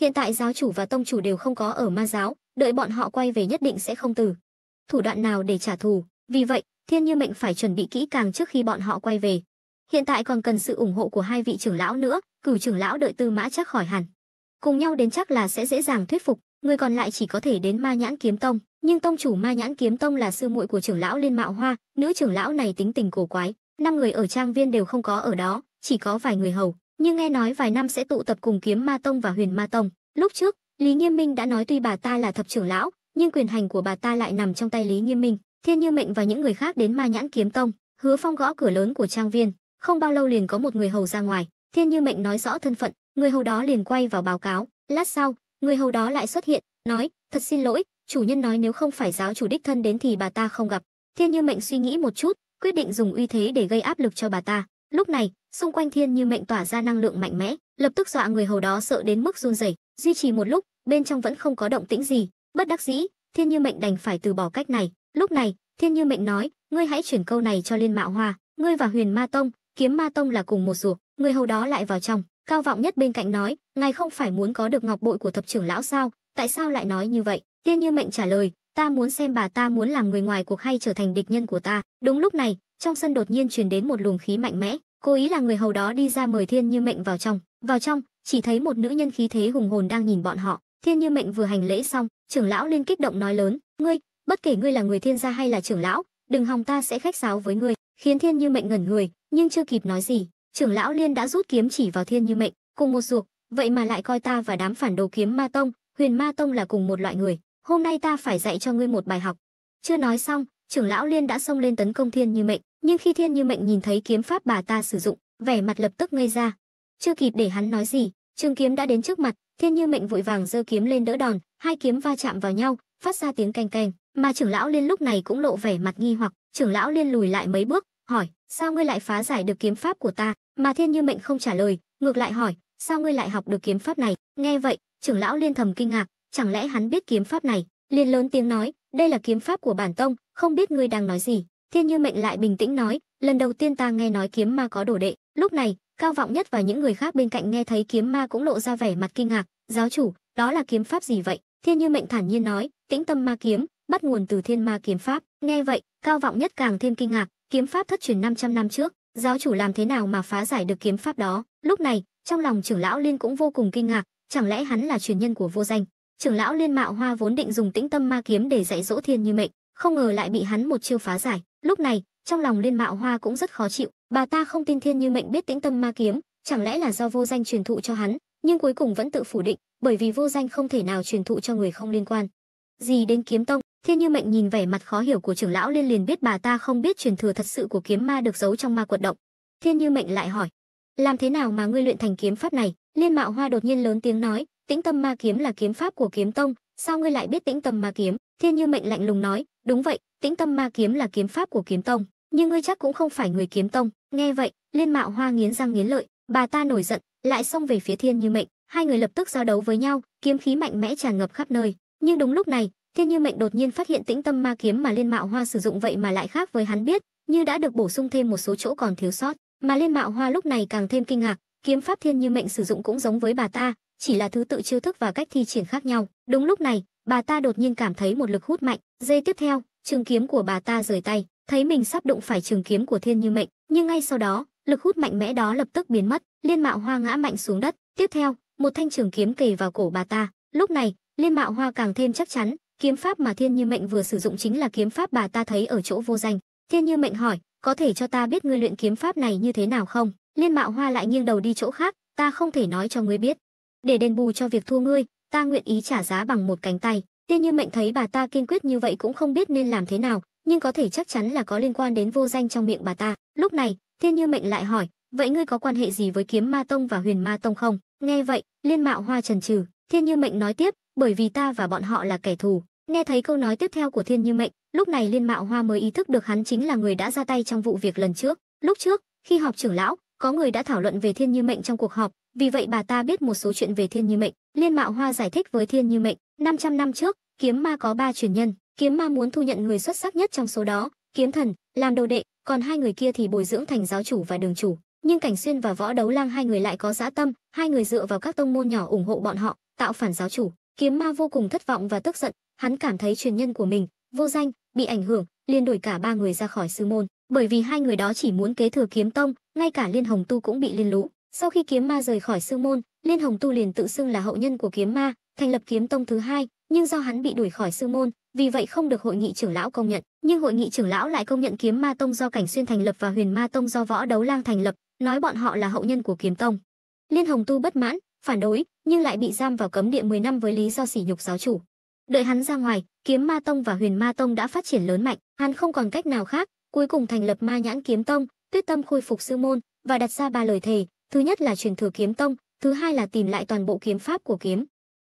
Hiện tại giáo chủ và tông chủ đều không có ở Ma giáo, đợi bọn họ quay về nhất định sẽ không từ thủ đoạn nào để trả thù, vì vậy Thiên Như Mệnh phải chuẩn bị kỹ càng trước khi bọn họ quay về. Hiện tại còn cần sự ủng hộ của hai vị trưởng lão nữa, Cửu trưởng lão đợi Tư Mã chắc khỏi hẳn, cùng nhau đến chắc là sẽ dễ dàng thuyết phục. Người còn lại chỉ có thể đến Ma Nhãn Kiếm Tông, nhưng tông chủ Ma Nhãn Kiếm Tông là sư muội của trưởng lão Liên Mạo Hoa, nữ trưởng lão này tính tình cổ quái. 5 người ở trang viên đều không có ở đó, chỉ có vài người hầu, nhưng nghe nói vài năm sẽ tụ tập cùng Kiếm Ma Tông và Huyền Ma Tông. Lúc trước Lý Nghiêm Minh đã nói tuy bà ta là thập trưởng lão, nhưng quyền hành của bà ta lại nằm trong tay Lý Nghiêm Minh. Thiên Như Mệnh và những người khác đến Ma Nhãn Kiếm Tông. Hứa Phong gõ cửa lớn của trang viên, không bao lâu liền có một người hầu ra ngoài. Thiên Như Mệnh nói rõ thân phận, người hầu đó liền quay vào báo cáo. Lát sau, người hầu đó lại xuất hiện, nói: "Thật xin lỗi, chủ nhân nói nếu không phải giáo chủ đích thân đến thì bà ta không gặp." Thiên Như Mệnh suy nghĩ một chút, quyết định dùng uy thế để gây áp lực cho bà ta. Lúc này, xung quanh Thiên Như Mệnh tỏa ra năng lượng mạnh mẽ, lập tức dọa người hầu đó sợ đến mức run rẩy. Duy trì một lúc, bên trong vẫn không có động tĩnh gì. Bất đắc dĩ, Thiên Như Mệnh đành phải từ bỏ cách này. Lúc này, Thiên Như Mệnh nói: "Ngươi hãy chuyển câu này cho Liên Mạo Hoa, ngươi và Huyền Ma Tông, Kiếm Ma Tông là cùng một ruột." Người hầu đó lại vào trong. Cao Vọng Nhất bên cạnh nói: "Ngài không phải muốn có được ngọc bội của thập trưởng lão sao? Tại sao lại nói như vậy?" Thiên Như Mệnh trả lời: "Ta muốn xem bà ta muốn làm người ngoài cuộc hay trở thành địch nhân của ta." Đúng lúc này, trong sân đột nhiên truyền đến một luồng khí mạnh mẽ. Cố ý là người hầu đó đi ra mời Thiên Như Mệnh vào trong. Vào trong, chỉ thấy một nữ nhân khí thế hùng hồn đang nhìn bọn họ. Thiên Như Mệnh vừa hành lễ xong, trưởng lão Liên kích động nói lớn: "Ngươi, bất kể ngươi là người Thiên gia hay là trưởng lão, đừng hòng ta sẽ khách sáo với ngươi." Khiến Thiên Như Mệnh ngẩn người, nhưng chưa kịp nói gì, trưởng lão Liên đã rút kiếm chỉ vào Thiên Như Mệnh: "Cùng một ruột, vậy mà lại coi ta và đám phản đồ Kiếm Ma Tông, Huyền Ma Tông là cùng một loại người. Hôm nay ta phải dạy cho ngươi một bài học." Chưa nói xong, trưởng lão Liên đã xông lên tấn công Thiên Như Mệnh, nhưng khi Thiên Như Mệnh nhìn thấy kiếm pháp bà ta sử dụng, vẻ mặt lập tức ngây ra. Chưa kịp để hắn nói gì, trường kiếm đã đến trước mặt. Thiên Như Mệnh vội vàng giơ kiếm lên đỡ đòn, hai kiếm va chạm vào nhau, phát ra tiếng keng keng, mà trưởng lão Liên lúc này cũng lộ vẻ mặt nghi hoặc. Trưởng lão Liên lùi lại mấy bước, hỏi: "Sao ngươi lại phá giải được kiếm pháp của ta?" Mà Thiên Như Mệnh không trả lời, ngược lại hỏi: "Sao ngươi lại học được kiếm pháp này?" Nghe vậy, trưởng lão Liên thầm kinh ngạc, chẳng lẽ hắn biết kiếm pháp này, liền lớn tiếng nói: "Đây là kiếm pháp của bản tông, không biết ngươi đang nói gì." Thiên Như Mệnh lại bình tĩnh nói: "Lần đầu tiên ta nghe nói Kiếm Ma có đồ đệ." Lúc này, Cao Vọng Nhất và những người khác bên cạnh nghe thấy Kiếm Ma cũng lộ ra vẻ mặt kinh ngạc: "Giáo chủ, đó là kiếm pháp gì vậy?" Thiên Như Mệnh thản nhiên nói: "Tĩnh Tâm Ma Kiếm, bắt nguồn từ Thiên Ma Kiếm Pháp." Nghe vậy, Cao Vọng Nhất càng thêm kinh ngạc: "Kiếm pháp thất truyền 500 năm trước, giáo chủ làm thế nào mà phá giải được kiếm pháp đó?" Lúc này, trong lòng trưởng lão Liên cũng vô cùng kinh ngạc, chẳng lẽ hắn là truyền nhân của vô danh? Trưởng lão Liên Mạo Hoa vốn định dùng Tĩnh Tâm Ma Kiếm để dạy dỗ Thiên Như Mệnh, không ngờ lại bị hắn một chiêu phá giải. Lúc này, trong lòng Liên Mạo Hoa cũng rất khó chịu, bà ta không tin Thiên Như Mệnh biết Tĩnh Tâm Ma Kiếm, chẳng lẽ là do vô danh truyền thụ cho hắn, nhưng cuối cùng vẫn tự phủ định, bởi vì vô danh không thể nào truyền thụ cho người không liên quan gì đến kiếm tông. Thiên Như Mệnh nhìn vẻ mặt khó hiểu của trưởng lão Liên liền biết bà ta không biết truyền thừa thật sự của kiếm ma được giấu trong Ma Quật Động. Thiên Như Mệnh lại hỏi: "Làm thế nào mà ngươi luyện thành kiếm pháp này?" Liên Mạo Hoa đột nhiên lớn tiếng nói: "Tĩnh Tâm Ma Kiếm là kiếm pháp của kiếm tông, sao ngươi lại biết Tĩnh Tâm Ma Kiếm?" Thiên Như Mệnh lạnh lùng nói: "Đúng vậy, Tĩnh Tâm Ma Kiếm là kiếm pháp của kiếm tông, nhưng ngươi chắc cũng không phải người Kiếm Tông. Nghe vậy, Liên Mạo Hoa nghiến răng nghiến lợi, bà ta nổi giận, lại xông về phía Thiên Như Mệnh. Hai người lập tức giao đấu với nhau, kiếm khí mạnh mẽ tràn ngập khắp nơi. Nhưng đúng lúc này, Thiên Như Mệnh đột nhiên phát hiện Tĩnh Tâm Ma Kiếm mà Liên Mạo Hoa sử dụng vậy mà lại khác với hắn biết, như đã được bổ sung thêm một số chỗ còn thiếu sót. Mà Liên Mạo Hoa lúc này càng thêm kinh ngạc, kiếm pháp Thiên Như Mệnh sử dụng cũng giống với bà ta, chỉ là thứ tự chiêu thức và cách thi triển khác nhau. Đúng lúc này, bà ta đột nhiên cảm thấy một lực hút mạnh, giây tiếp theo, trường kiếm của bà ta rời tay, thấy mình sắp đụng phải trường kiếm của Thiên Như Mệnh, nhưng ngay sau đó, lực hút mạnh mẽ đó lập tức biến mất, Liên Mạo Hoa ngã mạnh xuống đất. Tiếp theo, một thanh trường kiếm kề vào cổ bà ta. Lúc này, Liên Mạo Hoa càng thêm chắc chắn, kiếm pháp mà Thiên Như Mệnh vừa sử dụng chính là kiếm pháp bà ta thấy ở chỗ vô danh. Thiên Như Mệnh hỏi, có thể cho ta biết ngươi luyện kiếm pháp này như thế nào không? Liên Mạo Hoa lại nghiêng đầu đi chỗ khác, ta không thể nói cho ngươi biết. Để đền bù cho việc thua ngươi, ta nguyện ý trả giá bằng một cánh tay. Thiên Như Mệnh thấy bà ta kiên quyết như vậy cũng không biết nên làm thế nào, nhưng có thể chắc chắn là có liên quan đến vô danh trong miệng bà ta. Lúc này, Thiên Như Mệnh lại hỏi, vậy ngươi có quan hệ gì với Kiếm Ma Tông và Huyền Ma Tông không? Nghe vậy, Liên Mạo Hoa chần chừ. Thiên Như Mệnh nói tiếp, bởi vì ta và bọn họ là kẻ thù. Nghe thấy câu nói tiếp theo của Thiên Như Mệnh, lúc này Liên Mạo Hoa mới ý thức được hắn chính là người đã ra tay trong vụ việc lần trước. Lúc trước, khi họp trưởng lão, có người đã thảo luận về Thiên Như Mệnh trong cuộc họp, vì vậy bà ta biết một số chuyện về Thiên Như Mệnh. Liên Mạo Hoa giải thích với Thiên Như Mệnh, 500 năm trước, Kiếm Ma có 3 truyền nhân, Kiếm Ma muốn thu nhận người xuất sắc nhất trong số đó, Kiếm Thần làm đồ đệ, còn hai người kia thì bồi dưỡng thành giáo chủ và đường chủ. Nhưng Cảnh Xuyên và Võ Đấu Lang hai người lại có dã tâm, hai người dựa vào các tông môn nhỏ ủng hộ bọn họ, tạo phản giáo chủ. Kiếm Ma vô cùng thất vọng và tức giận, hắn cảm thấy truyền nhân của mình, vô danh, bị ảnh hưởng, liền đuổi cả ba người ra khỏi sư môn, bởi vì hai người đó chỉ muốn kế thừa Kiếm Tông, ngay cả Liên Hồng Tu cũng bị liên lũ. Sau khi Kiếm Ma rời khỏi sư môn, Liên Hồng Tu liền tự xưng là hậu nhân của Kiếm Ma, thành lập Kiếm Tông thứ hai, nhưng do hắn bị đuổi khỏi sư môn, vì vậy không được hội nghị trưởng lão công nhận, nhưng hội nghị trưởng lão lại công nhận Kiếm Ma Tông do Cảnh Xuyên thành lập và Huyền Ma Tông do Võ Đấu Lang thành lập, nói bọn họ là hậu nhân của Kiếm Tông. Liên Hồng Tu bất mãn, phản đối, nhưng lại bị giam vào cấm địa 10 năm với lý do sỉ nhục giáo chủ. Đợi hắn ra ngoài, Kiếm Ma Tông và Huyền Ma Tông đã phát triển lớn mạnh, hắn không còn cách nào khác, cuối cùng thành lập Ma Nhãn Kiếm Tông, quyết tâm khôi phục sư môn và đặt ra ba lời thề, thứ nhất là truyền thừa Kiếm Tông, thứ hai là tìm lại toàn bộ kiếm pháp của Kiếm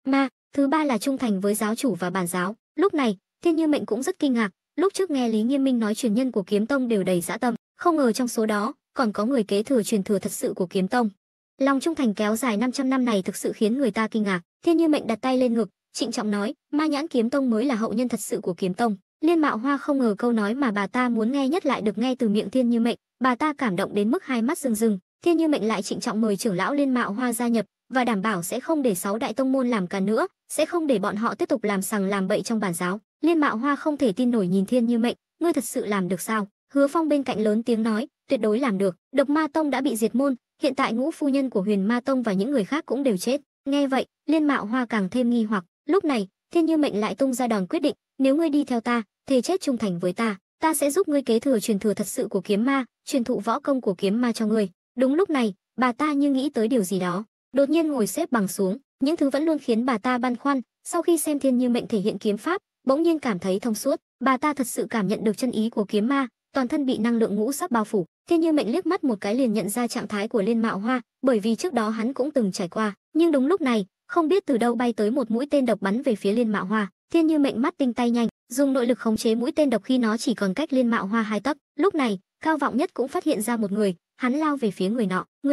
Ma, thứ ba là trung thành với giáo chủ và bản giáo. Lúc này, Thiên Như Mệnh cũng rất kinh ngạc, lúc trước nghe Lý Nghiêm Minh nói truyền nhân của Kiếm Tông đều đầy dã tâm, không ngờ trong số đó còn có người kế thừa truyền thừa thật sự của Kiếm Tông. Lòng trung thành kéo dài 500 năm này thực sự khiến người ta kinh ngạc. Thiên Như Mệnh đặt tay lên ngực, trịnh trọng nói, Ma Nhãn Kiếm Tông mới là hậu nhân thật sự của Kiếm Tông. Liên Mạo Hoa không ngờ câu nói mà bà ta muốn nghe nhất lại được nghe từ miệng Thiên Như Mệnh, bà ta cảm động đến mức hai mắt rưng rưng. Thiên Như Mệnh lại trịnh trọng mời trưởng lão Liên Mạo Hoa gia nhập và đảm bảo sẽ không để 6 đại tông môn làm càn nữa, sẽ không để bọn họ tiếp tục làm sằng làm bậy trong bản giáo. Liên Mạo Hoa không thể tin nổi nhìn Thiên Như Mệnh, ngươi thật sự làm được sao? Hứa Phong bên cạnh lớn tiếng nói, tuyệt đối làm được. Độc Ma Tông đã bị diệt môn, hiện tại Ngũ Phu Nhân của Huyền Ma Tông và những người khác cũng đều chết. Nghe vậy, Liên Mạo Hoa càng thêm nghi hoặc. Lúc này, Thiên Như Mệnh lại tung ra đòn quyết định, nếu ngươi đi theo ta, thề chết trung thành với ta, ta sẽ giúp ngươi kế thừa truyền thừa thật sự của Kiếm Ma, truyền thụ võ công của Kiếm Ma cho ngươi. Đúng lúc này, bà ta như nghĩ tới điều gì đó, đột nhiên ngồi xếp bằng xuống. Những thứ vẫn luôn khiến bà ta băn khoăn, sau khi xem Thiên Như Mệnh thể hiện kiếm pháp, bỗng nhiên cảm thấy thông suốt. Bà ta thật sự cảm nhận được chân ý của Kiếm Ma, toàn thân bị năng lượng ngũ sắc bao phủ. Thiên Như Mệnh liếc mắt một cái liền nhận ra trạng thái của Liên Mạo Hoa, bởi vì trước đó hắn cũng từng trải qua. Nhưng đúng lúc này, không biết từ đâu bay tới một mũi tên độc bắn về phía Liên Mạo Hoa. Thiên Như Mệnh mắt tinh tay nhanh, dùng nội lực khống chế mũi tên độc khi nó chỉ còn cách Liên Mạo Hoa 2 tấc. Lúc này, Cao Vọng Nhất cũng phát hiện ra một người, hắn lao về phía người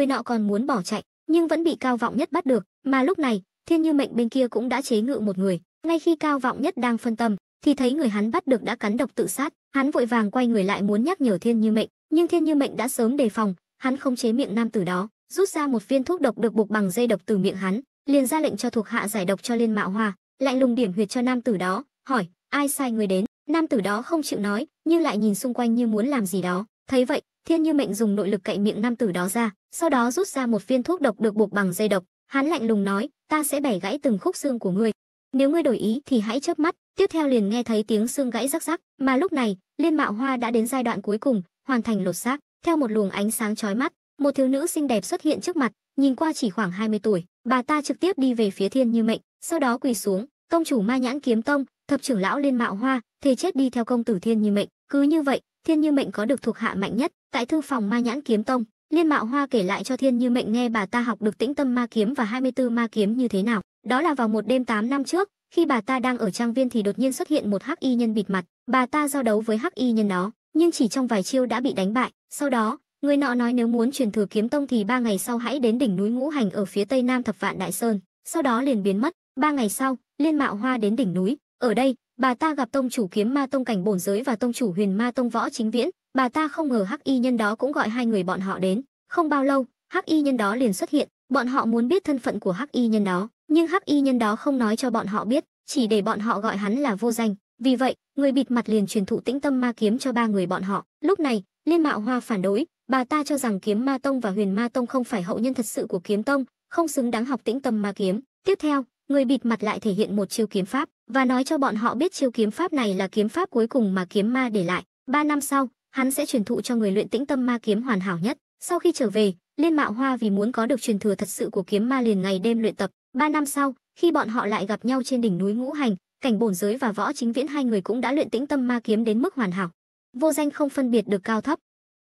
nọ còn muốn bỏ chạy, nhưng vẫn bị Cao Vọng Nhất bắt được. Mà lúc này, Thiên Như Mệnh bên kia cũng đã chế ngự một người. Ngay khi Cao Vọng Nhất đang phân tâm, thì thấy người hắn bắt được đã cắn độc tự sát, hắn vội vàng quay người lại muốn nhắc nhở Thiên Như Mệnh, nhưng Thiên Như Mệnh đã sớm đề phòng, hắn khống chế miệng nam tử đó, rút ra một viên thuốc độc được buộc bằng dây độc từ miệng hắn, liền ra lệnh cho thuộc hạ giải độc cho Liên Mạo Hoa, lại lùng điểm huyệt cho nam tử đó, hỏi: "Ai sai người đến?" Nam tử đó không chịu nói, nhưng lại nhìn xung quanh như muốn làm gì đó. Thấy vậy, Thiên Như Mệnh dùng nội lực cạy miệng nam tử đó ra, sau đó rút ra một viên thuốc độc được buộc bằng dây độc, hắn lạnh lùng nói: "Ta sẽ bẻ gãy từng khúc xương của ngươi. Nếu ngươi đổi ý thì hãy chớp mắt." Tiếp theo liền nghe thấy tiếng xương gãy rắc rắc, mà lúc này, Liên Mạo Hoa đã đến giai đoạn cuối cùng, hoàn thành lột xác. Theo một luồng ánh sáng chói mắt, một thiếu nữ xinh đẹp xuất hiện trước mặt, nhìn qua chỉ khoảng 20 tuổi, bà ta trực tiếp đi về phía Thiên Như Mệnh, sau đó quỳ xuống, "Công chủ Ma Nhãn Kiếm Tông, thập trưởng lão Liên Mạo Hoa, thề chết đi theo công tử Thiên Như Mệnh." Cứ như vậy, Thiên Như Mệnh có được thuộc hạ mạnh nhất. Tại thư phòng Ma Nhãn Kiếm Tông, Liên Mạo Hoa kể lại cho Thiên Như Mệnh nghe bà ta học được Tĩnh Tâm Ma Kiếm và 24 ma kiếm như thế nào. Đó là vào một đêm 8 năm trước, khi bà ta đang ở trang viên thì đột nhiên xuất hiện một hắc y nhân bịt mặt, bà ta giao đấu với hắc y nhân đó, nhưng chỉ trong vài chiêu đã bị đánh bại. Sau đó, người nọ nói nếu muốn truyền thừa kiếm tông thì 3 ngày sau hãy đến đỉnh núi Ngũ Hành ở phía tây nam Thập Vạn Đại Sơn, sau đó liền biến mất. 3 ngày sau, Liên Mạo Hoa đến đỉnh núi, ở đây, bà ta gặp tông chủ Kiếm Ma Tông Cảnh Bổn Giới và tông chủ Huyền Ma Tông Võ Chính Viễn, bà ta không ngờ hắc y nhân đó cũng gọi hai người bọn họ đến. Không bao lâu, hắc y nhân đó liền xuất hiện, bọn họ muốn biết thân phận của hắc y nhân đó, nhưng hắc y nhân đó không nói cho bọn họ biết, chỉ để bọn họ gọi hắn là vô danh. Vì vậy, người bịt mặt liền truyền thụ Tĩnh Tâm Ma Kiếm cho 3 người bọn họ. Lúc này, Liên Mạo Hoa phản đối, bà ta cho rằng Kiếm Ma Tông và Huyền Ma Tông không phải hậu nhân thật sự của Kiếm Tông, không xứng đáng học Tĩnh Tâm Ma Kiếm. Tiếp theo, người bịt mặt lại thể hiện một chiêu kiếm pháp và nói cho bọn họ biết chiêu kiếm pháp này là kiếm pháp cuối cùng mà Kiếm Ma để lại. 3 năm sau, hắn sẽ truyền thụ cho người luyện Tĩnh Tâm Ma Kiếm hoàn hảo nhất. Sau khi trở về, Liên Mạo Hoa vì muốn có được truyền thừa thật sự của Kiếm Ma liền ngày đêm luyện tập. 3 năm sau, khi bọn họ lại gặp nhau trên đỉnh núi Ngũ Hành, Cảnh Bổn Giới và Võ Chính Viễn 2 người cũng đã luyện Tĩnh Tâm Ma Kiếm đến mức hoàn hảo. Vô Danh không phân biệt được cao thấp,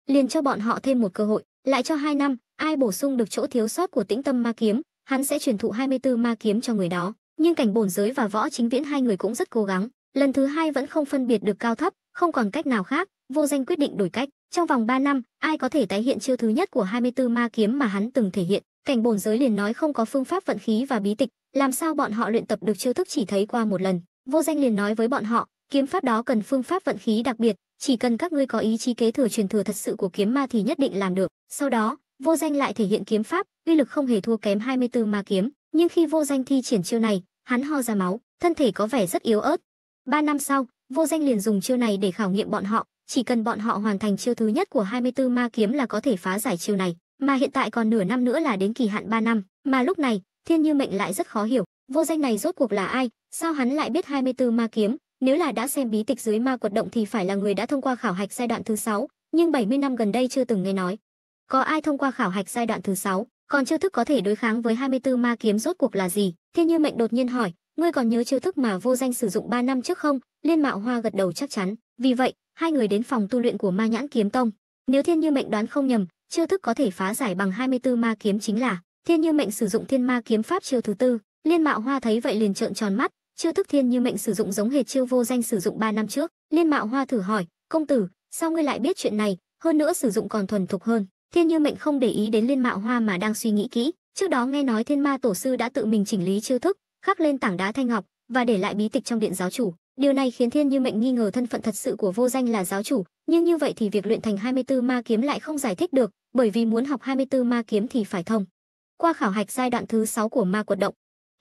liền cho bọn họ thêm một cơ hội, lại cho 2 năm, ai bổ sung được chỗ thiếu sót của Tĩnh Tâm Ma Kiếm, hắn sẽ truyền thụ 24 ma kiếm cho người đó. Nhưng Cảnh Bổn Giới và Võ Chính Viễn 2 người cũng rất cố gắng, lần thứ 2 vẫn không phân biệt được cao thấp, không còn cách nào khác, Vô Danh quyết định đổi cách, trong vòng 3 năm, ai có thể tái hiện chiêu thứ nhất của 24 ma kiếm mà hắn từng thể hiện. Cảnh Bổn Giới liền nói không có phương pháp vận khí và bí tịch, làm sao bọn họ luyện tập được chiêu thức chỉ thấy qua một lần. Vô Danh liền nói với bọn họ, kiếm pháp đó cần phương pháp vận khí đặc biệt, chỉ cần các ngươi có ý chí kế thừa truyền thừa thật sự của Kiếm Ma thì nhất định làm được. Sau đó, Vô Danh lại thể hiện kiếm pháp, uy lực không hề thua kém 24 ma kiếm, nhưng khi Vô Danh thi triển chiêu này, hắn ho ra máu, thân thể có vẻ rất yếu ớt. 3 năm sau, Vô Danh liền dùng chiêu này để khảo nghiệm bọn họ, chỉ cần bọn họ hoàn thành chiêu thứ nhất của 24 ma kiếm là có thể phá giải chiêu này, mà hiện tại còn nửa năm nữa là đến kỳ hạn 3 năm, mà lúc này, Thiên Như Mệnh lại rất khó hiểu, Vô Danh này rốt cuộc là ai, sao hắn lại biết 24 ma kiếm? Nếu là đã xem bí tịch dưới Ma Quật Động thì phải là người đã thông qua khảo hạch giai đoạn thứ 6, nhưng 70 năm gần đây chưa từng nghe nói. Có ai thông qua khảo hạch giai đoạn thứ 6, còn chiêu thức có thể đối kháng với 24 ma kiếm rốt cuộc là gì? Thiên Như Mệnh đột nhiên hỏi, ngươi còn nhớ chiêu thức mà Vô Danh sử dụng 3 năm trước không? Liên Mạo Hoa gật đầu chắc chắn, vì vậy, 2 người đến phòng tu luyện của Ma Nhãn Kiếm Tông. Nếu Thiên Như Mệnh đoán không nhầm, chiêu thức có thể phá giải bằng 24 ma kiếm chính là Thiên Như Mệnh sử dụng Thiên Ma Kiếm Pháp chiêu thứ 4. Liên Mạo Hoa thấy vậy liền trợn tròn mắt. Chiêu thức Thiên Như Mệnh sử dụng giống hệt chiêu Vô Danh sử dụng 3 năm trước. Liên Mạo Hoa thử hỏi, công tử, sao ngươi lại biết chuyện này, hơn nữa sử dụng còn thuần thục hơn. Thiên Như Mệnh không để ý đến Liên Mạo Hoa mà đang suy nghĩ kỹ, trước đó nghe nói Thiên Ma Tổ sư đã tự mình chỉnh lý chiêu thức, khắc lên tảng đá thanh ngọc và để lại bí tịch trong điện giáo chủ. Điều này khiến Thiên Như Mệnh nghi ngờ thân phận thật sự của Vô Danh là giáo chủ, nhưng như vậy thì việc luyện thành 24 ma kiếm lại không giải thích được, bởi vì muốn học 24 ma kiếm thì phải thông qua khảo hạch giai đoạn thứ 6 của Ma Quật Động.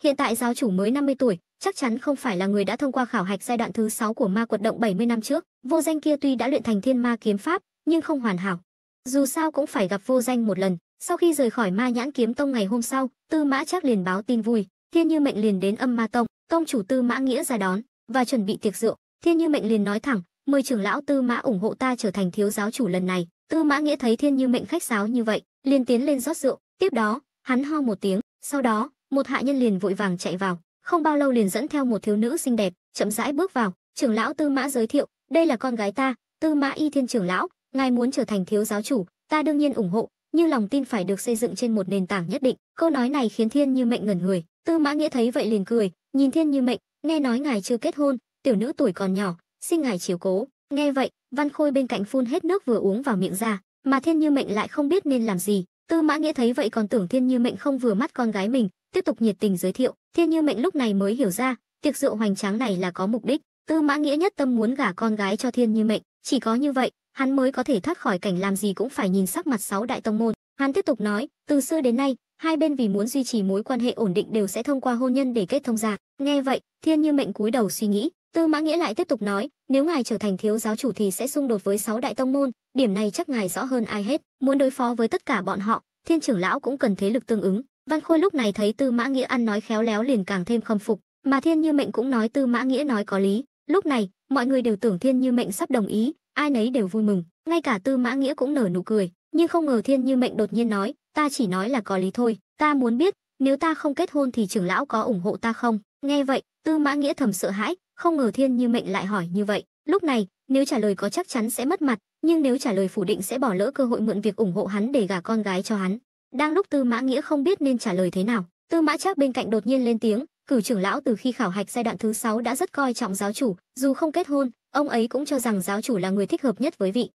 Hiện tại giáo chủ mới 50 tuổi, chắc chắn không phải là người đã thông qua khảo hạch giai đoạn thứ 6 của Ma Quật Động 70 năm trước. Vô Danh kia tuy đã luyện thành Thiên Ma Kiếm Pháp, nhưng không hoàn hảo. Dù sao cũng phải gặp Vô Danh một lần. Sau khi rời khỏi Ma Nhãn Kiếm Tông ngày hôm sau, Tư Mã Trác liền báo tin vui. Thiên Như Mệnh liền đến Âm Ma Tông, tông chủ Tư Mã Nghĩa ra đón và chuẩn bị tiệc rượu. Thiên Như Mệnh liền nói thẳng, 10 trưởng lão Tư Mã ủng hộ ta trở thành thiếu giáo chủ lần này. Tư Mã Nghĩa thấy Thiên Như Mệnh khách sáo như vậy, liền tiến lên rót rượu. Tiếp đó, hắn ho một tiếng, sau đó một hạ nhân liền vội vàng chạy vào, không bao lâu liền dẫn theo một thiếu nữ xinh đẹp, chậm rãi bước vào. Trưởng lão Tư Mã giới thiệu, đây là con gái ta, Tư Mã Y Thiên trưởng lão, ngài muốn trở thành thiếu giáo chủ, ta đương nhiên ủng hộ, nhưng lòng tin phải được xây dựng trên một nền tảng nhất định. Câu nói này khiến Thiên Như Mệnh ngẩn người. Tư Mã Nghĩa thấy vậy liền cười, nhìn Thiên Như Mệnh, nghe nói ngài chưa kết hôn, tiểu nữ tuổi còn nhỏ, xin ngài chiếu cố. Nghe vậy, Văn Khôi bên cạnh phun hết nước vừa uống vào miệng ra, mà Thiên Như Mệnh lại không biết nên làm gì. Tư Mã Nghĩa thấy vậy còn tưởng Thiên Như Mệnh không vừa mắt con gái mình, tiếp tục nhiệt tình giới thiệu. Thiên Như Mệnh lúc này mới hiểu ra, tiệc rượu hoành tráng này là có mục đích. Tư Mã Nghĩa nhất tâm muốn gả con gái cho Thiên Như Mệnh, chỉ có như vậy, hắn mới có thể thoát khỏi cảnh làm gì cũng phải nhìn sắc mặt 6 đại tông môn. Hắn tiếp tục nói, từ xưa đến nay, hai bên vì muốn duy trì mối quan hệ ổn định đều sẽ thông qua hôn nhân để kết thông gia. Nghe vậy, Thiên Như Mệnh cúi đầu suy nghĩ. Tư Mã Nghĩa lại tiếp tục nói, nếu ngài trở thành thiếu giáo chủ thì sẽ xung đột với 6 đại tông môn, điểm này chắc ngài rõ hơn ai hết. Muốn đối phó với tất cả bọn họ, Thiên trưởng lão cũng cần thế lực tương ứng. Văn Khôi lúc này thấy Tư Mã Nghĩa ăn nói khéo léo liền càng thêm khâm phục, mà Thiên Như Mệnh cũng nói Tư Mã Nghĩa nói có lý. Lúc này, mọi người đều tưởng Thiên Như Mệnh sắp đồng ý, ai nấy đều vui mừng, ngay cả Tư Mã Nghĩa cũng nở nụ cười, nhưng không ngờ Thiên Như Mệnh đột nhiên nói, ta chỉ nói là có lý thôi, ta muốn biết, nếu ta không kết hôn thì trưởng lão có ủng hộ ta không? Nghe vậy, Tư Mã Nghĩa thầm sợ hãi, không ngờ Thiên Như Mệnh lại hỏi như vậy. Lúc này, nếu trả lời có chắc chắn sẽ mất mặt, nhưng nếu trả lời phủ định sẽ bỏ lỡ cơ hội mượn việc ủng hộ hắn để gả con gái cho hắn. Đang lúc Tư Mã Nghĩa không biết nên trả lời thế nào, Tư Mã Trác bên cạnh đột nhiên lên tiếng, Cửu trưởng lão từ khi khảo hạch giai đoạn thứ 6 đã rất coi trọng giáo chủ, dù không kết hôn, ông ấy cũng cho rằng giáo chủ là người thích hợp nhất với vị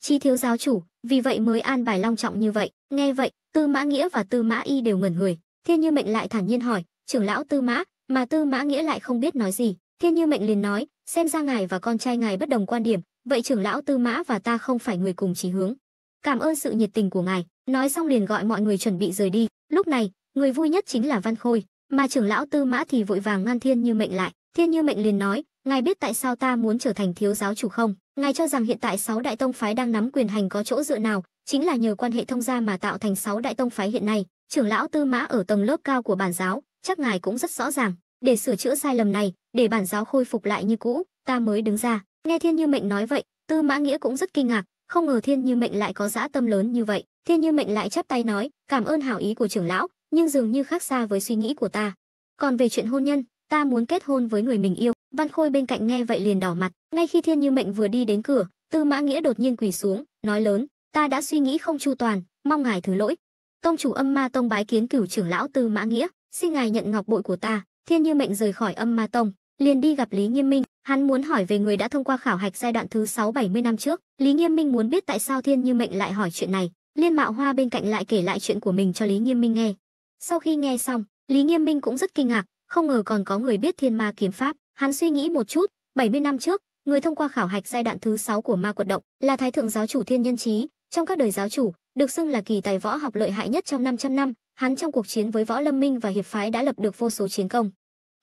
chi thiếu giáo chủ, vì vậy mới an bài long trọng như vậy. Nghe vậy, Tư Mã Nghĩa và Tư Mã Y đều ngẩn người. Thiên Như Mệnh lại thản nhiên hỏi, trưởng lão Tư Mã, mà Tư Mã Nghĩa lại không biết nói gì. Thiên Như Mệnh liền nói, xem ra ngài và con trai ngài bất đồng quan điểm, vậy trưởng lão Tư Mã và ta không phải người cùng chí hướng. Cảm ơn sự nhiệt tình của ngài. Nói xong liền gọi mọi người chuẩn bị rời đi. Lúc này, người vui nhất chính là Văn Khôi, mà trưởng lão Tư Mã thì vội vàng ngăn Thiên Như Mệnh lại. Thiên Như Mệnh liền nói, ngài biết tại sao ta muốn trở thành thiếu giáo chủ không? Ngài cho rằng hiện tại 6 đại tông phái đang nắm quyền hành có chỗ dựa nào? Chính là nhờ quan hệ thông gia mà tạo thành 6 đại tông phái hiện nay. Trưởng lão Tư Mã ở tầng lớp cao của bản giáo, chắc ngài cũng rất rõ ràng. Để sửa chữa sai lầm này, để bản giáo khôi phục lại như cũ, ta mới đứng ra. Nghe Thiên Như Mệnh nói vậy, Tư Mã Nghĩa cũng rất kinh ngạc, không ngờ Thiên Như Mệnh lại có dã tâm lớn như vậy. Thiên Như Mệnh lại chắp tay nói, cảm ơn hảo ý của trưởng lão, nhưng dường như khác xa với suy nghĩ của ta. Còn về chuyện hôn nhân, ta muốn kết hôn với người mình yêu. Văn Khôi bên cạnh nghe vậy liền đỏ mặt. Ngay khi Thiên Như Mệnh vừa đi đến cửa, Tư Mã Nghĩa đột nhiên quỳ xuống, nói lớn, ta đã suy nghĩ không chu toàn, mong ngài thứ lỗi. Tông chủ Âm Ma Tông bái kiến cửu trưởng lão Tư Mã Nghĩa, xin ngài nhận ngọc bội của ta. Thiên Như Mệnh rời khỏi Âm Ma Tông, liền đi gặp Lý Nghiêm Minh, hắn muốn hỏi về người đã thông qua khảo hạch giai đoạn thứ 6 70 năm trước. Lý Nghiêm Minh muốn biết tại sao Thiên Như Mệnh lại hỏi chuyện này. Liên Mạo Hoa bên cạnh lại kể lại chuyện của mình cho Lý Nghiêm Minh nghe. Sau khi nghe xong, Lý Nghiêm Minh cũng rất kinh ngạc, không ngờ còn có người biết Thiên Ma Kiếm Pháp. Hắn suy nghĩ một chút, 70 năm trước, người thông qua khảo hạch giai đoạn thứ 6 của Ma Quật Động là Thái thượng giáo chủ Thiên Nhân Chí, trong các đời giáo chủ, được xưng là kỳ tài võ học lợi hại nhất trong 500 năm, hắn trong cuộc chiến với Võ Lâm Minh và hiệp phái đã lập được vô số chiến công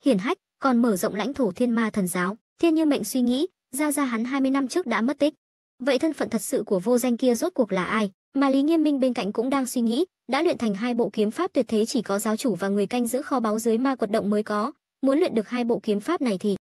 hiển hách, còn mở rộng lãnh thổ Thiên Ma Thần Giáo. Thiên Như Mệnh suy nghĩ, ra hắn 20 năm trước đã mất tích. Vậy thân phận thật sự của vô danh kia rốt cuộc là ai? Mà Lý Nghiêm Minh bên cạnh cũng đang suy nghĩ, đã luyện thành 2 bộ kiếm pháp tuyệt thế chỉ có giáo chủ và người canh giữ kho báu dưới Ma Quật Động mới có. Muốn luyện được 2 bộ kiếm pháp này thì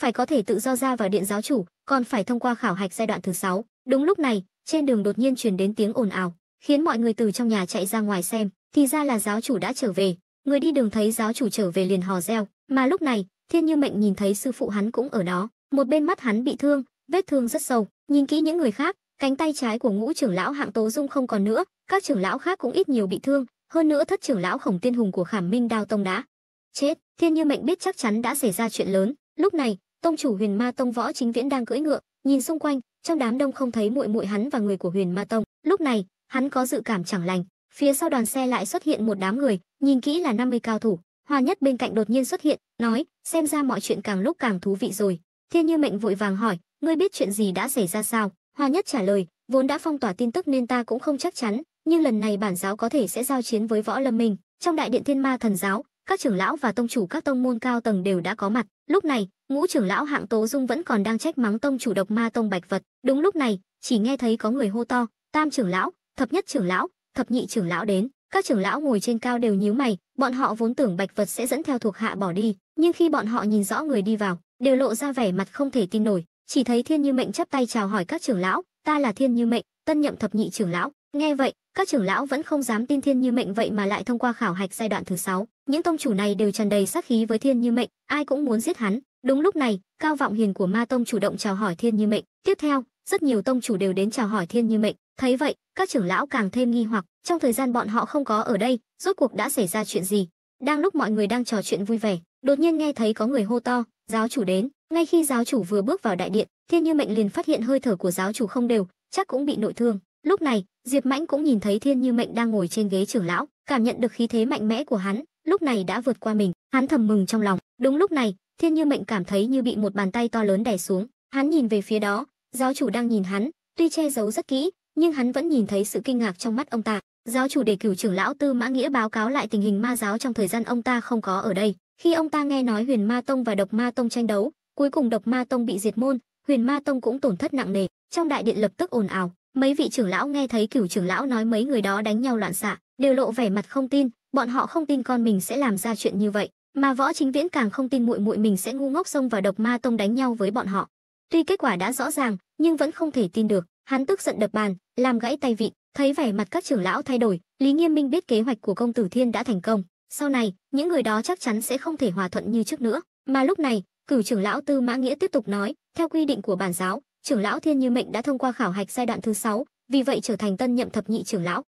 phải có thể tự do ra vào điện giáo chủ, còn phải thông qua khảo hạch giai đoạn thứ 6. Đúng lúc này, trên đường đột nhiên truyền đến tiếng ồn ào, khiến mọi người từ trong nhà chạy ra ngoài xem, thì ra là giáo chủ đã trở về. Người đi đường thấy giáo chủ trở về liền hò reo, mà lúc này, Thiên Như Mệnh nhìn thấy sư phụ hắn cũng ở đó, một bên mắt hắn bị thương, vết thương rất sâu, nhìn kỹ những người khác, cánh tay trái của ngũ trưởng lão Hạng Tố Dung không còn nữa, các trưởng lão khác cũng ít nhiều bị thương, hơn nữa thất trưởng lão Khổng Tiên Hùng của Khảm Minh Đao Tông đã chết. Thiên Như Mệnh biết chắc chắn đã xảy ra chuyện lớn. Lúc này, tông chủ Huyền Ma Tông Võ Chính Viễn đang cưỡi ngựa, nhìn xung quanh, trong đám đông không thấy muội hắn và người của Huyền Ma Tông. Lúc này, hắn có dự cảm chẳng lành. Phía sau đoàn xe lại xuất hiện một đám người, nhìn kỹ là 50 cao thủ. Hòa Nhất bên cạnh đột nhiên xuất hiện, nói: "Xem ra mọi chuyện càng lúc càng thú vị rồi." Thiên Như Mệnh vội vàng hỏi: "Ngươi biết chuyện gì đã xảy ra sao?" Hòa Nhất trả lời: "Vốn đã phong tỏa tin tức nên ta cũng không chắc chắn, nhưng lần này bản giáo có thể sẽ giao chiến với Võ Lâm Minh." Trong đại điện Thiên Ma Thần Giáo, các trưởng lão và tông chủ các tông môn cao tầng đều đã có mặt. Lúc này, ngũ trưởng lão Hạng Tố Dung vẫn còn đang trách mắng tông chủ Độc Ma Tông Bạch Vật. Đúng lúc này, chỉ nghe thấy có người hô to: "Tam trưởng lão, thập nhất trưởng lão, thập nhị trưởng lão đến." Các trưởng lão ngồi trên cao đều nhíu mày, bọn họ vốn tưởng Bạch Vật sẽ dẫn theo thuộc hạ bỏ đi, nhưng khi bọn họ nhìn rõ người đi vào, đều lộ ra vẻ mặt không thể tin nổi. Chỉ thấy Thiên Như Mệnh chắp tay chào hỏi các trưởng lão: "Ta là Thiên Như Mệnh, tân nhậm thập nhị trưởng lão." Nghe vậy, các trưởng lão vẫn không dám tin Thiên Như Mệnh vậy mà lại thông qua khảo hạch giai đoạn thứ 6. Những tông chủ này đều tràn đầy sát khí với Thiên Như Mệnh, ai cũng muốn giết hắn. Đúng lúc này, Cao Vọng Hiền của Ma Tông chủ động chào hỏi Thiên Như Mệnh. Tiếp theo, rất nhiều tông chủ đều đến chào hỏi Thiên Như Mệnh. Thấy vậy, các trưởng lão càng thêm nghi hoặc, trong thời gian bọn họ không có ở đây, rốt cuộc đã xảy ra chuyện gì? Đang lúc mọi người đang trò chuyện vui vẻ, đột nhiên nghe thấy có người hô to: "Giáo chủ đến." Ngay khi giáo chủ vừa bước vào đại điện, Thiên Như Mệnh liền phát hiện hơi thở của giáo chủ không đều, chắc cũng bị nội thương. Lúc này, Diệp Mãnh cũng nhìn thấy Thiên Như Mệnh đang ngồi trên ghế trưởng lão, cảm nhận được khí thế mạnh mẽ của hắn, lúc này đã vượt qua mình, hắn thầm mừng trong lòng. Đúng lúc này, Thiên Như Mệnh cảm thấy như bị một bàn tay to lớn đè xuống, hắn nhìn về phía đó, giáo chủ đang nhìn hắn, tuy che giấu rất kỹ, nhưng hắn vẫn nhìn thấy sự kinh ngạc trong mắt ông ta. Giáo chủ để cửu trưởng lão Tư Mã Nghĩa báo cáo lại tình hình ma giáo trong thời gian ông ta không có ở đây. Khi ông ta nghe nói Huyền Ma Tông và Độc Ma Tông tranh đấu, cuối cùng Độc Ma Tông bị diệt môn, Huyền Ma Tông cũng tổn thất nặng nề. Trong đại điện lập tức ồn ào, mấy vị trưởng lão nghe thấy cửu trưởng lão nói mấy người đó đánh nhau loạn xạ, đều lộ vẻ mặt không tin, bọn họ không tin con mình sẽ làm ra chuyện như vậy, mà Võ Chính Viễn càng không tin muội mình sẽ ngu ngốc xông vào Độc Ma Tông đánh nhau với bọn họ. Tuy kết quả đã rõ ràng, nhưng vẫn không thể tin được, hắn tức giận đập bàn, làm gãy tay vịn. Thấy vẻ mặt các trưởng lão thay đổi, Lý Nghiêm Minh biết kế hoạch của công tử Thiên đã thành công, sau này những người đó chắc chắn sẽ không thể hòa thuận như trước nữa. Mà lúc này, cửu trưởng lão Tư Mã Nghĩa tiếp tục nói: "Theo quy định của bản giáo, trưởng lão Thiên Như Mệnh đã thông qua khảo hạch giai đoạn thứ 6, vì vậy trở thành tân nhậm thập nhị trưởng lão.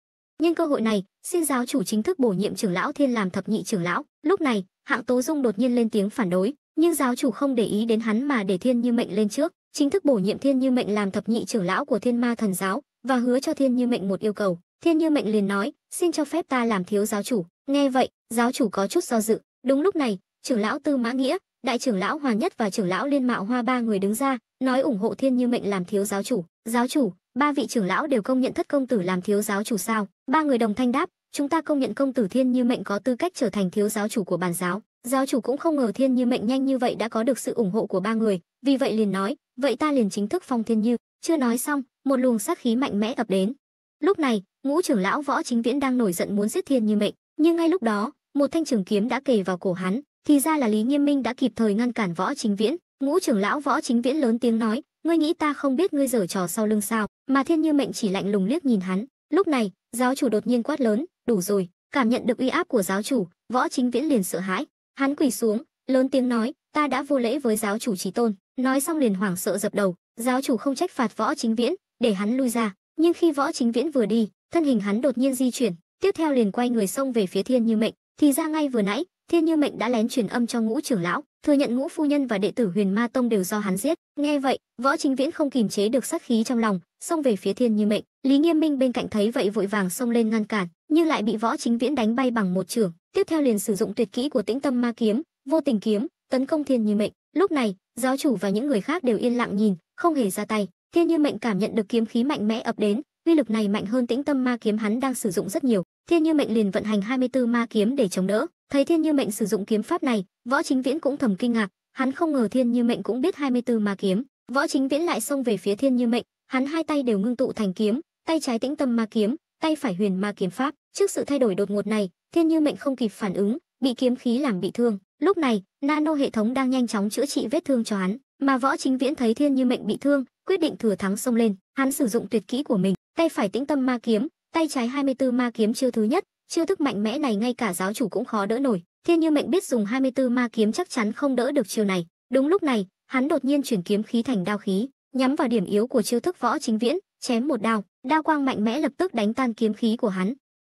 Nhân cơ hội này, xin giáo chủ chính thức bổ nhiệm trưởng lão Thiên làm thập nhị trưởng lão. Lúc này, Hạng Tố Dung đột nhiên lên tiếng phản đối, nhưng giáo chủ không để ý đến hắn mà để Thiên Như Mệnh lên trước, chính thức bổ nhiệm Thiên Như Mệnh làm thập nhị trưởng lão của Thiên Ma Thần Giáo và hứa cho Thiên Như Mệnh một yêu cầu. Thiên Như Mệnh liền nói, xin cho phép ta làm thiếu giáo chủ. Nghe vậy, giáo chủ có chút do dự. Đúng lúc này, trưởng lão Tư Mã Nghĩa, đại trưởng lão Hòa Nhất và trưởng lão Liên Mạo Hoa ba người đứng ra, nói ủng hộ Thiên Như Mệnh làm thiếu giáo chủ. Giáo chủ, ba vị trưởng lão đều công nhận Thất công tử làm thiếu giáo chủ sao? Ba người đồng thanh đáp, chúng ta công nhận công tử Thiên Như Mệnh có tư cách trở thành thiếu giáo chủ của bản giáo. Giáo chủ cũng không ngờ Thiên Như Mệnh nhanh như vậy đã có được sự ủng hộ của ba người, vì vậy liền nói, vậy ta liền chính thức phong Thiên Như. Chưa nói xong, một luồng sát khí mạnh mẽ ập đến. Lúc này, ngũ trưởng lão Võ Chính Viễn đang nổi giận muốn giết Thiên Như Mệnh, nhưng ngay lúc đó, một thanh trường kiếm đã kề vào cổ hắn. Thì ra là Lý Nghiêm Minh đã kịp thời ngăn cản Võ Chính Viễn. Ngũ trưởng lão Võ Chính Viễn lớn tiếng nói, ngươi nghĩ ta không biết ngươi giở trò sau lưng sao? Mà Thiên Như Mệnh chỉ lạnh lùng liếc nhìn hắn. Lúc này, giáo chủ đột nhiên quát lớn, đủ rồi. Cảm nhận được uy áp của giáo chủ, Võ Chính Viễn liền sợ hãi, hắn quỳ xuống, lớn tiếng nói, ta đã vô lễ với giáo chủ chí tôn. Nói xong liền hoảng sợ dập đầu. Giáo chủ không trách phạt Võ Chính Viễn, để hắn lui ra. Nhưng khi Võ Chính Viễn vừa đi, thân hình hắn đột nhiên di chuyển, tiếp theo liền quay người xông về phía Thiên Như Mệnh. Thì ra ngay vừa nãy, Thiên Như Mệnh đã lén truyền âm cho ngũ trưởng lão, thừa nhận ngũ phu nhân và đệ tử Huyền Ma Tông đều do hắn giết. Nghe vậy, Võ Chính Viễn không kìm chế được sát khí trong lòng, xông về phía Thiên Như Mệnh. Lý Nghiêm Minh bên cạnh thấy vậy vội vàng xông lên ngăn cản, nhưng lại bị Võ Chính Viễn đánh bay bằng một chưởng. Tiếp theo liền sử dụng tuyệt kỹ của Tĩnh Tâm Ma Kiếm, Vô Tình Kiếm, tấn công Thiên Như Mệnh. Lúc này, giáo chủ và những người khác đều yên lặng nhìn, không hề ra tay. Thiên Như Mệnh cảm nhận được kiếm khí mạnh mẽ ập đến, uy lực này mạnh hơn Tĩnh Tâm Ma Kiếm hắn đang sử dụng rất nhiều. Thiên Như Mệnh liền vận hành 24 ma kiếm để chống đỡ. Thấy Thiên Như Mệnh sử dụng kiếm pháp này, Võ Chính Viễn cũng thầm kinh ngạc, hắn không ngờ Thiên Như Mệnh cũng biết 24 ma kiếm. Võ Chính Viễn lại xông về phía Thiên Như Mệnh, hắn hai tay đều ngưng tụ thành kiếm, tay trái Tĩnh Tâm Ma Kiếm, tay phải Huyền Ma Kiếm Pháp. Trước sự thay đổi đột ngột này, Thiên Như Mệnh không kịp phản ứng, bị kiếm khí làm bị thương. Lúc này, nano hệ thống đang nhanh chóng chữa trị vết thương cho hắn, mà Võ Chính Viễn thấy Thiên Như Mệnh bị thương, quyết định thừa thắng xông lên. Hắn sử dụng tuyệt kỹ của mình, tay phải Tĩnh Tâm Ma Kiếm, tay trái 24 ma kiếm chiêu thứ nhất. Chiêu thức mạnh mẽ này ngay cả giáo chủ cũng khó đỡ nổi. Thiên Như Mệnh biết dùng 24 ma kiếm chắc chắn không đỡ được chiêu này. Đúng lúc này, hắn đột nhiên chuyển kiếm khí thành đao khí, nhắm vào điểm yếu của chiêu thức Võ Chính Viễn, chém một đao. Đao quang mạnh mẽ lập tức đánh tan kiếm khí của hắn.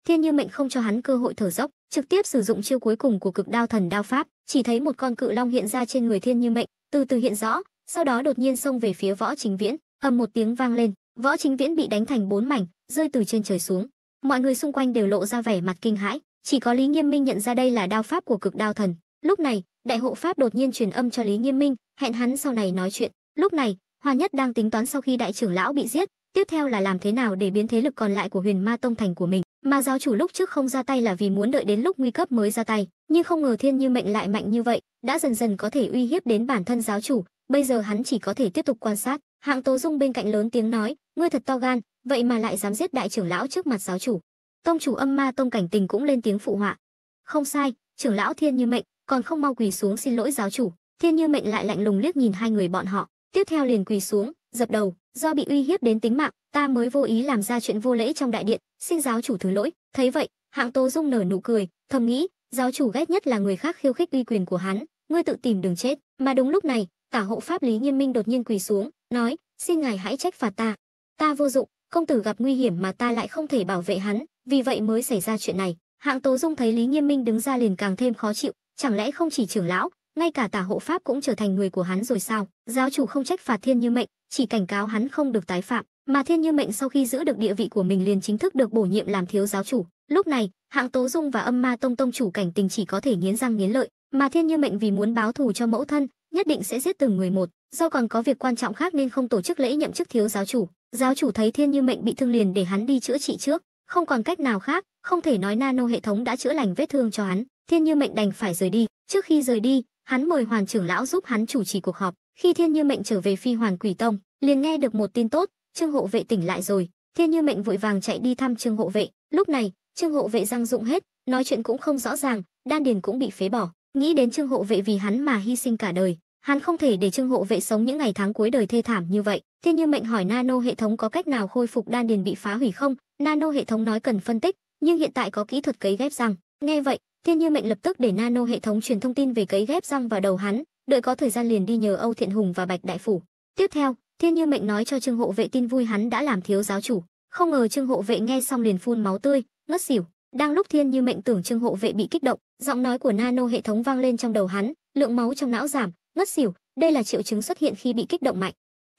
Thiên Như Mệnh không cho hắn cơ hội thở dốc, trực tiếp sử dụng chiêu cuối cùng của Cực Đao Thần đao pháp. Chỉ thấy một con cự long hiện ra trên người Thiên Như Mệnh, từ từ hiện rõ, sau đó đột nhiên xông về phía Võ Chính Viễn. Ầm một tiếng vang lên, Võ Chính Viễn bị đánh thành bốn mảnh, rơi từ trên trời xuống. Mọi người xung quanh đều lộ ra vẻ mặt kinh hãi, chỉ có Lý Nghiêm Minh nhận ra đây là đao pháp của Cực Đao Thần. Lúc này, đại hộ pháp đột nhiên truyền âm cho Lý Nghiêm Minh, hẹn hắn sau này nói chuyện. Lúc này, Hòa Nhất đang tính toán sau khi đại trưởng lão bị giết, tiếp theo là làm thế nào để biến thế lực còn lại của Huyền Ma Tông thành của mình. Mà giáo chủ lúc trước không ra tay là vì muốn đợi đến lúc nguy cấp mới ra tay, nhưng không ngờ Thiên Như Mệnh lại mạnh như vậy, đã dần dần có thể uy hiếp đến bản thân giáo chủ. Bây giờ hắn chỉ có thể tiếp tục quan sát. Hạng Tố Dung bên cạnh lớn tiếng nói, ngươi thật to gan, vậy mà lại dám giết đại trưởng lão trước mặt giáo chủ. Tông chủ Âm Ma Tông Cảnh Tình cũng lên tiếng phụ họa. Không sai, trưởng lão Thiên Như Mệnh, còn không mau quỳ xuống xin lỗi giáo chủ. Thiên Như Mệnh lại lạnh lùng liếc nhìn hai người bọn họ, tiếp theo liền quỳ xuống, dập đầu, do bị uy hiếp đến tính mạng, ta mới vô ý làm ra chuyện vô lễ trong đại điện, xin giáo chủ thứ lỗi. Thấy vậy, Hạng Tố Dung nở nụ cười, thầm nghĩ, giáo chủ ghét nhất là người khác khiêu khích uy quyền của hắn, ngươi tự tìm đường chết. Mà đúng lúc này, cả hộ pháp Lý Nghiêm Minh đột nhiên quỳ xuống, nói, xin ngài hãy trách phạt ta. Ta vô dụng, công tử gặp nguy hiểm mà ta lại không thể bảo vệ hắn, vì vậy mới xảy ra chuyện này. Hạng Tố Dung thấy Lý Nghiêm Minh đứng ra liền càng thêm khó chịu, chẳng lẽ không chỉ trưởng lão, ngay cả tả hộ pháp cũng trở thành người của hắn rồi sao? Giáo chủ không trách phạt Thiên Như Mệnh, chỉ cảnh cáo hắn không được tái phạm. Mà Thiên Như Mệnh sau khi giữ được địa vị của mình liền chính thức được bổ nhiệm làm thiếu giáo chủ. Lúc này, Hạng Tố Dung và Âm Ma Tông Tông chủ Cảnh Tình chỉ có thể nghiến răng nghiến lợi. Mà Thiên Như Mệnh vì muốn báo thù cho mẫu thân, nhất định sẽ giết từng người một. Do còn có việc quan trọng khác nên không tổ chức lễ nhậm chức thiếu giáo chủ. Giáo chủ thấy Thiên Như Mệnh bị thương liền để hắn đi chữa trị trước, không còn cách nào khác, không thể nói nano hệ thống đã chữa lành vết thương cho hắn. Thiên Như Mệnh đành phải rời đi. Trước khi rời đi, hắn mời Hoàn trưởng lão giúp hắn chủ trì cuộc họp. Khi Thiên Như Mệnh trở về Phi Hoàn Quỷ Tông, liền nghe được một tin tốt, Trương Hộ Vệ tỉnh lại rồi. Thiên Như Mệnh vội vàng chạy đi thăm Trương Hộ Vệ. Lúc này, Trương Hộ Vệ răng rụng hết, nói chuyện cũng không rõ ràng, đan điền cũng bị phế bỏ. Nghĩ đến Trương Hộ Vệ vì hắn mà hy sinh cả đời, hắn không thể để Trương Hộ Vệ sống những ngày tháng cuối đời thê thảm như vậy. Thiên Như Mệnh hỏi nano hệ thống có cách nào khôi phục đan điền bị phá hủy không? Nano hệ thống nói cần phân tích, nhưng hiện tại có kỹ thuật cấy ghép răng. Nghe vậy, Thiên Như Mệnh lập tức để nano hệ thống truyền thông tin về cấy ghép răng vào đầu hắn, đợi có thời gian liền đi nhờ Âu Thiện Hùng và Bạch Đại Phủ. Tiếp theo, Thiên Như Mệnh nói cho Trương Hộ Vệ tin vui hắn đã làm thiếu giáo chủ. Không ngờ Trương Hộ Vệ nghe xong liền phun máu tươi, ngất xỉu. Đang lúc Thiên Như Mệnh tưởng Trương Hộ Vệ bị kích động, giọng nói của nano hệ thống vang lên trong đầu hắn, lượng máu trong não giảm, ngất xỉu, đây là triệu chứng xuất hiện khi bị kích động mạnh.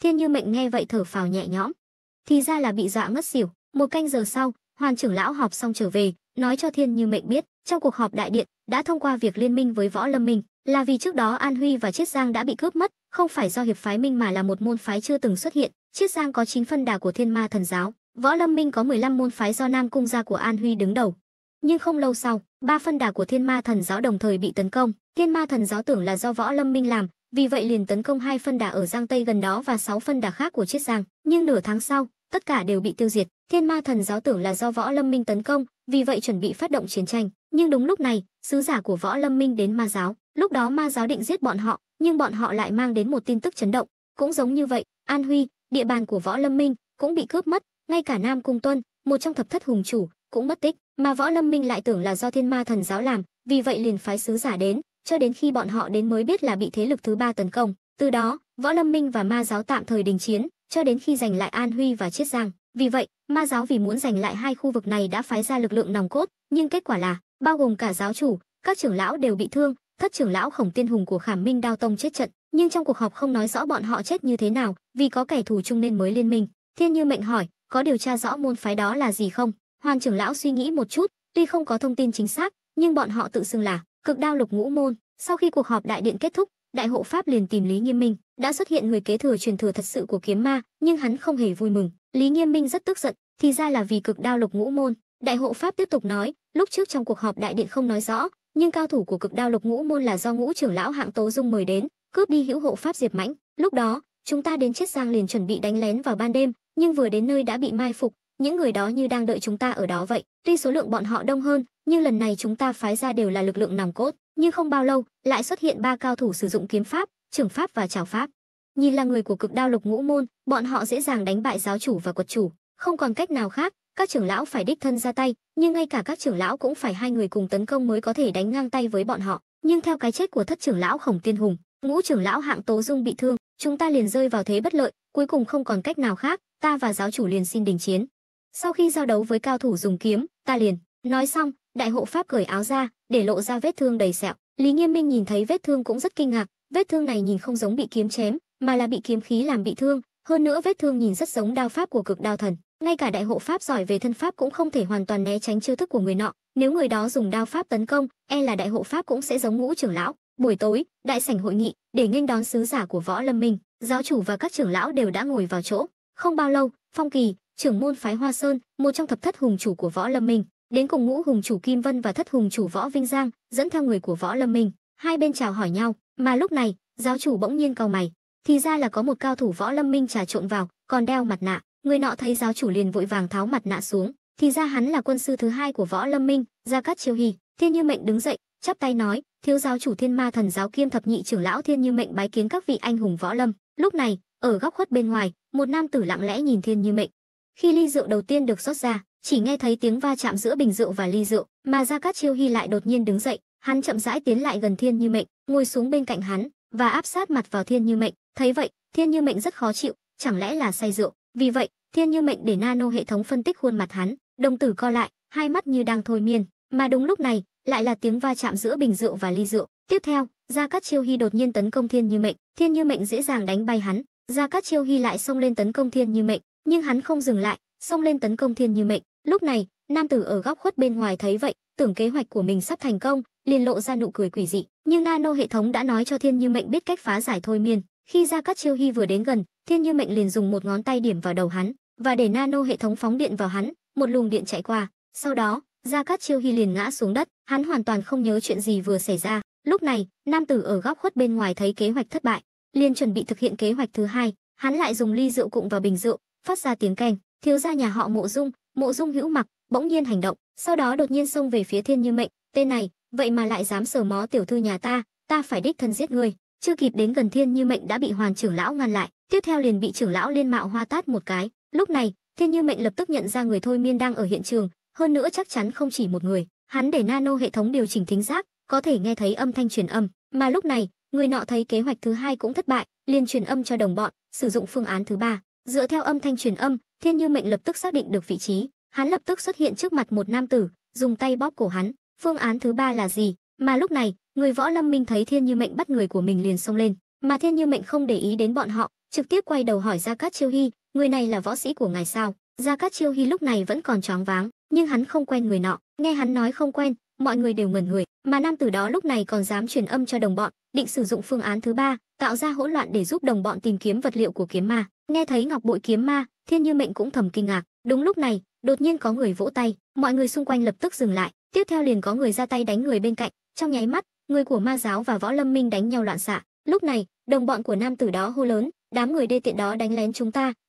Thiên Như Mệnh nghe vậy thở phào nhẹ nhõm, thì ra là bị dọa ngất xỉu. Một canh giờ sau, Hoàn trưởng lão họp xong trở về, nói cho Thiên Như Mệnh biết, trong cuộc họp đại điện đã thông qua việc liên minh với Võ Lâm Minh, là vì trước đó An Huy và Chiết Giang đã bị cướp mất, không phải do hiệp phái Minh mà là một môn phái chưa từng xuất hiện. Chiết Giang có 9 phân đà của Thiên Ma Thần Giáo, Võ Lâm Minh có 15 môn phái do Nam Cung gia của An Huy đứng đầu. Nhưng không lâu sau, 3 phân đà của Thiên Ma Thần Giáo đồng thời bị tấn công. Thiên Ma Thần Giáo tưởng là do Võ Lâm Minh làm, vì vậy liền tấn công 2 phân đà ở Giang Tây gần đó và 6 phân đà khác của Chiết Giang. Nhưng nửa tháng sau, tất cả đều bị tiêu diệt. Thiên Ma Thần Giáo tưởng là do Võ Lâm Minh tấn công, vì vậy chuẩn bị phát động chiến tranh. Nhưng đúng lúc này, sứ giả của Võ Lâm Minh đến Ma Giáo. Lúc đó Ma Giáo định giết bọn họ, nhưng bọn họ lại mang đến một tin tức chấn động. Cũng giống như vậy, An Huy, địa bàn của Võ Lâm Minh cũng bị cướp mất, ngay cả Nam Cung Tuân, một trong thập thất hùng chủ, cũng mất tích. Mà Võ Lâm Minh lại tưởng là do Thiên Ma Thần Giáo làm, vì vậy liền phái sứ giả đến. Cho đến khi bọn họ đến mới biết là bị thế lực thứ ba tấn công. Từ đó, Võ Lâm Minh và Ma Giáo tạm thời đình chiến, cho đến khi giành lại An Huy và Chiết Giang. Vì vậy, Ma Giáo vì muốn giành lại hai khu vực này đã phái ra lực lượng nòng cốt, nhưng kết quả là bao gồm cả giáo chủ, các trưởng lão đều bị thương, thất trưởng lão Khổng Tiên Hùng của Khảm Minh Đao Tông chết trận. Nhưng trong cuộc họp không nói rõ bọn họ chết như thế nào, vì có kẻ thù chung nên mới liên minh. Thiên Như Mệnh hỏi, có điều tra rõ môn phái đó là gì không? Hoàn trưởng lão suy nghĩ một chút, tuy không có thông tin chính xác, nhưng bọn họ tự xưng là Cực Đao Lục Ngũ Môn. Sau khi cuộc họp đại điện kết thúc, đại hộ pháp liền tìm Lý Nghiêm Minh, đã xuất hiện người kế thừa truyền thừa thật sự của Kiếm Ma, nhưng hắn không hề vui mừng. Lý Nghiêm Minh rất tức giận, thì ra là vì Cực Đao Lục Ngũ Môn. Đại hộ pháp tiếp tục nói, lúc trước trong cuộc họp đại điện không nói rõ, nhưng cao thủ của Cực Đao Lục Ngũ Môn là do ngũ trưởng lão Hạng Tố Dung mời đến, cướp đi hữu hộ pháp Diệp Mãnh. Lúc đó, chúng ta đến Chiết Giang liền chuẩn bị đánh lén vào ban đêm, nhưng vừa đến nơi đã bị mai phục, những người đó như đang đợi chúng ta ở đó vậy. Tuy số lượng bọn họ đông hơn, nhưng lần này chúng ta phái ra đều là lực lượng nòng cốt, nhưng không bao lâu, lại xuất hiện 3 cao thủ sử dụng kiếm pháp, trưởng pháp và trảo pháp. Nhìn là người của Cực Đao Lục Ngũ Môn, bọn họ dễ dàng đánh bại giáo chủ và quật chủ, không còn cách nào khác, các trưởng lão phải đích thân ra tay, nhưng ngay cả các trưởng lão cũng phải hai người cùng tấn công mới có thể đánh ngang tay với bọn họ. Nhưng theo cái chết của thất trưởng lão Khổng Tiên Hùng, ngũ trưởng lão Hạng Tố Dung bị thương, chúng ta liền rơi vào thế bất lợi, cuối cùng không còn cách nào khác, ta và giáo chủ liền xin đình chiến. Sau khi giao đấu với cao thủ dùng kiếm, ta liền nói xong, đại hộ pháp cởi áo ra, để lộ ra vết thương đầy sẹo. Lý Nghiêm Minh nhìn thấy vết thương cũng rất kinh ngạc, vết thương này nhìn không giống bị kiếm chém, mà là bị kiếm khí làm bị thương, hơn nữa vết thương nhìn rất giống đao pháp của Cực Đao Thần. Ngay cả đại hộ pháp giỏi về thân pháp cũng không thể hoàn toàn né tránh chiêu thức của người nọ, nếu người đó dùng đao pháp tấn công, e là đại hộ pháp cũng sẽ giống ngũ trưởng lão. Buổi tối, đại sảnh hội nghị để nghênh đón sứ giả của Võ Lâm Minh, giáo chủ và các trưởng lão đều đã ngồi vào chỗ. Không bao lâu, Phong Kỳ, trưởng môn phái Hoa Sơn, một trong thập thất hùng chủ của Võ Lâm Minh, đến cùng ngũ hùng chủ Kim Vân và thất hùng chủ Võ Vinh Giang, dẫn theo người của Võ Lâm Minh, hai bên chào hỏi nhau. Mà lúc này, giáo chủ bỗng nhiên cau mày, thì ra là có một cao thủ Võ Lâm Minh trà trộn vào, còn đeo mặt nạ. Người nọ thấy giáo chủ liền vội vàng tháo mặt nạ xuống, thì ra hắn là quân sư thứ hai của Võ Lâm Minh, Gia Cát Chiêu Hỉ. Thiên Như Mệnh đứng dậy, chắp tay nói, thiếu giáo chủ Thiên Ma Thần Giáo kiêm thập nhị trưởng lão Thiên Như Mệnh bái kiến các vị anh hùng Võ Lâm. Lúc này, ở góc khuất bên ngoài, một nam tử lặng lẽ nhìn Thiên Như Mệnh. Khi ly rượu đầu tiên được rót ra, chỉ nghe thấy tiếng va chạm giữa bình rượu và ly rượu, mà Gia Cát Chiêu Hỉ lại đột nhiên đứng dậy, hắn chậm rãi tiến lại gần Thiên Như Mệnh, ngồi xuống bên cạnh hắn và áp sát mặt vào Thiên Như Mệnh. Thấy vậy, Thiên Như Mệnh rất khó chịu, chẳng lẽ là say rượu? Vì vậy, Thiên Như Mệnh để nano hệ thống phân tích khuôn mặt hắn, đồng tử co lại, hai mắt như đang thôi miên. Mà đúng lúc này, lại là tiếng va chạm giữa bình rượu và ly rượu. Tiếp theo, Gia Cát Chiêu Hỉ đột nhiên tấn công Thiên Như Mệnh, Thiên Như Mệnh dễ dàng đánh bay hắn. Gia Cát Chiêu Hỉ lại xông lên tấn công Thiên Như Mệnh, nhưng hắn không dừng lại, xông lên tấn công Thiên Như Mệnh. Lúc này, nam tử ở góc khuất bên ngoài thấy vậy, tưởng kế hoạch của mình sắp thành công, liền lộ ra nụ cười quỷ dị. Nhưng nano hệ thống đã nói cho Thiên Như Mệnh biết cách phá giải thôi miên. Khi Gia Cát Chiêu Hỉ vừa đến gần, Thiên Như Mệnh liền dùng một ngón tay điểm vào đầu hắn và để nano hệ thống phóng điện vào hắn, một luồng điện chạy qua. Sau đó, Gia Cát Chiêu Hỉ liền ngã xuống đất, hắn hoàn toàn không nhớ chuyện gì vừa xảy ra. Lúc này, nam tử ở góc khuất bên ngoài thấy kế hoạch thất bại, liền chuẩn bị thực hiện kế hoạch thứ hai. Hắn lại dùng ly rượu cụng vào bình rượu, phát ra tiếng keng. Thiếu gia nhà họ Mộ Dung Hữu Mặc bỗng nhiên hành động, sau đó đột nhiên xông về phía Thiên Như Mệnh. Tên này, vậy mà lại dám sờ mó tiểu thư nhà ta, ta phải đích thân giết ngươi. Chưa kịp đến gần, Thiên Như Mệnh đã bị Hoàn trưởng lão ngăn lại, tiếp theo liền bị trưởng lão Liên Mạo Hoa tát một cái. Lúc này, Thiên Như Mệnh lập tức nhận ra người thôi miên đang ở hiện trường, hơn nữa chắc chắn không chỉ một người. Hắn để nano hệ thống điều chỉnh thính giác, có thể nghe thấy âm thanh truyền âm. Mà lúc này, người nọ thấy kế hoạch thứ hai cũng thất bại, liền truyền âm cho đồng bọn, sử dụng phương án thứ ba. Dựa theo âm thanh truyền âm, Thiên Như Mệnh lập tức xác định được vị trí, hắn lập tức xuất hiện trước mặt một nam tử, dùng tay bóp cổ hắn. Phương án thứ ba là gì? Mà lúc này, người Võ Lâm Minh thấy Thiên Như Mệnh bắt người của mình liền xông lên, mà Thiên Như Mệnh không để ý đến bọn họ, trực tiếp quay đầu hỏi Gia Cát Chiêu Hy, người này là võ sĩ của ngài sao? Gia Cát Chiêu Hy lúc này vẫn còn choáng váng, nhưng hắn không quen người nọ, nghe hắn nói không quen, mọi người đều ngẩn người, mà nam tử đó lúc này còn dám truyền âm cho đồng bọn, định sử dụng phương án thứ ba, tạo ra hỗn loạn để giúp đồng bọn tìm kiếm vật liệu của kiếm ma. Nghe thấy ngọc bội kiếm ma, Thiên Như Mệnh cũng thầm kinh ngạc. Đúng lúc này, đột nhiên có người vỗ tay, mọi người xung quanh lập tức dừng lại, tiếp theo liền có người ra tay đánh người bên cạnh, trong nháy mắt, người của Ma giáo và Võ Lâm Minh đánh nhau loạn xạ. Lúc này, đồng bọn của nam tử đó hô lớn, đám người đê tiện đó đánh lén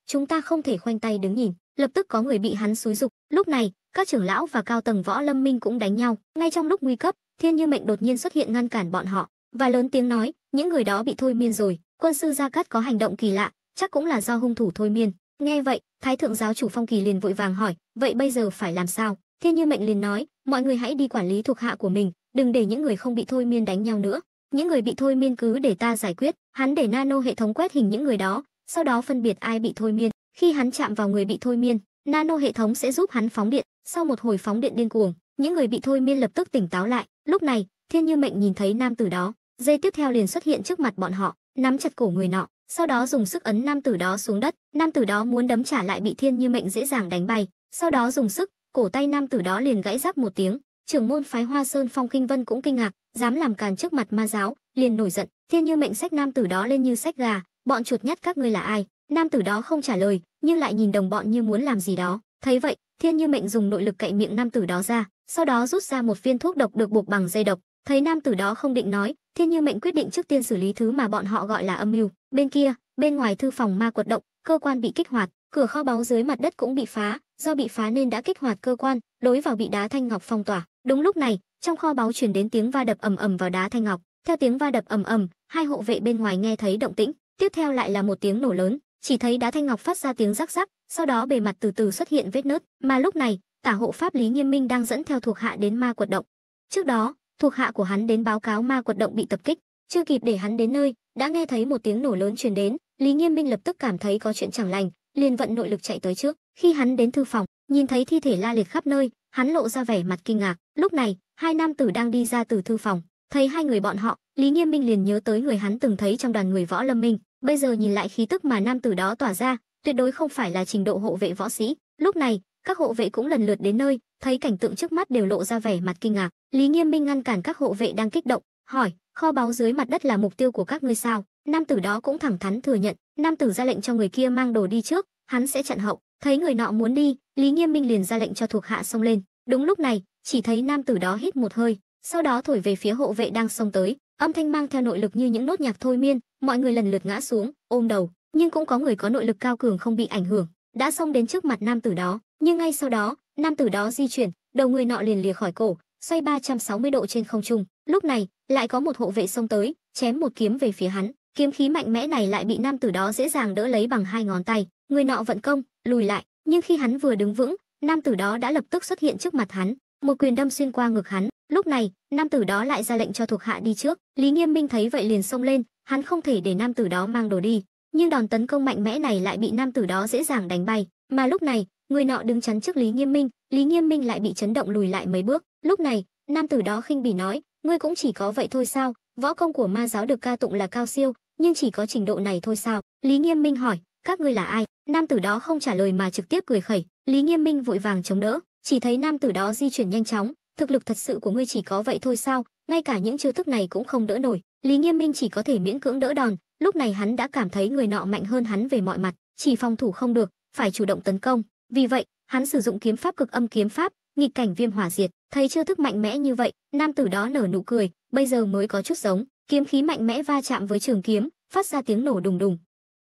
chúng ta không thể khoanh tay đứng nhìn. Lập tức có người bị hắn xúi dục. Lúc này, các trưởng lão và cao tầng Võ Lâm Minh cũng đánh nhau. Ngay trong lúc nguy cấp, Thiên Như Mệnh đột nhiên xuất hiện ngăn cản bọn họ, và lớn tiếng nói, những người đó bị thôi miên rồi, quân sư Gia Cát có hành động kỳ lạ, chắc cũng là do hung thủ thôi miên. Nghe vậy, Thái thượng giáo chủ Phong Kỳ liền vội vàng hỏi, vậy bây giờ phải làm sao? Thiên Như Mệnh liền nói, mọi người hãy đi quản lý thuộc hạ của mình, đừng để những người không bị thôi miên đánh nhau nữa. Những người bị thôi miên cứ để ta giải quyết. Hắn để nano hệ thống quét hình những người đó, sau đó phân biệt ai bị thôi miên. Khi hắn chạm vào người bị thôi miên, nano hệ thống sẽ giúp hắn phóng điện. Sau một hồi phóng điện điên cuồng, những người bị thôi miên lập tức tỉnh táo lại. Lúc này, Thiên Như Mệnh nhìn thấy nam tử đó, giây tiếp theo liền xuất hiện trước mặt bọn họ, nắm chặt cổ người nọ, sau đó dùng sức ấn nam tử đó xuống đất. Nam tử đó muốn đấm trả lại bị Thiên Như Mệnh dễ dàng đánh bay, sau đó dùng sức, cổ tay nam tử đó liền gãy rắc một tiếng. Trưởng môn phái Hoa Sơn Phong Kinh Vân cũng kinh ngạc, dám làm càn trước mặt Ma giáo, liền nổi giận. Thiên Như Mệnh xách nam tử đó lên như xách gà, bọn chuột nhắt các ngươi là ai? Nam tử đó không trả lời, nhưng lại nhìn đồng bọn như muốn làm gì đó. Thấy vậy, Thiên Như Mệnh dùng nội lực cạy miệng nam tử đó ra, sau đó rút ra một viên thuốc độc được buộc bằng dây độc. Thấy nam tử đó không định nói, Thiên Như Mệnh quyết định trước tiên xử lý thứ mà bọn họ gọi là âm mưu. Bên kia, bên ngoài thư phòng Ma Quật Động, cơ quan bị kích hoạt, cửa kho báu dưới mặt đất cũng bị phá, do bị phá nên đã kích hoạt cơ quan, lối vào bị đá thanh ngọc phong tỏa. Đúng lúc này, trong kho báu truyền đến tiếng va đập ầm ầm vào đá thanh ngọc. Theo tiếng va đập ầm ầm, hai hộ vệ bên ngoài nghe thấy động tĩnh, tiếp theo lại là một tiếng nổ lớn. Chỉ thấy đá thanh ngọc phát ra tiếng rắc rắc, sau đó bề mặt từ từ xuất hiện vết nứt. Mà lúc này, tả hộ pháp Lý Nghiêm Minh đang dẫn theo thuộc hạ đến Ma Quật Động. Trước đó, thuộc hạ của hắn đến báo cáo Ma Quật Động bị tập kích, chưa kịp để hắn đến nơi, đã nghe thấy một tiếng nổ lớn truyền đến. Lý Nghiêm Minh lập tức cảm thấy có chuyện chẳng lành, liền vận nội lực chạy tới trước. Khi hắn đến thư phòng, nhìn thấy thi thể la liệt khắp nơi, hắn lộ ra vẻ mặt kinh ngạc. Lúc này, hai nam tử đang đi ra từ thư phòng, thấy hai người bọn họ, Lý Nghiêm Minh liền nhớ tới người hắn từng thấy trong đoàn người Võ Lâm Minh. Bây giờ nhìn lại khí tức mà nam tử đó tỏa ra, tuyệt đối không phải là trình độ hộ vệ võ sĩ. Lúc này, các hộ vệ cũng lần lượt đến nơi, thấy cảnh tượng trước mắt đều lộ ra vẻ mặt kinh ngạc. Lý Nghiêm Minh ngăn cản các hộ vệ đang kích động, hỏi, kho báu dưới mặt đất là mục tiêu của các ngươi sao? Nam tử đó cũng thẳng thắn thừa nhận. Nam tử ra lệnh cho người kia mang đồ đi trước, hắn sẽ chặn hậu. Thấy người nọ muốn đi, Lý Nghiêm Minh liền ra lệnh cho thuộc hạ xông lên. Đúng lúc này, chỉ thấy nam tử đó hít một hơi, sau đó thổi về phía hộ vệ đang xông tới, âm thanh mang theo nội lực như những nốt nhạc thôi miên. Mọi người lần lượt ngã xuống, ôm đầu, nhưng cũng có người có nội lực cao cường không bị ảnh hưởng, đã xông đến trước mặt nam tử đó. Nhưng ngay sau đó, nam tử đó di chuyển, đầu người nọ liền lìa khỏi cổ, xoay 360 độ trên không trung. Lúc này, lại có một hộ vệ xông tới, chém một kiếm về phía hắn. Kiếm khí mạnh mẽ này lại bị nam tử đó dễ dàng đỡ lấy bằng hai ngón tay. Người nọ vận công, lùi lại, nhưng khi hắn vừa đứng vững, nam tử đó đã lập tức xuất hiện trước mặt hắn, một quyền đâm xuyên qua ngực hắn. Lúc này, nam tử đó lại ra lệnh cho thuộc hạ đi trước. Lý Nghiêm Minh thấy vậy liền xông lên, hắn không thể để nam tử đó mang đồ đi, nhưng đòn tấn công mạnh mẽ này lại bị nam tử đó dễ dàng đánh bay. Mà lúc này, người nọ đứng chắn trước Lý Nghiêm Minh lại bị chấn động lùi lại mấy bước. Lúc này, nam tử đó khinh bỉ nói, ngươi cũng chỉ có vậy thôi sao? Võ công của Ma giáo được ca tụng là cao siêu, nhưng chỉ có trình độ này thôi sao? Lý Nghiêm Minh hỏi, các ngươi là ai? Nam tử đó không trả lời mà trực tiếp cười khẩy. Lý Nghiêm Minh vội vàng chống đỡ, chỉ thấy nam tử đó di chuyển nhanh chóng, thực lực thật sự của ngươi chỉ có vậy thôi sao? Ngay cả những chiêu thức này cũng không đỡ nổi. Lý Nghiêm Minh chỉ có thể miễn cưỡng đỡ đòn. Lúc này hắn đã cảm thấy người nọ mạnh hơn hắn về mọi mặt, chỉ phòng thủ không được, phải chủ động tấn công. Vì vậy, hắn sử dụng kiếm pháp Cực Âm Kiếm Pháp, nghịch cảnh viêm hỏa diệt. Thấy chiêu thức mạnh mẽ như vậy, nam tử đó nở nụ cười, bây giờ mới có chút giống. Kiếm khí mạnh mẽ va chạm với trường kiếm, phát ra tiếng nổ đùng đùng.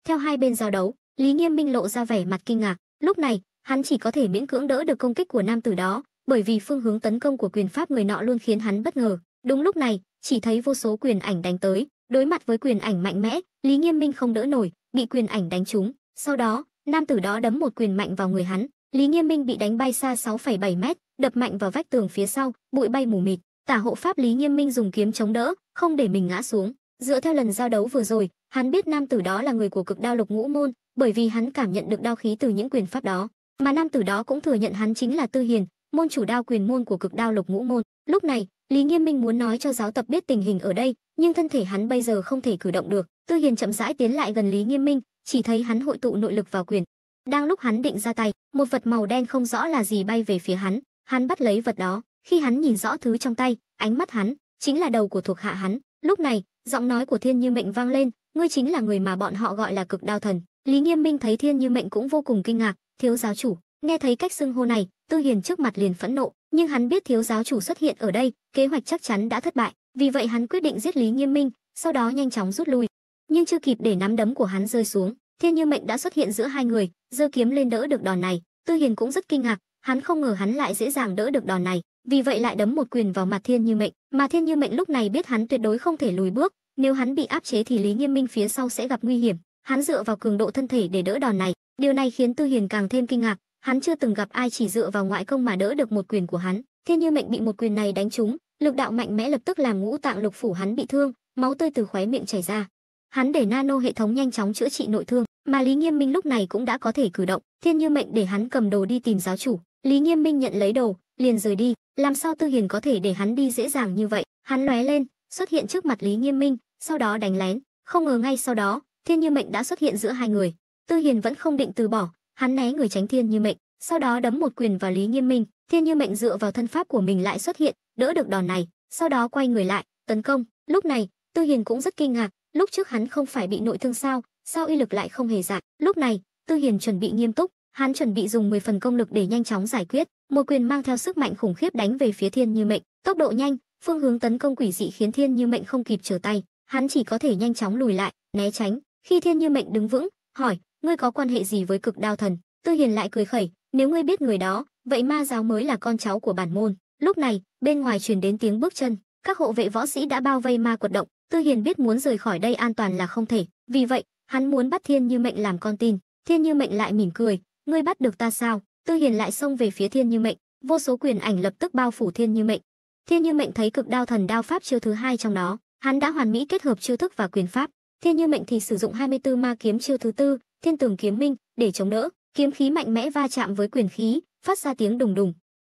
Theo hai bên giao đấu, Lý Nghiêm Minh lộ ra vẻ mặt kinh ngạc. Lúc này, hắn chỉ có thể miễn cưỡng đỡ được công kích của nam tử đó, bởi vì phương hướng tấn công của quyền pháp người nọ luôn khiến hắn bất ngờ. Đúng lúc này, chỉ thấy vô số quyền ảnh đánh tới, đối mặt với quyền ảnh mạnh mẽ, Lý Nghiêm Minh không đỡ nổi, bị quyền ảnh đánh trúng. Sau đó, nam tử đó đấm một quyền mạnh vào người hắn, Lý Nghiêm Minh bị đánh bay xa 6,7 mét, đập mạnh vào vách tường phía sau, bụi bay mù mịt. Tả hộ pháp Lý Nghiêm Minh dùng kiếm chống đỡ, không để mình ngã xuống. Dựa theo lần giao đấu vừa rồi, hắn biết nam tử đó là người của Cực Đao Lục Ngũ Môn, bởi vì hắn cảm nhận được đao khí từ những quyền pháp đó, mà nam tử đó cũng thừa nhận hắn chính là Tư Hiền, môn chủ đao quyền môn của Cực Đao Lục Ngũ Môn. Lúc này, Lý Nghiêm Minh muốn nói cho giáo tập biết tình hình ở đây, nhưng thân thể hắn bây giờ không thể cử động được. Tư Hiền chậm rãi tiến lại gần Lý Nghiêm Minh, chỉ thấy hắn hội tụ nội lực vào quyền. Đang lúc hắn định ra tay, một vật màu đen không rõ là gì bay về phía hắn, hắn bắt lấy vật đó. Khi hắn nhìn rõ thứ trong tay, ánh mắt hắn chính là đầu của thuộc hạ hắn. Lúc này, giọng nói của Thiên Như Mệnh vang lên, ngươi chính là người mà bọn họ gọi là Cực Đao Thần. Lý Nghiêm Minh thấy Thiên Như Mệnh cũng vô cùng kinh ngạc, thiếu giáo chủ. Nghe thấy cách xưng hô này, Tư Hiền trước mặt liền phẫn nộ, nhưng hắn biết thiếu giáo chủ xuất hiện ở đây, kế hoạch chắc chắn đã thất bại, vì vậy hắn quyết định giết Lý Nghiêm Minh, sau đó nhanh chóng rút lui. Nhưng chưa kịp để nắm đấm của hắn rơi xuống, Thiên Như Mệnh đã xuất hiện giữa hai người, giơ kiếm lên đỡ được đòn này. Tư Hiền cũng rất kinh ngạc, hắn không ngờ hắn lại dễ dàng đỡ được đòn này, vì vậy lại đấm một quyền vào mặt Thiên Như Mệnh. Mà Thiên Như Mệnh lúc này biết hắn tuyệt đối không thể lùi bước, nếu hắn bị áp chế thì Lý Nghiêm Minh phía sau sẽ gặp nguy hiểm. Hắn dựa vào cường độ thân thể để đỡ đòn này, điều này khiến Tư Hiền càng thêm kinh ngạc. Hắn chưa từng gặp ai chỉ dựa vào ngoại công mà đỡ được một quyền của hắn. Thiên Như Mệnh bị một quyền này đánh trúng, lực đạo mạnh mẽ lập tức làm ngũ tạng lục phủ hắn bị thương, máu tươi từ khóe miệng chảy ra. Hắn để nano hệ thống nhanh chóng chữa trị nội thương, mà Lý Nghiêm Minh lúc này cũng đã có thể cử động. Thiên Như Mệnh để hắn cầm đồ đi tìm giáo chủ. Lý Nghiêm Minh nhận lấy đồ, liền rời đi. Làm sao Tư Hiền có thể để hắn đi dễ dàng như vậy? Hắn lóe lên, xuất hiện trước mặt Lý Nghiêm Minh, sau đó đánh lén. Không ngờ ngay sau đó, Thiên Như Mệnh đã xuất hiện giữa hai người. Tư Hiền vẫn không định từ bỏ. Hắn né người tránh Thiên Như Mệnh, sau đó đấm một quyền vào Lý Nghiêm Minh. Thiên Như Mệnh dựa vào thân pháp của mình lại xuất hiện, đỡ được đòn này, sau đó quay người lại tấn công. Lúc này Tư Hiền cũng rất kinh ngạc, lúc trước hắn không phải bị nội thương sao, sao uy lực lại không hề giảm. Lúc này Tư Hiền chuẩn bị nghiêm túc, hắn chuẩn bị dùng 10 phần công lực để nhanh chóng giải quyết. Một quyền mang theo sức mạnh khủng khiếp đánh về phía Thiên Như Mệnh, tốc độ nhanh, phương hướng tấn công quỷ dị khiến Thiên Như Mệnh không kịp trở tay, hắn chỉ có thể nhanh chóng lùi lại né tránh. Khi Thiên Như Mệnh đứng vững, hỏi: ngươi có quan hệ gì với Cực Đao Thần? Tư Hiền lại cười khẩy, nếu ngươi biết người đó, vậy ma giáo mới là con cháu của bản môn. Lúc này, bên ngoài truyền đến tiếng bước chân, các hộ vệ võ sĩ đã bao vây ma quật động. Tư Hiền biết muốn rời khỏi đây an toàn là không thể, vì vậy, hắn muốn bắt Thiên Như Mệnh làm con tin. Thiên Như Mệnh lại mỉm cười, ngươi bắt được ta sao? Tư Hiền lại xông về phía Thiên Như Mệnh, vô số quyền ảnh lập tức bao phủ Thiên Như Mệnh. Thiên Như Mệnh thấy Cực Đao Thần đao pháp chiêu thứ hai trong đó, hắn đã hoàn mỹ kết hợp chiêu thức và quyền pháp. Thiên Như Mệnh thì sử dụng 24 ma kiếm chiêu thứ tư, Thiên Tường Kiếm Minh, để chống đỡ. Kiếm khí mạnh mẽ va chạm với quyền khí, phát ra tiếng đùng đùng.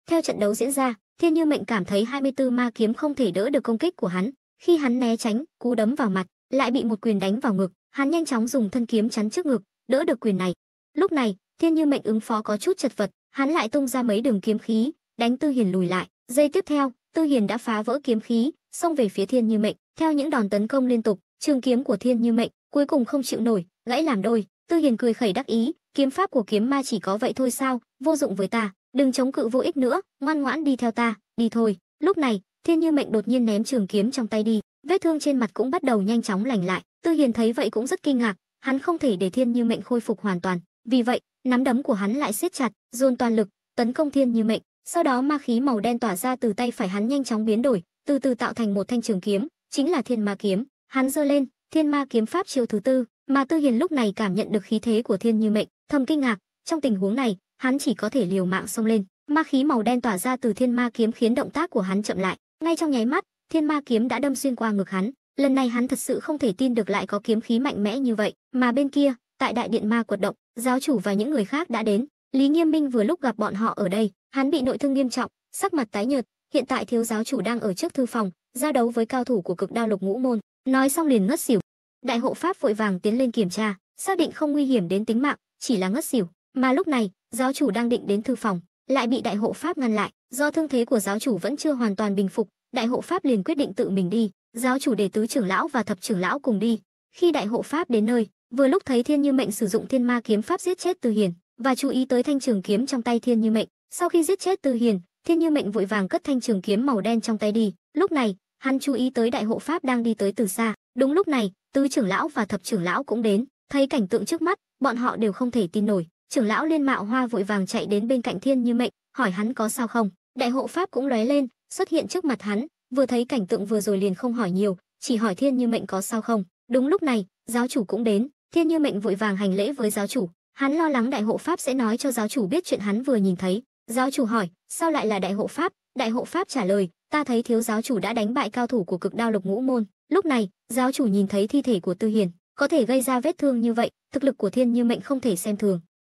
Theo trận đấu diễn ra, Thiên Như Mệnh cảm thấy 24 ma kiếm không thể đỡ được công kích của hắn. Khi hắn né tránh, cú đấm vào mặt lại bị một quyền đánh vào ngực, hắn nhanh chóng dùng thân kiếm chắn trước ngực, đỡ được quyền này. Lúc này, Thiên Như Mệnh ứng phó có chút chật vật, hắn lại tung ra mấy đường kiếm khí, đánh Tư Hiền lùi lại. Giây tiếp theo, Tư Hiền đã phá vỡ kiếm khí, xông về phía Thiên Như Mệnh. Theo những đòn tấn công liên tục, trường kiếm của Thiên Như Mệnh cuối cùng không chịu nổi, gãy làm đôi. Tư Hiền cười khẩy đắc ý, kiếm pháp của kiếm ma chỉ có vậy thôi sao, vô dụng với ta, đừng chống cự vô ích nữa, ngoan ngoãn đi theo ta, đi thôi. Lúc này, Thiên Như Mệnh đột nhiên ném trường kiếm trong tay đi, vết thương trên mặt cũng bắt đầu nhanh chóng lành lại. Tư Hiền thấy vậy cũng rất kinh ngạc, hắn không thể để Thiên Như Mệnh khôi phục hoàn toàn, vì vậy, nắm đấm của hắn lại siết chặt, dồn toàn lực, tấn công Thiên Như Mệnh. Sau đó ma khí màu đen tỏa ra từ tay phải hắn nhanh chóng biến đổi, từ từ tạo thành một thanh trường kiếm, chính là Thiên Ma Kiếm. Hắn giơ lên, Thiên Ma Kiếm pháp chiêu thứ tư. Mà Tư Hiền lúc này cảm nhận được khí thế của Thiên Như Mệnh, thầm kinh ngạc, trong tình huống này, hắn chỉ có thể liều mạng xông lên. Ma khí màu đen tỏa ra từ Thiên Ma Kiếm khiến động tác của hắn chậm lại, ngay trong nháy mắt, Thiên Ma Kiếm đã đâm xuyên qua ngực hắn. Lần này hắn thật sự không thể tin được lại có kiếm khí mạnh mẽ như vậy. Mà bên kia, tại đại điện ma quật động, giáo chủ và những người khác đã đến. Lý Nghiêm Minh vừa lúc gặp bọn họ ở đây, hắn bị nội thương nghiêm trọng, sắc mặt tái nhợt, hiện tại thiếu giáo chủ đang ở trước thư phòng, giao đấu với cao thủ của Cực Đao Lục Ngũ Môn. Nói xong liền ngất xỉu. Đại hộ pháp vội vàng tiến lên kiểm tra, xác định không nguy hiểm đến tính mạng, chỉ là ngất xỉu. Mà lúc này, giáo chủ đang định đến thư phòng, lại bị đại hộ pháp ngăn lại. Do thương thế của giáo chủ vẫn chưa hoàn toàn bình phục, đại hộ pháp liền quyết định tự mình đi. Giáo chủ để tứ trưởng lão và thập trưởng lão cùng đi. Khi đại hộ pháp đến nơi, vừa lúc thấy Thiên Như Mệnh sử dụng Thiên Ma Kiếm pháp giết chết Tư Hiền, và chú ý tới thanh trường kiếm trong tay Thiên Như Mệnh. Sau khi giết chết Tư Hiền, Thiên Như Mệnh vội vàng cất thanh trường kiếm màu đen trong tay đi. Lúc này, hắn chú ý tới đại hộ pháp đang đi tới từ xa. Đúng lúc này, tứ trưởng lão và thập trưởng lão cũng đến, thấy cảnh tượng trước mắt, bọn họ đều không thể tin nổi. Trưởng lão Liên Mạo Hoa vội vàng chạy đến bên cạnh Thiên Như Mệnh, hỏi hắn có sao không. Đại hộ pháp cũng lóe lên, xuất hiện trước mặt hắn, vừa thấy cảnh tượng vừa rồi liền không hỏi nhiều, chỉ hỏi Thiên Như Mệnh có sao không. Đúng lúc này, giáo chủ cũng đến, Thiên Như Mệnh vội vàng hành lễ với giáo chủ, hắn lo lắng đại hộ pháp sẽ nói cho giáo chủ biết chuyện hắn vừa nhìn thấy. Giáo chủ hỏi, sao lại là đại hộ pháp? Đại hộ pháp trả lời, ta thấy thiếu giáo chủ đã đánh bại cao thủ của Cực Đao Lục Ngũ Môn. Lúc này, giáo chủ nhìn thấy thi thể của Tư Hiền, Có thể gây ra vết thương như vậy, thực lực của Thiên Như Mệnh không thể xem thường.